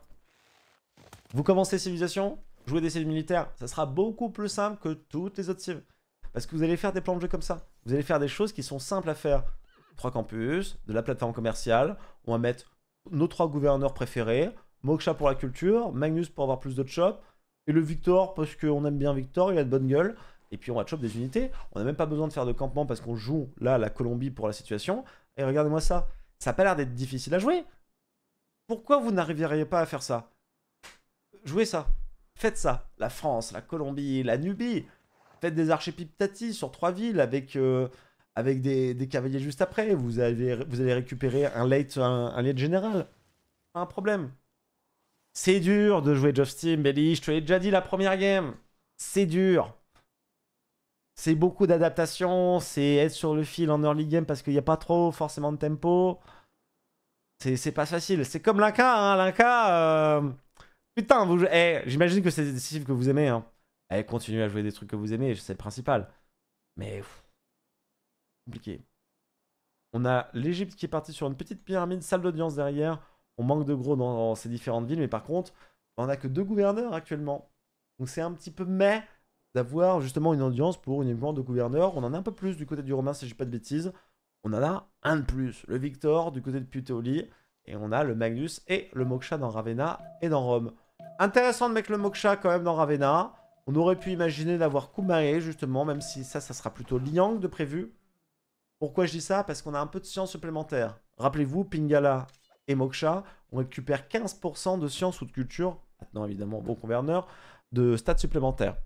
Vous commencez civilisation ? Jouer des cibles militaires, ça sera beaucoup plus simple que toutes les autres cibles. Parce que vous allez faire des plans de jeu comme ça. Vous allez faire des choses qui sont simples à faire. Trois campus, de la plateforme commerciale. On va mettre nos trois gouverneurs préférés. Moksha pour la culture, Magnus pour avoir plus de chop. Et le Victor, parce qu'on aime bien Victor, il a de bonne gueule. Et puis on va chop des unités. On n'a même pas besoin de faire de campement parce qu'on joue là la Colombie pour la situation. Et regardez-moi ça. Ça n'a pas l'air d'être difficile à jouer. Pourquoi vous n'arriveriez pas à faire ça? Jouez ça. Faites ça, la France, la Colombie, la Nubie. Faites des archers piptati sur trois villes avec, euh, avec des, des cavaliers juste après. Vous, avez, vous allez récupérer un late, un, un late général. Pas un problème. C'est dur de jouer Geoff Steam, Belly. Je te l'ai déjà dit la première game. C'est dur. C'est beaucoup d'adaptation. C'est être sur le fil en early game parce qu'il n'y a pas trop forcément de tempo. C'est pas facile. C'est comme l'Inca. Hein. L'Inca. Euh... Putain, vous... hey, j'imagine que c'est des décisifs que vous aimez. Hein. Hey, continuez à jouer des trucs que vous aimez. C'est le principal. Mais. Pff, compliqué. On a l'Egypte qui est partie sur une petite pyramide, salle d'audience derrière. On manque de gros dans, dans ces différentes villes. Mais par contre, on n'a que deux gouverneurs actuellement. Donc c'est un petit peu mais d'avoir justement une audience pour uniquement deux gouverneurs. On en a un peu plus du côté du Romain, si je ne dis pas de bêtises. On en a un de plus. Le Victor du côté de Puteoli. Et on a le Magnus et le Moksha dans Ravenna et dans Rome. Intéressant de mettre le Moksha quand même dans Ravenna. On aurait pu imaginer d'avoir Kumae justement, même si ça, ça sera plutôt Liang de prévu. Pourquoi je dis ça? Parce qu'on a un peu de science supplémentaire. Rappelez-vous, Pingala et Moksha, on récupère quinze pour cent de science ou de culture. Maintenant, évidemment, bon gouverneur, de stats supplémentaires.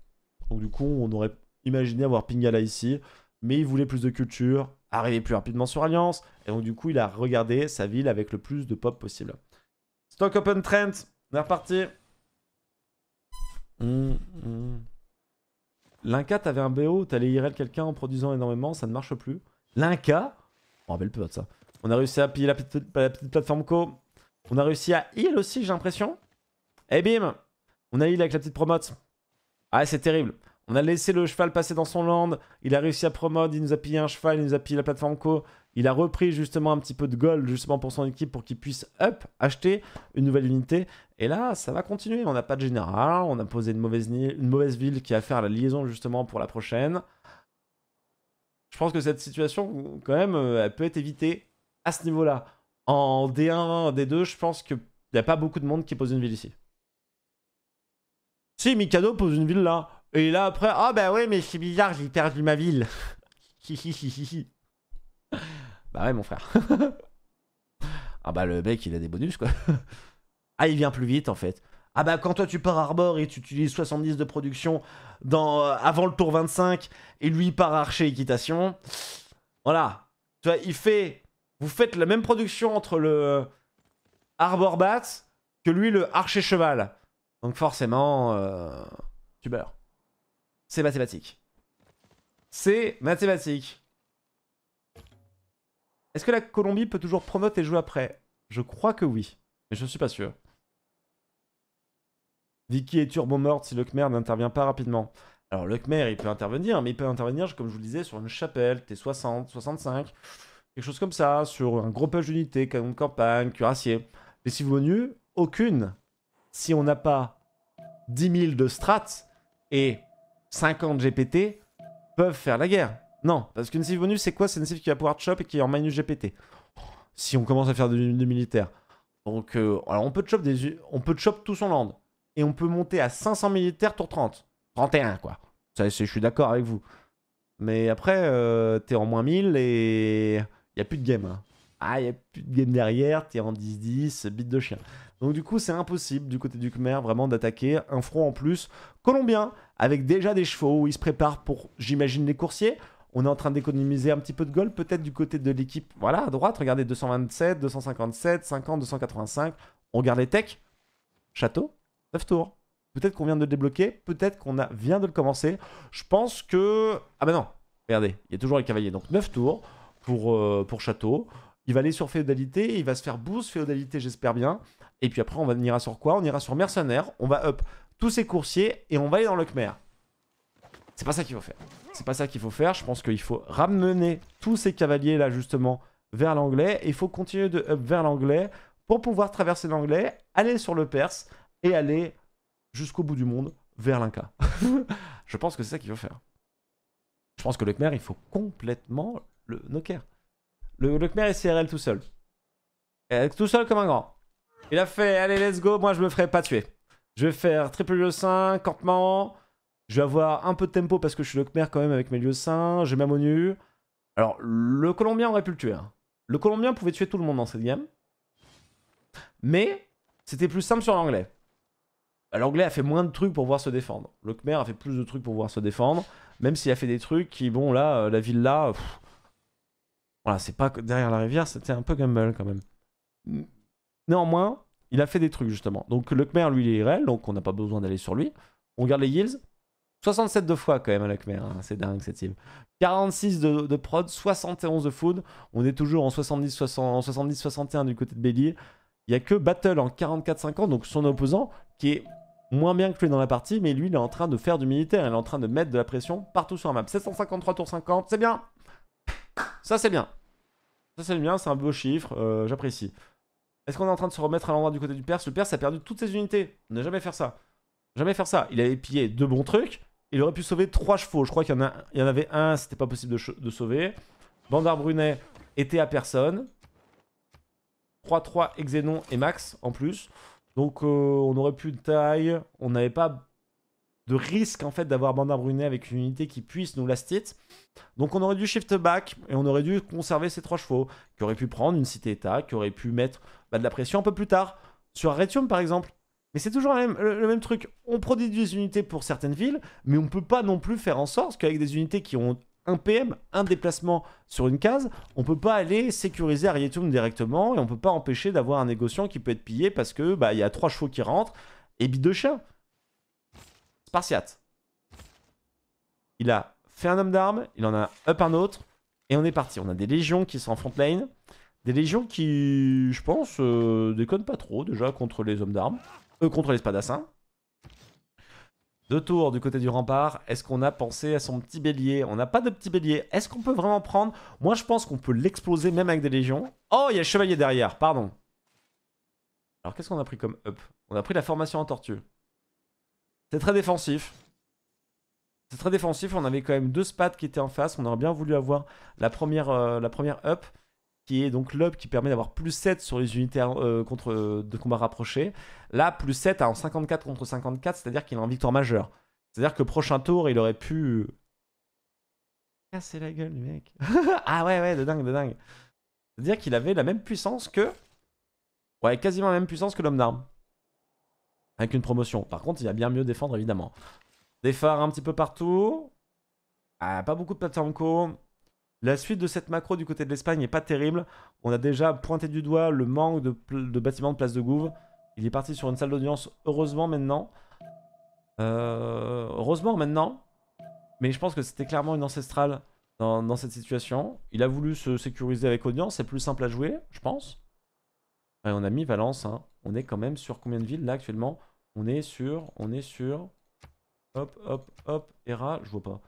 Donc du coup, on aurait imaginé avoir Pingala ici, mais il voulait plus de culture, arriver plus rapidement sur Alliance. Et donc du coup, il a regardé sa ville avec le plus de pop possible. Stock Open Trent, on est reparti. Mmh, mmh. L'Inca, t'avais un B O, t'allais I R L quelqu'un en produisant énormément, ça ne marche plus. L'Inca, on rappelle peu de ça. On a réussi à piller la petite, la petite plateforme co. On a réussi à heal aussi, j'ai l'impression. Et bim, on a heal avec la petite promote. Ah, c'est terrible. On a laissé le cheval passer dans son land. Il a réussi à promote, il nous a pillé un cheval, il nous a pillé la plateforme co. Il a repris justement un petit peu de gold justement pour son équipe pour qu'il puisse up, acheter une nouvelle unité. Et là, ça va continuer. On n'a pas de général. On a posé une mauvaise, une mauvaise ville qui a à faire la liaison justement pour la prochaine. Je pense que cette situation, quand même, elle peut être évitée à ce niveau-là. En D un, D deux, je pense qu'il n'y a pas beaucoup de monde qui pose une ville ici. Si, Mikado pose une ville là. Et là après, ah oh, bah ouais, mais c'est bizarre, j'ai perdu ma ville. Bah ouais, mon frère. Ah bah le mec, il a des bonus, quoi. Ah, il vient plus vite, en fait. Ah bah quand toi, tu pars Arbor et tu utilises soixante-dix de production dans, euh, avant le tour vingt-cinq, et lui, il part Archer Équitation. Voilà. Tu vois, il fait... Vous faites la même production entre le Arbor Bat que lui, le Archer Cheval. Donc forcément, euh, tu meurs. C'est mathématique. C'est mathématique. Est-ce que la Colombie peut toujours promote et jouer après? Je crois que oui, mais je ne suis pas sûr. Vicky est turbo morte si le Khmer n'intervient pas rapidement. Alors le Khmer, il peut intervenir, mais il peut intervenir, comme je vous le disais, sur une chapelle, T soixante, soixante-cinq, quelque chose comme ça, sur un gros push d'unité, canon de campagne, cuirassier. Mais si vous venez, aucune. Si on n'a pas dix mille de strats et cinquante G P T, peuvent faire la guerre. Non, parce qu'une civ bonus, c'est quoi? C'est une civ qui va pouvoir chop et qui est en minus G P T. Si on commence à faire du, du militaire. Donc, euh, alors on peut chop des, on peut chop tout son land. Et on peut monter à cinq cents militaires tour trente. trente et un, quoi. Ça, je suis d'accord avec vous. Mais après, euh, t'es en moins mille et... Il n'y a plus de game. Hein. Ah, il n'y a plus de game derrière. T'es en dix dix, bite de chien. Donc du coup, c'est impossible du côté du Khmer vraiment d'attaquer un front en plus colombien avec déjà des chevaux où ils se préparent pour, j'imagine, les coursiers. On est en train d'économiser un petit peu de gold, peut-être du côté de l'équipe. Voilà, à droite, regardez deux cent vingt-sept, deux cent cinquante-sept, cinquante, deux cent quatre-vingt-cinq. On regarde les techs. Château, neuf tours. Peut-être qu'on vient de le débloquer, peut-être qu'on a... vient de le commencer. Je pense que... Ah bah non, regardez, il y a toujours les cavaliers. Donc neuf tours pour, euh, pour Château. Il va aller sur Féodalité, il va se faire boost Féodalité, j'espère bien. Et puis après, on, va... on ira sur quoi? On ira sur Mercenaires, on va up tous ces coursiers et on va aller dans le Khmer. C'est pas ça qu'il faut faire. C'est pas ça qu'il faut faire. Je pense qu'il faut ramener tous ces cavaliers là justement vers l'anglais. Il faut continuer de up vers l'anglais pour pouvoir traverser l'anglais, aller sur le Perse et aller jusqu'au bout du monde vers l'Inca. Je pense que c'est ça qu'il faut faire. Je pense que le Khmer, il faut complètement le knocker. Le, le Khmer est C R L tout seul. Et tout seul comme un grand. Il a fait, allez let's go, moi je me ferai pas tuer. Je vais faire triple lieu cinq, campement... Je vais avoir un peu de tempo parce que je suis le Khmer quand même avec mes lieux saints, j'ai ma monu. Alors, le Colombien aurait pu le tuer. Hein. Le Colombien pouvait tuer tout le monde dans cette game. Mais, c'était plus simple sur l'anglais. L'anglais a fait moins de trucs pour pouvoir se défendre. Le Khmer a fait plus de trucs pour pouvoir se défendre. Même s'il a fait des trucs qui, bon là, la ville là, pff, Voilà, c'est pas derrière la rivière, c'était un peu Gumball quand même. Néanmoins, il a fait des trucs justement. Donc le Khmer, lui, il est I R L, donc on n'a pas besoin d'aller sur lui. On garde les heals. soixante-sept de fois quand même à la Khmer, hein. C'est dingue cette cible. quarante-six de, de prod, soixante et onze de food. On est toujours en soixante-dix soixante-et-un du côté de Belly. Il n'y a que Battle en quarante-quatre cinquante, donc son opposant, qui est moins bien que lui dans la partie, mais lui il est en train de faire du militaire, il est en train de mettre de la pression partout sur la map. sept cent cinquante-trois tours cinquante, c'est bien. Ça c'est bien. Ça c'est bien, c'est un beau chiffre, euh, j'apprécie. Est-ce qu'on est en train de se remettre à l'endroit du côté du Perse? Le Perse a perdu toutes ses unités, ne jamais faire ça. Jamais faire ça. Il avait pillé deux bons trucs. Il aurait pu sauver trois chevaux. Je crois qu'il y en a, il y en avait un. C'était pas possible de, de sauver. Bandar Brunet était à personne. trois trois Exenon et Max en plus. Donc euh, on aurait pu de taille. On n'avait pas de risque en fait d'avoir Bandar Brunet avec une unité qui puisse nous last hit. Donc on aurait dû shift back et on aurait dû conserver ces trois chevaux qui auraient pu prendre une cité-état, qui aurait pu mettre bah, de la pression un peu plus tard sur Arretium par exemple. Mais c'est toujours le même, le même truc. On produit des unités pour certaines villes, mais on ne peut pas non plus faire en sorte qu'avec des unités qui ont un P M, un déplacement sur une case, on ne peut pas aller sécuriser Arretium directement et on ne peut pas empêcher d'avoir un négociant qui peut être pillé parce que bah, y a trois chevaux qui rentrent et bite de chien. Spartiate. Il a fait un homme d'armes, il en a up un autre et on est parti. On a des légions qui sont en front lane, des légions qui, je pense, euh, déconnent pas trop déjà contre les hommes d'armes. Contre les spadassins. Deux tours du côté du rempart. Est-ce qu'on a pensé à son petit bélier? On n'a pas de petit bélier. Est-ce qu'on peut vraiment prendre? Moi, je pense qu'on peut l'exploser même avec des légions. Oh, il y a le chevalier derrière. Pardon. Alors, qu'est-ce qu'on a pris comme up? On a pris la formation en tortue. C'est très défensif. C'est très défensif. On avait quand même deux spades qui étaient en face. On aurait bien voulu avoir la première, euh, la première up, qui est donc l'up qui permet d'avoir plus sept sur les unités euh, contre, euh, de combat rapprochés. Là, plus sept en cinquante-quatre contre cinquante-quatre, c'est-à-dire qu'il est en victoire majeure. C'est-à-dire que prochain tour, il aurait pu... Casser la gueule, mec. Ah ouais, ouais, de dingue, de dingue. C'est-à-dire qu'il avait la même puissance que... Ouais, quasiment la même puissance que l'homme d'armes. Avec une promotion. Par contre, il va bien mieux défendre, évidemment. Des phares un petit peu partout. Ah, pas beaucoup de Patanko. La suite de cette macro du côté de l'Espagne n'est pas terrible. On a déjà pointé du doigt le manque de, de bâtiments de place de Gouve. Il est parti sur une salle d'audience, heureusement maintenant. Euh, heureusement maintenant. Mais je pense que c'était clairement une ancestrale dans, dans cette situation. Il a voulu se sécuriser avec audience, c'est plus simple à jouer, je pense. Et on a mis Valence, hein. On est quand même sur combien de villes là actuellement? On est sur, on est sur... Hop, hop, hop, Hera, je vois pas.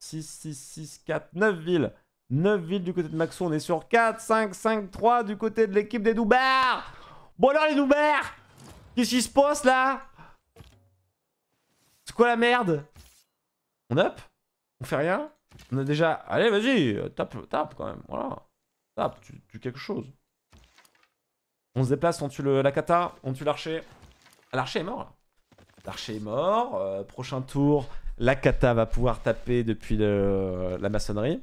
six, six, six, quatre, neuf villes. neuf villes du côté de Maxou, on est sur quatre, cinq, cinq, trois du côté de l'équipe des Doubards. Bon alors les Doubards, qu'est-ce qui se passe là? C'est quoi la merde? On up? On fait rien? On a déjà... Allez vas-y, tape, tape quand même, voilà. Tape, tu, tu quelque chose. On se déplace, on tue le, la kata, on tue l'archer. L'archer est mort là. L'archer est mort, euh, prochain tour, la kata va pouvoir taper depuis le, la maçonnerie.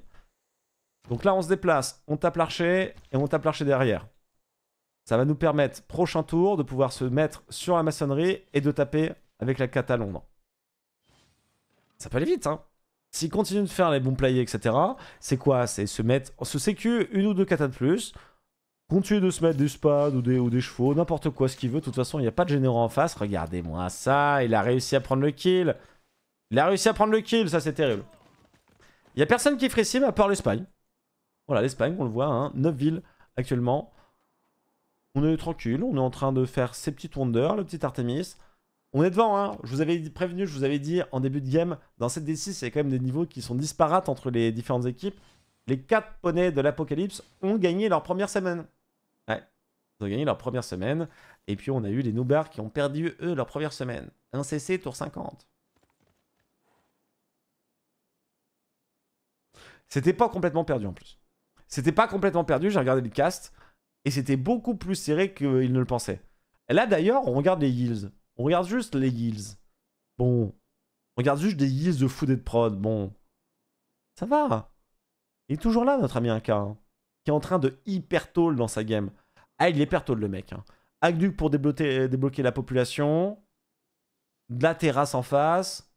Donc là, on se déplace, on tape l'archer et on tape l'archer derrière. Ça va nous permettre, prochain tour, de pouvoir se mettre sur la maçonnerie et de taper avec la kata Londres. Ça peut aller vite, hein. S'il continue de faire les bons players, et cetera, c'est quoi? C'est se mettre, se sécu une ou deux katas de plus, continuer de se mettre des spades ou des, ou des chevaux, n'importe quoi, ce qu'il veut. De toute façon, il n'y a pas de généraux en face. Regardez-moi ça, il a réussi à prendre le kill. Il a réussi à prendre le kill, ça c'est terrible. Il n'y a personne qui est frissime à part l'Espagne. Voilà, l'Espagne, on le voit, hein, neuf villes actuellement. On est tranquille, on est en train de faire ses petits wonders, le petit Artemis. On est devant, hein, je vous avais prévenu, je vous avais dit en début de game, dans cette D six, il y a quand même des niveaux qui sont disparates entre les différentes équipes. Les quatre poneys de l'Apocalypse ont gagné leur première semaine. Ouais, ils ont gagné leur première semaine. Et puis on a eu les Noobars qui ont perdu, eux, leur première semaine. un C C, tour cinquante. C'était pas complètement perdu en plus. C'était pas complètement perdu, j'ai regardé le cast, et c'était beaucoup plus serré qu'il ne le pensait. Et là d'ailleurs, on regarde les heals. On regarde juste les heals. Bon. On regarde juste des heals de food et de prod. Bon. Ça va. Il est toujours là, notre ami Inca, hein, qui est en train de hyper tôle dans sa game. Ah, il est hyper tôle, le mec. Hein. Aqueduc pour débloquer, débloquer la population. De la terrasse en face.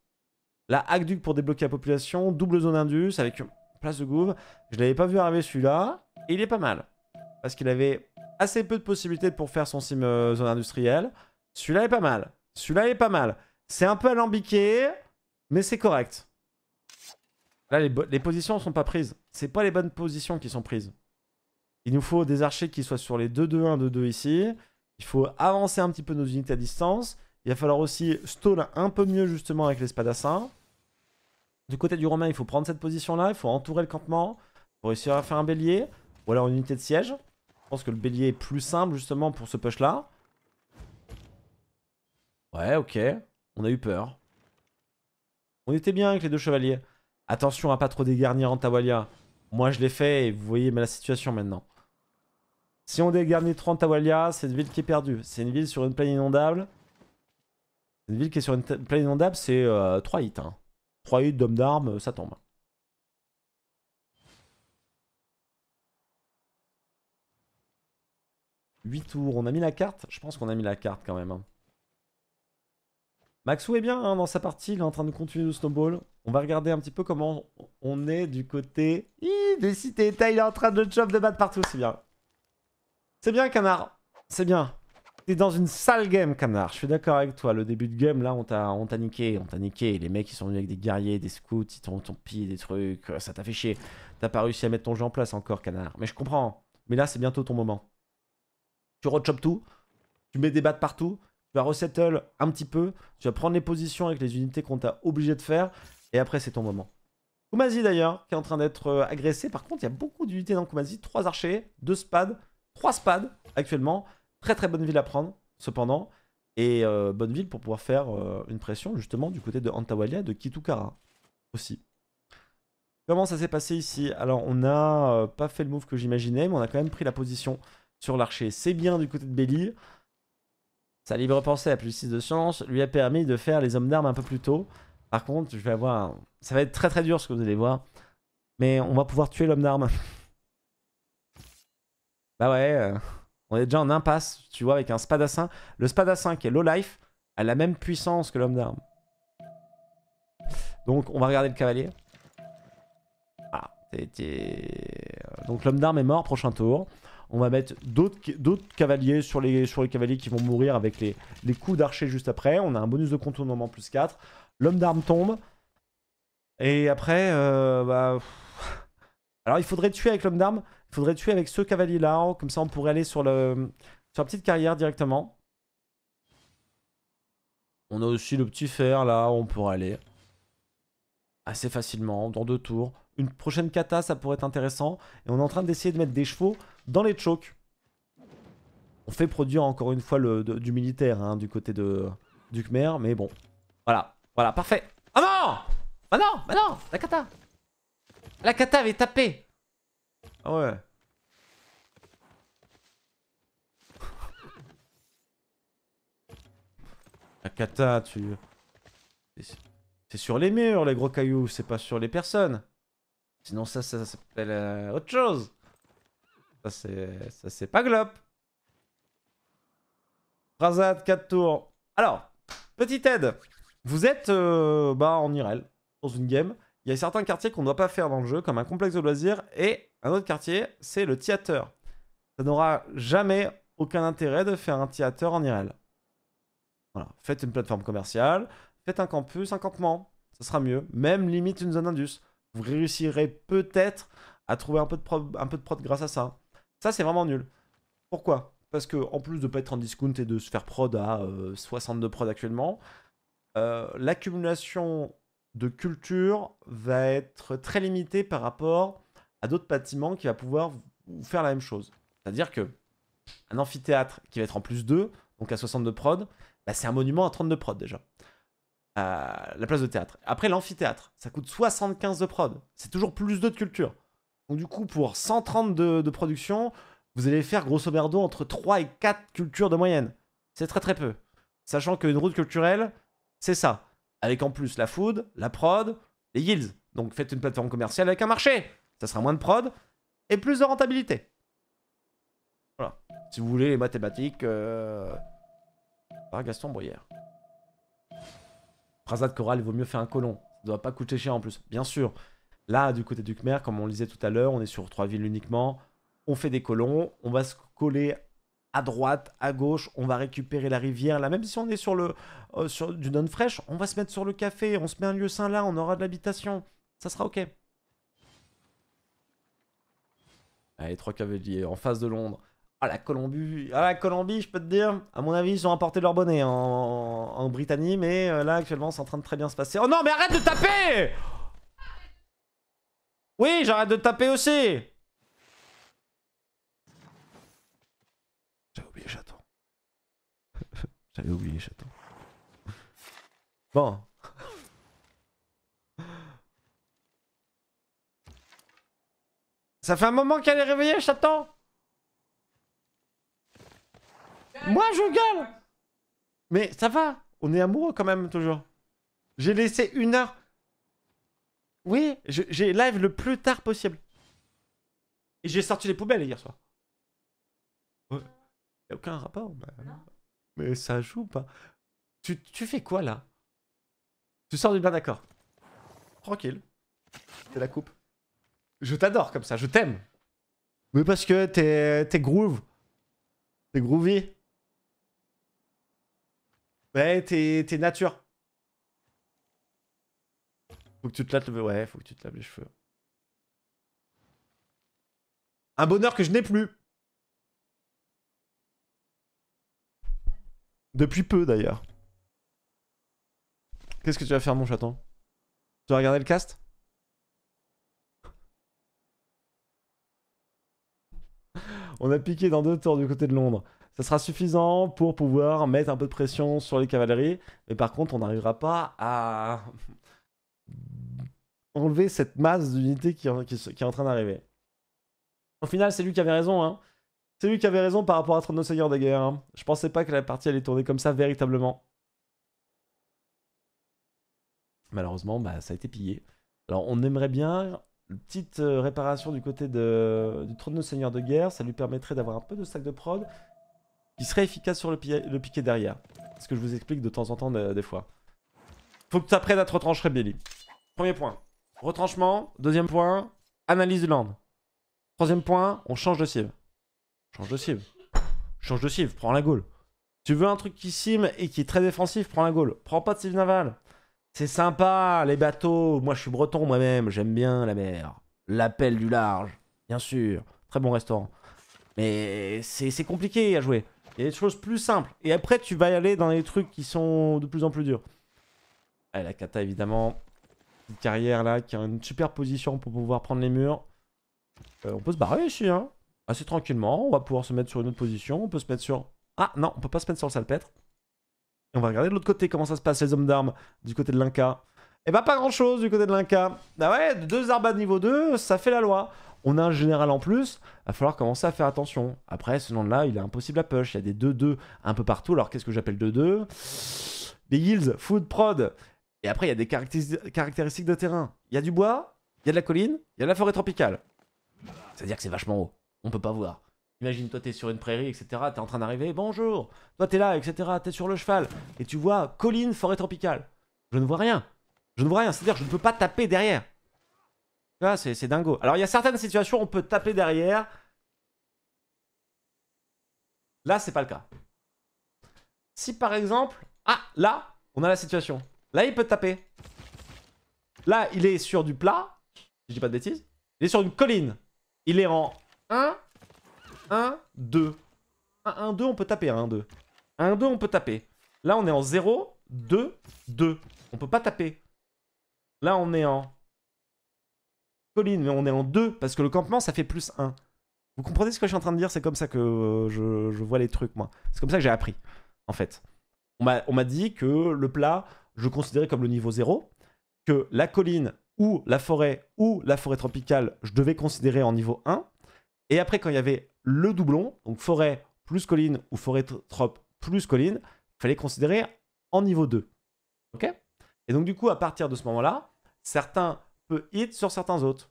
La aqueduc pour débloquer la population. Double zone indus avec... Place de Gouve, je l'avais pas vu arriver celui-là. Et il est pas mal. Parce qu'il avait assez peu de possibilités pour faire son sim euh, zone industrielle. Celui-là est pas mal. Celui-là est pas mal. C'est un peu alambiqué, mais c'est correct. Là, les, les positions sont pas prises. C'est pas les bonnes positions qui sont prises. Il nous faut des archers qui soient sur les deux deux un, deux deux ici. Il faut avancer un petit peu nos unités à distance. Il va falloir aussi stall un peu mieux justement avec les spadassins. Du côté du Romain, il faut prendre cette position-là. Il faut entourer le campement. Il faut réussir à faire un bélier. Ou alors une unité de siège. Je pense que le bélier est plus simple justement pour ce push-là. Ouais, ok. On a eu peur. On était bien avec les deux chevaliers. Attention à pas trop dégarnir en Tawalia. Moi, je l'ai fait et vous voyez la situation maintenant. Si on dégarnit trop en Tawalia, c'est une ville qui est perdue. C'est une ville sur une plaine inondable. Une ville qui est sur une plaine inondable, c'est euh, trois hits. Hein. trois hits d'hommes d'armes, ça tombe. huit tours. On a mis la carte? Je pense qu'on a mis la carte quand même. Maxou est bien hein, dans sa partie, il est en train de continuer le snowball. On va regarder un petit peu comment on est du côté Ih, des cités-états. Il est en train de chop de battre partout, c'est bien. C'est bien, Canard. C'est bien. T'es dans une sale game, Canard. Je suis d'accord avec toi. Le début de game, là, on t'a niqué. On t'a niqué. Les mecs, ils sont venus avec des guerriers, des scouts, ils t'ont pillé des trucs. Ça t'a fait chier. T'as pas réussi à mettre ton jeu en place encore, Canard. Mais je comprends. Mais là, c'est bientôt ton moment. Tu re-chop tout. Tu mets des battes partout. Tu vas resettle un petit peu, tu vas prendre les positions avec les unités qu'on t'a obligé de faire, et après c'est ton moment. Kumasi d'ailleurs, qui est en train d'être agressé, par contre il y a beaucoup d'unités dans Kumasi, trois archers, deux spads, trois spads actuellement, très très bonne ville à prendre cependant, et euh, bonne ville pour pouvoir faire euh, une pression justement du côté de Antawalia, de Kitukara aussi. Comment ça s'est passé ici? Alors on n'a euh, pas fait le move que j'imaginais, mais on a quand même pris la position sur l'archer, c'est bien du côté de Belly. Sa libre pensée à plus six de science lui a permis de faire les hommes d'armes un peu plus tôt. Par contre, je vais avoir... Un... Ça va être très très dur ce que vous allez voir. Mais on va pouvoir tuer l'homme d'armes. Bah ouais, euh... on est déjà en impasse, tu vois, avec un spadassin. Le spadassin qui est low life a la même puissance que l'homme d'armes. Donc on va regarder le cavalier. Ah, c'était... Donc l'homme d'armes est mort, prochain tour. On va mettre d'autres cavaliers sur les, sur les cavaliers qui vont mourir avec les, les coups d'archer juste après. On a un bonus de contournement plus quatre. L'homme d'armes tombe. Et après, euh, bah... alors il faudrait tuer avec l'homme d'armes. Il faudrait tuer avec ce cavalier-là. Comme ça, on pourrait aller sur, le, sur la petite carrière directement. On a aussi le petit fer, là. On pourrait aller assez facilement, dans deux tours. Une prochaine kata, ça pourrait être intéressant. Et on est en train d'essayer de mettre des chevaux dans les chokes. On fait produire encore une fois le, de, du militaire hein, du côté de, du Khmer. Mais bon, voilà, voilà, parfait. Ah non, ah non, ah non, la kata. La kata avait tapé. Ah ouais. La kata, tu... C'est sur les murs, les gros cailloux, c'est pas sur les personnes. Sinon ça, ça, ça s'appelle euh, autre chose. Ça c'est... Ça c'est pas glop. Razad, quatre tours. Alors, petite aide. Vous êtes euh, bah, en I R L, dans une game. Il y a certains quartiers qu'on ne doit pas faire dans le jeu, comme un complexe de loisirs. Et un autre quartier, c'est le theater. Ça n'aura jamais aucun intérêt de faire un theater en I R L. Voilà. Faites une plateforme commerciale. Faites un campus, un campement. Ça sera mieux. Même limite une zone indus. Vous réussirez peut-être à trouver un peu de prod, un peu de prod grâce à ça. Ça, c'est vraiment nul. Pourquoi? Parce que en plus de ne pas être en discount et de se faire prod à euh, soixante-deux prod actuellement, euh, l'accumulation de culture va être très limitée par rapport à d'autres bâtiments qui va pouvoir vous faire la même chose. C'est-à-dire que un amphithéâtre qui va être en plus deux, donc à soixante-deux prod, bah, c'est un monument à trente-deux prod déjà. Euh, la place de théâtre. Après l'amphithéâtre, ça coûte soixante-quinze de prod. C'est toujours plus deux de culture. Donc du coup, pour cent trente de, de production, vous allez faire grosso merdo entre trois et quatre cultures de moyenne. C'est très très peu. Sachant qu'une route culturelle, c'est ça. Avec en plus la food, la prod, les yields. Donc faites une plateforme commerciale avec un marché. Ça sera moins de prod et plus de rentabilité. Voilà. Si vous voulez les mathématiques, euh... par Gaston Bruyère. Phrasade chorale, il vaut mieux faire un colon. Ça ne doit pas coûter cher en plus. Bien sûr. Là, du côté du Khmer, comme on le disait tout à l'heure, on est sur trois villes uniquement. on fait des colons, on va se coller à droite, à gauche, on va récupérer la rivière. Là, même si on est sur, le, euh, sur du non-fraîche, on va se mettre sur le café, on se met un lieu sain là, on aura de l'habitation. Ça sera ok. Allez, trois cavaliers en face de Londres. Ah, la Colombie, ah, la Colombie, je peux te dire. À mon avis, ils ont apporté leur bonnet en, en Britannie, mais euh, là, actuellement, c'est en train de très bien se passer. Oh non, mais arrête de taper! Oui, j'arrête de taper aussi! J'avais oublié chaton. J'avais oublié chaton. Bon. Ça fait un moment qu'elle est réveillée, chaton! Moi je gueule. Mais ça va, on est amoureux quand même toujours. J'ai laissé une heure. Oui, j'ai live le plus tard possible. Et j'ai sorti les poubelles hier soir. Ouais. Y a aucun rapport. Bah... Mais ça joue pas. Tu, tu fais quoi là? Tu sors du bain d'accord. Tranquille. T'es la coupe. Je t'adore comme ça, je t'aime. Mais parce que t'es t'es groove. T'es groovy. Ouais, t'es nature. Faut que tu te laves le... Ouais, faut que tu te laves les cheveux. Un bonheur que je n'ai plus. Depuis peu, d'ailleurs. Qu'est-ce que tu vas faire, mon chaton? Tu vas regarder le cast? On a piqué dans deux tours du côté de Londres. Ça sera suffisant pour pouvoir mettre un peu de pression sur les cavaleries. Mais par contre, on n'arrivera pas à enlever cette masse d'unités qui, qui, qui est en train d'arriver. Au final, c'est lui qui avait raison. Hein. C'est lui qui avait raison par rapport à Trône de Seigneur de Guerre. Hein. Je pensais pas que la partie allait tourner comme ça véritablement. Malheureusement, bah, ça a été pillé. Alors, on aimerait bien... Une petite réparation du côté de, du Trône de Seigneur de Guerre, ça lui permettrait d'avoir un peu de stack de prod qui serait efficace sur le, pi le piqué derrière. Ce que je vous explique de temps en temps de, des fois. Faut que tu apprennes à te retrancher, Belly. Premier point, retranchement. Deuxième point, analyse du land. Troisième point, on change de cible. Change de cible. Change de cible, prends la Gaule. Tu veux un truc qui cime et qui est très défensif, prends la Gaule. Prends pas de cible navale. C'est sympa, les bateaux. Moi, je suis breton moi-même. J'aime bien la mer. L'appel du large, bien sûr. Très bon restaurant. Mais c'est compliqué à jouer. Il y a des choses plus simples. Et après, tu vas y aller dans les trucs qui sont de plus en plus durs. Allez, la kata, évidemment. Petite carrière, là, qui a une super position pour pouvoir prendre les murs. Euh, on peut se barrer ici, hein. Assez tranquillement. On va pouvoir se mettre sur une autre position. On peut se mettre sur... Ah, non, on peut pas se mettre sur le salpêtre. On va regarder de l'autre côté comment ça se passe, les hommes d'armes, du côté de l'Inca. Et bah pas grand chose du côté de l'Inca. Ah ouais, deux arbates niveau deux, ça fait la loi. On a un général en plus, il va falloir commencer à faire attention. Après, ce nom-là, il est impossible à push. Il y a des deux deux un peu partout, alors qu'est-ce que j'appelle deux deux? Des yields, food, prod. Et après, il y a des caractéristiques de terrain. Il y a du bois, il y a de la colline, il y a de la forêt tropicale. C'est-à-dire que c'est vachement haut, on peut pas voir. Imagine, toi, t'es sur une prairie, et cetera. T'es en train d'arriver, bonjour. Toi, t'es là, et cetera. T'es sur le cheval. Et tu vois, colline, forêt tropicale. Je ne vois rien. Je ne vois rien. C'est-à-dire, je ne peux pas taper derrière. Tu vois, c'est dingo. Alors, il y a certaines situations où on peut taper derrière. Là, c'est pas le cas. Si, par exemple... Ah, là, on a la situation. Là, il peut taper. Là, il est sur du plat. Je dis pas de bêtises. Il est sur une colline. Il est en un... un, deux. un, un, deux, on peut taper. un, deux. un, deux, on peut taper. Là, on est en zéro, deux, deux. On peut pas taper. Là, on est en colline, mais on est en deux parce que le campement, ça fait plus un. Vous comprenez ce que je suis en train de dire? C'est comme ça que je, je vois les trucs, moi. C'est comme ça que j'ai appris, en fait. On m'a dit que le plat, je considérais comme le niveau zéro, que la colline ou la forêt ou la forêt tropicale, je devais considérer en niveau un. Et après, quand il y avait le doublon, donc forêt plus colline ou forêt trop plus colline, il fallait considérer en niveau deux. Ok? Et donc, du coup, à partir de ce moment-là, certains peuvent hit sur certains autres.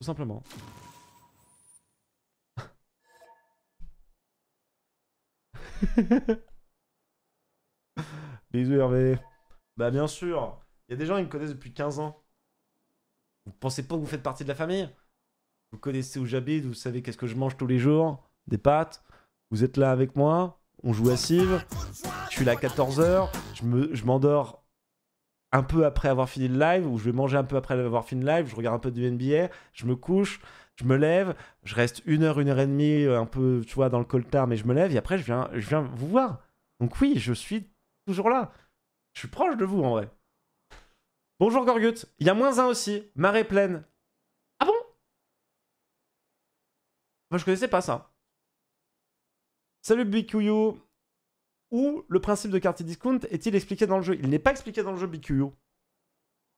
Tout simplement. Bisous, Hervé. Bah, bien sûr. Il y a des gens qui me connaissent depuis quinze ans. Vous pensez pas que vous faites partie de la famille? Vous connaissez où j'habite, vous savez qu'est-ce que je mange tous les jours, des pâtes. Vous êtes là avec moi, on joue à Civ. Je suis là à quatorze heures, je me, je m'endors un peu après avoir fini le live, ou je vais manger un peu après avoir fini le live, je regarde un peu du N B A, je me couche, je me lève, je reste une heure, une heure et demie, un peu, tu vois, dans le coltard, mais je me lève et après je viens, je viens vous voir. Donc oui, je suis toujours là. Je suis proche de vous en vrai. Bonjour Gorgut, il y a moins un aussi, marée pleine. Ah bon? Moi je connaissais pas ça. Salut Bikuyo. Où le principe de quartier discount est-il expliqué dans le jeu? Il n'est pas expliqué dans le jeu Bikuyo.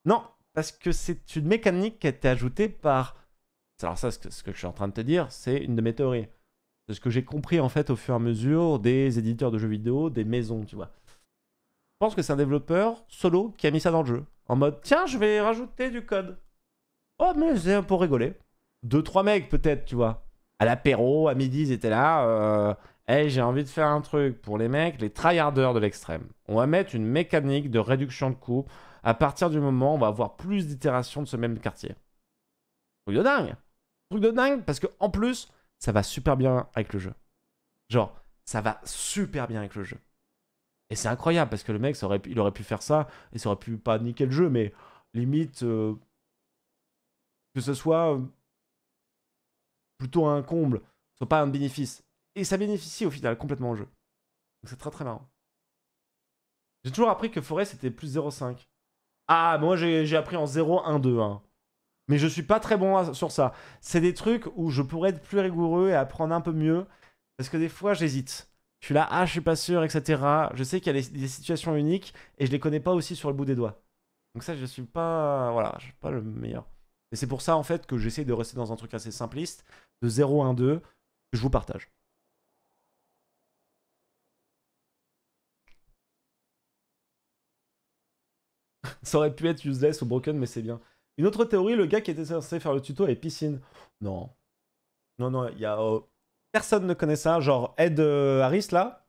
Non, parce que c'est une mécanique qui a été ajoutée par... Alors ça, ce que, ce que je suis en train de te dire, c'est une de mes théories. C'est ce que j'ai compris en fait au fur et à mesure des éditeurs de jeux vidéo, des maisons, tu vois. Je pense que c'est un développeur solo qui a mis ça dans le jeu. En mode, tiens, je vais rajouter du code. Oh, mais c'est pour rigoler. Deux, trois mecs peut-être, tu vois. À l'apéro, à midi, ils étaient là... Euh... Hey, j'ai envie de faire un truc pour les mecs, les tryharders de l'extrême. On va mettre une mécanique de réduction de coûts. À partir du moment où on va avoir plus d'itérations de ce même quartier. Truc de dingue. Truc de dingue parce que en plus, ça va super bien avec le jeu. Genre, ça va super bien avec le jeu. Et c'est incroyable parce que le mec, ça aurait, il aurait pu faire ça et ça aurait pu pas niquer le jeu, mais limite, euh, que ce soit euh, plutôt un comble, soit pas un bénéfice. Et ça bénéficie au final complètement au jeu. Donc c'est très très marrant. J'ai toujours appris que Forêt c'était plus zéro virgule cinq. Ah, moi j'ai appris en zéro virgule un deux. Hein. Mais je suis pas très bon à, sur ça. C'est des trucs où je pourrais être plus rigoureux et apprendre un peu mieux. Parce que des fois j'hésite. Je suis là, ah je suis pas sûr, et cetera. Je sais qu'il y a des, des situations uniques et je les connais pas aussi sur le bout des doigts. Donc ça je suis pas... Voilà, je suis pas le meilleur. Et c'est pour ça en fait que j'essaie de rester dans un truc assez simpliste. De zéro virgule un deux que je vous partage. Ça aurait pu être useless ou broken, mais c'est bien. Une autre théorie, le gars qui était censé faire le tuto à piscine. Non. Non, non, il y a... Euh, personne ne connaît ça. Genre Ed euh, Harris, là.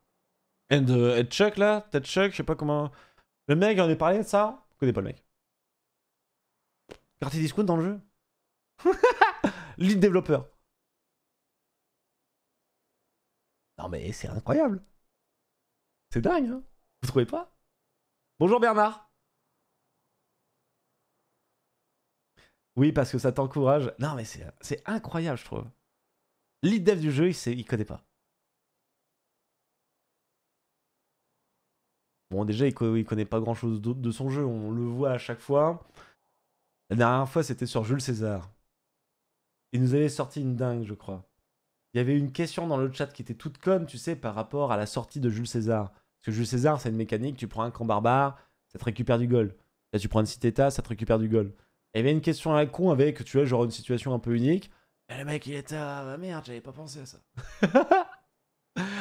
Ed, euh, Ed Chuck, là. Ted Chuck, je sais pas comment... Le mec, j'en ai parlé de ça. Je connais pas le mec. Quartier discount dans le jeu. Lead développeur. Non, mais c'est incroyable. C'est dingue, hein. Vous trouvez pas? Bonjour Bernard. Oui, parce que ça t'encourage. Non, mais c'est incroyable, je trouve. Lead dev du jeu, il sait, il connaît pas. Bon, déjà, il, co il connaît pas grand-chose d'autre de son jeu. On le voit à chaque fois. La dernière fois, c'était sur Jules César. Il nous avait sorti une dingue, je crois. Il y avait une question dans le chat qui était toute conne, tu sais, par rapport à la sortie de Jules César. Parce que Jules César, c'est une mécanique. Tu prends un camp barbare, ça te récupère du gold. Là, tu prends une cité-état, ça te récupère du gold. Et il y avait une question à la con avec, tu vois, genre une situation un peu unique. Et le mec, il était à... Ah, merde, j'avais pas pensé à ça.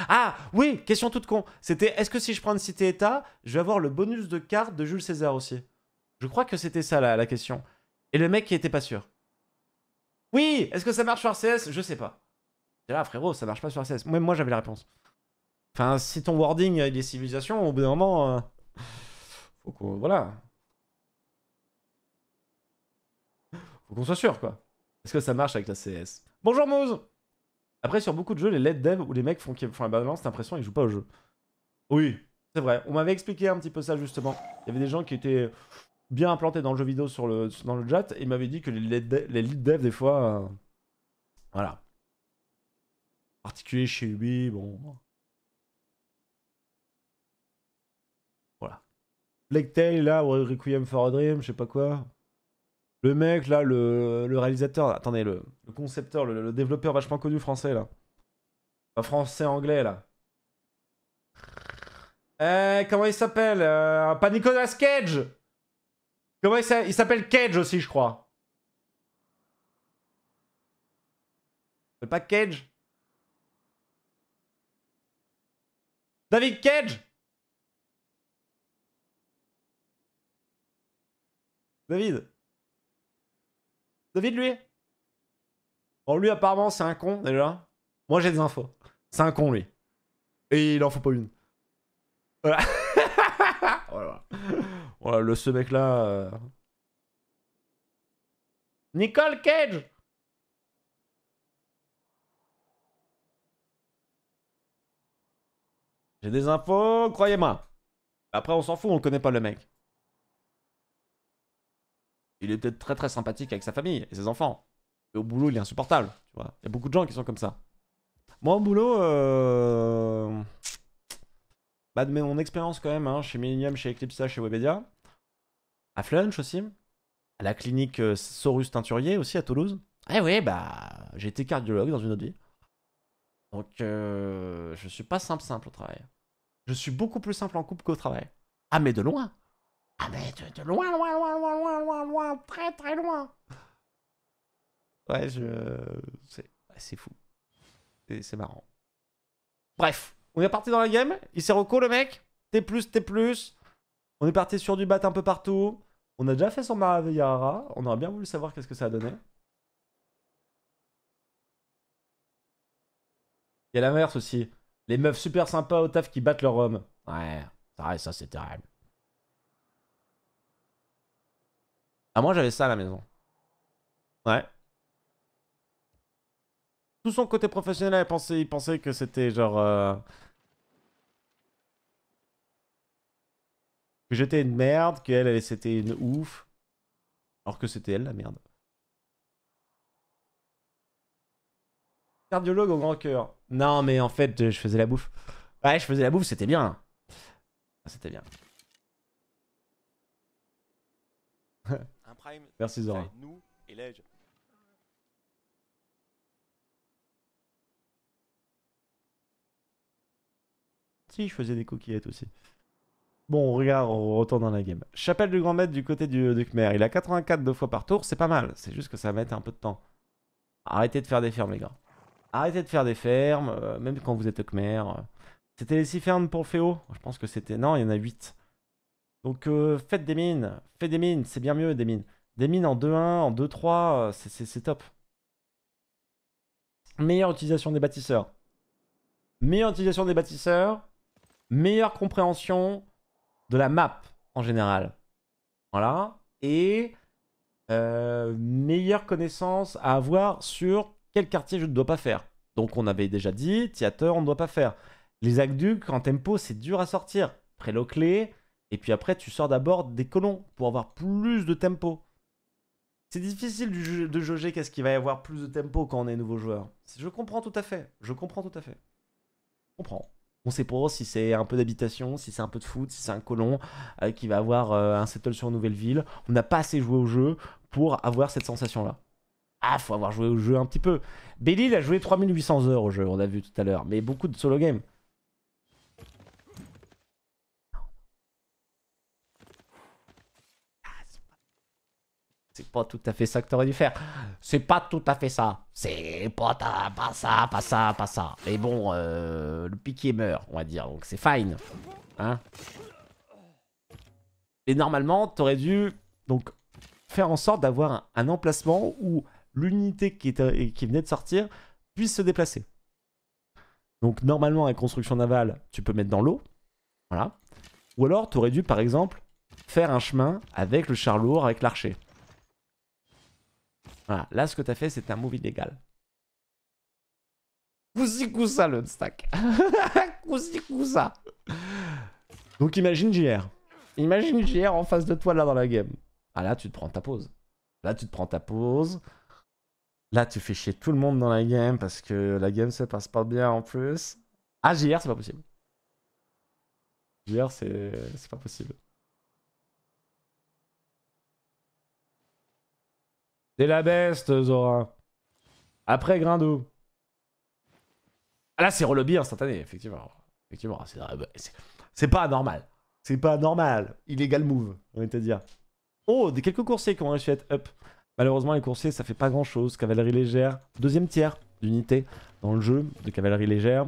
Ah, oui, question toute con. C'était, est-ce que si je prends une cité-état, je vais avoir le bonus de carte de Jules César aussi? Je crois que c'était ça, la, la question. Et le mec, il était pas sûr. Oui, est-ce que ça marche sur R C S? Je sais pas. C'est là, frérot, ça marche pas sur R C S. Même moi, j'avais la réponse. Enfin, si ton wording, il est civilisation, au bout d'un moment... Euh... Faut qu'on... Voilà. Faut qu'on soit sûr, quoi. Est-ce que ça marche avec la C S? Bonjour Moz. Après, sur beaucoup de jeux, les L E D dev où les mecs font, font la balance, t'as l'impression qu'ils jouent pas au jeu. Oui, c'est vrai. On m'avait expliqué un petit peu ça, justement. Il y avait des gens qui étaient bien implantés dans le jeu vidéo sur le, dans le chat, et ils m'avaient dit que les L E D dev, les lead dev, des fois... Euh... Voilà. En particulier chez Ubi, bon... Voilà. Blacktail, là, ou Requiem for a Dream, je sais pas quoi... Le mec, là, le, le réalisateur, attendez, le, le concepteur, le, le développeur vachement connu français, là. Enfin, français-anglais, là. Euh, comment il s'appelle euh, Pas Nicolas Cage. Comment il s'appelle? Cage aussi, je crois. Il s'appelle pas Cage? David Cage? David David, lui? Bon, lui, apparemment, c'est un con, déjà. Moi, j'ai des infos. C'est un con, lui. Et il en faut pas une. Voilà. Voilà. Voilà, le, ce mec-là... Euh... Nicole Cage! J'ai des infos, croyez-moi. Après, on s'en fout, on le connaît pas le mec. Il est peut-être très très sympathique avec sa famille et ses enfants. Mais au boulot, il est insupportable, tu vois. Il y a beaucoup de gens qui sont comme ça. Moi, au boulot, euh... bah, de mon expérience quand même, hein, chez Millennium, chez Eclipsa, chez Webedia, à Flunch aussi, à la clinique euh, Sorus Teinturier aussi à Toulouse. Eh oui, bah, j'ai été cardiologue dans une autre vie. Donc, euh, je suis pas simple simple au travail. Je suis beaucoup plus simple en couple qu'au travail. Ah, mais de loin. Ah, mais de, de loin, loin, loin, loin, loin, loin, loin, très, très loin. Ouais, je... C'est fou. C'est marrant. Bref, on est parti dans la game. Il s'est reco, le mec. T plus, T plus. On est parti sur du bat un peu partout. On a déjà fait son Maravillahara. On aurait bien voulu savoir qu'est-ce que ça a donné. Il y a l'inverse aussi. Les meufs super sympas au taf qui battent leur homme. Ouais, ça, ça c'est terrible. Ah, moi j'avais ça à la maison. Ouais. Tout son côté professionnel, il pensait, il pensait que c'était genre... Euh... que j'étais une merde, qu'elle, elle, c'était une ouf. Alors que c'était elle la merde. Cardiologue au grand cœur. Non mais en fait je faisais la bouffe. Ouais je faisais la bouffe, c'était bien. C'était bien. Un prime. Merci Zora. Nous et l'Edge. Si je faisais des coquillettes aussi. Bon on regarde, on retourne dans la game. Chapelle du grand maître du côté du, du Khmer. Il a quatre-vingt-quatre deux fois par tour, c'est pas mal. C'est juste que ça va mettre un peu de temps. Arrêtez de faire des fermes les gars. Arrêtez de faire des fermes, euh, même quand vous êtes au Khmer. Euh. C'était les six fermes pour le Féo. Je pense que c'était... Non, il y en a huit. Donc euh, faites des mines. Faites des mines, c'est bien mieux des mines. Des mines en deux un, en deux trois, euh, c'est top. Meilleure utilisation des bâtisseurs. Meilleure utilisation des bâtisseurs. Meilleure compréhension de la map en général. Voilà. Et euh, meilleure connaissance à avoir sur... Quel quartier je ne dois pas faire? Donc on avait déjà dit, Theater, on ne doit pas faire. Les aqueducs, en tempo, c'est dur à sortir. Préloclé, et puis après tu sors d'abord des colons pour avoir plus de tempo. C'est difficile de, jauger, de jauger qu'est-ce qu'il va y avoir plus de tempo quand on est nouveau joueur. Je comprends tout à fait, je comprends tout à fait. Je comprends. On sait pas si c'est un peu d'habitation, si c'est un peu de foot, si c'est un colon euh, qui va avoir euh, un settle sur une nouvelle ville. On n'a pas assez joué au jeu pour avoir cette sensation-là. Ah, faut avoir joué au jeu un petit peu. Belly, il a joué trois mille huit cents heures au jeu, on l'a vu tout à l'heure. Mais beaucoup de solo game. C'est pas tout à fait ça que t'aurais dû faire. C'est pas tout à fait ça. C'est pas, ta... pas ça, pas ça, pas ça. Mais bon, euh, le piqué meurt, on va dire. Donc c'est fine. Hein. Et normalement, t'aurais dû donc faire en sorte d'avoir un, un emplacement où... l'unité qui, qui venait de sortir puisse se déplacer. Donc normalement avec construction navale, tu peux mettre dans l'eau. Voilà. Ou alors tu aurais dû par exemple faire un chemin avec le char lourd, avec l'archer. Voilà. Là ce que tu as fait c'est un move illégal. Coussi coussa le stack. Coussi coussa. Donc imagine J R. Imagine J R en face de toi là dans la game. Ah là tu te prends ta pause. Là tu te prends ta pause. Là, tu fais chier tout le monde dans la game parce que la game se passe pas bien en plus. Ah, J R, c'est pas possible. J R, c'est pas possible. C'est la best, Zora. Après, Grindou. Ah là, c'est relobby instantané, effectivement. Effectivement, c'est pas normal. C'est pas normal. Illégal move, on était dire. Oh, des quelques coursiers qui ont réussi à être up. Malheureusement, les coursiers, ça fait pas grand chose. Cavalerie légère, deuxième tiers d'unité dans le jeu de cavalerie légère.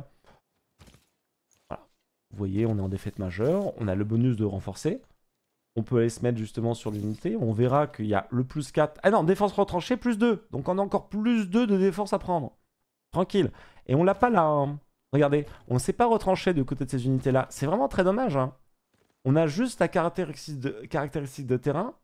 Voilà. Vous voyez, on est en défaite majeure. On a le bonus de renforcer. On peut aller se mettre justement sur l'unité. On verra qu'il y a le plus quatre. Ah non, défense retranchée, plus deux. Donc on a encore plus deux de défense à prendre. Tranquille. Et on l'a pas là. Hein. Regardez, on ne s'est pas retranché du côté de ces unités-là. C'est vraiment très dommage. Hein. On a juste la caractéristique de, caractéristique de terrain.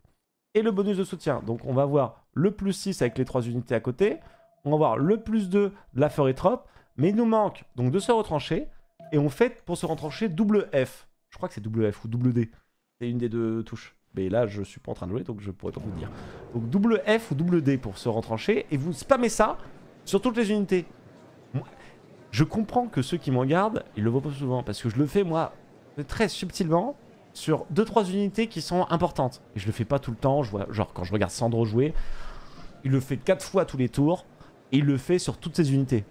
Et le bonus de soutien. Donc on va avoir le plus six avec les trois unités à côté. On va avoir le plus deux de la forêt trop. Mais il nous manque donc de se retrancher. Et on fait, pour se rentrancher, double F. Je crois que c'est double F ou double D. C'est une des deux touches. Mais là, je suis pas en train de jouer, donc je pourrais pas vous dire. Donc double F ou double D pour se rentrancher. Et vous spammez ça sur toutes les unités. Je comprends que ceux qui m'en gardent, ils le voient pas souvent. Parce que je le fais, moi, très subtilement, sur deux trois unités qui sont importantes. Et je le fais pas tout le temps. Je vois, genre, quand je regarde Sandro jouer, il le fait quatre fois tous les tours. Et il le fait sur toutes ses unités.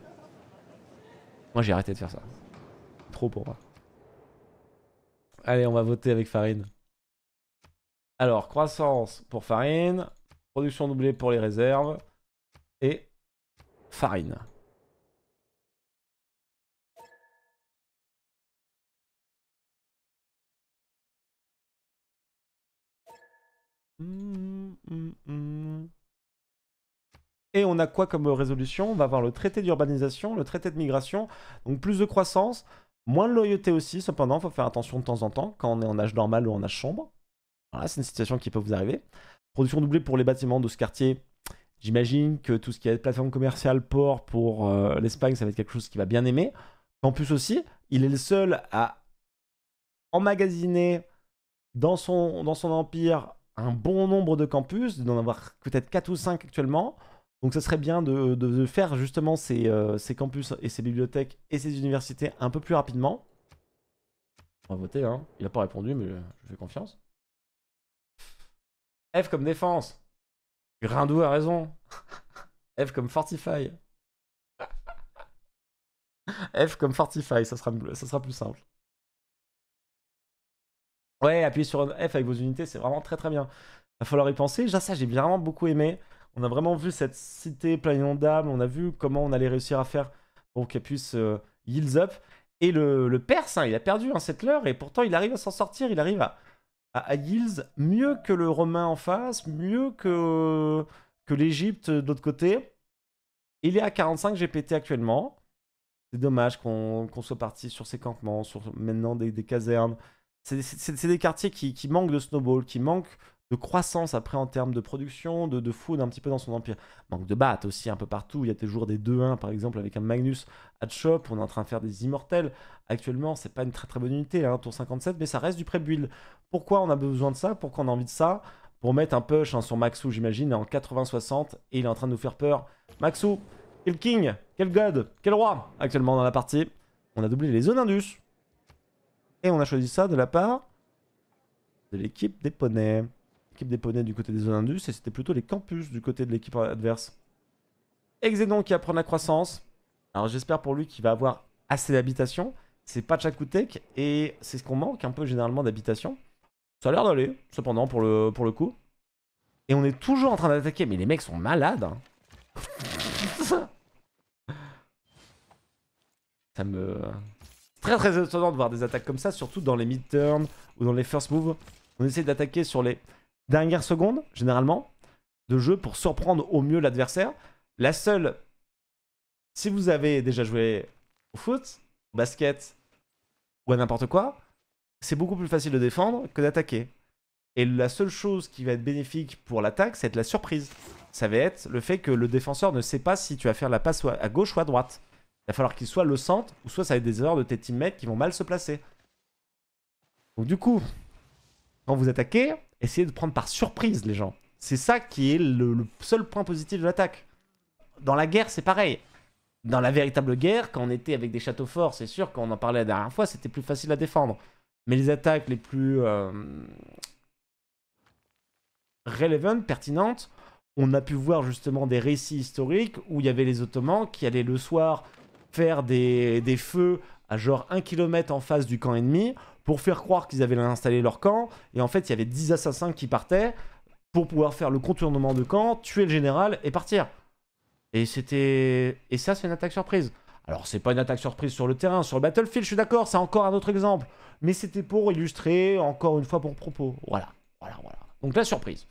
Moi, j'ai arrêté de faire ça. Trop pour moi. Allez, on va voter avec Farine. Alors, croissance pour Farine. Production doublée pour les réserves. Et Farine. Mmh, mmh, mmh. Et on a quoi comme résolution? On va avoir le traité d'urbanisation, le traité de migration, donc plus de croissance, moins de loyauté aussi, cependant, il faut faire attention de temps en temps, quand on est en âge normal ou en âge sombre. Voilà, c'est une situation qui peut vous arriver. Production doublée pour les bâtiments de ce quartier. J'imagine que tout ce qui est plateforme commerciale, port pour euh, l'Espagne, ça va être quelque chose qu'il va bien aimer. En plus aussi, il est le seul à emmagasiner dans son, dans son empire un bon nombre de campus, d'en avoir peut-être quatre ou cinq actuellement. Donc ça serait bien de, de, de faire justement ces, euh, ces campus et ces bibliothèques et ces universités un peu plus rapidement. On va voter, hein. Il n'a pas répondu, mais je fais confiance. F comme défense. Grindou a raison. F comme fortify. F comme fortify, ça sera, ça sera plus simple. Ouais, appuyez sur F avec vos unités, c'est vraiment très très bien. Il va falloir y penser. Ça, j'ai vraiment beaucoup aimé. On a vraiment vu cette cité plein inondable. On a vu comment on allait réussir à faire pour qu'elle puisse euh, yield up. Et le, le Perse, hein, il a perdu un settler et pourtant il arrive à s'en sortir. Il arrive à, à, à yield mieux que le Romain en face, mieux que, que l'Égypte de l'autre côté. Il est à quarante-cinq G P T actuellement. C'est dommage qu'on qu'on soit parti sur ces campements, sur maintenant des, des casernes. C'est des quartiers qui, qui manquent de snowball, qui manquent de croissance après en termes de production, de, de food un petit peu dans son empire. Manque de battes aussi un peu partout. Il y a toujours des deux un par exemple avec un Magnus at shop. On est en train de faire des immortels. Actuellement, c'est pas une très très bonne unité, hein, tour cinquante-sept, mais ça reste du pré-build. Pourquoi on a besoin de ça? Pourquoi on a envie de ça? Pour mettre un push, hein, sur Maxou, j'imagine, en quatre-vingts soixante. Et il est en train de nous faire peur. Maxou, quel king, quel god, quel roi actuellement dans la partie. On a doublé les zones indus. Et on a choisi ça de la part de l'équipe des poneys. L'équipe des poneys du côté des zones indus, et c'était plutôt les campus du côté de l'équipe adverse. Exenon qui apprend la croissance. Alors j'espère pour lui qu'il va avoir assez d'habitation. C'est pas Tchakoutek et c'est ce qu'on manque un peu généralement d'habitation. Ça a l'air d'aller, cependant, pour le, pour le coup. Et on est toujours en train d'attaquer, mais les mecs sont malades. Hein. Ça me... Très très étonnant de voir des attaques comme ça, surtout dans les mid-turn ou dans les first moves. On essaie d'attaquer sur les dernières secondes, généralement, de jeu pour surprendre au mieux l'adversaire. La seule, si vous avez déjà joué au foot, au basket ou à n'importe quoi, c'est beaucoup plus facile de défendre que d'attaquer. Et la seule chose qui va être bénéfique pour l'attaque, c'est la surprise. Ça va être le fait que le défenseur ne sait pas si tu vas faire la passe à gauche ou à droite. Il va falloir qu'il soit le centre, ou soit ça va être des erreurs de tes teammates qui vont mal se placer. Donc du coup, quand vous attaquez, essayez de prendre par surprise les gens. C'est ça qui est le, le seul point positif de l'attaque. Dans la guerre, c'est pareil. Dans la véritable guerre, quand on était avec des châteaux forts, c'est sûr, quand on en parlait la dernière fois, c'était plus facile à défendre. Mais les attaques les plus euh, relevant, pertinentes, on a pu voir justement des récits historiques où il y avait les Ottomans qui allaient le soir faire des, des feux à genre un kilomètre en face du camp ennemi pour faire croire qu'ils avaient installé leur camp. Et en fait, il y avait dix assassins qui partaient pour pouvoir faire le contournement de camp, tuer le général et partir. Et c'était... Et ça, c'est une attaque surprise. Alors, c'est pas une attaque surprise sur le terrain. Sur le battlefield, je suis d'accord, c'est encore un autre exemple. Mais c'était pour illustrer, encore une fois, pour propos. Voilà, voilà, voilà. Donc la surprise.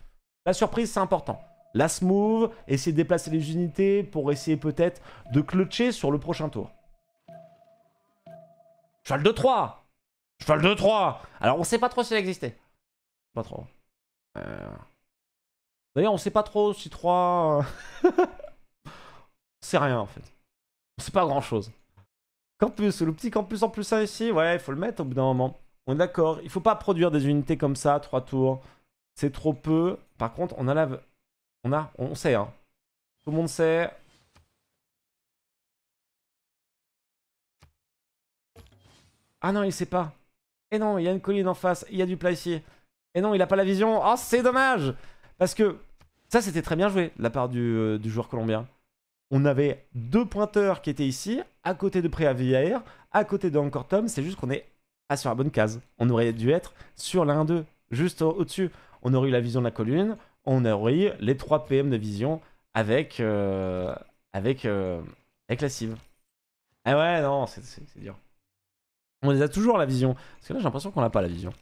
La surprise, c'est important. Last move, essayer de déplacer les unités pour essayer peut-être de clutcher sur le prochain tour. Cheval de trois. Cheval de trois. Alors on sait pas trop s'il existait. Pas trop. Euh... D'ailleurs on sait pas trop si trois... C'est rien en fait. On sait pas grand chose. Campus, le petit campus en plus un ici, ouais, il faut le mettre au bout d'un moment. On est d'accord, il faut pas produire des unités comme ça, trois tours. C'est trop peu. Par contre, on a la... On a... On sait, hein. Tout le monde sait. Ah non, il sait pas. Et non, il y a une colline en face, il y a du plat ici. Et non, il a pas la vision. Oh, c'est dommage! Parce que ça, c'était très bien joué de la part du, euh, du joueur colombien. On avait deux pointeurs qui étaient ici, à côté de Préavière, à côté de Encore Tom. C'est juste qu'on est pas sur la bonne case. On aurait dû être sur l'un d'eux, juste au-dessus. On aurait eu la vision de la colline, on aurait eu les trois P M de vision avec, euh, avec, euh, avec la cive. Ah ouais, non, c'est dur. On les a toujours la vision. Parce que là, j'ai l'impression qu'on n'a pas la vision.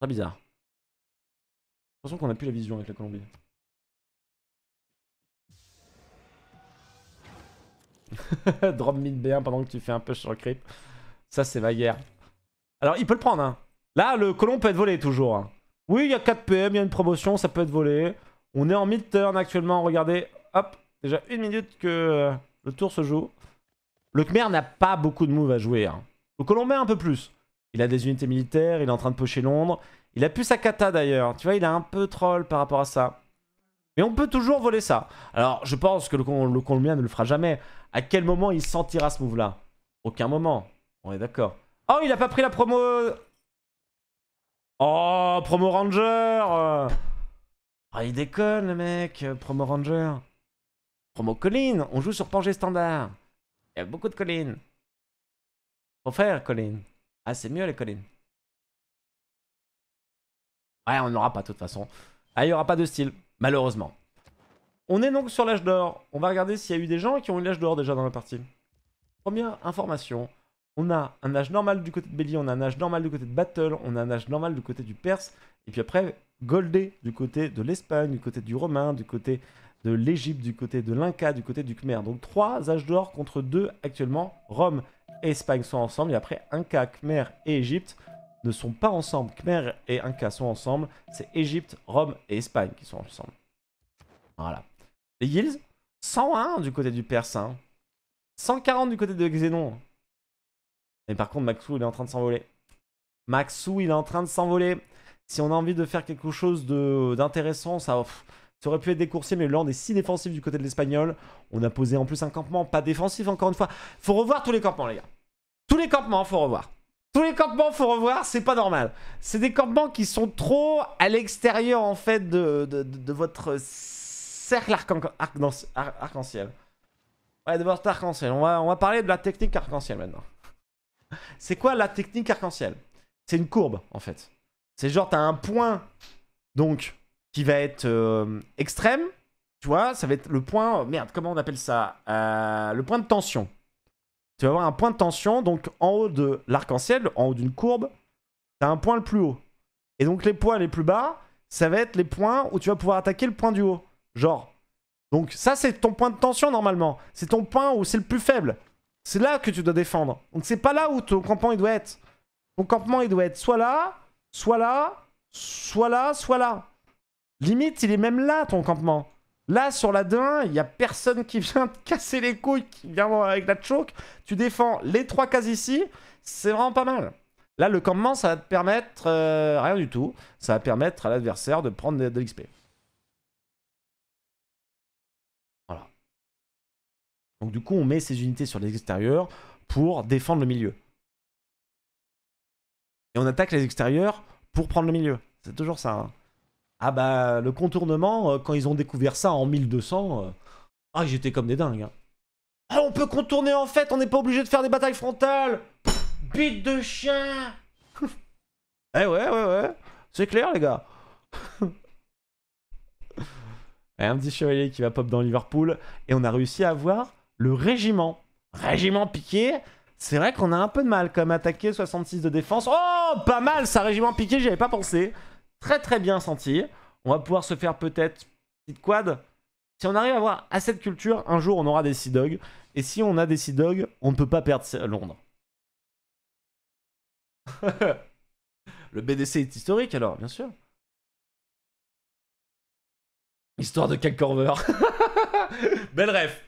Très bizarre. J'ai l'impression qu'on n'a plus la vision avec la Colombie. Drop mid B un pendant que tu fais un push sur le creep. Ça, c'est ma guerre. Alors, il peut le prendre. Hein. Là, le colon peut être volé toujours. Hein. Oui, il y a quatre P M, il y a une promotion, ça peut être volé. On est en mid-turn actuellement. Regardez, hop, déjà une minute que le tour se joue. Le Khmer n'a pas beaucoup de moves à jouer. Hein. Le Colombien un peu plus. Il a des unités militaires, il est en train de pocher Londres. Il a plus sa kata d'ailleurs. Tu vois, il a un peu troll par rapport à ça. Mais on peut toujours voler ça. Alors, je pense que le, le Colombien ne le fera jamais. À quel moment il sentira ce move-là? Aucun moment. On est d'accord. Oh, il a pas pris la promo... Oh, promo Ranger. Oh, il déconne, le mec. Promo Ranger. Promo Colline. On joue sur Pangée Standard. Il y a beaucoup de collines. Faut faire collines. Ah, c'est mieux les collines. Ouais, on n'aura pas de toute façon. Ah, il n'y aura pas de style, malheureusement. On est donc sur l'âge d'or. On va regarder s'il y a eu des gens qui ont eu l'âge d'or déjà dans la partie. Première information. On a un âge normal du côté de Belly, on a un âge normal du côté de Battle, on a un âge normal du côté du Perse. Et puis après, Goldé du côté de l'Espagne, du côté du Romain, du côté de l'Égypte, du côté de l'Inca, du côté du Khmer. Donc trois âges d'or contre deux actuellement. Rome et Espagne sont ensemble. Et après, Inca, Khmer et Égypte ne sont pas ensemble. Khmer et Inca sont ensemble. C'est Égypte, Rome et Espagne qui sont ensemble. Voilà. Les Yils, cent un du côté du Perse. Hein. cent quarante du côté de Exenon. Mais par contre, Maxou, il est en train de s'envoler. Maxou, il est en train de s'envoler. Si on a envie de faire quelque chose d'intéressant, ça... Pff, ça aurait pu être des coursiers, mais le land est si défensif du côté de l'Espagnol. On a posé en plus un campement pas défensif, encore une fois. Faut revoir tous les campements, les gars. Tous les campements, faut revoir. Tous les campements, faut revoir, c'est pas normal. C'est des campements qui sont trop à l'extérieur, en fait, de, de, de, de votre cercle arc-en-ciel. Ouais, de votre arc-en-ciel. On va, on va parler de la technique arc-en-ciel, maintenant. C'est quoi la technique arc-en-ciel? C'est une courbe, en fait. C'est genre, t'as un point, donc... qui va être euh, extrême, tu vois, ça va être le point, merde, comment on appelle ça, euh, le point de tension. Tu vas avoir un point de tension, donc en haut de l'arc-en-ciel, en haut d'une courbe, tu as un point le plus haut. Et donc les points les plus bas, ça va être les points où tu vas pouvoir attaquer le point du haut, genre. Donc ça, c'est ton point de tension normalement, c'est ton point où c'est le plus faible. C'est là que tu dois défendre. Donc c'est pas là où ton campement il doit être. Ton campement il doit être soit là, soit là, soit là, soit là. Limite, il est même là, ton campement. Là, sur la D un, il n'y a personne qui vient te casser les couilles, qui vient avec la choke. Tu défends les trois cases ici. C'est vraiment pas mal. Là, le campement, ça va te permettre... Euh, rien du tout. Ça va permettre à l'adversaire de prendre de, de l'X P. Voilà. Donc du coup, on met ces unités sur les extérieurs pour défendre le milieu. Et on attaque les extérieurs pour prendre le milieu. C'est toujours ça, hein. Ah bah, le contournement, euh, quand ils ont découvert ça en mille deux cents, euh... ah, j'étais comme des dingues. Hein. Ah, on peut contourner en fait, on n'est pas obligé de faire des batailles frontales. Bite de chien. Eh ouais, ouais, ouais, c'est clair les gars. Et un petit chevalier qui va pop dans Liverpool, et on a réussi à avoir le régiment. Régiment piqué, c'est vrai qu'on a un peu de mal comme attaquer soixante-six de défense. Oh, pas mal ça, régiment piqué, j'y avais pas pensé. Très très bien senti. On va pouvoir se faire peut-être petite quad. Si on arrive à avoir assez de culture, un jour on aura des Sea Dogs. Et si on a des Sea Dogs, on ne peut pas perdre Londres. Le B D C est historique alors, bien sûr. Histoire de Calcorver. Belle ref.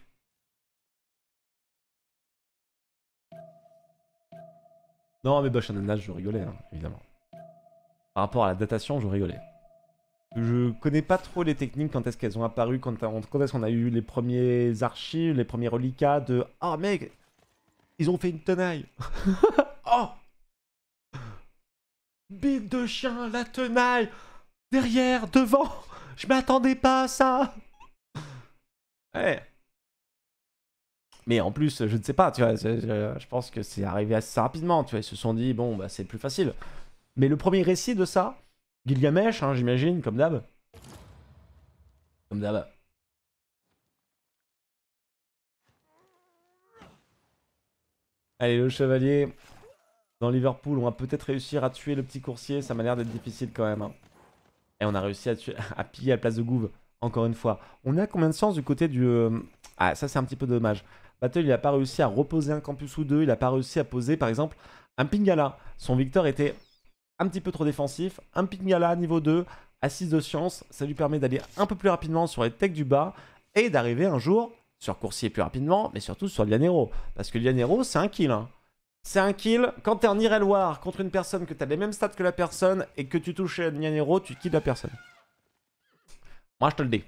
Non, mais Bush and Nash, je rigolais, hein, évidemment. Par rapport à la datation, je rigolais. Je connais pas trop les techniques, quand est-ce qu'elles ont apparu, quand, quand est-ce qu'on a eu les premiers archives, les premiers reliquats de... Ah, oh, mec, ils ont fait une tenaille. Oh, bite de chien, la tenaille. Derrière, devant. Je m'attendais pas à ça. Ouais. Mais en plus, je ne sais pas, tu vois, je pense que c'est arrivé assez rapidement, tu vois, ils se sont dit, bon, bah, c'est plus facile. Mais le premier récit de ça, Gilgamesh, hein, j'imagine, comme d'hab. Comme d'hab. Allez, le chevalier dans Liverpool, on va peut-être réussir à tuer le petit coursier, ça m'a l'air d'être difficile quand même. Hein. Et on a réussi à, tuer, à piller à la place de Gouve, encore une fois. On est à combien de sens du côté du... Ah, ça c'est un petit peu dommage. Battle, il n'a pas réussi à reposer un campus ou deux, il n'a pas réussi à poser, par exemple, un Pingala. Son Victor était... un petit peu trop défensif, un Pingala niveau deux, assise de science, ça lui permet d'aller un peu plus rapidement sur les techs du bas et d'arriver un jour sur coursier plus rapidement, mais surtout sur Lianero. Parce que Lianero, c'est un kill. Hein. C'est un kill. Quand t'es en Irel War contre une personne que t'as les mêmes stats que la personne et que tu touches Lianero, tu kills la personne. Moi, je te le dis.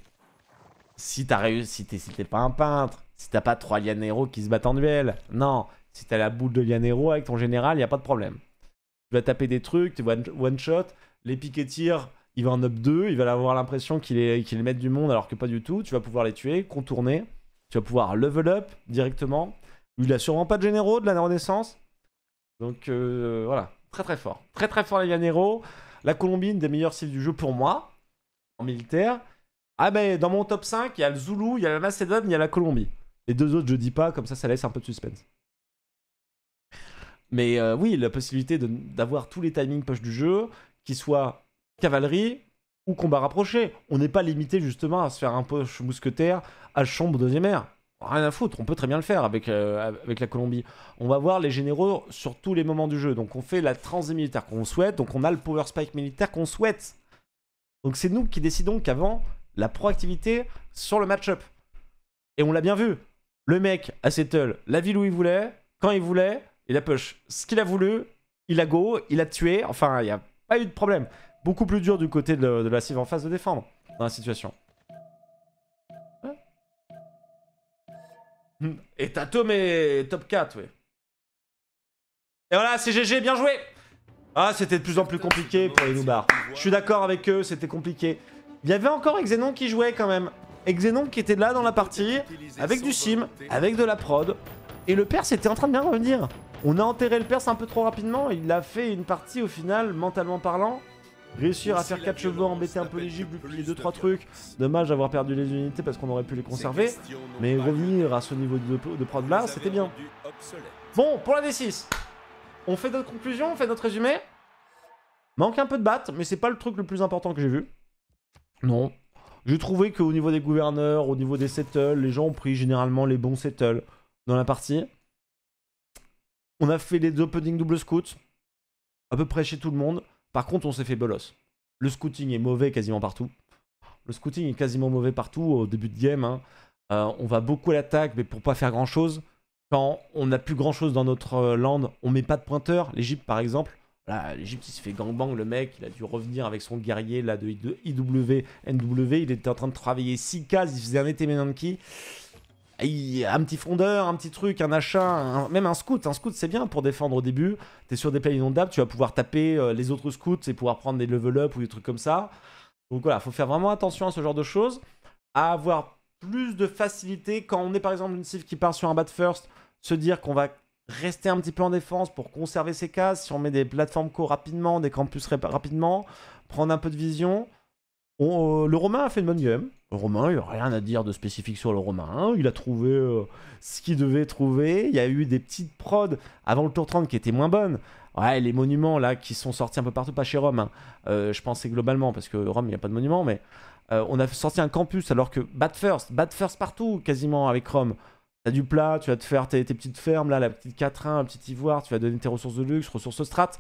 Si t'as réussi, si t'es pas un peintre, si t'as pas trois Lianero qui se battent en duel, non. Si t'as la boule de Lianero avec ton général, y a pas de problème. Tu vas taper des trucs, tu one, one shot, les piquets tirent, il va en up deux, il va avoir l'impression qu'il est, qu'il est maître du monde alors que pas du tout. Tu vas pouvoir les tuer, contourner, tu vas pouvoir level up directement. Il a sûrement pas de généraux de la Renaissance. Donc euh, voilà, très très fort. Très très fort les Lianero. La Colombie, une des meilleures cibles du jeu pour moi, en militaire. Ah ben dans mon top cinq, il y a le Zoulou, il y a la Macédoine, il y a la Colombie. Les deux autres je dis pas, comme ça ça laisse un peu de suspense. Mais euh, oui, la possibilité d'avoir tous les timings push du jeu, qu'ils soient cavalerie ou combat rapproché. On n'est pas limité justement à se faire un push mousquetaire à chambre deuxième ère. Rien à foutre, on peut très bien le faire avec, euh, avec la Colombie. On va voir les généraux sur tous les moments du jeu. Donc on fait la transit militaire qu'on souhaite, donc on a le power spike militaire qu'on souhaite. Donc c'est nous qui décidons qu'avant la proactivité sur le match-up. Et on l'a bien vu. Le mec à Settle, la ville où il voulait, quand il voulait... Il a push ce qu'il a voulu, il a go, il a tué, enfin il n'y a pas eu de problème. Beaucoup plus dur du côté de, de la cible en face de défendre dans la situation. Hein. Et Tatom est top quatre, oui. Et voilà, c'est G G, bien joué. Ah, c'était de plus en plus compliqué pour les noobars. Je suis d'accord avec eux, c'était compliqué. Il y avait encore Exenon qui jouait quand même. Exenon qui était là dans la partie, avec du sim, avec de la prod. Et le Perse était en train de bien revenir. On a enterré le Perse un peu trop rapidement. Il a fait une partie au final, mentalement parlant. Réussir à faire quatre chevaux, embêter un peu les jupes, lui plier deux trois trucs. Dommage d'avoir perdu les unités parce qu'on aurait pu les conserver. Mais revenir à ce niveau de, de prod là, c'était bien. Bon, pour la D six, on fait notre conclusion, on fait notre résumé. Manque un peu de batte, mais c'est pas le truc le plus important que j'ai vu. Non. J'ai trouvé qu'au niveau des gouverneurs, au niveau des settles, les gens ont pris généralement les bons settles. Dans la partie, on a fait les deux openings double scout, à peu près chez tout le monde. Par contre, on s'est fait bolos. Le scouting est mauvais quasiment partout. Le scouting est quasiment mauvais partout au début de game. Hein. Euh, on va beaucoup à l'attaque, mais pour pas faire grand chose. Quand on n'a plus grand chose dans notre land, on met pas de pointeur. L'Egypte, par exemple, l'Egypte, il se fait gangbang. Le mec, il a dû revenir avec son guerrier là de I W, N W. Il était en train de travailler six cases. Il faisait un été Menanki. Un petit fondeur, un petit truc, un achat, un, même un scout. Un scout, c'est bien pour défendre au début. T'es sur des plaines inondables, tu vas pouvoir taper euh, les autres scouts et pouvoir prendre des level up ou des trucs comme ça. Donc voilà, faut faire vraiment attention à ce genre de choses. À avoir plus de facilité quand on est par exemple une cible qui part sur un bat first, se dire qu'on va rester un petit peu en défense pour conserver ses cases. Si on met des plateformes co rapidement, des campus rapidement, prendre un peu de vision. On, euh, le Romain a fait une bonne game. Le Romain, il n'y a rien à dire de spécifique sur le Romain. Hein. Il a trouvé euh, ce qu'il devait trouver. Il y a eu des petites prods avant le tour trente qui étaient moins bonnes. Ouais, les monuments là qui sont sortis un peu partout, pas chez Rome. Hein. Euh, je pensais globalement, parce que Rome, il n'y a pas de monument, mais euh, on a sorti un campus alors que Bat First, Bat First partout quasiment avec Rome. T'as du plat, tu vas te faire tes, tes petites fermes, là, la petite quatrain, la petite ivoire, tu vas donner tes ressources de luxe, ressources strat.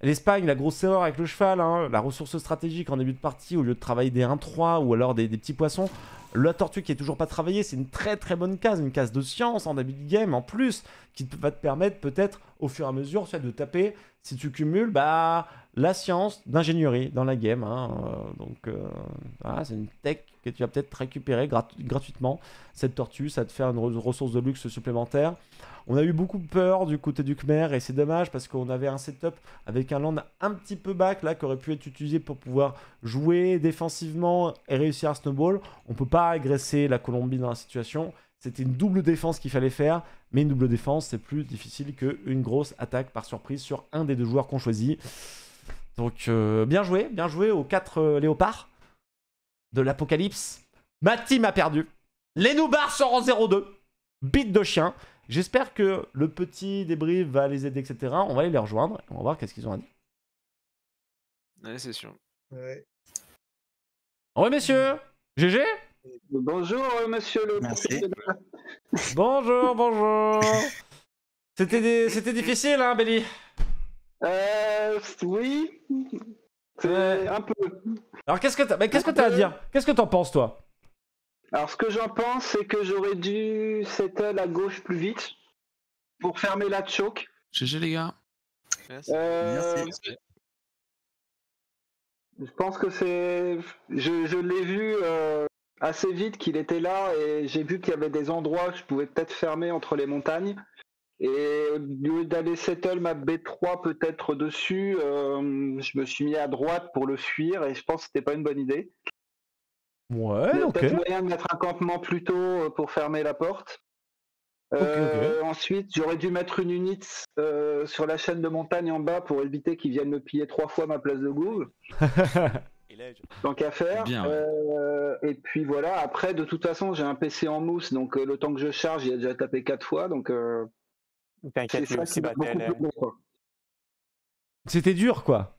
L'Espagne, la grosse erreur avec le cheval, hein, la ressource stratégique en début de partie, au lieu de travailler des un trois ou alors des, des petits poissons, La tortue qui est toujours pas travaillée, c'est une très très bonne case, une case de science en début de game en plus, qui va te permettre peut-être au fur et à mesure de taper, si tu cumules, bah, la science d'ingénierie dans la game. Hein. Euh, donc euh, voilà, c'est une tech que tu vas peut-être récupérer grat gratuitement. Cette tortue, ça va te faire une re ressource de luxe supplémentaire. On a eu beaucoup peur du côté du Khmer et c'est dommage parce qu'on avait un setup avec un land un petit peu back là qui aurait pu être utilisé pour pouvoir jouer défensivement et réussir à snowball. On peut pas agresser la Colombie dans la situation. C'était une double défense qu'il fallait faire, mais une double défense c'est plus difficile qu'une grosse attaque par surprise sur un des deux joueurs qu'on choisit. Donc euh, bien joué, bien joué aux quatre euh, léopards de l'apocalypse. Ma team a perdu. Les Noobars sont en zéro deux. Bite de chien. J'espère que le petit débrief va les aider, et cetera. On va aller les rejoindre. On va voir qu'est-ce qu'ils ont à dire. Ouais, c'est sûr. Ouais. Oui, messieurs. G G. Bonjour, monsieur le président. Bonjour, bonjour. C'était des... c'était difficile, hein, Belly. Euh... Oui. Euh... Un peu. Alors, qu'est-ce que t'as bah, qu'est-ce que t'as à dire? Qu'est-ce que t'en penses, toi? Alors, ce que j'en pense, c'est que j'aurais dû settle à gauche plus vite pour fermer la choke. G G, les gars. Merci. Euh... Merci. Je pense que c'est... Je, je l'ai vu... Euh... assez vite qu'il était là et j'ai vu qu'il y avait des endroits que je pouvais peut-être fermer entre les montagnes et au lieu d'aller settle ma B trois peut-être dessus, euh, je me suis mis à droite pour le fuir et je pense que c'était pas une bonne idée. Ouais, il y a ok. moyen de mettre un campement plus tôt pour fermer la porte. Okay, euh, okay. Ensuite, j'aurais dû mettre une unit euh, sur la chaîne de montagne en bas pour éviter qu'ils viennent me piller trois fois ma place de groove. Tant qu'à faire. Bien, ouais. euh, et puis voilà, après de toute façon j'ai un P C en mousse donc euh, le temps que je charge il a déjà tapé quatre fois donc euh, t'inquiète, c'était dur quoi.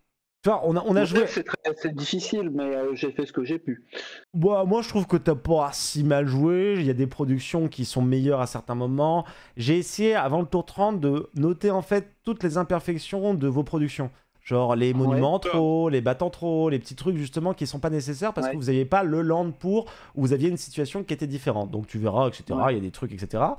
Enfin, on a, on a joué. C'est difficile, mais euh, j'ai fait ce que j'ai pu. Bon, moi, je trouve que t'as pas si mal joué. Il y a des productions qui sont meilleures à certains moments. J'ai essayé, avant le tour trente, de noter en fait toutes les imperfections de vos productions. Genre les monuments ouais. trop, les battants trop, les petits trucs justement qui sont pas nécessaires parce ouais. que vous n'aviez pas le land pour, ou vous aviez une situation qui était différente. Donc tu verras, et cetera. Ouais. Il y a des trucs, et cetera.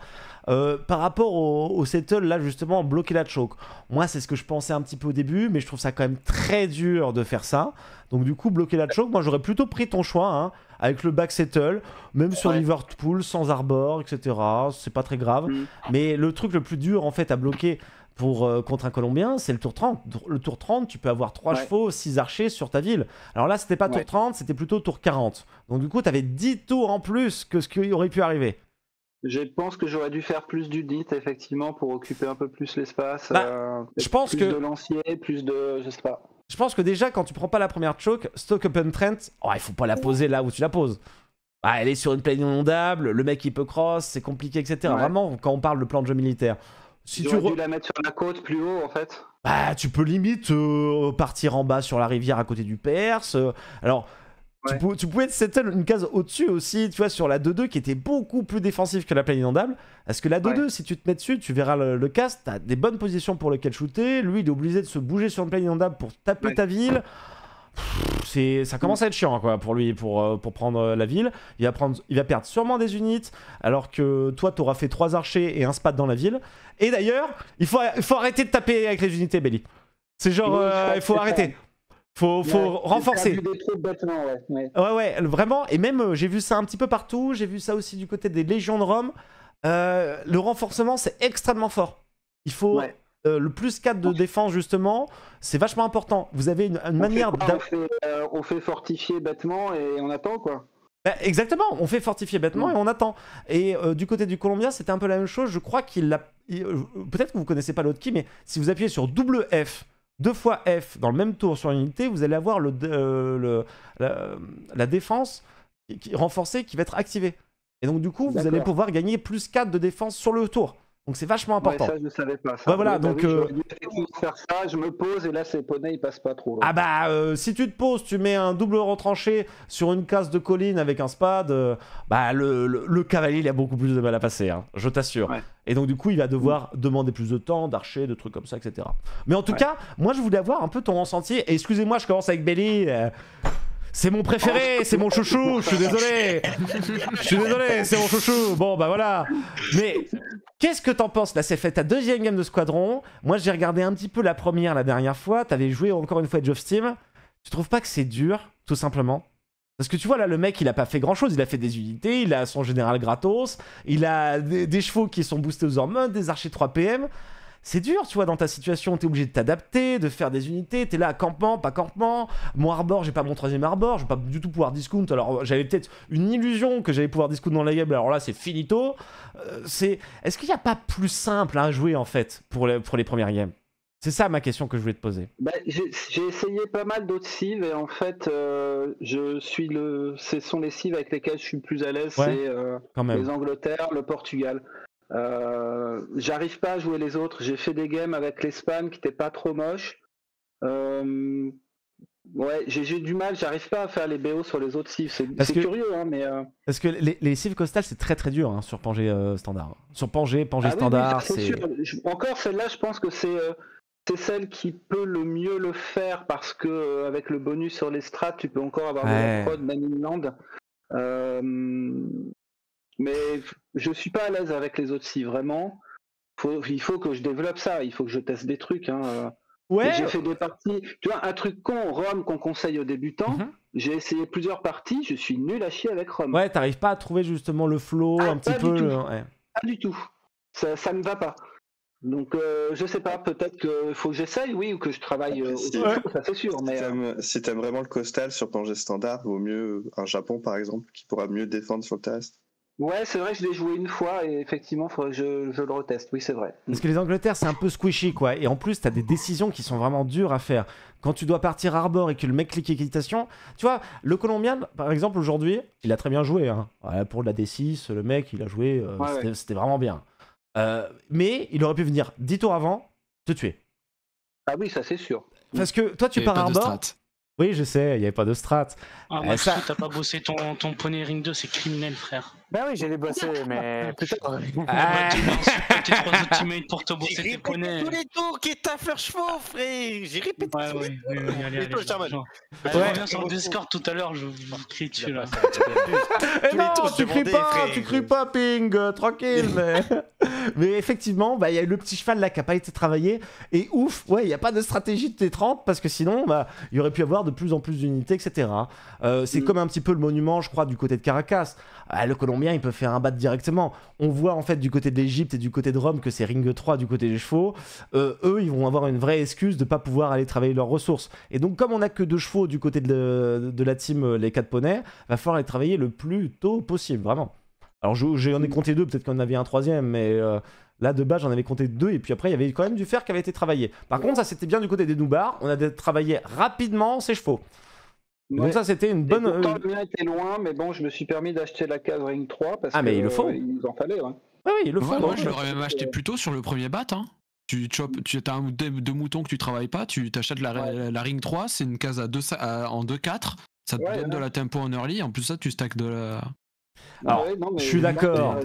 Euh, par rapport au, au settle, là justement, bloquer la choke. Moi, c'est ce que je pensais un petit peu au début, mais je trouve ça quand même très dur de faire ça. Donc du coup, bloquer la choke, moi j'aurais plutôt pris ton choix, hein, avec le back settle, même ouais. sur Liverpool, sans arbor, et cetera. C'est pas très grave. Mmh. Mais le truc le plus dur en fait à bloquer... Pour, euh, contre un Colombien, c'est le tour trente. Le tour trente, tu peux avoir trois ouais. chevaux, six archers sur ta ville. Alors là, c'était pas ouais. tour trente, c'était plutôt tour quarante. Donc du coup, t'avais dix tours en plus que ce qui aurait pu arriver. Je pense que j'aurais dû faire plus d'unit, effectivement, pour occuper un peu plus l'espace. Bah, euh, je pense plus que... de lancier, plus de... je sais pas. Je pense que déjà, quand tu prends pas la première choke, Stock Open Trent, oh, il faut pas la poser là où tu la poses. Ah, elle est sur une plaine inondable, le mec il peut cross, c'est compliqué, et cetera. Ouais. Vraiment, quand on parle de plan de jeu militaire. Si tu re... dû la mettre sur la côte plus haut en fait. Bah tu peux limite euh, partir en bas sur la rivière à côté du Perse. Euh, alors ouais. tu, pou tu pouvais te settle une case au-dessus aussi, tu vois, sur la deux deux qui était beaucoup plus défensive que la plaine inondable. Parce que la deux deux, ouais. si tu te mets dessus, tu verras le, le cast, t'as des bonnes positions pour lequel shooter. Lui il est obligé de se bouger sur une plaine inondable pour taper ouais. ta ville. C'est, ça commence à être chiant quoi pour lui, pour, euh, pour prendre euh, la ville. Il va, prendre, il va perdre sûrement des unités, alors que toi, t'auras fait trois archers et un spat dans la ville. Et d'ailleurs, il faut, il faut arrêter de taper avec les unités, Belly. C'est genre, euh, il faut arrêter. Faut, faut ouais, renforcer. Ouais. Ouais. ouais, ouais, vraiment. Et même, euh, j'ai vu ça un petit peu partout. J'ai vu ça aussi du côté des Légions de Rome. Euh, le renforcement, c'est extrêmement fort. Il faut... Ouais. Euh, le plus quatre de défense justement, c'est vachement important. Vous avez une, une manière d'affronter. Euh, on fait fortifier bêtement et on attend quoi. Bah, exactement, on fait fortifier bêtement mmh. et on attend. Et euh, du côté du Colombien, c'était un peu la même chose. Je crois qu'il l'a. Peut-être que vous connaissez pas l'autre qui, mais si vous appuyez sur double F, deux fois F dans le même tour sur une unité, vous allez avoir le, euh, le, la, la défense qui, renforcée qui va être activée. Et donc du coup, vous allez pouvoir gagner plus quatre de défense sur le tour. Donc c'est vachement important. Ouais, ça je savais pas. Ça. Bah voilà, donc euh... faire ça, je me pose et là ces poneys ils passent pas trop. Là. Ah bah euh, si tu te poses, tu mets un double retranché sur une case de colline avec un spade, euh, bah le, le, le cavalier il a beaucoup plus de mal à passer, hein, je t'assure. Ouais. Et donc du coup il va devoir oui. demander plus de temps, d'archer, de trucs comme ça, et cetera. Mais en tout ouais. cas, moi je voulais avoir un peu ton ressenti. Et excusez-moi, je commence avec Belly. Euh... C'est mon préféré, c'est mon chouchou, je suis désolé. Je suis désolé, c'est mon chouchou. Bon bah voilà. Mais qu'est-ce que t'en penses? Là c'est fait ta deuxième game de Squadron. Moi j'ai regardé un petit peu la première la dernière fois. T'avais joué encore une fois Age of Steam. Tu trouves pas que c'est dur, tout simplement? Parce que tu vois là le mec il a pas fait grand chose, il a fait des unités, il a son général gratos, il a des, des chevaux qui sont boostés aux hormones, des archers trois P M. C'est dur, tu vois, dans ta situation, t'es obligé de t'adapter, de faire des unités, t'es là à campement, pas campement, mon arbor, j'ai pas mon troisième arbor, je vais pas du tout pouvoir discount, alors j'avais peut-être une illusion que j'allais pouvoir discount dans la game, alors là c'est finito. Euh, c'est... Est-ce qu'il n'y a pas plus simple à jouer en fait pour les, pour les premières games? C'est ça ma question que je voulais te poser. Bah, j'ai essayé pas mal d'autres cives et en fait, euh, je suis le... ce sont les cives avec lesquelles je suis le plus à l'aise, ouais, c'est euh, les Angleterre, le Portugal. Euh, j'arrive pas à jouer les autres. J'ai fait des games avec l'Espagne qui n'étaient pas trop moches. Euh, ouais, j'ai du mal. J'arrive pas à faire les B O sur les autres cives. C'est curieux, hein, mais. Euh... Parce que les, les cives costales, c'est très très dur hein, sur Pangé euh, standard. Sur Pangé, Pangé ah standard. Oui, c'est encore celle-là. Je pense que c'est euh, c'est celle qui peut le mieux le faire parce que euh, avec le bonus sur les strats, tu peux encore avoir ouais. de la prod Maningland. Euh... Mais je suis pas à l'aise avec les autres si vraiment. Faut, il faut que je développe ça, il faut que je teste des trucs. Hein. Ouais. J'ai fait des parties. Tu vois, un truc con, Rome qu'on conseille aux débutants. Mm-hmm. J'ai essayé plusieurs parties, je suis nul à chier avec Rome. Ouais, t'arrives pas à trouver justement le flow ah, un petit peu. Le... Ouais. Pas du tout. Ça, ça me va pas. Donc euh, je sais pas, peut-être qu'il faut que j'essaye, oui, ou que je travaille euh, si, ouais. ça c'est sûr. Mais, si t'aimes euh... si t'aimes vraiment le costal sur Pangé standard, vaut mieux un Japon par exemple qui pourra mieux défendre sur le test. Ouais, c'est vrai, je l'ai joué une fois et effectivement, il faudrait que je, je le reteste. Oui, c'est vrai. Parce que les Angleterres, c'est un peu squishy, quoi. Et en plus, t'as des décisions qui sont vraiment dures à faire. Quand tu dois partir Arbor et que le mec clique équitation, tu vois, le Colombien, par exemple, aujourd'hui, il a très bien joué. Hein. Voilà, pour de la D six, le mec, il a joué, euh, ouais, c'était ouais. vraiment bien. Euh, mais il aurait pu venir dix tours avant, te tuer. Ah oui, ça c'est sûr. Parce que toi, tu pars Arbor. Oui, je sais, il n'y avait pas de strat. Ah, euh, ça... T'as pas bossé ton, ton poney ring deux, c'est criminel, frère. Bah oui, j'ai bossé, mais peut-être. Ah, tes trois autres teammates pour te bosser tes poneys. Tous les tours qui t'a fait chevaux, frère. J'ai répété ouais, tous ouais, les tours. Ouais, allez, allez, allez, je reviens sur le Discord tout à l'heure, je vous crie dessus là. Eh non, tu cries pas, tu cries pas, Ping, tranquille. Mais effectivement, il y a eu le petit cheval là qui n'a pas été travaillé. Et ouf, ouais, il n'y a pas de stratégie de T trente parce que sinon, il y aurait pu avoir de plus en plus d'unités, et cetera. Euh, c'est mm. comme un petit peu le monument, je crois, du côté de Caracas. Ah, le Colombien, il peut faire un bat directement. On voit en fait du côté de l'Égypte et du côté de Rome que c'est ring trois du côté des chevaux. Euh, eux, ils vont avoir une vraie excuse de ne pas pouvoir aller travailler leurs ressources. Et donc, comme on n'a que deux chevaux du côté de, de la team, les quatre poneys, va falloir les travailler le plus tôt possible, vraiment. Alors, j'en ai compté deux, peut-être qu'on en avait un troisième, mais... Euh, là, de base, j'en avais compté deux, et puis après, il y avait quand même du fer qui avait été travaillé. Par contre, ça, c'était bien du côté des Noobars. On a travaillé rapidement ces chevaux. Ouais. Donc ça, c'était une bonne... Pourtant, le mien était loin, mais bon, je me suis permis d'acheter la case Ring trois, parce ah, mais que, il le faut. Euh, il nous en fallait, ouais. Ah oui, il le faut. Ouais, moi, je l'aurais même acheté plus tôt sur le premier bat, hein. Tu chopes, tu as un ou deux moutons que tu travailles pas, tu t'achètes la, ouais. la, la Ring trois, c'est une case à deux, à, en deux quatre, ça te ouais, donne ouais. de la tempo en early, en plus ça, tu stacks de la... Alors, ouais, non, mais je suis d'accord.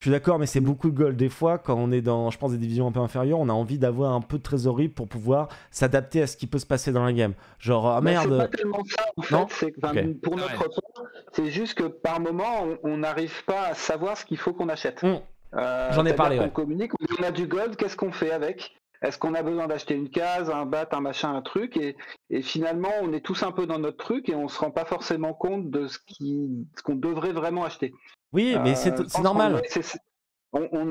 Je suis d'accord, mais c'est beaucoup de gold. Des fois, quand on est dans, je pense, des divisions un peu inférieures, on a envie d'avoir un peu de trésorerie pour pouvoir s'adapter à ce qui peut se passer dans la game. Genre, ah merde. C'est pas tellement ça, en fait. Non okay. Pour notre ouais. part, c'est juste que par moment, on n'arrive pas à savoir ce qu'il faut qu'on achète. Mmh. Euh, J'en ai parlé. On ouais. communique, on a du gold, qu'est-ce qu'on fait avec? Est-ce qu'on a besoin d'acheter une case, un bat, un machin, un truc et, et finalement, on est tous un peu dans notre truc et on se rend pas forcément compte de ce qu'on devrait vraiment acheter. Oui, mais euh, c'est normal. On, c est, c est, on, on,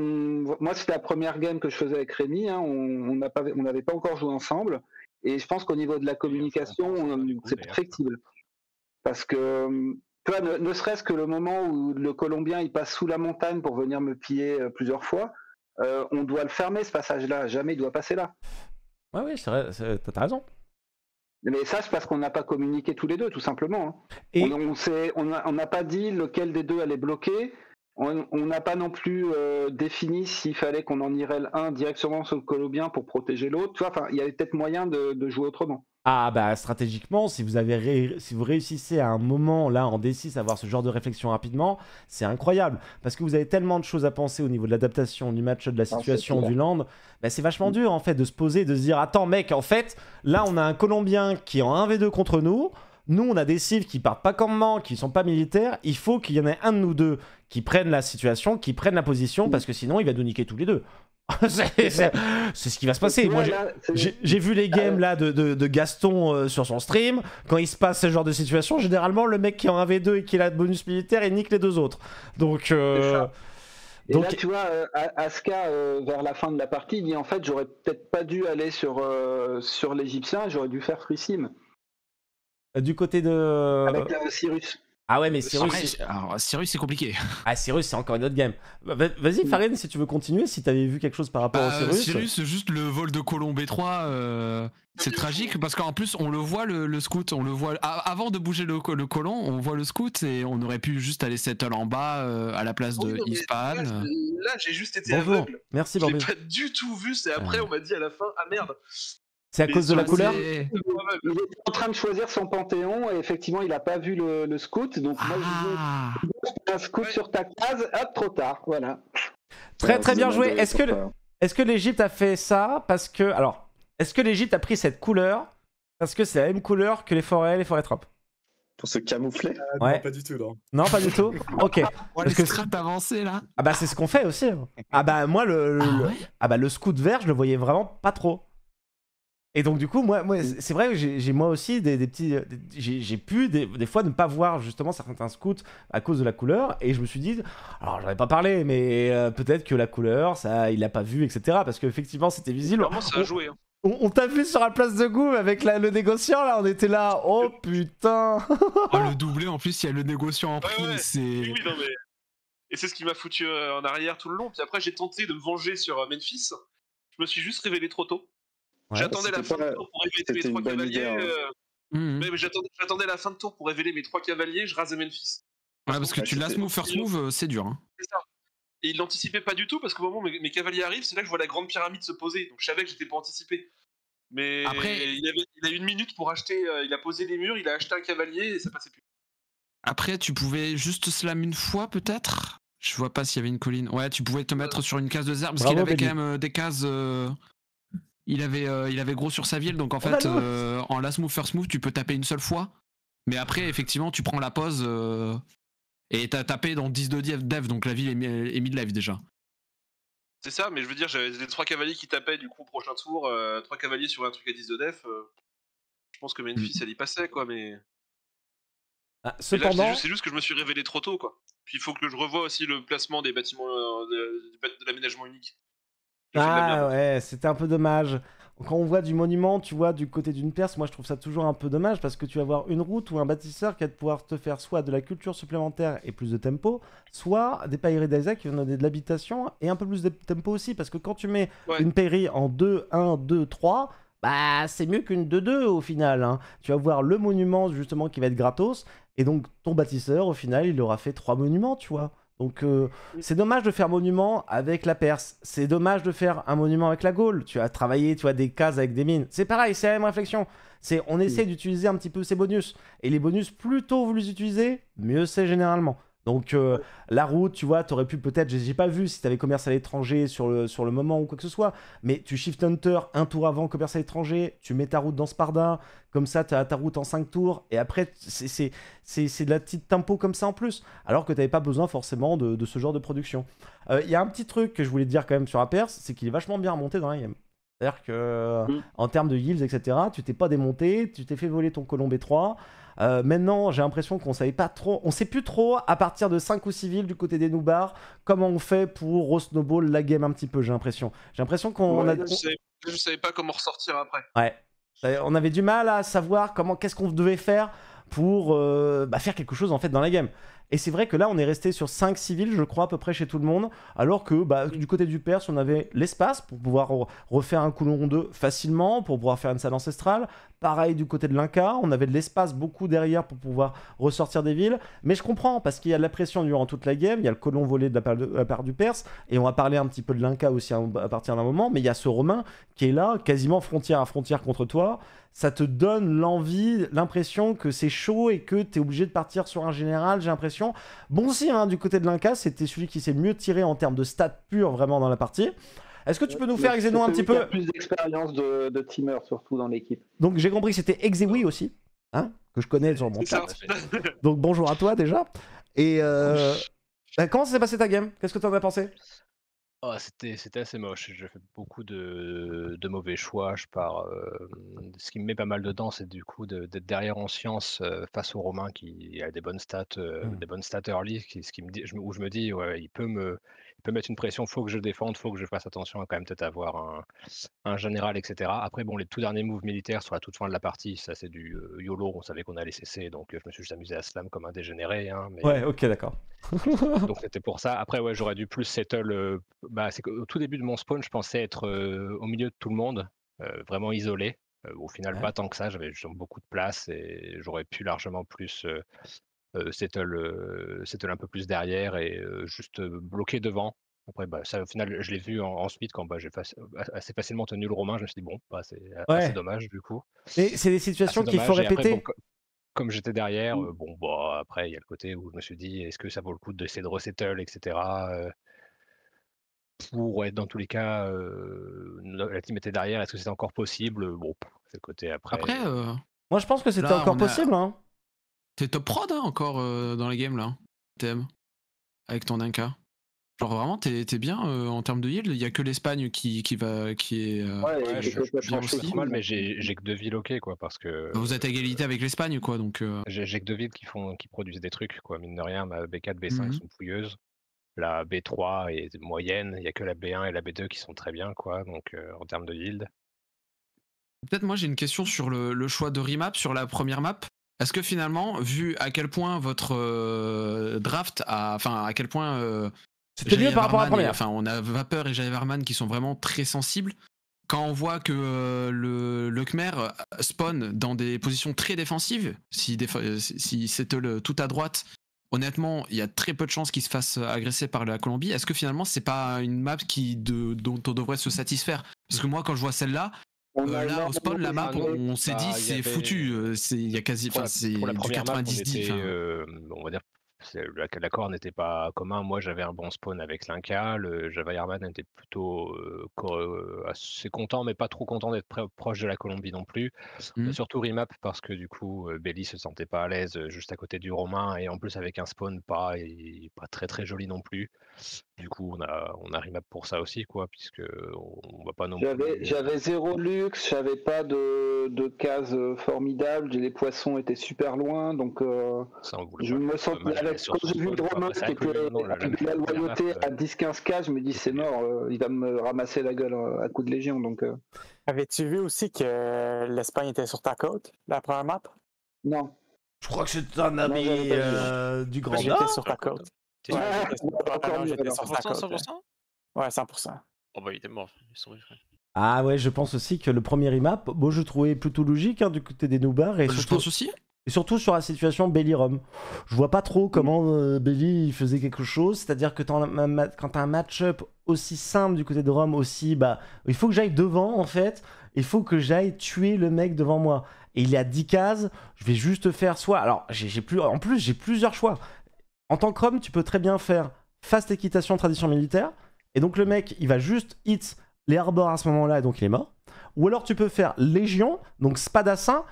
moi, c'était la première game que je faisais avec Rémi. Hein, on n'avait on on pas encore joué ensemble. Et je pense qu'au niveau de la communication, c'est perfectible. Parce que, tu vois, ne, ne serait-ce que le moment où le Colombien il passe sous la montagne pour venir me piller euh, plusieurs fois, euh, on doit le fermer, ce passage-là. Jamais il doit passer là. Ouais, oui, t'as raison. Mais ça, c'est parce qu'on n'a pas communiqué tous les deux, tout simplement. Et on n'a pas dit lequel des deux allait bloquer. On n'a pas non plus euh, défini s'il fallait qu'on en irait l'un directement sur le Colombien pour protéger l'autre. Enfin, il y avait peut-être moyen de, de jouer autrement. Ah bah stratégiquement, si vous, avez ré... si vous réussissez à un moment, là en D six, à avoir ce genre de réflexion rapidement, c'est incroyable. Parce que vous avez tellement de choses à penser au niveau de l'adaptation, du match, de la situation, ah, du land. Bah, c'est vachement dur en fait de se poser, de se dire, attends mec, en fait, là on a un Colombien qui est en un v deux contre nous. Nous, on a des civils qui partent pas campement, qui sont pas militaires. Il faut qu'il y en ait un de nous deux qui prenne la situation, qui prenne la position, parce que sinon, il va nous niquer tous les deux. C'est ce qui va se passer. Moi, j'ai vu les games là de, de, de Gaston euh, sur son stream. Quand il se passe ce genre de situation, généralement, le mec qui est en un v deux et qui a le bonus militaire, il nique les deux autres. Donc... Euh... Et donc... là, tu vois, euh, Aska, euh, vers la fin de la partie, dit en fait, j'aurais peut-être pas dû aller sur, euh, sur l'Égyptien, j'aurais dû faire Free Sim. Du côté de... Avec euh, Cyrus. Ah ouais, mais Cyrus... Vrai, je... Alors, Cyrus, c'est compliqué. Ah, Cyrus, c'est encore une autre game. Vas-y, Farine, si tu veux continuer, si t'avais vu quelque chose par rapport bah, à Cyrus. Cyrus, juste le vol de Colomb B trois, euh, c'est tragique, parce qu'en plus, on le voit, le, le scout, on le voit... Avant de bouger le, le colon, on voit le scout, et on aurait pu juste aller settle en bas, euh, à la place de oui, Hispan. Là, là j'ai juste été Bonjour. aveugle. Merci, Barbie. J'ai pas du tout vu, c'est après, ouais. on m'a dit à la fin, ah merde. C'est à cause de la couleur. Il était en train de choisir son panthéon et effectivement il n'a pas vu le, le scout. Donc moi ah. je dis un scout ouais. sur ta case, hop, trop tard. Voilà. Très ouais, très bien joué. Est-ce que, est-ce que l'Égypte a fait ça parce que... Alors, est-ce que l'Égypte a pris cette couleur parce que c'est la même couleur que les forêts et les forêts tropes? Pour se camoufler euh, ouais. Non, pas du tout, non. Non, pas du tout. Ok. On va scrap avancer, là. Ah bah c'est ce qu'on fait aussi. Ah bah moi, le, le, ah, ouais. ah bah, le scout vert, je le voyais vraiment pas trop. Et donc du coup, moi, moi c'est vrai que j'ai moi aussi des, des petits, j'ai pu des, des fois ne pas voir justement certains scouts à cause de la couleur, et je me suis dit, alors j'en ai pas parlé, mais euh, peut-être que la couleur, ça, il l'a pas vu, et cetera. Parce qu'effectivement, c'était visible. Vraiment, ça a joué. Hein. On, on t'a vu sur la place de goût avec la, le négociant, là, on était là, oh putain. Oh, le doublé, en plus, il y a le négociant en prime, ouais, ouais. c'est... Oui, non, mais... Et c'est ce qui m'a foutu en arrière tout le long. Puis après, j'ai tenté de me venger sur Memphis. Je me suis juste révélé trop tôt. Ouais, j'attendais la fin de tour pour révéler mes trois cavaliers. Euh... Mmh. Mais, mais j'attendais la fin de tour pour révéler mes trois cavaliers, je rasais Memphis. Ouais, parce que ouais, tu last move, first move, c'est dur. Hein. C'est ça. Et il l'anticipait pas du tout parce qu'au moment où mes, mes cavaliers arrivent, c'est là que je vois la grande pyramide se poser. Donc je savais que j'étais pas anticipé. Mais après, il, avait, il a eu une minute pour acheter. Euh, il a posé les murs, il a acheté un cavalier et ça passait plus. Après, tu pouvais juste slam une fois peut-être. Je vois pas s'il y avait une colline. Ouais, tu pouvais te mettre euh... sur une case de zerbe parce qu'il avait Belly. quand même des cases. Euh... Il avait, euh, il avait gros sur sa ville, donc en fait, euh, en last move, first move, tu peux taper une seule fois. Mais après, effectivement, tu prends la pause euh, et t'as tapé dans dix de dev, donc la ville est mid-life déjà. C'est ça, mais je veux dire, j'avais les trois cavaliers qui tapaient, du coup, au prochain tour, euh, trois cavaliers sur un truc à dix de def. Euh, je pense que Memphis, elle y passait, quoi, mais... Ah, cependant... C'est juste que je me suis révélé trop tôt, quoi. Puis il faut que je revoie aussi le placement des bâtiments, euh, de, de l'aménagement unique. Ah ouais, c'était un peu dommage. Quand on voit du monument, tu vois, du côté d'une Perse, moi je trouve ça toujours un peu dommage parce que tu vas avoir une route ou un bâtisseur qui va pouvoir te faire soit de la culture supplémentaire et plus de tempo, soit des pailleries d'Isaac qui vont donner de l'habitation et un peu plus de tempo aussi, parce que quand tu mets ouais. une paillerie en deux un, deux, trois, bah c'est mieux qu'une deux deux au final. Hein. Tu vas voir le monument justement qui va être gratos et donc ton bâtisseur au final il aura fait trois monuments, tu vois. Donc euh, c'est dommage de faire monument avec la Perse, c'est dommage de faire un monument avec la Gaule, tu as travaillé tu as des cases avec des mines, c'est pareil, c'est la même réflexion, c'est on essaie d'utiliser un petit peu ces bonus, et les bonus plus tôt vous les utilisez, mieux c'est généralement. Donc euh, la route, tu vois, t'aurais pu peut-être, j'ai pas vu si t'avais commerce à l'étranger sur le, sur le moment ou quoi que ce soit, mais tu shift hunter un tour avant commerce à l'étranger, tu mets ta route dans Sparda, comme ça t'as ta route en cinq tours, et après c'est de la petite tempo comme ça en plus, alors que t'avais pas besoin forcément de, de ce genre de production. Il euh, y a un petit truc que je voulais te dire quand même sur la Perse, c'est qu'il est vachement bien remonté dans la game. C'est-à-dire que mmh. en termes de yields, et cetera, tu t'es pas démonté, tu t'es fait voler ton colon B trois. Euh, maintenant, j'ai l'impression qu'on savait pas trop, on sait plus trop à partir de cinq ou six villes du côté des Noobars comment on fait pour re-snowball la game un petit peu. J'ai l'impression. J'ai l'impression qu'on ouais, a. Je savais, je savais pas comment ressortir après. Ouais. On avait du mal à savoir comment, qu'est-ce qu'on devait faire pour euh, bah, faire quelque chose en fait dans la game. Et c'est vrai que là, on est resté sur cinq six villes, je crois, à peu près chez tout le monde, alors que bah, du côté du Perse, on avait l'espace pour pouvoir re refaire un coulon deux facilement, pour pouvoir faire une salle ancestrale. Pareil du côté de l'Inca, on avait de l'espace beaucoup derrière pour pouvoir ressortir des villes. Mais je comprends, parce qu'il y a de la pression durant toute la game, il y a le colon volé de la part, de, de la part du Perse, et on va parler un petit peu de l'Inca aussi à, à partir d'un moment, mais il y a ce Romain qui est là, quasiment frontière à frontière contre toi. Ça te donne l'envie, l'impression que c'est chaud et que tu es obligé de partir sur un général, j'ai l'impression. Bon si, hein, du côté de l'Inca, c'était celui qui s'est mieux tiré en termes de stats purs vraiment dans la partie. Est-ce que tu peux nous faire Exenon un petit peu? Il y a plus d'expérience de, de teamer surtout dans l'équipe. Donc j'ai compris que c'était Exewi aussi, hein, que je connais sur mon chat. Donc bonjour à toi déjà. Et euh... bah, comment ça s'est passé ta game? Qu'est-ce que t'en as pensé? Oh, c'était assez moche, j'ai fait beaucoup de, de mauvais choix, je pars, euh, ce qui me met pas mal dedans c'est du coup d'être de, derrière en science euh, face au Romain qui a des bonnes stats, euh, mmh. des bonnes stats early, qui, ce qui me dit, je, où je me dis ouais, il peut me il peut mettre une pression, faut que je défende, faut que je fasse attention à quand même peut-être avoir un, un général, et cetera. Après bon, les tout derniers moves militaires sur la toute fin de la partie, ça c'est du euh, YOLO, on savait qu'on allait cesser, donc euh, je me suis juste amusé à slam comme un dégénéré. Hein, mais... Ouais, ok, d'accord. Donc c'était pour ça, après ouais, j'aurais dû plus settle... Euh, Bah, c'est qu'au tout début de mon spawn, je pensais être euh, au milieu de tout le monde, euh, vraiment isolé. Euh, au final, ouais. Pas tant que ça, j'avais beaucoup de place et j'aurais pu largement plus euh, euh, settle, euh, settle un peu plus derrière et euh, juste euh, bloquer devant. Après, bah, ça, au final, je l'ai vu en, ensuite quand bah, j'ai faci assez facilement tenu le Romain. Je me suis dit, bon, bah, c'est ouais. dommage du coup. Mais c'est des situations qu'il faut répéter. Après, bon, comme j'étais derrière, euh, bon, bah, après, il y a le côté où je me suis dit, est-ce que ça vaut le coup d'essayer de resettle, et cetera. Euh, Pour être dans tous les cas, euh, la team était derrière, est-ce que c'était encore possible? Bon, c'est le côté après. Après, euh... moi je pense que c'était encore possible. A... Hein. T'es top prod hein, encore euh, dans les games là, T M, avec ton Dinka. Genre vraiment, t'es bien euh, en termes de yield, il n'y a que l'Espagne qui, qui va. Qui est, euh, ouais, ouais, je, je, je, je pense aussi. Mal, mais j'ai que deux villes, ok quoi, parce que. Vous êtes à égalité euh, avec l'Espagne quoi, donc. Euh... J'ai que deux villes qui, font, qui produisent des trucs quoi, mine de rien, ma B quatre, B cinq mm-hmm. sont fouilleuses. La B trois est moyenne, il n'y a que la B un et la B deux qui sont très bien, quoi, donc euh, en termes de yield. Peut-être moi j'ai une question sur le, le choix de remap sur la première map. Est-ce que finalement, vu à quel point votre euh, draft, enfin à quel point euh, c'était mieux par rapport à la première. Enfin, on a Vapeur et Jaeverman qui sont vraiment très sensibles. Quand on voit que euh, le, le Khmer spawn dans des positions très défensives, si, si settle tout à droite. Honnêtement, il y a très peu de chances qu'il se fasse agresser par la Colombie. Est-ce que finalement, c'est pas une map qui de, dont on devrait se satisfaire? Parce que moi, quand je vois celle-là, euh, là, au spawn, la map, on, on s'est dit, c'est foutu. Il y a quasi quatre-vingt-dix dix. Euh, on va dire, l'accord n'était pas commun. Moi, j'avais un bon spawn avec l'Inca. Le Jaeverman était plutôt euh, assez content, mais pas trop content d'être proche de la Colombie non plus. Mmh. Surtout remap parce que du coup, Belly se sentait pas à l'aise juste à côté du Romain et en plus avec un spawn pas, et pas très très joli non plus. Du coup, on a, on a remap pour ça aussi, quoi, puisque on, on va pas non plus. J'avais zéro luxe, j'avais pas de, de case formidable, les poissons étaient super loin, donc euh, ça, je me sentais à l'aise. Quand j'ai vu le Romain qui était la loyauté à dix quinze K, je me dis c'est mort, euh, il va me ramasser la gueule à coups de légion. Donc. Euh... Avais-tu vu aussi que l'Espagne était sur ta côte, la première map? Non. Je crois que c'est un ami non, euh, du Grand Nord. J'étais sur ta côte. Ouais, cent pour cent, ouais, cent pour cent. Oh bah il était mort. Ils sont... Ah ouais, je pense aussi que le premier remap, moi je trouvais plutôt logique hein, du côté des noobars. Et bah, surtout, je pense aussi. Et surtout sur la situation Belly-Rom. Je vois pas trop comment euh, Belly faisait quelque chose, c'est-à-dire que quand t'as un match-up aussi simple du côté de Rom, aussi, bah, il faut que j'aille devant en fait, il faut que j'aille tuer le mec devant moi. Et il est à dix cases, je vais juste faire soit... Alors, j'ai plus... en plus j'ai plusieurs choix. En tant que Rom, tu peux très bien faire fast équitation tradition militaire, et donc le mec, il va juste hit les arbores à ce moment-là, et donc il est mort. Ou alors tu peux faire légion, donc spadassin,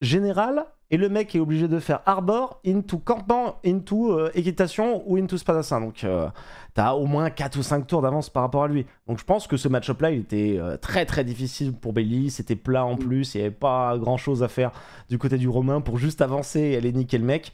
général, et le mec est obligé de faire arbor, into campement, into euh, équitation, ou into spadassin. Donc euh, t'as au moins quatre ou cinq tours d'avance par rapport à lui. Donc je pense que ce match-up-là, il était euh, très très difficile pour Belly, c'était plat en plus, il n'y avait pas grand-chose à faire du côté du Romain pour juste avancer et aller niquer le mec.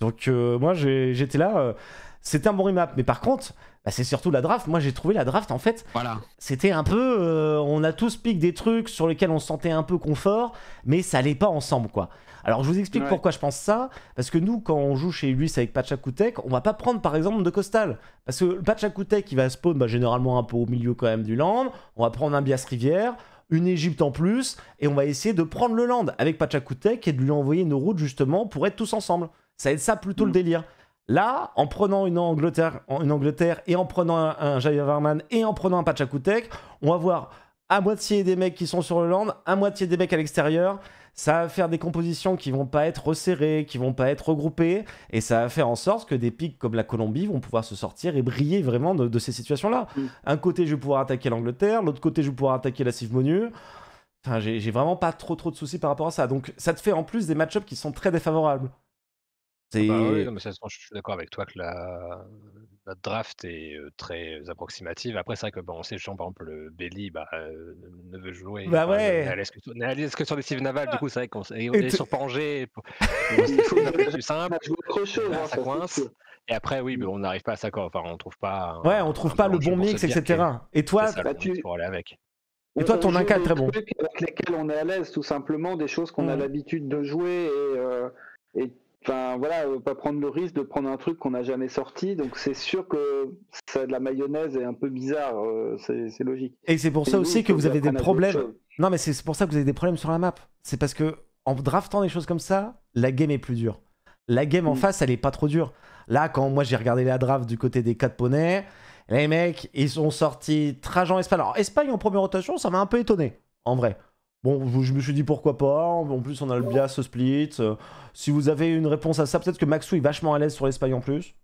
Donc euh, moi j'étais là, euh, c'était un bon remap, mais par contre, bah, c'est surtout la draft, moi j'ai trouvé la draft en fait, voilà. C'était un peu, euh, on a tous piqué des trucs sur lesquels on se sentait un peu confort, mais ça allait pas ensemble quoi. Alors je vous explique ouais. pourquoi je pense ça, parce que nous quand on joue chez Ulysse avec Pachakutek, on va pas prendre par exemple de Costal, parce que Pachakutek il va spawn bah, généralement un peu au milieu quand même du land, on va prendre un Bias Rivière, une Égypte en plus, et on va essayer de prendre le land avec Pachakutek et de lui envoyer nos routes justement pour être tous ensemble. Ça aide ça plutôt mmh. le délire. Là, en prenant une Angleterre, une Angleterre et en prenant un, un Jaeverman et en prenant un Pachakutek, on va voir à moitié des mecs qui sont sur le land, à moitié des mecs à l'extérieur. Ça va faire des compositions qui vont pas être resserrées, qui vont pas être regroupées. Et ça va faire en sorte que des pics comme la Colombie vont pouvoir se sortir et briller vraiment de, de ces situations-là. Mmh. Un côté, je vais pouvoir attaquer l'Angleterre. L'autre côté, je vais pouvoir attaquer la Civmonu. Enfin, j'ai vraiment pas trop trop de soucis par rapport à ça. Donc ça te fait en plus des match-ups qui sont très défavorables. C'est... Ah bah oui, non, mais ça, je suis d'accord avec toi que la... la draft est très approximative. Après, c'est vrai que bah, on sait, genre, par exemple, le Belly bah, euh, ne veut jouer. Bah enfin, ouais. N'allez que, sur... que sur des cibles navales, ah. Du coup, c'est vrai qu'on est sur Pangé. C'est plus simple. Là, ça coince. Et après, oui, mais on n'arrive pas à s'accorder. Enfin, on trouve pas. Un, ouais, on trouve pas le bon mix, et cetera. Et toi, ça, bah, tu... pour aller avec. Et toi, ton inca est très bon. Des trucs avec lesquels on est à l'aise, tout simplement, des choses qu'on mmh. a l'habitude de jouer et, euh, et enfin voilà, pas prendre le risque de prendre un truc qu'on n'a jamais sorti. Donc c'est sûr que ça a de la mayonnaise et un peu bizarre, euh, c'est logique. Et c'est pour et ça nous, aussi que vous avez des problèmes. Non, mais c'est pour ça que vous avez des problèmes sur la map. C'est parce que en draftant des choses comme ça, la game est plus dure. La game mmh. en face, elle est pas trop dure. Là, quand moi j'ai regardé la draft du côté des quatre poneys. Les mecs, ils sont sortis Trajan Espagne. Alors, Espagne en première rotation, ça m'a un peu étonné, en vrai. Bon, je me suis dit pourquoi pas. En plus, on a le bias au split. Si vous avez une réponse à ça, peut-être que Maxou est vachement à l'aise sur l'Espagne en plus.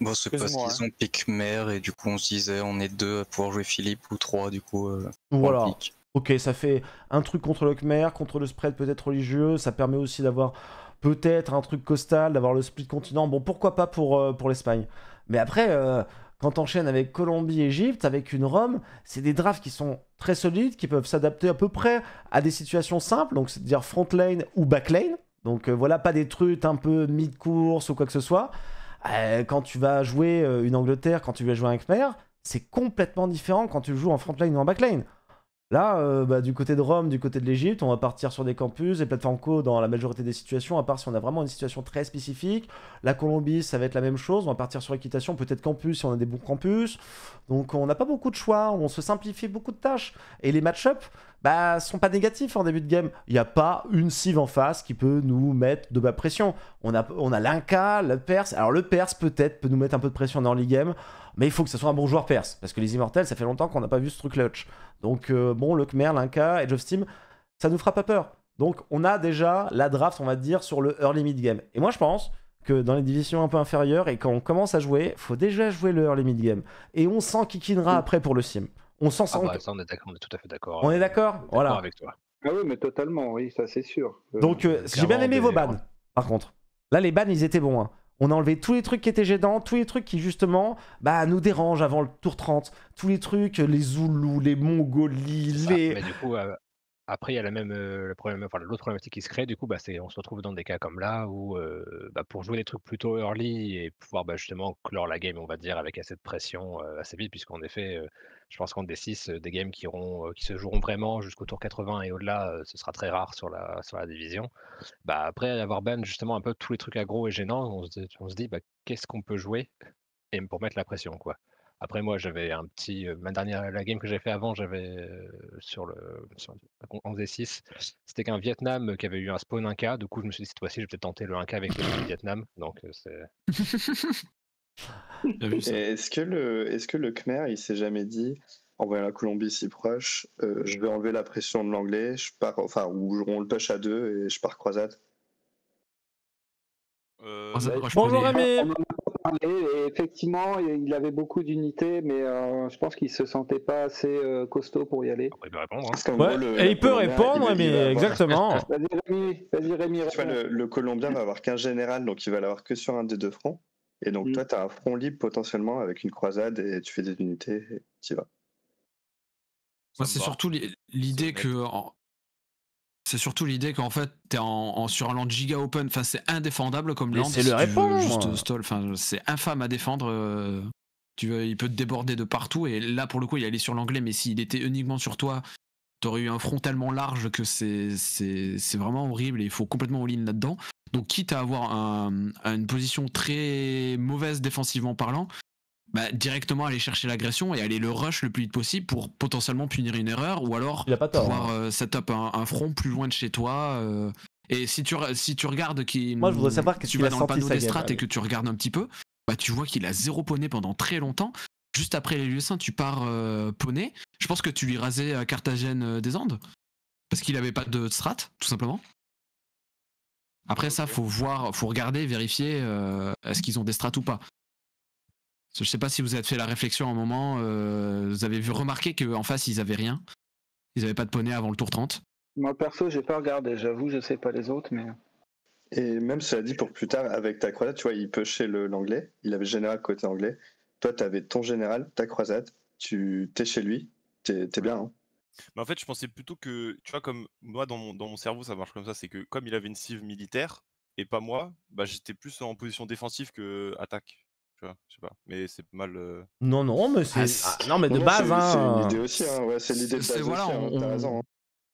Bon, c'est parce qu'ils ont pick mère et du coup, on se disait, on est deux à pouvoir jouer Philippe ou trois, du coup. Euh, voilà. Ok, ça fait un truc contre le Khmer, contre le spread peut-être religieux. Ça permet aussi d'avoir peut-être un truc costal, d'avoir le split continent. Bon, pourquoi pas pour, euh, pour l'Espagne. Mais après. Euh, Quand t'enchaînes avec Colombie, Égypte, avec une Rome, c'est des drafts qui sont très solides, qui peuvent s'adapter à peu près à des situations simples, donc c'est-à-dire front lane ou back lane. Donc euh, voilà, pas des trucs un peu mid-course ou quoi que ce soit. Euh, quand tu vas jouer euh, une Angleterre, quand tu vas jouer un Khmer, c'est complètement différent quand tu joues en front lane ou en back lane. Là, euh, bah, du côté de Rome, du côté de l'Égypte, on va partir sur des campus, des plateformes co dans la majorité des situations, à part si on a vraiment une situation très spécifique. La Colombie, ça va être la même chose, on va partir sur l'équitation, peut-être campus si on a des bons campus. Donc on n'a pas beaucoup de choix, on se simplifie beaucoup de tâches. Et les match-ups, bah, sont pas négatifs en début de game. Il n'y a pas une cive en face qui peut nous mettre de la pression. On a, on a l'Inca, le Perse. Alors le Perse, peut-être, peut nous mettre un peu de pression dans les games. Mais il faut que ce soit un bon joueur perse, parce que les immortels, ça fait longtemps qu'on n'a pas vu ce truc clutch. Donc euh, bon, le Khmer, l'Inca, Edge of Steam, ça nous fera pas peur. Donc on a déjà la draft, on va dire, sur le early mid game. Et moi je pense que dans les divisions un peu inférieures, et quand on commence à jouer, faut déjà jouer le early mid game. Et on s'en kikinera après pour le sim. On s'en sent. Ah bah, ça, on est d'accord, on est tout à fait d'accord. On est d'accord, voilà. Avec toi. Ah oui, mais totalement, oui, ça c'est sûr. Euh, Donc euh, j'ai bien aimé vos bans, par contre. Là les bans, ils étaient bons, hein. On a enlevé tous les trucs qui étaient gênants, tous les trucs qui, justement, bah, nous dérangent avant le tour trente. Tous les trucs, les Zoulous, les Mongolis, les... Ah, mais du coup, euh, après, il y a la même, euh, le problème, enfin, l'autre problématique qui se crée, du coup, bah, c'est, on se retrouve dans des cas comme là, où euh, bah, pour jouer des trucs plutôt early et pouvoir bah, justement clore la game, on va dire, avec assez de pression, euh, assez vite, puisqu'en effet, euh, je pense qu'en D six, euh, des games qui, auront, euh, qui se joueront vraiment jusqu'au tour quatre-vingts et au-delà, euh, ce sera très rare sur la, sur la division. Bah, après avoir ban justement un peu tous les trucs aggro et gênants, on se, on se dit bah, qu'est-ce qu'on peut jouer et pour mettre la pression, quoi. Après moi j'avais un petit euh, ma dernière la game que j'ai fait avant j'avais euh, sur le sur, en D six c'était qu'un Vietnam qui avait eu un spawn un K, du coup je me suis dit cette fois-ci je vais peut-être tenter le un K avec le Vietnam, donc c'est est-ce que le est-ce que le Khmer il s'est jamais dit en voyant la Colombie si proche euh, je vais enlever la pression de l'anglais, je pars enfin ou on le touche à deux et je pars croisade. Euh, oh, ça, moi, bonjour Rémi. Et effectivement, il avait beaucoup d'unités, mais euh, je pense qu'il se sentait pas assez euh, costaud pour y aller. Il peut répondre. Hein. Ouais. Le, et il peut répondre, Rémi, exactement. Vas-y Rémi, vas-y Rémi. Tu vois, le, le Colombien va avoir qu'un général, donc il va l'avoir que sur un des deux fronts. Et donc mm. toi, tu as un front libre potentiellement avec une croisade et tu fais des unités et tu y vas. Moi, c'est surtout l'idée que... En... C'est surtout l'idée qu'en fait, t'es en, en, sur un land giga open, enfin, c'est indéfendable comme land. C'est le répondre. C'est infâme à défendre. Euh, tu veux, il peut te déborder de partout. Et là, pour le coup, il allait sur l'anglais, mais s'il était uniquement sur toi, t'aurais eu un front tellement large que c'est vraiment horrible et il faut complètement all-in là-dedans. Donc, quitte à avoir un, une position très mauvaise défensivement parlant, bah, directement aller chercher l'agression et aller le rush le plus vite possible pour potentiellement punir une erreur ou alors il a pas tort, pouvoir hein. euh, set up un, un front plus loin de chez toi. Euh, et si tu, si tu regardes qui Moi je voudrais savoir qu'est-ce qu'il a dans le panneau des strats et que tu regardes un petit peu, bah tu vois qu'il a zéro poney pendant très longtemps. Juste après les lieux saints, tu pars euh, poney. Je pense que tu lui rasais à Carthagène euh, des Andes parce qu'il avait pas de strat, tout simplement. Après ça, faut voir, faut regarder, vérifier euh, est-ce qu'ils ont des strats ou pas. Je sais pas si vous avez fait la réflexion à un moment, euh, vous avez vu remarquer qu'en face ils avaient rien. Ils n'avaient pas de poney avant le tour trente. Moi perso, j'ai pas regardé, j'avoue, je sais pas les autres, mais... Et même cela dit, pour plus tard, avec ta croisade, tu vois, il pêchait l'anglais, il avait général côté anglais. Toi, tu avais ton général, ta croisade, tu t'es chez lui, t'es t'es bien, hein. Mais en fait, je pensais plutôt que, tu vois, comme moi, dans mon, dans mon cerveau, ça marche comme ça, c'est que comme il avait une cive militaire, et pas moi, bah j'étais plus en position défensive que attaque. Tu vois, je sais pas, mais c'est mal... Euh... Non, non, mais c'est... Ah, ah, non, mais de non, base, hein... C'est une idée aussi, hein, ouais, c'est l'idée de base voilà, aussi, hein, on... t'as raison, hein.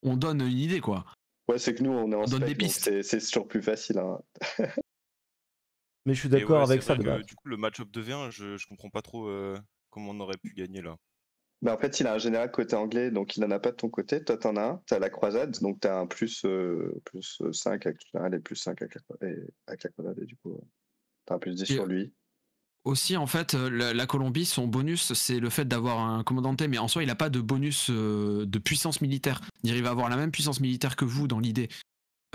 On donne une idée, quoi. Ouais, c'est que nous, on est en spec, c'est toujours plus facile. Hein. Mais je suis d'accord ouais, avec ça. Que, du coup, le match-up de V un, je, je comprends pas trop euh, comment on aurait pu gagner, là. Bah en fait, il a un général côté anglais, donc il n'en a pas de ton côté. Toi, t'en as un, t'as la croisade, donc t'as un plus, euh, plus cinq avec le général et plus cinq avec la, et, avec la croisade, et du coup, t'as un plus dix et sur lui. Aussi, en fait, la, la Colombie, son bonus, c'est le fait d'avoir un commandante, mais en soi, il n'a pas de bonus euh, de puissance militaire. Il va avoir la même puissance militaire que vous, dans l'idée.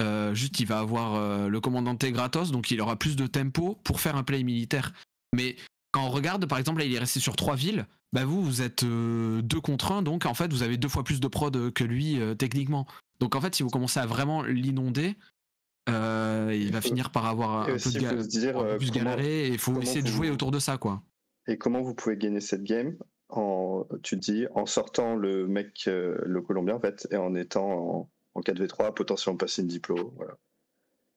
Euh, juste, il va avoir euh, le commandante gratos, donc il aura plus de tempo pour faire un play militaire. Mais quand on regarde, par exemple, là, il est resté sur trois villes, bah vous, vous êtes euh, deux contre un, donc en fait, vous avez deux fois plus de prod que lui, euh, techniquement. Donc en fait, si vous commencez à vraiment l'inonder... Euh, il va finir par avoir un peu de ga dire, un peu plus comment, galérer, et il faut essayer de jouer vous... autour de ça, quoi. Et comment vous pouvez gagner cette game en, tu dis, en sortant le mec, euh, le Colombien, en fait, et en étant en, en quatre v trois, potentiellement passer une diplo, voilà.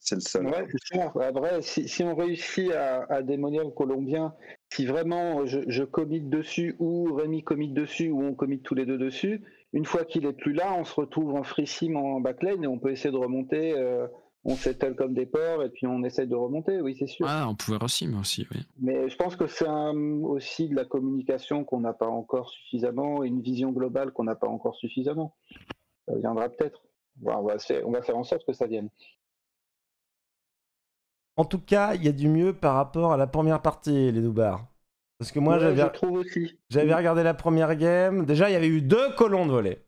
C'est le seul. Ouais, c'est sûr. Après, si, si on réussit à, à démonier le Colombien, si vraiment je, je commit dessus, ou Rémi commit dessus, ou on commit tous les deux dessus, une fois qu'il est plus là, on se retrouve en free sim en backlane, et on peut essayer de remonter... Euh, on s'étale comme des porcs et puis on essaie de remonter, oui, c'est sûr. Ah, on pouvait aussi, mais aussi, oui. Mais je pense que c'est aussi de la communication qu'on n'a pas encore suffisamment, et une vision globale qu'on n'a pas encore suffisamment. Ça viendra peut-être. Bon, on, va faire, on va faire en sorte que ça vienne. En tout cas, il y a du mieux par rapport à la première partie, les doubards. Parce que moi, ouais, j'avais mmh. regardé la première game. Déjà, il y avait eu deux colons de volée.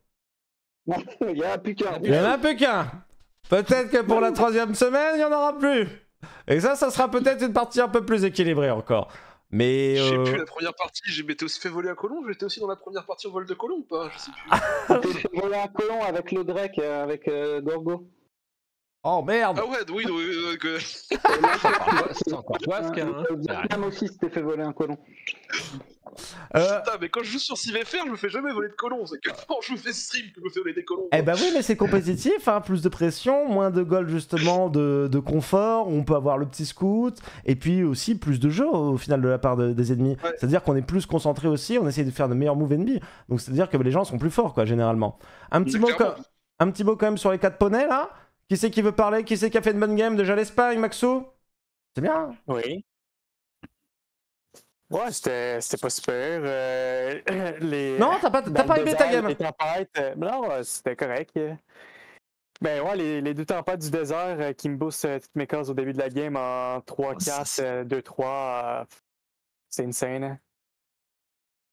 Il n'y en a plus qu'un. Il n'y en a plus qu'un. Peut-être que pour la troisième semaine, il n'y en aura plus. Et ça, ça sera peut-être une partie un peu plus équilibrée encore. Mais... Euh... Je sais plus, la première partie, je m'étais aussi fait voler à Colomb, j'étais aussi dans la première partie au vol de Colomb ou pas? Je sais plus. J'ai volé à Colomb avec le grec, euh, avec euh, Gorgo. Oh merde. Ah ouais, oui, oui, oui. Que... C'est encore basque, hein. Moi aussi, c'était fait voler un colon. Euh... Putain, mais quand je joue sur six v F R, je me fais jamais voler de colons. C'est que quand je fais stream, que je me fais voler des colons. Eh bah oui, mais c'est compétitif, hein. Plus de pression, moins de gold, justement, de, de confort. On peut avoir le petit scout. Et puis aussi, plus de jeu au final de la part de, des ennemis. Ouais. C'est-à-dire qu'on est plus concentré aussi. On essaie de faire de meilleurs moves ennemis. Donc c'est-à-dire que les gens sont plus forts, quoi, généralement. Un petit, mot, quand... Un petit mot quand même sur les quatre poneys, là. Qui c'est qui veut parler? Qui c'est qui a fait une bonne game? Déjà l'Espagne, Maxou? C'est bien? Oui. Ouais, c'était pas super. Euh, les... Non, t'as pas, ben, pas aimé ta game. Les tempêtes, euh, non, c'était correct. Ben ouais, les, les deux tempêtes du désert euh, qui me boostent euh, toutes mes cases au début de la game en trois quatre, euh, deux trois, euh, c'est insane. Hein.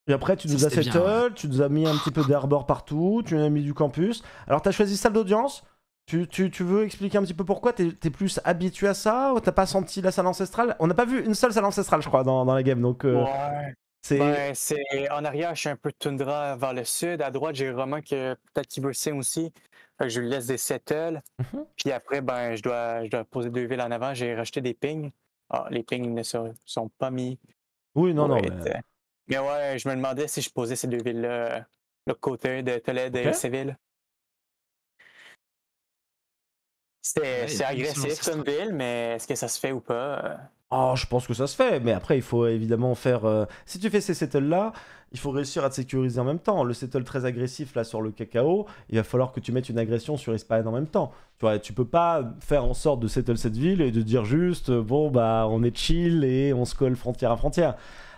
Et après, tu nous as settle, ouais. Tu nous as mis un petit peu d'arbor partout, tu nous as mis du campus. Alors, t'as choisi salle d'audience? Tu, tu, tu veux expliquer un petit peu pourquoi? T'es es plus habitué à ça? T'as pas senti la salle ancestrale? On n'a pas vu une seule salle ancestrale, je crois, dans, dans la game. Donc, euh, ouais. C'est ben, en arrière, je suis un peu tundra vers le sud. À droite, j'ai Romain que peut-être qu'il veut sim aussi. Fait que je lui laisse des settles. Mm -hmm. Puis après, ben, je dois, je dois poser deux villes en avant. J'ai rajouté des pings. Ah, les pings ne sont, sont pas mis. Oui, non, non. Être... Mais... mais ouais, je me demandais si je posais ces deux villes-là, le côté de Tolède okay. et Séville. C'est ouais, agressif comme ville, mais est-ce que ça se fait ou pas? Oh, je pense que ça se fait, mais après, il faut évidemment faire... Euh... Si tu fais ces settles-là, il faut réussir à te sécuriser en même temps. Le settle très agressif, là, sur le cacao, il va falloir que tu mettes une agression sur Espagne en même temps. Tu vois, tu peux pas faire en sorte de settle cette ville et de dire juste, bon, bah, on est chill et on se colle frontière à frontière.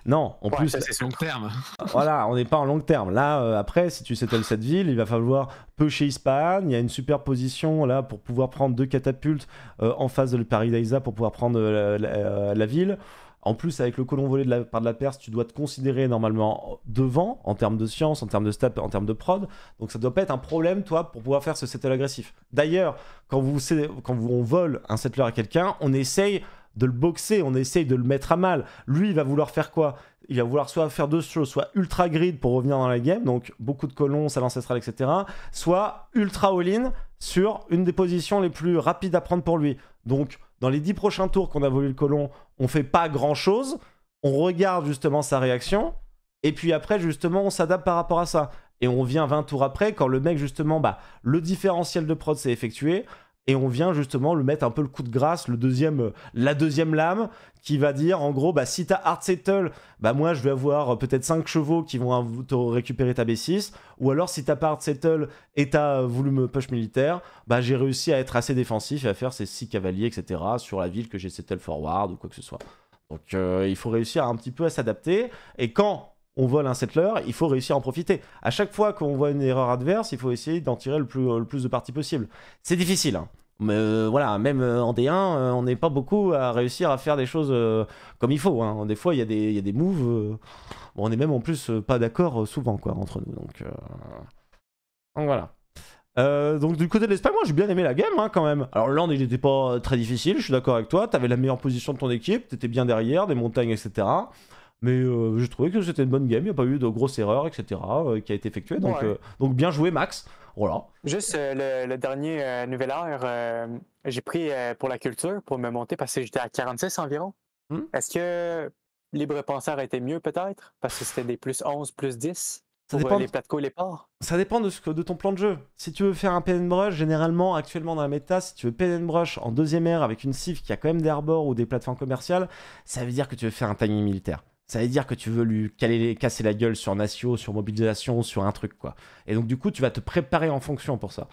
Non, en ouais, plus... c'est long terme. Voilà, on n'est pas en long terme. Là, euh, après, si tu settles cette ville, il va falloir pêcher Hispan. Il y a une super position là pour pouvoir prendre deux catapultes euh, en face de le Paradisa pour pouvoir prendre euh, la, euh, la ville. En plus, avec le colon volé de la part de la Perse, tu dois te considérer normalement devant en termes de science, en termes de stats, en termes de prod. Donc ça doit pas être un problème, toi, pour pouvoir faire ce settle agressif. D'ailleurs, quand, vous, quand vous, on vole un settler à quelqu'un, on essaye... de le boxer, on essaye de le mettre à mal. Lui, il va vouloir faire quoi? il va vouloir soit faire deux choses, soit ultra grid pour revenir dans la game, donc beaucoup de colons, salle ancestrale, et cetera. Soit ultra all-in sur une des positions les plus rapides à prendre pour lui. Donc dans les dix prochains tours qu'on a volé le colon, on fait pas grand chose, on regarde justement sa réaction, et puis après justement on s'adapte par rapport à ça. Et on vient vingt tours après quand le mec justement, bah, le différentiel de prod s'est effectué, et on vient justement le mettre un peu le coup de grâce, le deuxième, la deuxième lame, qui va dire en gros, bah, si t'as hard settle, bah, moi je vais avoir peut-être cinq chevaux qui vont te récupérer ta B six, ou alors si t'as pas hard settle et t'as voulu me push militaire, bah, j'ai réussi à être assez défensif et à faire ces six cavaliers, et cetera sur la ville que j'ai settle forward ou quoi que ce soit. Donc euh, il faut réussir un petit peu à s'adapter, et quand on vole un settler, il faut réussir à en profiter. À chaque fois qu'on voit une erreur adverse, il faut essayer d'en tirer le plus, le plus de parti possible. C'est difficile, hein. Mais euh, voilà, même en D un, euh, on n'est pas beaucoup à réussir à faire des choses euh, comme il faut, hein. Des fois, il y, y a des moves, euh, bon, on est même en plus euh, pas d'accord euh, souvent, quoi, entre nous. Donc, euh... donc voilà. Euh, donc du côté de l'Espagne, moi j'ai bien aimé la game, hein, quand même. Alors l'Inde, il n'était pas très difficile, je suis d'accord avec toi. T'avais la meilleure position de ton équipe, t'étais bien derrière, des montagnes, et cetera. Mais euh, j'ai trouvé que c'était une bonne game, il n'y a pas eu de grosses erreurs, et cetera euh, qui a été effectuée. Donc, ouais. euh, donc bien joué Max, voilà. Juste euh, le, le dernier euh, nouvel heure, euh, j'ai pris euh, pour la culture, pour me monter, parce que j'étais à quarante-six environ. Hmm. Est-ce que libre penseur a été mieux peut-être? Parce que c'était des plus onze, plus dix pour ça euh, les plateaux, les ports. Ça dépend de, ce que, de ton plan de jeu. Si tu veux faire un pen and brush, généralement, actuellement dans la méta, si tu veux pen and brush en deuxième air avec une civ qui a quand même des arbors ou des plateformes commerciales, ça veut dire que tu veux faire un timing militaire. Ça veut dire que tu veux lui caler, casser la gueule sur Natio, sur mobilisation, sur un truc, quoi. Et donc, du coup, tu vas te préparer en fonction pour ça.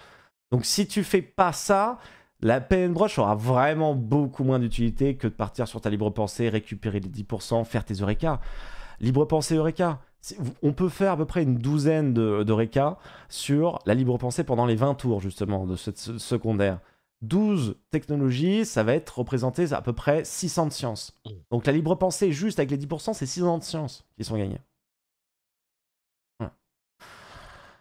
Donc, si tu fais pas ça, la pen and brush aura vraiment beaucoup moins d'utilité que de partir sur ta libre pensée, récupérer les dix pour cent, faire tes eureka. Libre pensée, eureka. On peut faire à peu près une douzaine de, de eureka sur la libre pensée pendant les vingt tours, justement, de cette secondaire. douze technologies, ça va être représenté à peu près six cents de sciences. Donc la libre pensée, juste avec les dix pour cent, c'est six cents de sciences qui sont gagnés. Voilà.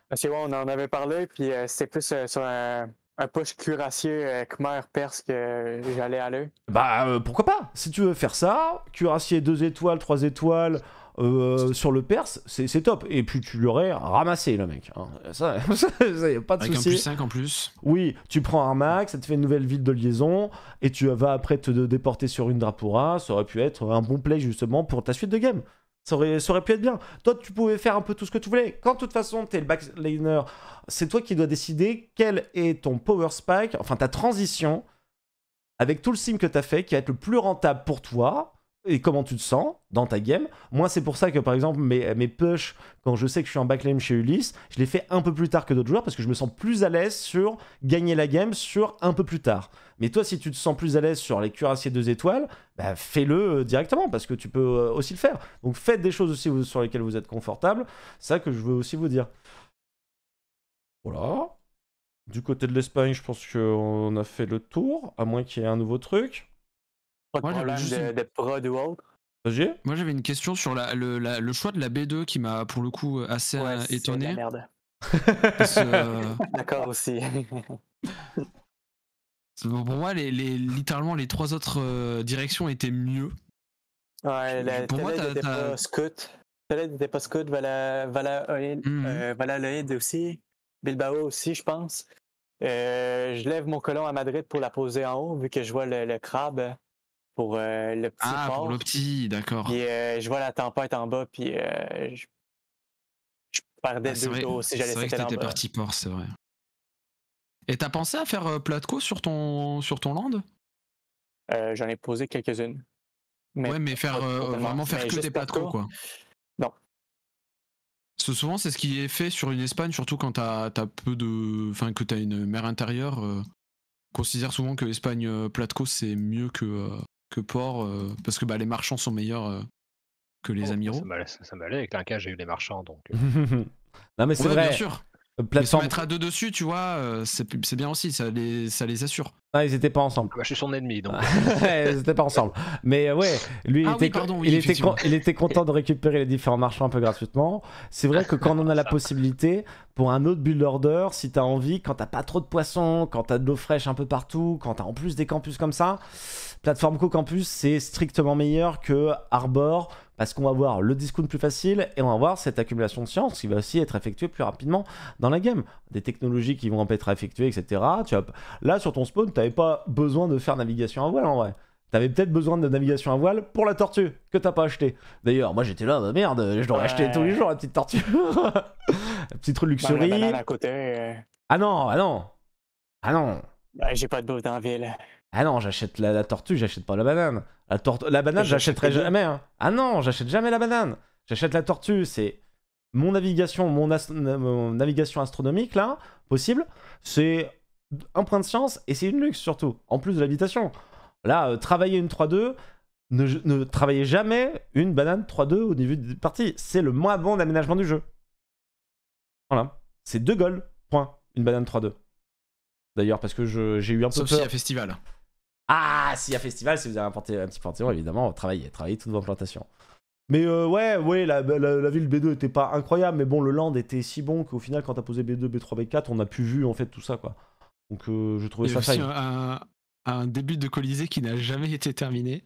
Parce que ouais, on en avait parlé, puis euh, c'était plus euh, sur un, un push cuirassier euh, khmer perse que euh, j'allais aller. Bah euh, pourquoi pas? Si tu veux faire ça, cuirassier deux étoiles, trois étoiles... Euh, sur le Perse, c'est top. Et puis tu l'aurais ramassé, le mec. Hein. Ça, ça y a pas de souci. Avec un plus cinq en plus. Oui, tu prends Armac, ça te fait une nouvelle ville de liaison, et tu vas après te déporter sur une Drapoura. Ça aurait pu être un bon play justement pour ta suite de game. Ça aurait, ça aurait pu être bien. Toi, tu pouvais faire un peu tout ce que tu voulais. Quand de toute façon, t'es le backliner, c'est toi qui dois décider quel est ton power spike, enfin ta transition, avec tout le sim que t'as fait, qui va être le plus rentable pour toi. Et comment tu te sens dans ta game. Moi, c'est pour ça que, par exemple, mes, mes push, quand je sais que je suis en backlane chez Ulysse, je les fais un peu plus tard que d'autres joueurs parce que je me sens plus à l'aise sur gagner la game sur un peu plus tard. Mais toi, si tu te sens plus à l'aise sur les cuirassiers deux étoiles, bah, fais-le directement parce que tu peux aussi le faire. Donc, faites des choses aussi sur lesquelles vous êtes confortable. C'est ça que je veux aussi vous dire. Voilà. Du côté de l'Espagne, je pense qu'on a fait le tour, à moins qu'il y ait un nouveau truc. Pas de problème de, de prod ou autre. Moi j'avais une question sur la, le, la, le choix de la B deux qui m'a pour le coup assez ouais, étonné. C'est de la merde. Euh... D'accord aussi. Pour moi, les, les, littéralement les trois autres euh, directions étaient mieux. Ouais, la, pour moi, t'as pas Scout. T'as n'était pas Scout, Vala Loïd aussi. Bilbao aussi, je pense. Euh, je lève mon colon à Madrid pour la poser en haut vu que je vois le, le crabe. Pour euh, le petit. Ah, port. Pour le petit, d'accord. Et euh, je vois la tempête en bas, puis euh, je... je perdais ah, deux tours si j'allais sauter en bas. C'est vrai que t'étais parti port, c'est vrai. Et t'as pensé à faire euh, Platko sur ton, sur ton land euh, J'en ai posé quelques-unes. Ouais, mais faire, euh, vraiment faire mais que des Platko, quoi. Non. Parce que souvent, c'est ce qui est fait sur une Espagne, surtout quand t'as t'as peu de... Enfin, que t'as une mer intérieure. Euh... On considère souvent que l'Espagne euh, Platko, c'est mieux que... Euh... que port, euh, parce que bah, les marchands sont meilleurs euh, que les oh, amiraux. Ça m'allait, avec l'Inca, j'ai eu les marchands, donc... Non mais c'est ouais, vrai, bien sûr. Plateforme... Mais se mettre à deux dessus, tu vois, euh, c'est bien aussi, ça les, ça les assure. Ah, ils étaient pas ensemble. Bah, je suis son ennemi, donc... Ils étaient pas ensemble. Mais ouais, lui, ah, il, oui, était, pardon, oui, il, était il était content de récupérer les différents marchands un peu gratuitement. C'est vrai que quand on a la possibilité, pour un autre build order, si t'as envie, quand t'as pas trop de poissons, quand t'as de l'eau fraîche un peu partout, quand t'as en plus des campus comme ça... Plateforme Co-Campus, c'est strictement meilleur que Arbor, parce qu'on va voir le discount plus facile et on va voir cette accumulation de science qui va aussi être effectuée plus rapidement dans la game. Des technologies qui vont être effectuées, et cetera. Tu vois, là, sur ton spawn, tu n'avais pas besoin de faire navigation à voile en vrai. T'avais peut-être besoin de navigation à voile pour la tortue que t'as pas acheté. D'ailleurs, moi j'étais là, bah merde, je l'aurais acheté tous les jours la petite tortue. La petite luxury. Bah, la à côté, euh... Ah non, ah non. Ah non. Bah, j'ai pas de bouffe dans la ville. Ah non, j'achète la, la tortue, j'achète pas la banane. La, la banane, j'achèterai jamais. Hein. Ah non, j'achète jamais la banane. J'achète la tortue, c'est mon navigation, mon, as mon navigation astronomique là, possible. C'est un point de science et c'est une luxe surtout, en plus de l'habitation. Là, euh, travailler une trois deux, ne, ne travaillez jamais une banane trois deux au niveau des parties. C'est le moins bon d'aménagement du jeu. Voilà. C'est deux goals, point, une banane trois deux. D'ailleurs, parce que j'ai eu un peu Sauf peur. Sauf s'il y a festival. Ah, s'il y a festival, si vous avez importé un petit panthéon, évidemment, travaillez, travaillez toutes vos plantations. Mais euh, ouais, ouais la, la, la ville B deux était pas incroyable, mais bon, le land était si bon qu'au final, quand t'as posé B deux, B trois, B quatre, on a pu vu en fait tout ça, quoi. Donc, euh, je trouvais Et ça faille. Un début de Colisée qui n'a jamais été terminé.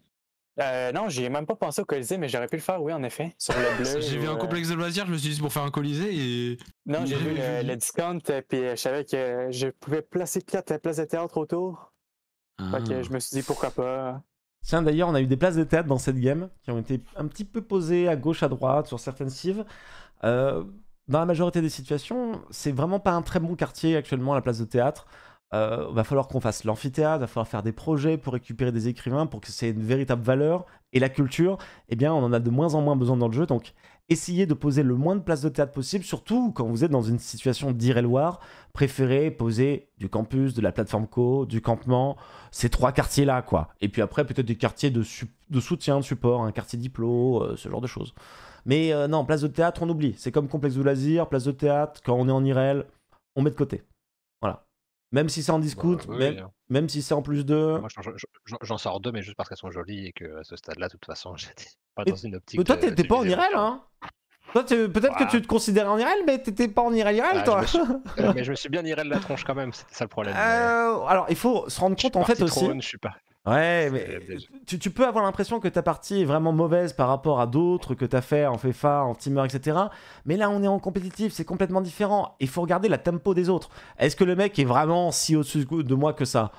Euh, non, j'y ai même pas pensé au Colisée, mais j'aurais pu le faire, oui, en effet. Sur le bleu. J'ai vu euh... un complexe de loisirs, je me suis dit pour faire un Colisée et. Non, j'ai vu le, le discount, puis je savais que je pouvais placer quatre places de théâtre autour. Ah. Donc je me suis dit pourquoi pas. Tiens, d'ailleurs, on a eu des places de théâtre dans cette game qui ont été un petit peu posées à gauche, à droite, sur certaines cives. Euh, dans la majorité des situations, c'est vraiment pas un très bon quartier actuellement, la place de théâtre. Euh, va falloir qu'on fasse l'amphithéâtre, va falloir faire des projets pour récupérer des écrivains, pour que c'est une véritable valeur. Et la culture, eh bien, on en a de moins en moins besoin dans le jeu. Donc, essayez de poser le moins de places de théâtre possible, surtout quand vous êtes dans une situation d'Ire-et-Loire. Préférez poser du campus, de la plateforme co, du campement, ces trois quartiers-là, quoi. Et puis après, peut-être des quartiers de, de soutien, de support, un hein, quartier diplo, euh, ce genre de choses. Mais euh, non, place de théâtre, on oublie. C'est comme complexe de loisirs, place de théâtre, quand on est en I R L, on met de côté. Même si c'est en discount, bah, oui, même, hein. même si c'est en plus de... Moi, j'en sors deux, mais juste parce qu'elles sont jolies et qu'à ce stade-là, de toute façon, j'étais pas dans une optique... Mais toi, t'étais pas en I R L, hein. Toi, peut-être voilà. que tu te considérais en I R L, mais t'étais pas en I R L, ah, toi je suis... euh, Mais je me suis bien I R L la tronche quand même, c'était ça le problème. Euh... Mais... Alors, il faut se rendre compte, en fait, aussi... Trône, je suis pas... Ouais, mais tu, tu peux avoir l'impression que ta partie est vraiment mauvaise par rapport à d'autres que t'as fait en F F A, en Teamer, et cetera. Mais là, on est en compétitif, c'est complètement différent. Il faut regarder la tempo des autres. Est-ce que le mec est vraiment si au-dessus de moi que ça?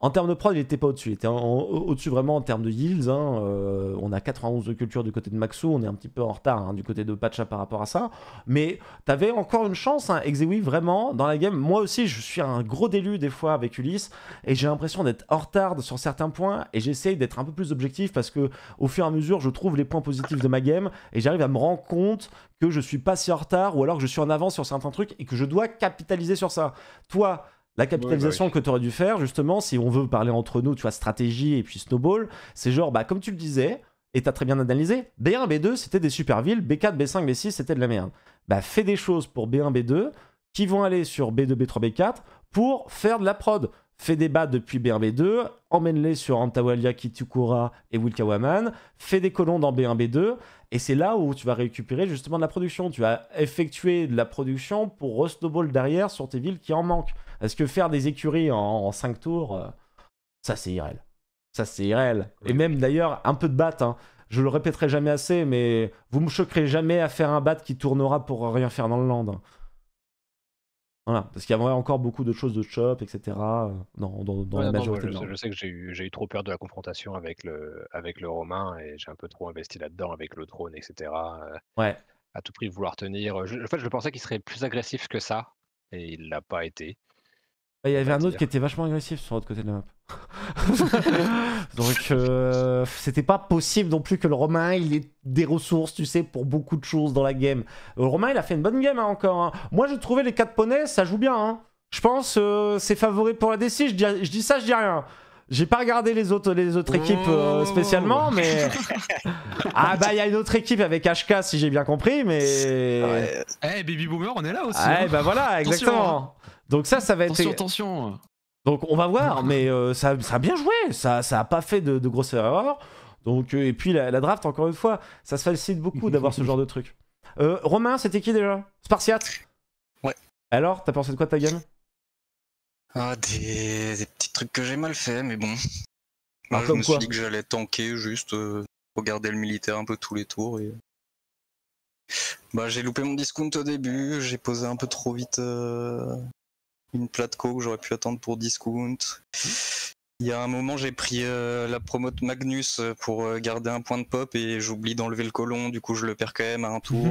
En termes de prod, il était pas au-dessus. Il était au-dessus vraiment en termes de yields. Hein. Euh, on a quatre-vingt-onze de culture du côté de Maxou. On est un petit peu en retard hein, du côté de Pacha par rapport à ça. Mais t'avais encore une chance, hein, Exewi, vraiment, dans la game. Moi aussi, je suis un gros délu des fois avec Ulysse. Et j'ai l'impression d'être en retard sur certains points. Et j'essaye d'être un peu plus objectif parce que au fur et à mesure, je trouve les points positifs de ma game. Et j'arrive à me rendre compte que je suis pas si en retard ou alors que je suis en avance sur certains trucs et que je dois capitaliser sur ça. Toi... La capitalisation oui, bah oui. que tu aurais dû faire, justement, si on veut parler entre nous, tu vois, stratégie et puis snowball, c'est genre, bah, comme tu le disais, et t'as très bien analysé, B un, B deux, c'était des super villes, B quatre, B cinq, B six, c'était de la merde. Bah, fais des choses pour B un, B deux, qui vont aller sur B deux, B trois, B quatre, pour faire de la prod. Fais des bats depuis B un, B deux, emmène-les sur Antawalia, Kitukura et Wilkawaman, fais des colons dans B un, B deux, et c'est là où tu vas récupérer justement de la production. Tu vas effectuer de la production pour re-snowball derrière sur tes villes qui en manquent. Parce que faire des écuries en cinq tours, euh, ça c'est I R L. Ça c'est I R L. Oui. Et même d'ailleurs, un peu de bat, hein. Je le répéterai jamais assez, mais vous me choquerez jamais à faire un bat qui tournera pour rien faire dans le land. Voilà, parce qu'il y avait encore beaucoup de choses de shop, et cetera. Dans, dans, dans ouais, la non, majorité non, je, de je sais que j'ai eu, j'ai eu trop peur de la confrontation avec le, avec le Romain et j'ai un peu trop investi là-dedans avec le trône, et cetera. Ouais. À tout prix vouloir tenir. Je, en fait, je pensais qu'il serait plus agressif que ça et il l'a pas été. Il y avait un autre qui était vachement agressif sur l'autre côté de la map. Donc, euh, c'était pas possible non plus que le Romain, il ait des ressources, tu sais, pour beaucoup de choses dans la game. Le Romain, il a fait une bonne game hein, encore. Hein. Moi, j'ai trouvé les quatre poneys, ça joue bien. Hein. Je pense euh, c'est favori pour la D C. Je dis, je dis ça, je dis rien. J'ai pas regardé les autres, les autres équipes euh, spécialement, mais... Ah bah, il y a une autre équipe avec H K, si j'ai bien compris, mais... Eh, hey, Baby Boomer, on est là aussi. Eh hein. bah voilà, exactement. Attention. Donc ça, ça va attention, être... Attention, attention. Donc on va voir, mais euh, ça, ça a bien joué, ça, ça a pas fait de, de grosses erreurs. Donc, euh, et puis la, la draft, encore une fois, ça se facilite beaucoup d'avoir ce genre de truc. Euh, Romain, c'était qui déjà? Spartiate? Ouais. Alors, t'as pensé de quoi de ta game? Ah, des, des petits trucs que j'ai mal fait, mais bon. Moi, ah, je me suis dit que j'allais tanker juste euh, regarder le militaire un peu tous les tours. Et... Bah, j'ai loupé mon discount au début, j'ai posé un peu trop vite euh, une platco que j'aurais pu attendre pour discount. Il y a un moment, j'ai pris euh, la promo de Magnus pour euh, garder un point de pop et j'oublie d'enlever le colon, du coup je le perds quand même à un tour,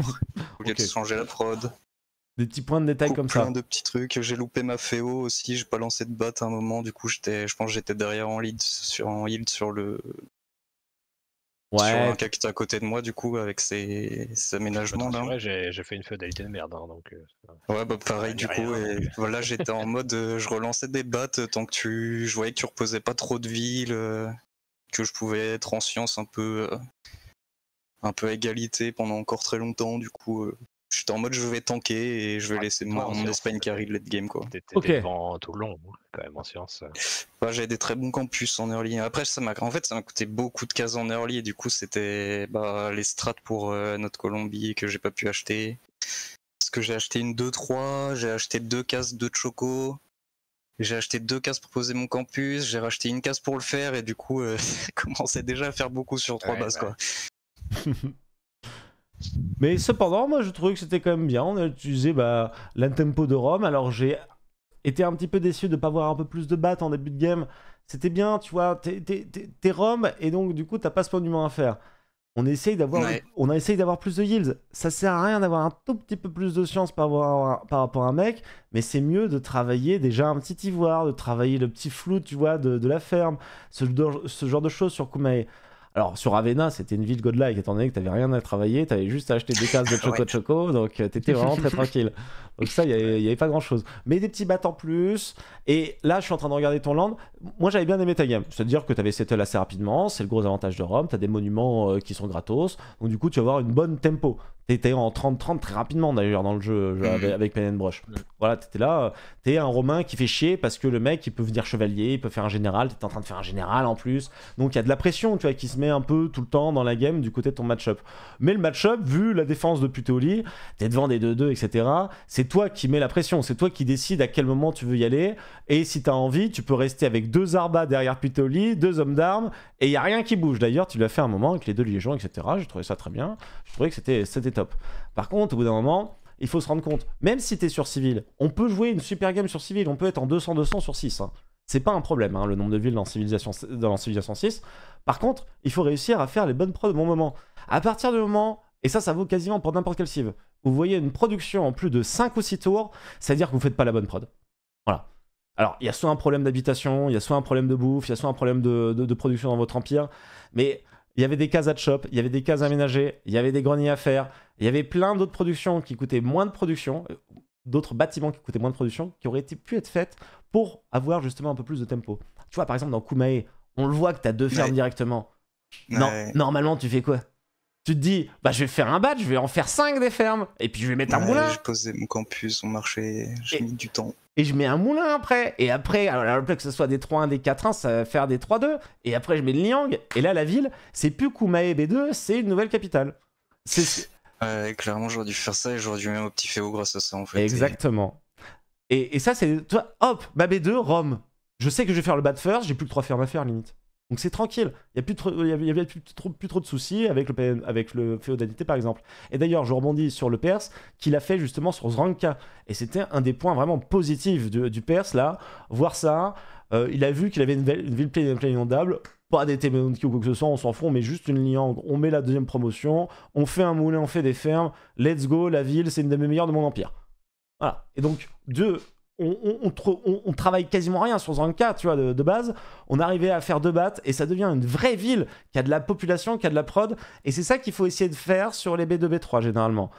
au lieu okay. de changer la prod. Des petits points de détail coup, comme plein ça. Plein de petits trucs, j'ai loupé ma Féo aussi, j'ai pas lancé de batte à un moment, du coup j'étais, je pense que j'étais derrière en lead sur, en lead sur le... Ouais. Sur un cas qui était à côté de moi, du coup, avec ses, ses aménagements là. J'ai fait une féodalité de merde, hein, donc... Euh, ouais, bah pareil, du coup, et voilà, j'étais en mode, euh, je relançais des battes tant que tu... Je voyais que tu reposais pas trop de villes, euh, que je pouvais être en science un peu... Euh, un peu à égalité pendant encore très longtemps, du coup... Euh, j'étais en mode, je vais tanker et je vais ah, laisser mon, mon Espagne carry de late game, quoi. T'étais okay. devant tout le long, quand même, en science. Ouais, j'avais des très bons campus en early. Après, ça m'a en fait, ça m'a coûté beaucoup de cases en early, et du coup, c'était bah, les strats pour euh, notre Colombie que j'ai pas pu acheter. Parce que j'ai acheté une deux trois, j'ai acheté deux cases de Choco, j'ai acheté deux cases pour poser mon campus, j'ai racheté une case pour le faire, et du coup, euh, ça commençait déjà à faire beaucoup sur trois ouais, bases, bah. quoi. Mais cependant, moi je trouvais que c'était quand même bien. On a utilisé bah, l'intempo de Rome. Alors j'ai été un petit peu déçu de ne pas avoir un peu plus de battes en début de game. C'était bien, tu vois. T'es Rome et donc du coup t'as pas ce monument à faire. On essaye d'avoir, ouais. on a essayé d'avoir plus de yields. Ça sert à rien d'avoir un tout petit peu plus de science par, avoir, par rapport à un mec, mais c'est mieux de travailler déjà un petit ivoire, de travailler le petit flou, tu vois, de, de la ferme, ce, de, ce genre de choses sur Kumae. Alors, sur Avena, c'était une ville godlike, étant donné que t'avais rien à travailler, t'avais juste à acheter des cases de Choco Choco, donc t'étais vraiment très tranquille. Donc ça, il n'y avait, avait pas grand-chose. Mais des petits battes en plus, et là, je suis en train de regarder ton land. Moi, j'avais bien aimé ta game, c'est-à-dire que t'avais settle assez rapidement, c'est le gros avantage de Rome, t'as des monuments euh, qui sont gratos, donc du coup, tu vas avoir une bonne tempo. T'étais en trente trente très rapidement d'ailleurs dans le jeu avec Pen and Brush. Voilà, t'étais là, t'es un Romain qui fait chier parce que le mec il peut venir chevalier, il peut faire un général, t'étais en train de faire un général en plus. Donc il y a de la pression, tu vois, qui se met un peu tout le temps dans la game du côté de ton match-up. Mais le match-up, vu la défense de Puteoli, t'es devant des deux deux, et cetera. C'est toi qui mets la pression, c'est toi qui décides à quel moment tu veux y aller. Et si t'as envie, tu peux rester avec deux arbas derrière Puteoli, deux hommes d'armes, et il n'y a rien qui bouge. D'ailleurs, tu l'as fait un moment avec les deux légions, et cetera. J'ai trouvé ça très bien. Je trouvais que c'était top. Par contre, au bout d'un moment, il faut se rendre compte, même si t'es sur civil, on peut jouer une super game sur civil, on peut être en deux cents deux cents sur six. Hein. C'est pas un problème, hein, le nombre de villes dans Civilisation, dans Civilisation six. Par contre, il faut réussir à faire les bonnes prods au bon moment. À partir du moment, et ça, ça vaut quasiment pour n'importe quel civ, vous voyez une production en plus de cinq ou six tours, c'est-à-dire que vous faites pas la bonne prod. Voilà. Alors, il y a soit un problème d'habitation, il y a soit un problème de bouffe, il y a soit un problème de, de, de production dans votre empire, mais... Il y avait des cases à shop, il y avait des cases à aménager, il y avait des greniers à faire, il y avait plein d'autres productions qui coûtaient moins de production, d'autres bâtiments qui coûtaient moins de production, qui auraient été, pu être faites pour avoir justement un peu plus de tempo. Tu vois, par exemple, dans Kumae, on le voit que tu as deux fermes ouais. directement. Ouais. Non, normalement, tu fais quoi? Tu te dis, bah je vais faire un batch, je vais en faire cinq des fermes, et puis je vais mettre ouais, un moulin. Je posais mon campus, mon marché, j'ai mis du temps. Et je mets un moulin après, et après, alors le que ce soit des trois un, des quatre un, ça va faire des trois deux, et après je mets le Liang, et là la ville, c'est plus Kumae B deux, c'est une nouvelle capitale. Ouais, clairement j'aurais dû faire ça, et j'aurais dû mettre au petit féo grâce à ça en fait. Exactement. Et, et ça c'est, toi, hop, ma B deux, Rome. Je sais que je vais faire le bad first, j'ai plus que trois fermes à faire limite. Donc c'est tranquille, il n'y a, plus trop, y a, y a plus, trop, plus trop de soucis avec le, avec le féodalité par exemple. Et d'ailleurs, je rebondis sur le Perse qu'il a fait justement sur Zranka. Et c'était un des points vraiment positifs du, du Perse là, voir ça. Euh, il a vu qu'il avait une, une ville pleine inondable, pas des Téméonki ou quoi que ce soit, on s'en fout, mais juste une Liang. On met la deuxième promotion, on fait un moulin, on fait des fermes, let's go, la ville, c'est une des meilleures de mon empire. Voilà, et donc deux... On, on, on, on, on travaille quasiment rien sur Zranka, tu vois, de, de base. On arrivait à faire deux battes et ça devient une vraie ville qui a de la population, qui a de la prod. Et c'est ça qu'il faut essayer de faire sur les B deux B trois généralement.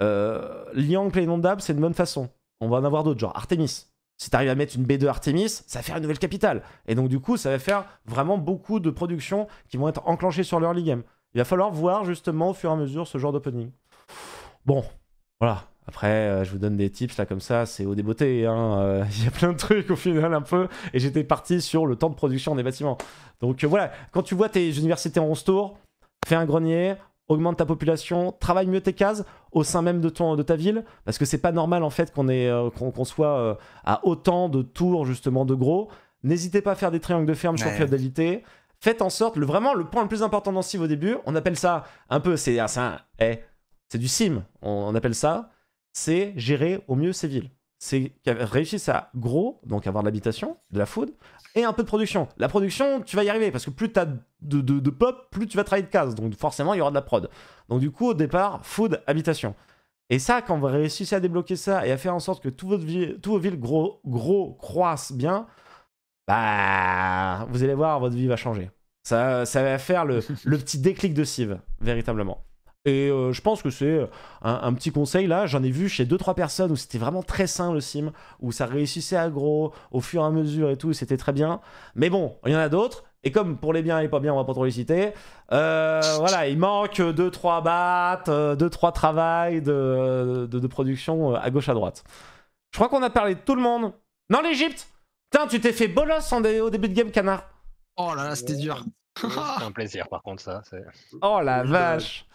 Euh, Liang, Play Inondable, c'est une bonne façon. On va en avoir d'autres, genre Artemis. Si tu arrives à mettre une B deux Artemis, ça va faire une nouvelle capitale. Et donc, du coup, ça va faire vraiment beaucoup de productions qui vont être enclenchées sur l'early game. Il va falloir voir justement au fur et à mesure ce genre d'opening. Bon, voilà. Après, euh, je vous donne des tips, là, comme ça, c'est haut des beautés, hein. Euh, y a plein de trucs, au final, un peu. Et j'étais parti sur le temps de production des bâtiments. Donc, euh, voilà. Quand tu vois tes universités en onze tours, fais un grenier, augmente ta population, travaille mieux tes cases au sein même de, ton, de ta ville. Parce que c'est pas normal, en fait, qu'on euh, qu'on, qu'on soit euh, à autant de tours, justement, de gros. N'hésitez pas à faire des triangles de ferme ouais. sur féodalité. faites en sorte, le, vraiment le point le plus important dans Civ au début, on appelle ça un peu, c'est eh, c'est du sim, on, on appelle ça, c'est gérer au mieux ses villes. C'est réussir à gros, donc avoir de l'habitation, de la food, et un peu de production. La production, tu vas y arriver, parce que plus tu as de, de, de pop, plus tu vas travailler de cases, donc forcément il y aura de la prod. Donc du coup, au départ, food, habitation. Et ça, quand vous réussissez à débloquer ça et à faire en sorte que toutes vos villes, toutes vos villes gros, gros croissent bien, bah, vous allez voir, votre vie va changer. Ça, ça va faire le, le petit déclic de Civ, véritablement. Et euh, je pense que c'est un, un petit conseil là, j'en ai vu chez deux trois personnes où c'était vraiment très sain le sim, où ça réussissait à gros, au fur et à mesure et tout, c'était très bien. Mais bon, il y en a d'autres, et comme pour les biens et les pas bien, on va pas trop les citer, euh, voilà, il manque deux trois battes, deux trois travail de, de, de production à gauche à droite. Je crois qu'on a parlé de tout le monde. Non, l'Egypte, putain, tu t'es fait bolos en dé au début de game, Canard. Oh là là, c'était dur. C'est un plaisir par contre ça. Oh la vache.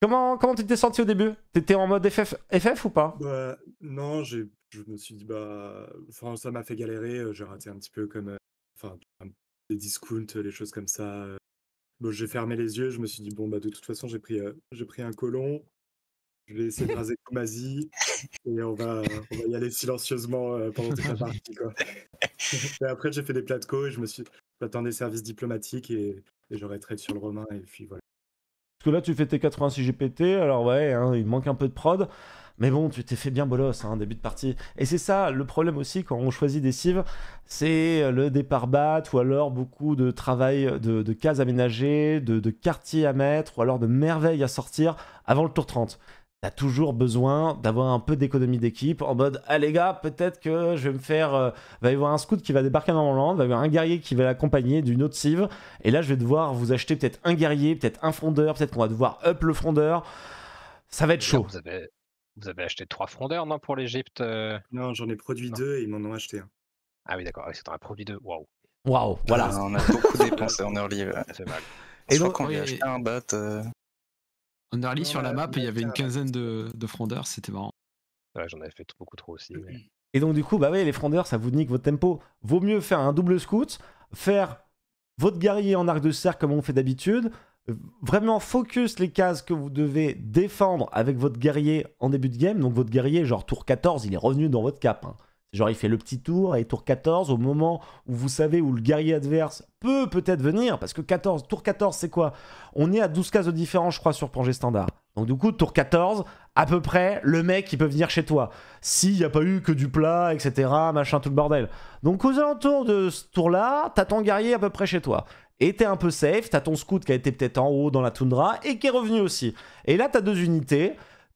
Comment, comment tu t'es senti au début? T'étais en mode F F, F F ou pas? Bah, non, je me suis dit, bah, enfin, ça m'a fait galérer, euh, j'ai raté un petit peu comme, enfin, euh, les discounts, les choses comme ça. Euh. Bon, j'ai fermé les yeux, je me suis dit, bon, bah, de toute façon, j'ai pris, euh, j'ai pris un colon, je vais essayer de raser Kumasi, et on va, on va y aller silencieusement euh, pendant toute la partie, quoi. Et après, j'ai fait des platcos, et je me suis attendu des services diplomatiques, et, et j'aurais traité sur le romain, et puis voilà. Parce que là, tu fais tes quatre-vingt-six G P T, alors ouais, hein, il manque un peu de prod. Mais bon, tu t'es fait bien bolos, hein, début de partie. Et c'est ça, le problème aussi, quand on choisit des cives, c'est le départ bat, ou alors beaucoup de travail de, de cases aménagées, de, de quartiers à mettre, ou alors de merveilles à sortir avant le tour trente. T'as toujours besoin d'avoir un peu d'économie d'équipe, en mode, ah les gars, peut-être que je vais me faire... Euh, va y avoir un scout qui va débarquer dans mon land, va y avoir un guerrier qui va l'accompagner d'une autre cive, et là je vais devoir vous acheter peut-être un guerrier, peut-être un frondeur, peut-être qu'on va devoir up le frondeur, ça va être chaud. Vous avez, vous avez acheté trois frondeurs, non, pour l'Egypte? Non, j'en ai produit non. deux et ils m'en ont acheté un. Ah oui d'accord, c'est un produit deux, waouh. Waouh, voilà. On a beaucoup dépensé en early, c'est mal. Et je donc, crois qu'on lui a acheté un bat... Euh... En early, sur la map, il y avait une quinzaine de, de frondeurs, c'était marrant. Ouais, j'en avais fait beaucoup trop aussi. Mais... Et donc du coup, bah oui, les frondeurs, ça vous nique votre tempo. Vaut mieux faire un double scout, faire votre guerrier en arc de cercle comme on fait d'habitude, vraiment focus les cases que vous devez défendre avec votre guerrier en début de game. Donc votre guerrier, genre tour quatorze, il est revenu dans votre cap. Hein. Genre il fait le petit tour et tour quatorze, au moment où vous savez où le guerrier adverse peut peut-être venir, parce que quatorze, tour quatorze c'est quoi? On est à douze cases de différence je crois sur Plongée Standard. Donc du coup tour quatorze, à peu près le mec il peut venir chez toi. S'il n'y a pas eu que du plat, et cetera, machin, tout le bordel. Donc aux alentours de ce tour-là, t'as ton guerrier à peu près chez toi. Et t'es un peu safe, t'as ton scout qui a été peut-être en haut dans la toundra et qui est revenu aussi. Et là t'as deux unités.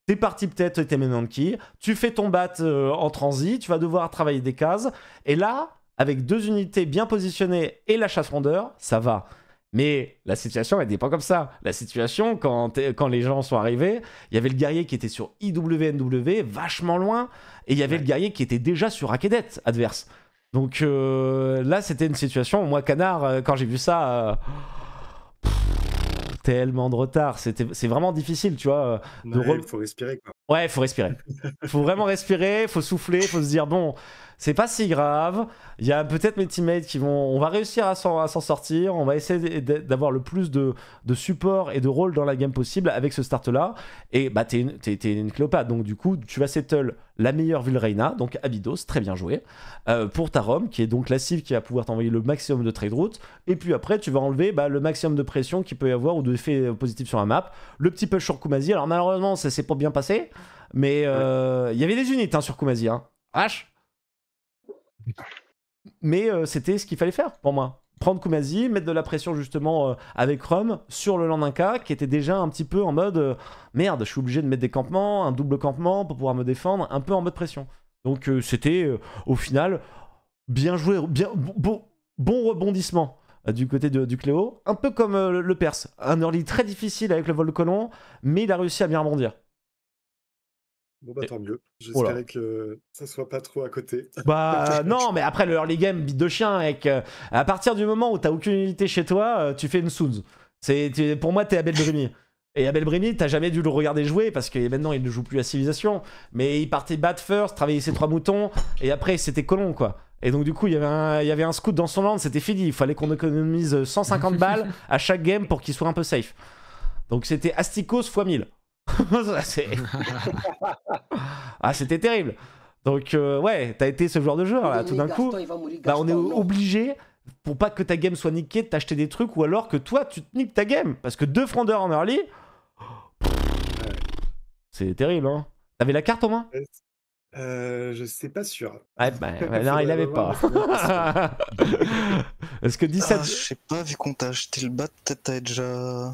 T'es parti peut-être, t'es Menanki, tu fais ton bat euh, en transit, tu vas devoir travailler des cases. Et là, avec deux unités bien positionnées et la chasse frondeur, ça va. Mais la situation, elle n'est pas comme ça. La situation, quand, quand les gens sont arrivés, il y avait le guerrier qui était sur I W N W, vachement loin, et il y avait ouais. le guerrier qui était déjà sur Akedet, adverse. Donc euh, là, c'était une situation, moi, Canard, euh, quand j'ai vu ça... Euh... tellement de retard, c'est vraiment difficile, tu vois. De ouais, re... faut respirer, quoi. Ouais, faut respirer. Faut vraiment respirer, faut souffler, faut se dire bon, c'est pas si grave. Il y a peut-être mes teammates qui vont, on va réussir à s'en sortir. On va essayer d'avoir le plus de, de support et de rôle dans la game possible avec ce start-là. Et bah t'es une, t'es, t'es une cléopâtre, donc du coup tu vas settle la meilleure ville Reina, donc Abydos, très bien joué, euh, pour ta Rome, qui est donc la cible qui va pouvoir t'envoyer le maximum de trade route, et puis après tu vas enlever bah, le maximum de pression qu'il peut y avoir ou d'effet positif sur la map, le petit push sur Kumasi, alors malheureusement ça s'est pas bien passé, mais il euh, ouais. y avait des unités hein, sur Kumasi, hein. H mais euh, c'était ce qu'il fallait faire pour moi. Prendre Kumasi, mettre de la pression justement euh, avec Rome sur le Landinka qui était déjà un petit peu en mode euh, merde, je suis obligé de mettre des campements, un double campement pour pouvoir me défendre, un peu en mode pression. Donc euh, c'était euh, au final bien joué, bien, bon, bon rebondissement euh, du côté de, du Cléo, un peu comme euh, le Perse, un early très difficile avec le vol de colon, mais il a réussi à bien rebondir. Bon bah tant mieux, j'espérais voilà. que ça soit pas trop à côté. Bah non, mais après le early game, bite de chien, avec, euh, à partir du moment où t'as aucune unité chez toi, euh, tu fais une Soons. Pour moi t'es Abel de Rémi. Et Abel Bremy, t'as jamais dû le regarder jouer parce que maintenant il ne joue plus à Civilisation. Mais il partait bat first, travaillait ses trois moutons, et après c'était colon quoi. Et donc du coup il y avait un, il y avait un scout dans son land, c'était fini. Il fallait qu'on économise cent cinquante balles à chaque game pour qu'il soit un peu safe. Donc c'était Astikos fois mille. Ah c'était terrible. Donc euh, ouais, t'as été ce genre de joueur là, tout d'un coup. Bah on est obligé, pour pas que ta game soit niquée, de t'acheter des trucs ou alors que toi tu te niques ta game. Parce que deux frondeurs en early... C'est terrible, hein. T'avais la carte au moins? Euh... Je sais pas sûr. Ouais, bah, bah non, il l'avait pas. Est-ce que dix-sept... Ah, je sais pas, vu qu'on t'a acheté le bat, peut-être t'avais déjà...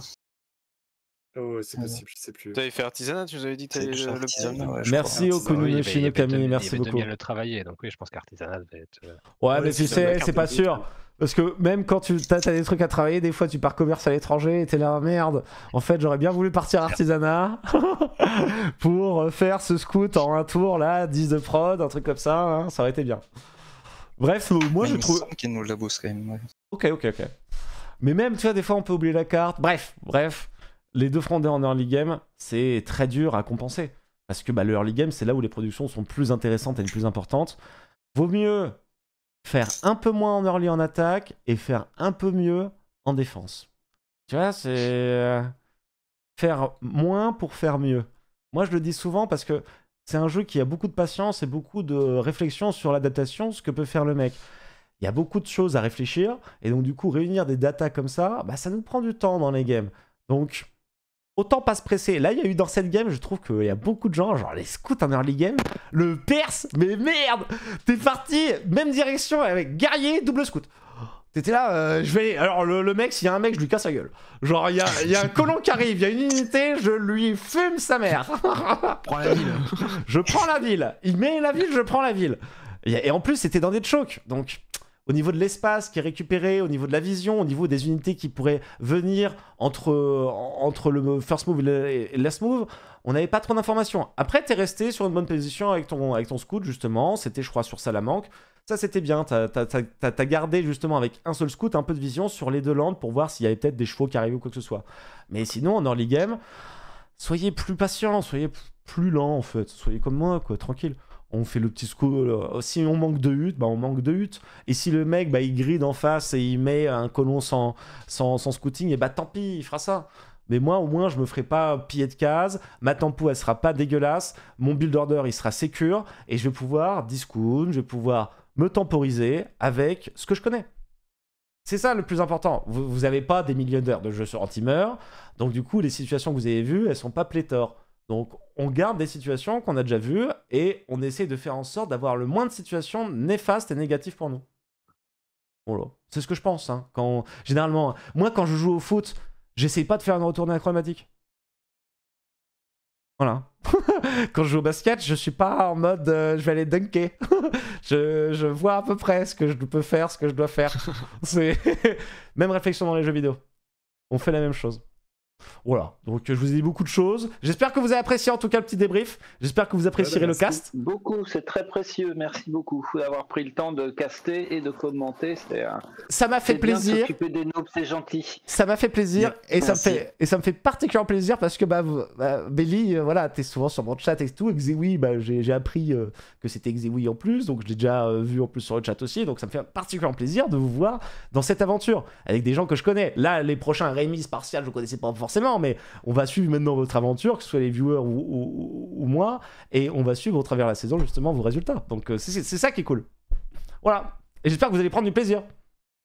Oh, c'est possible, je sais plus. T'avais fait artisanat, tu nous avais dit que t'avais le artisanat. Ouais, merci au Konuni Shine Camille, merci beaucoup. Il y avait le travailler, donc oui, je pense qu'artisanat devait être... Ouais, mais tu sais, c'est pas sûr. Parce que même quand tu t'as des trucs à travailler, des fois tu pars commerce à l'étranger et t'es là, merde, en fait j'aurais bien voulu partir artisanat pour faire ce scout en un tour là, dix de prod, un truc comme ça, hein, ça aurait été bien. Bref, moi je trouve... qu'il nous la bosse quand même, ouais. Ok, ok, ok. Mais même, tu vois, des fois on peut oublier la carte, bref, bref, les deux frondeurs en early game, c'est très dur à compenser. Parce que bah, le early game, c'est là où les productions sont plus intéressantes et les plus importantes. Vaut mieux... faire un peu moins en early en attaque et faire un peu mieux en défense. Tu vois, c'est... faire moins pour faire mieux. Moi, je le dis souvent parce que c'est un jeu qui a beaucoup de patience et beaucoup de réflexion sur l'adaptation, ce que peut faire le mec. Il y a beaucoup de choses à réfléchir et donc du coup, réunir des datas comme ça, bah, ça nous prend du temps dans les games. Donc, autant pas se presser. Là, il y a eu dans cette game, je trouve qu'il y a beaucoup de gens, genre les scouts en early game, le perse, mais merde, t'es parti, même direction avec guerrier, double scout. T'étais là, euh, je vais... Alors le, le mec, s'il y a un mec, je lui casse la gueule. Genre, il y a, y a un colon qui arrive, il y a une unité, je lui fume sa mère. Prends la ville. Je prends la ville. Il met la ville, je prends la ville. Et, et en plus, c'était dans des chocs, donc... Au niveau de l'espace qui est récupéré, au niveau de la vision, au niveau des unités qui pourraient venir entre, entre le first move et le last move, on n'avait pas trop d'informations. Après, t'es resté sur une bonne position avec ton, avec ton scout, justement. C'était, je crois, sur Salamanque. Ça, c'était bien. T'as, t'as, t'as, t'as gardé, justement, avec un seul scout, un peu de vision sur les deux landes pour voir s'il y avait peut-être des chevaux qui arrivaient ou quoi que ce soit. Mais sinon, en early game, soyez plus patient, soyez plus lent, en fait. Soyez comme moi, quoi, tranquille. On fait le petit scout. Si on manque de huttes, bah on manque de huttes. Et si le mec, bah, il grid en face et il met un colon sans, sans, sans scouting, et bah tant pis, il fera ça. Mais moi, au moins, je me ferai pas piller de case. Ma tempo, elle sera pas dégueulasse. Mon build order, il sera sécure. Et je vais pouvoir discount, je vais pouvoir me temporiser avec ce que je connais. C'est ça le plus important. Vous n'avez pas des millions d'heures de jeu sur Antimeur. Donc du coup, les situations que vous avez vues, elles sont pas pléthores. Donc, on garde des situations qu'on a déjà vues et on essaie de faire en sorte d'avoir le moins de situations néfastes et négatives pour nous. Voilà. C'est ce que je pense. Hein. Quand... Généralement, moi, quand je joue au foot, j'essaie pas de faire une retournée achromatique. Voilà. Quand je joue au basket, je suis pas en mode euh, je vais aller dunker. je, je vois à peu près ce que je peux faire, ce que je dois faire. C'est même réflexion dans les jeux vidéo. On fait la même chose. Voilà, donc je vous ai dit beaucoup de choses. J'espère que vous avez apprécié en tout cas le petit débrief. J'espère que vous apprécierez le cast. Beaucoup, c'est très précieux. Merci beaucoup d'avoir pris le temps de caster et de commenter. Un... Ça m'a fait plaisir. Des nobles, c'est gentil. Ça m'a fait plaisir et ça me fait, et ça me fait particulièrement plaisir parce que bah, bah, Belly, euh, voilà, t'es souvent sur mon chat et tout. Xewi, bah, j'ai appris euh, que c'était Xewi en plus, donc je l'ai déjà euh, vu en plus sur le chat aussi. Donc ça me fait particulièrement plaisir de vous voir dans cette aventure avec des gens que je connais. Là, les prochains Rémi, Spartiate, je connaissais pas forcément. Forcément, mais on va suivre maintenant votre aventure, que ce soit les viewers ou, ou, ou moi, et on va suivre au travers de la saison justement vos résultats. Donc c'est ça qui est cool. Voilà. Et j'espère que vous allez prendre du plaisir.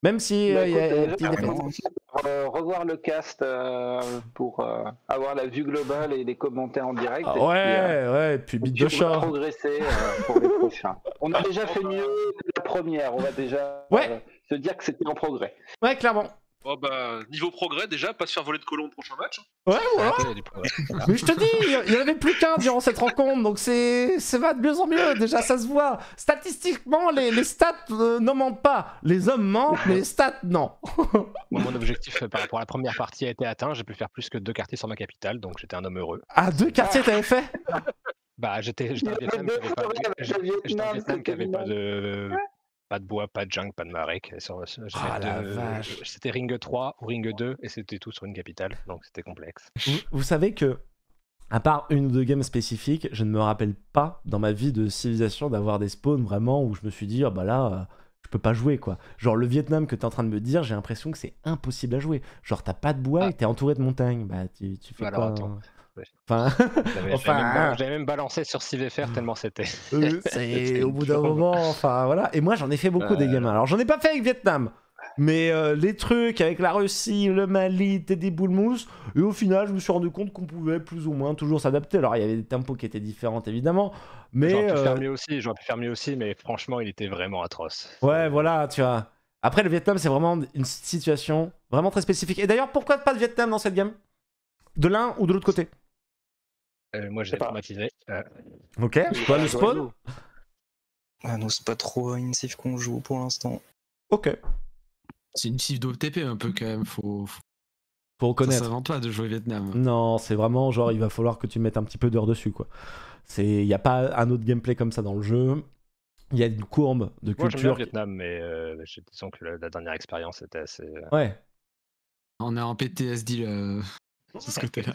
Même si bah, euh, écoute, y a, euh, y a des euh, revoir le cast euh, pour euh, avoir la vue globale et les commentaires en direct. Ah, et ouais, puis, euh, ouais, et puis bite de chat. On va progresser euh, pour les prochains. On a déjà fait mieux que la première. On va déjà ouais. euh, se dire que c'était en progrès. Ouais, clairement. Oh bah, niveau progrès déjà, pas se faire voler de colons au prochain match. Ouais, ouais. Mais je te dis, il n'y en avait plus qu'un durant cette rencontre, donc c'est va de mieux en mieux, déjà ça se voit. Statistiquement, les, les stats euh, ne mentent pas. Les hommes mentent, mais les stats, non. Mon objectif euh, par rapport à la première partie a été atteint, j'ai pu faire plus que deux quartiers sur ma capitale, donc j'étais un homme heureux. Ah, deux quartiers t'avais fait? Bah, j'étais un Vietnam qui n'avait pas de... Pas de bois, pas de junk, pas de marek. Ah la vache. C'était ring trois ou ring deux et c'était tout sur une capitale, donc c'était complexe. Vous, vous savez que, à part une ou deux games spécifiques, je ne me rappelle pas dans ma vie de civilisation d'avoir des spawns vraiment où je me suis dit ah bah là je peux pas jouer quoi. Genre le Vietnam que t'es en train de me dire, j'ai l'impression que c'est impossible à jouer. Genre t'as pas de bois ah. et t'es entouré de montagnes, bah tu, tu fais alors, quoi. Enfin, j'avais enfin... même, même balancé sur six V F R tellement c'était. C'est au bout d'un moment, enfin voilà. Et moi j'en ai fait beaucoup euh... des gamins. Alors j'en ai pas fait avec Vietnam, mais euh, les trucs avec la Russie, le Mali, Teddy Boulmousse. Et au final, je me suis rendu compte qu'on pouvait plus ou moins toujours s'adapter. Alors il y avait des tempos qui étaient différents évidemment, mais j'aurais pu euh... faire mieux aussi. J'aurais pu faire mieux aussi, mais franchement, il était vraiment atroce. Ouais, voilà, tu vois. Après le Vietnam, c'est vraiment une situation vraiment très spécifique. Et d'ailleurs, pourquoi pas de Vietnam dans cette gamme? De l'un ou de l'autre côté? Euh, moi j'ai traumatisé. Euh... Ok, pas le spawn. Ah non, c'est pas trop une civ qu'on joue pour l'instant. Ok. C'est une civ d'O T P un peu quand même, faut... faut... faut reconnaître. Ça s'invente pas de jouer Vietnam. Non, c'est vraiment genre il va falloir que tu mettes un petit peu d'heures dessus quoi. Il n'y a pas un autre gameplay comme ça dans le jeu. Il y a une courbe de culture. Moi j'aime bien Vietnam, mais euh, je sens que la dernière expérience était assez... Ouais. On est en P T S D là, sur ce côté-là.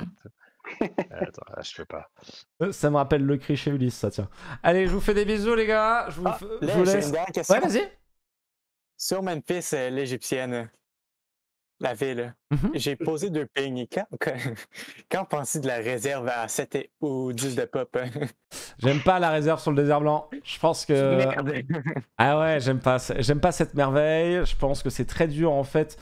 Attends, je peux pas. Ça me rappelle le cri chez Ulysse, ça, tiens. Allez, je vous fais des bisous, les gars. Je vous, ah, je vous laisse. Une dernière question. Ouais, vas-y. Sur Memphis, l'égyptienne, la ville, mm-hmm. j'ai posé deux pings. Quand, quand, quand pensez de la réserve à sept ou dix de pop? J'aime pas la réserve sur le désert blanc. Je pense que. Merde. Ah ouais, j'aime pas. J'aime pas cette merveille. Je pense que c'est très dur, en fait,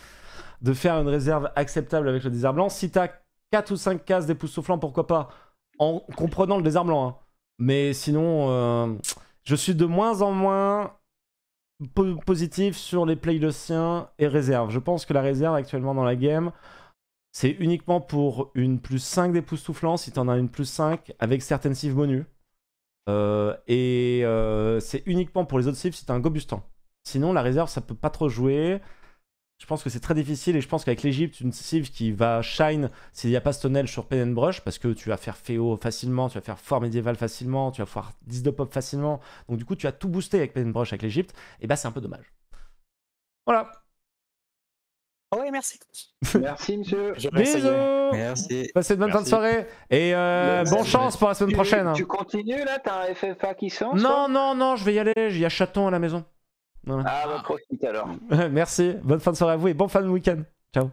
de faire une réserve acceptable avec le désert blanc. Si t'as quatre ou cinq cases d'époustouflant, pourquoi pas, en comprenant le désert blanc. Hein. Mais sinon, euh, je suis de moins en moins po positif sur les playlistiens et réserve. Je pense que la réserve actuellement dans la game, c'est uniquement pour une plus cinq d'époustouflant, si t'en as une plus cinq, avec certaines cives bonus. Euh, et euh, c'est uniquement pour les autres cives si t'as un gobustan. Sinon, la réserve, ça peut pas trop jouer. Je pense que c'est très difficile et je pense qu'avec l'Egypte, une cible qui va shine s'il n'y a pas ce tunnel sur Pen and Brush, parce que tu vas faire Féo facilement, tu vas faire Fort Médiéval facilement, tu vas faire dix de Pop facilement. Donc du coup, tu as tout boosté avec Pen and Brush avec l'Egypte. Et bah, c'est un peu dommage. Voilà. Oui, merci. Merci, monsieur. Bisous. Merci. Passez une bonne fin de soirée. Et euh, bonne chance pour la semaine prochaine. Tu, tu continues là? T'as un F F A qui sent? Non, non, non, je vais y aller. Il y a Chaton à la maison. Voilà. Ah, on profite alors. Merci, bonne fin de soirée à vous et bon fin de week-end. Ciao.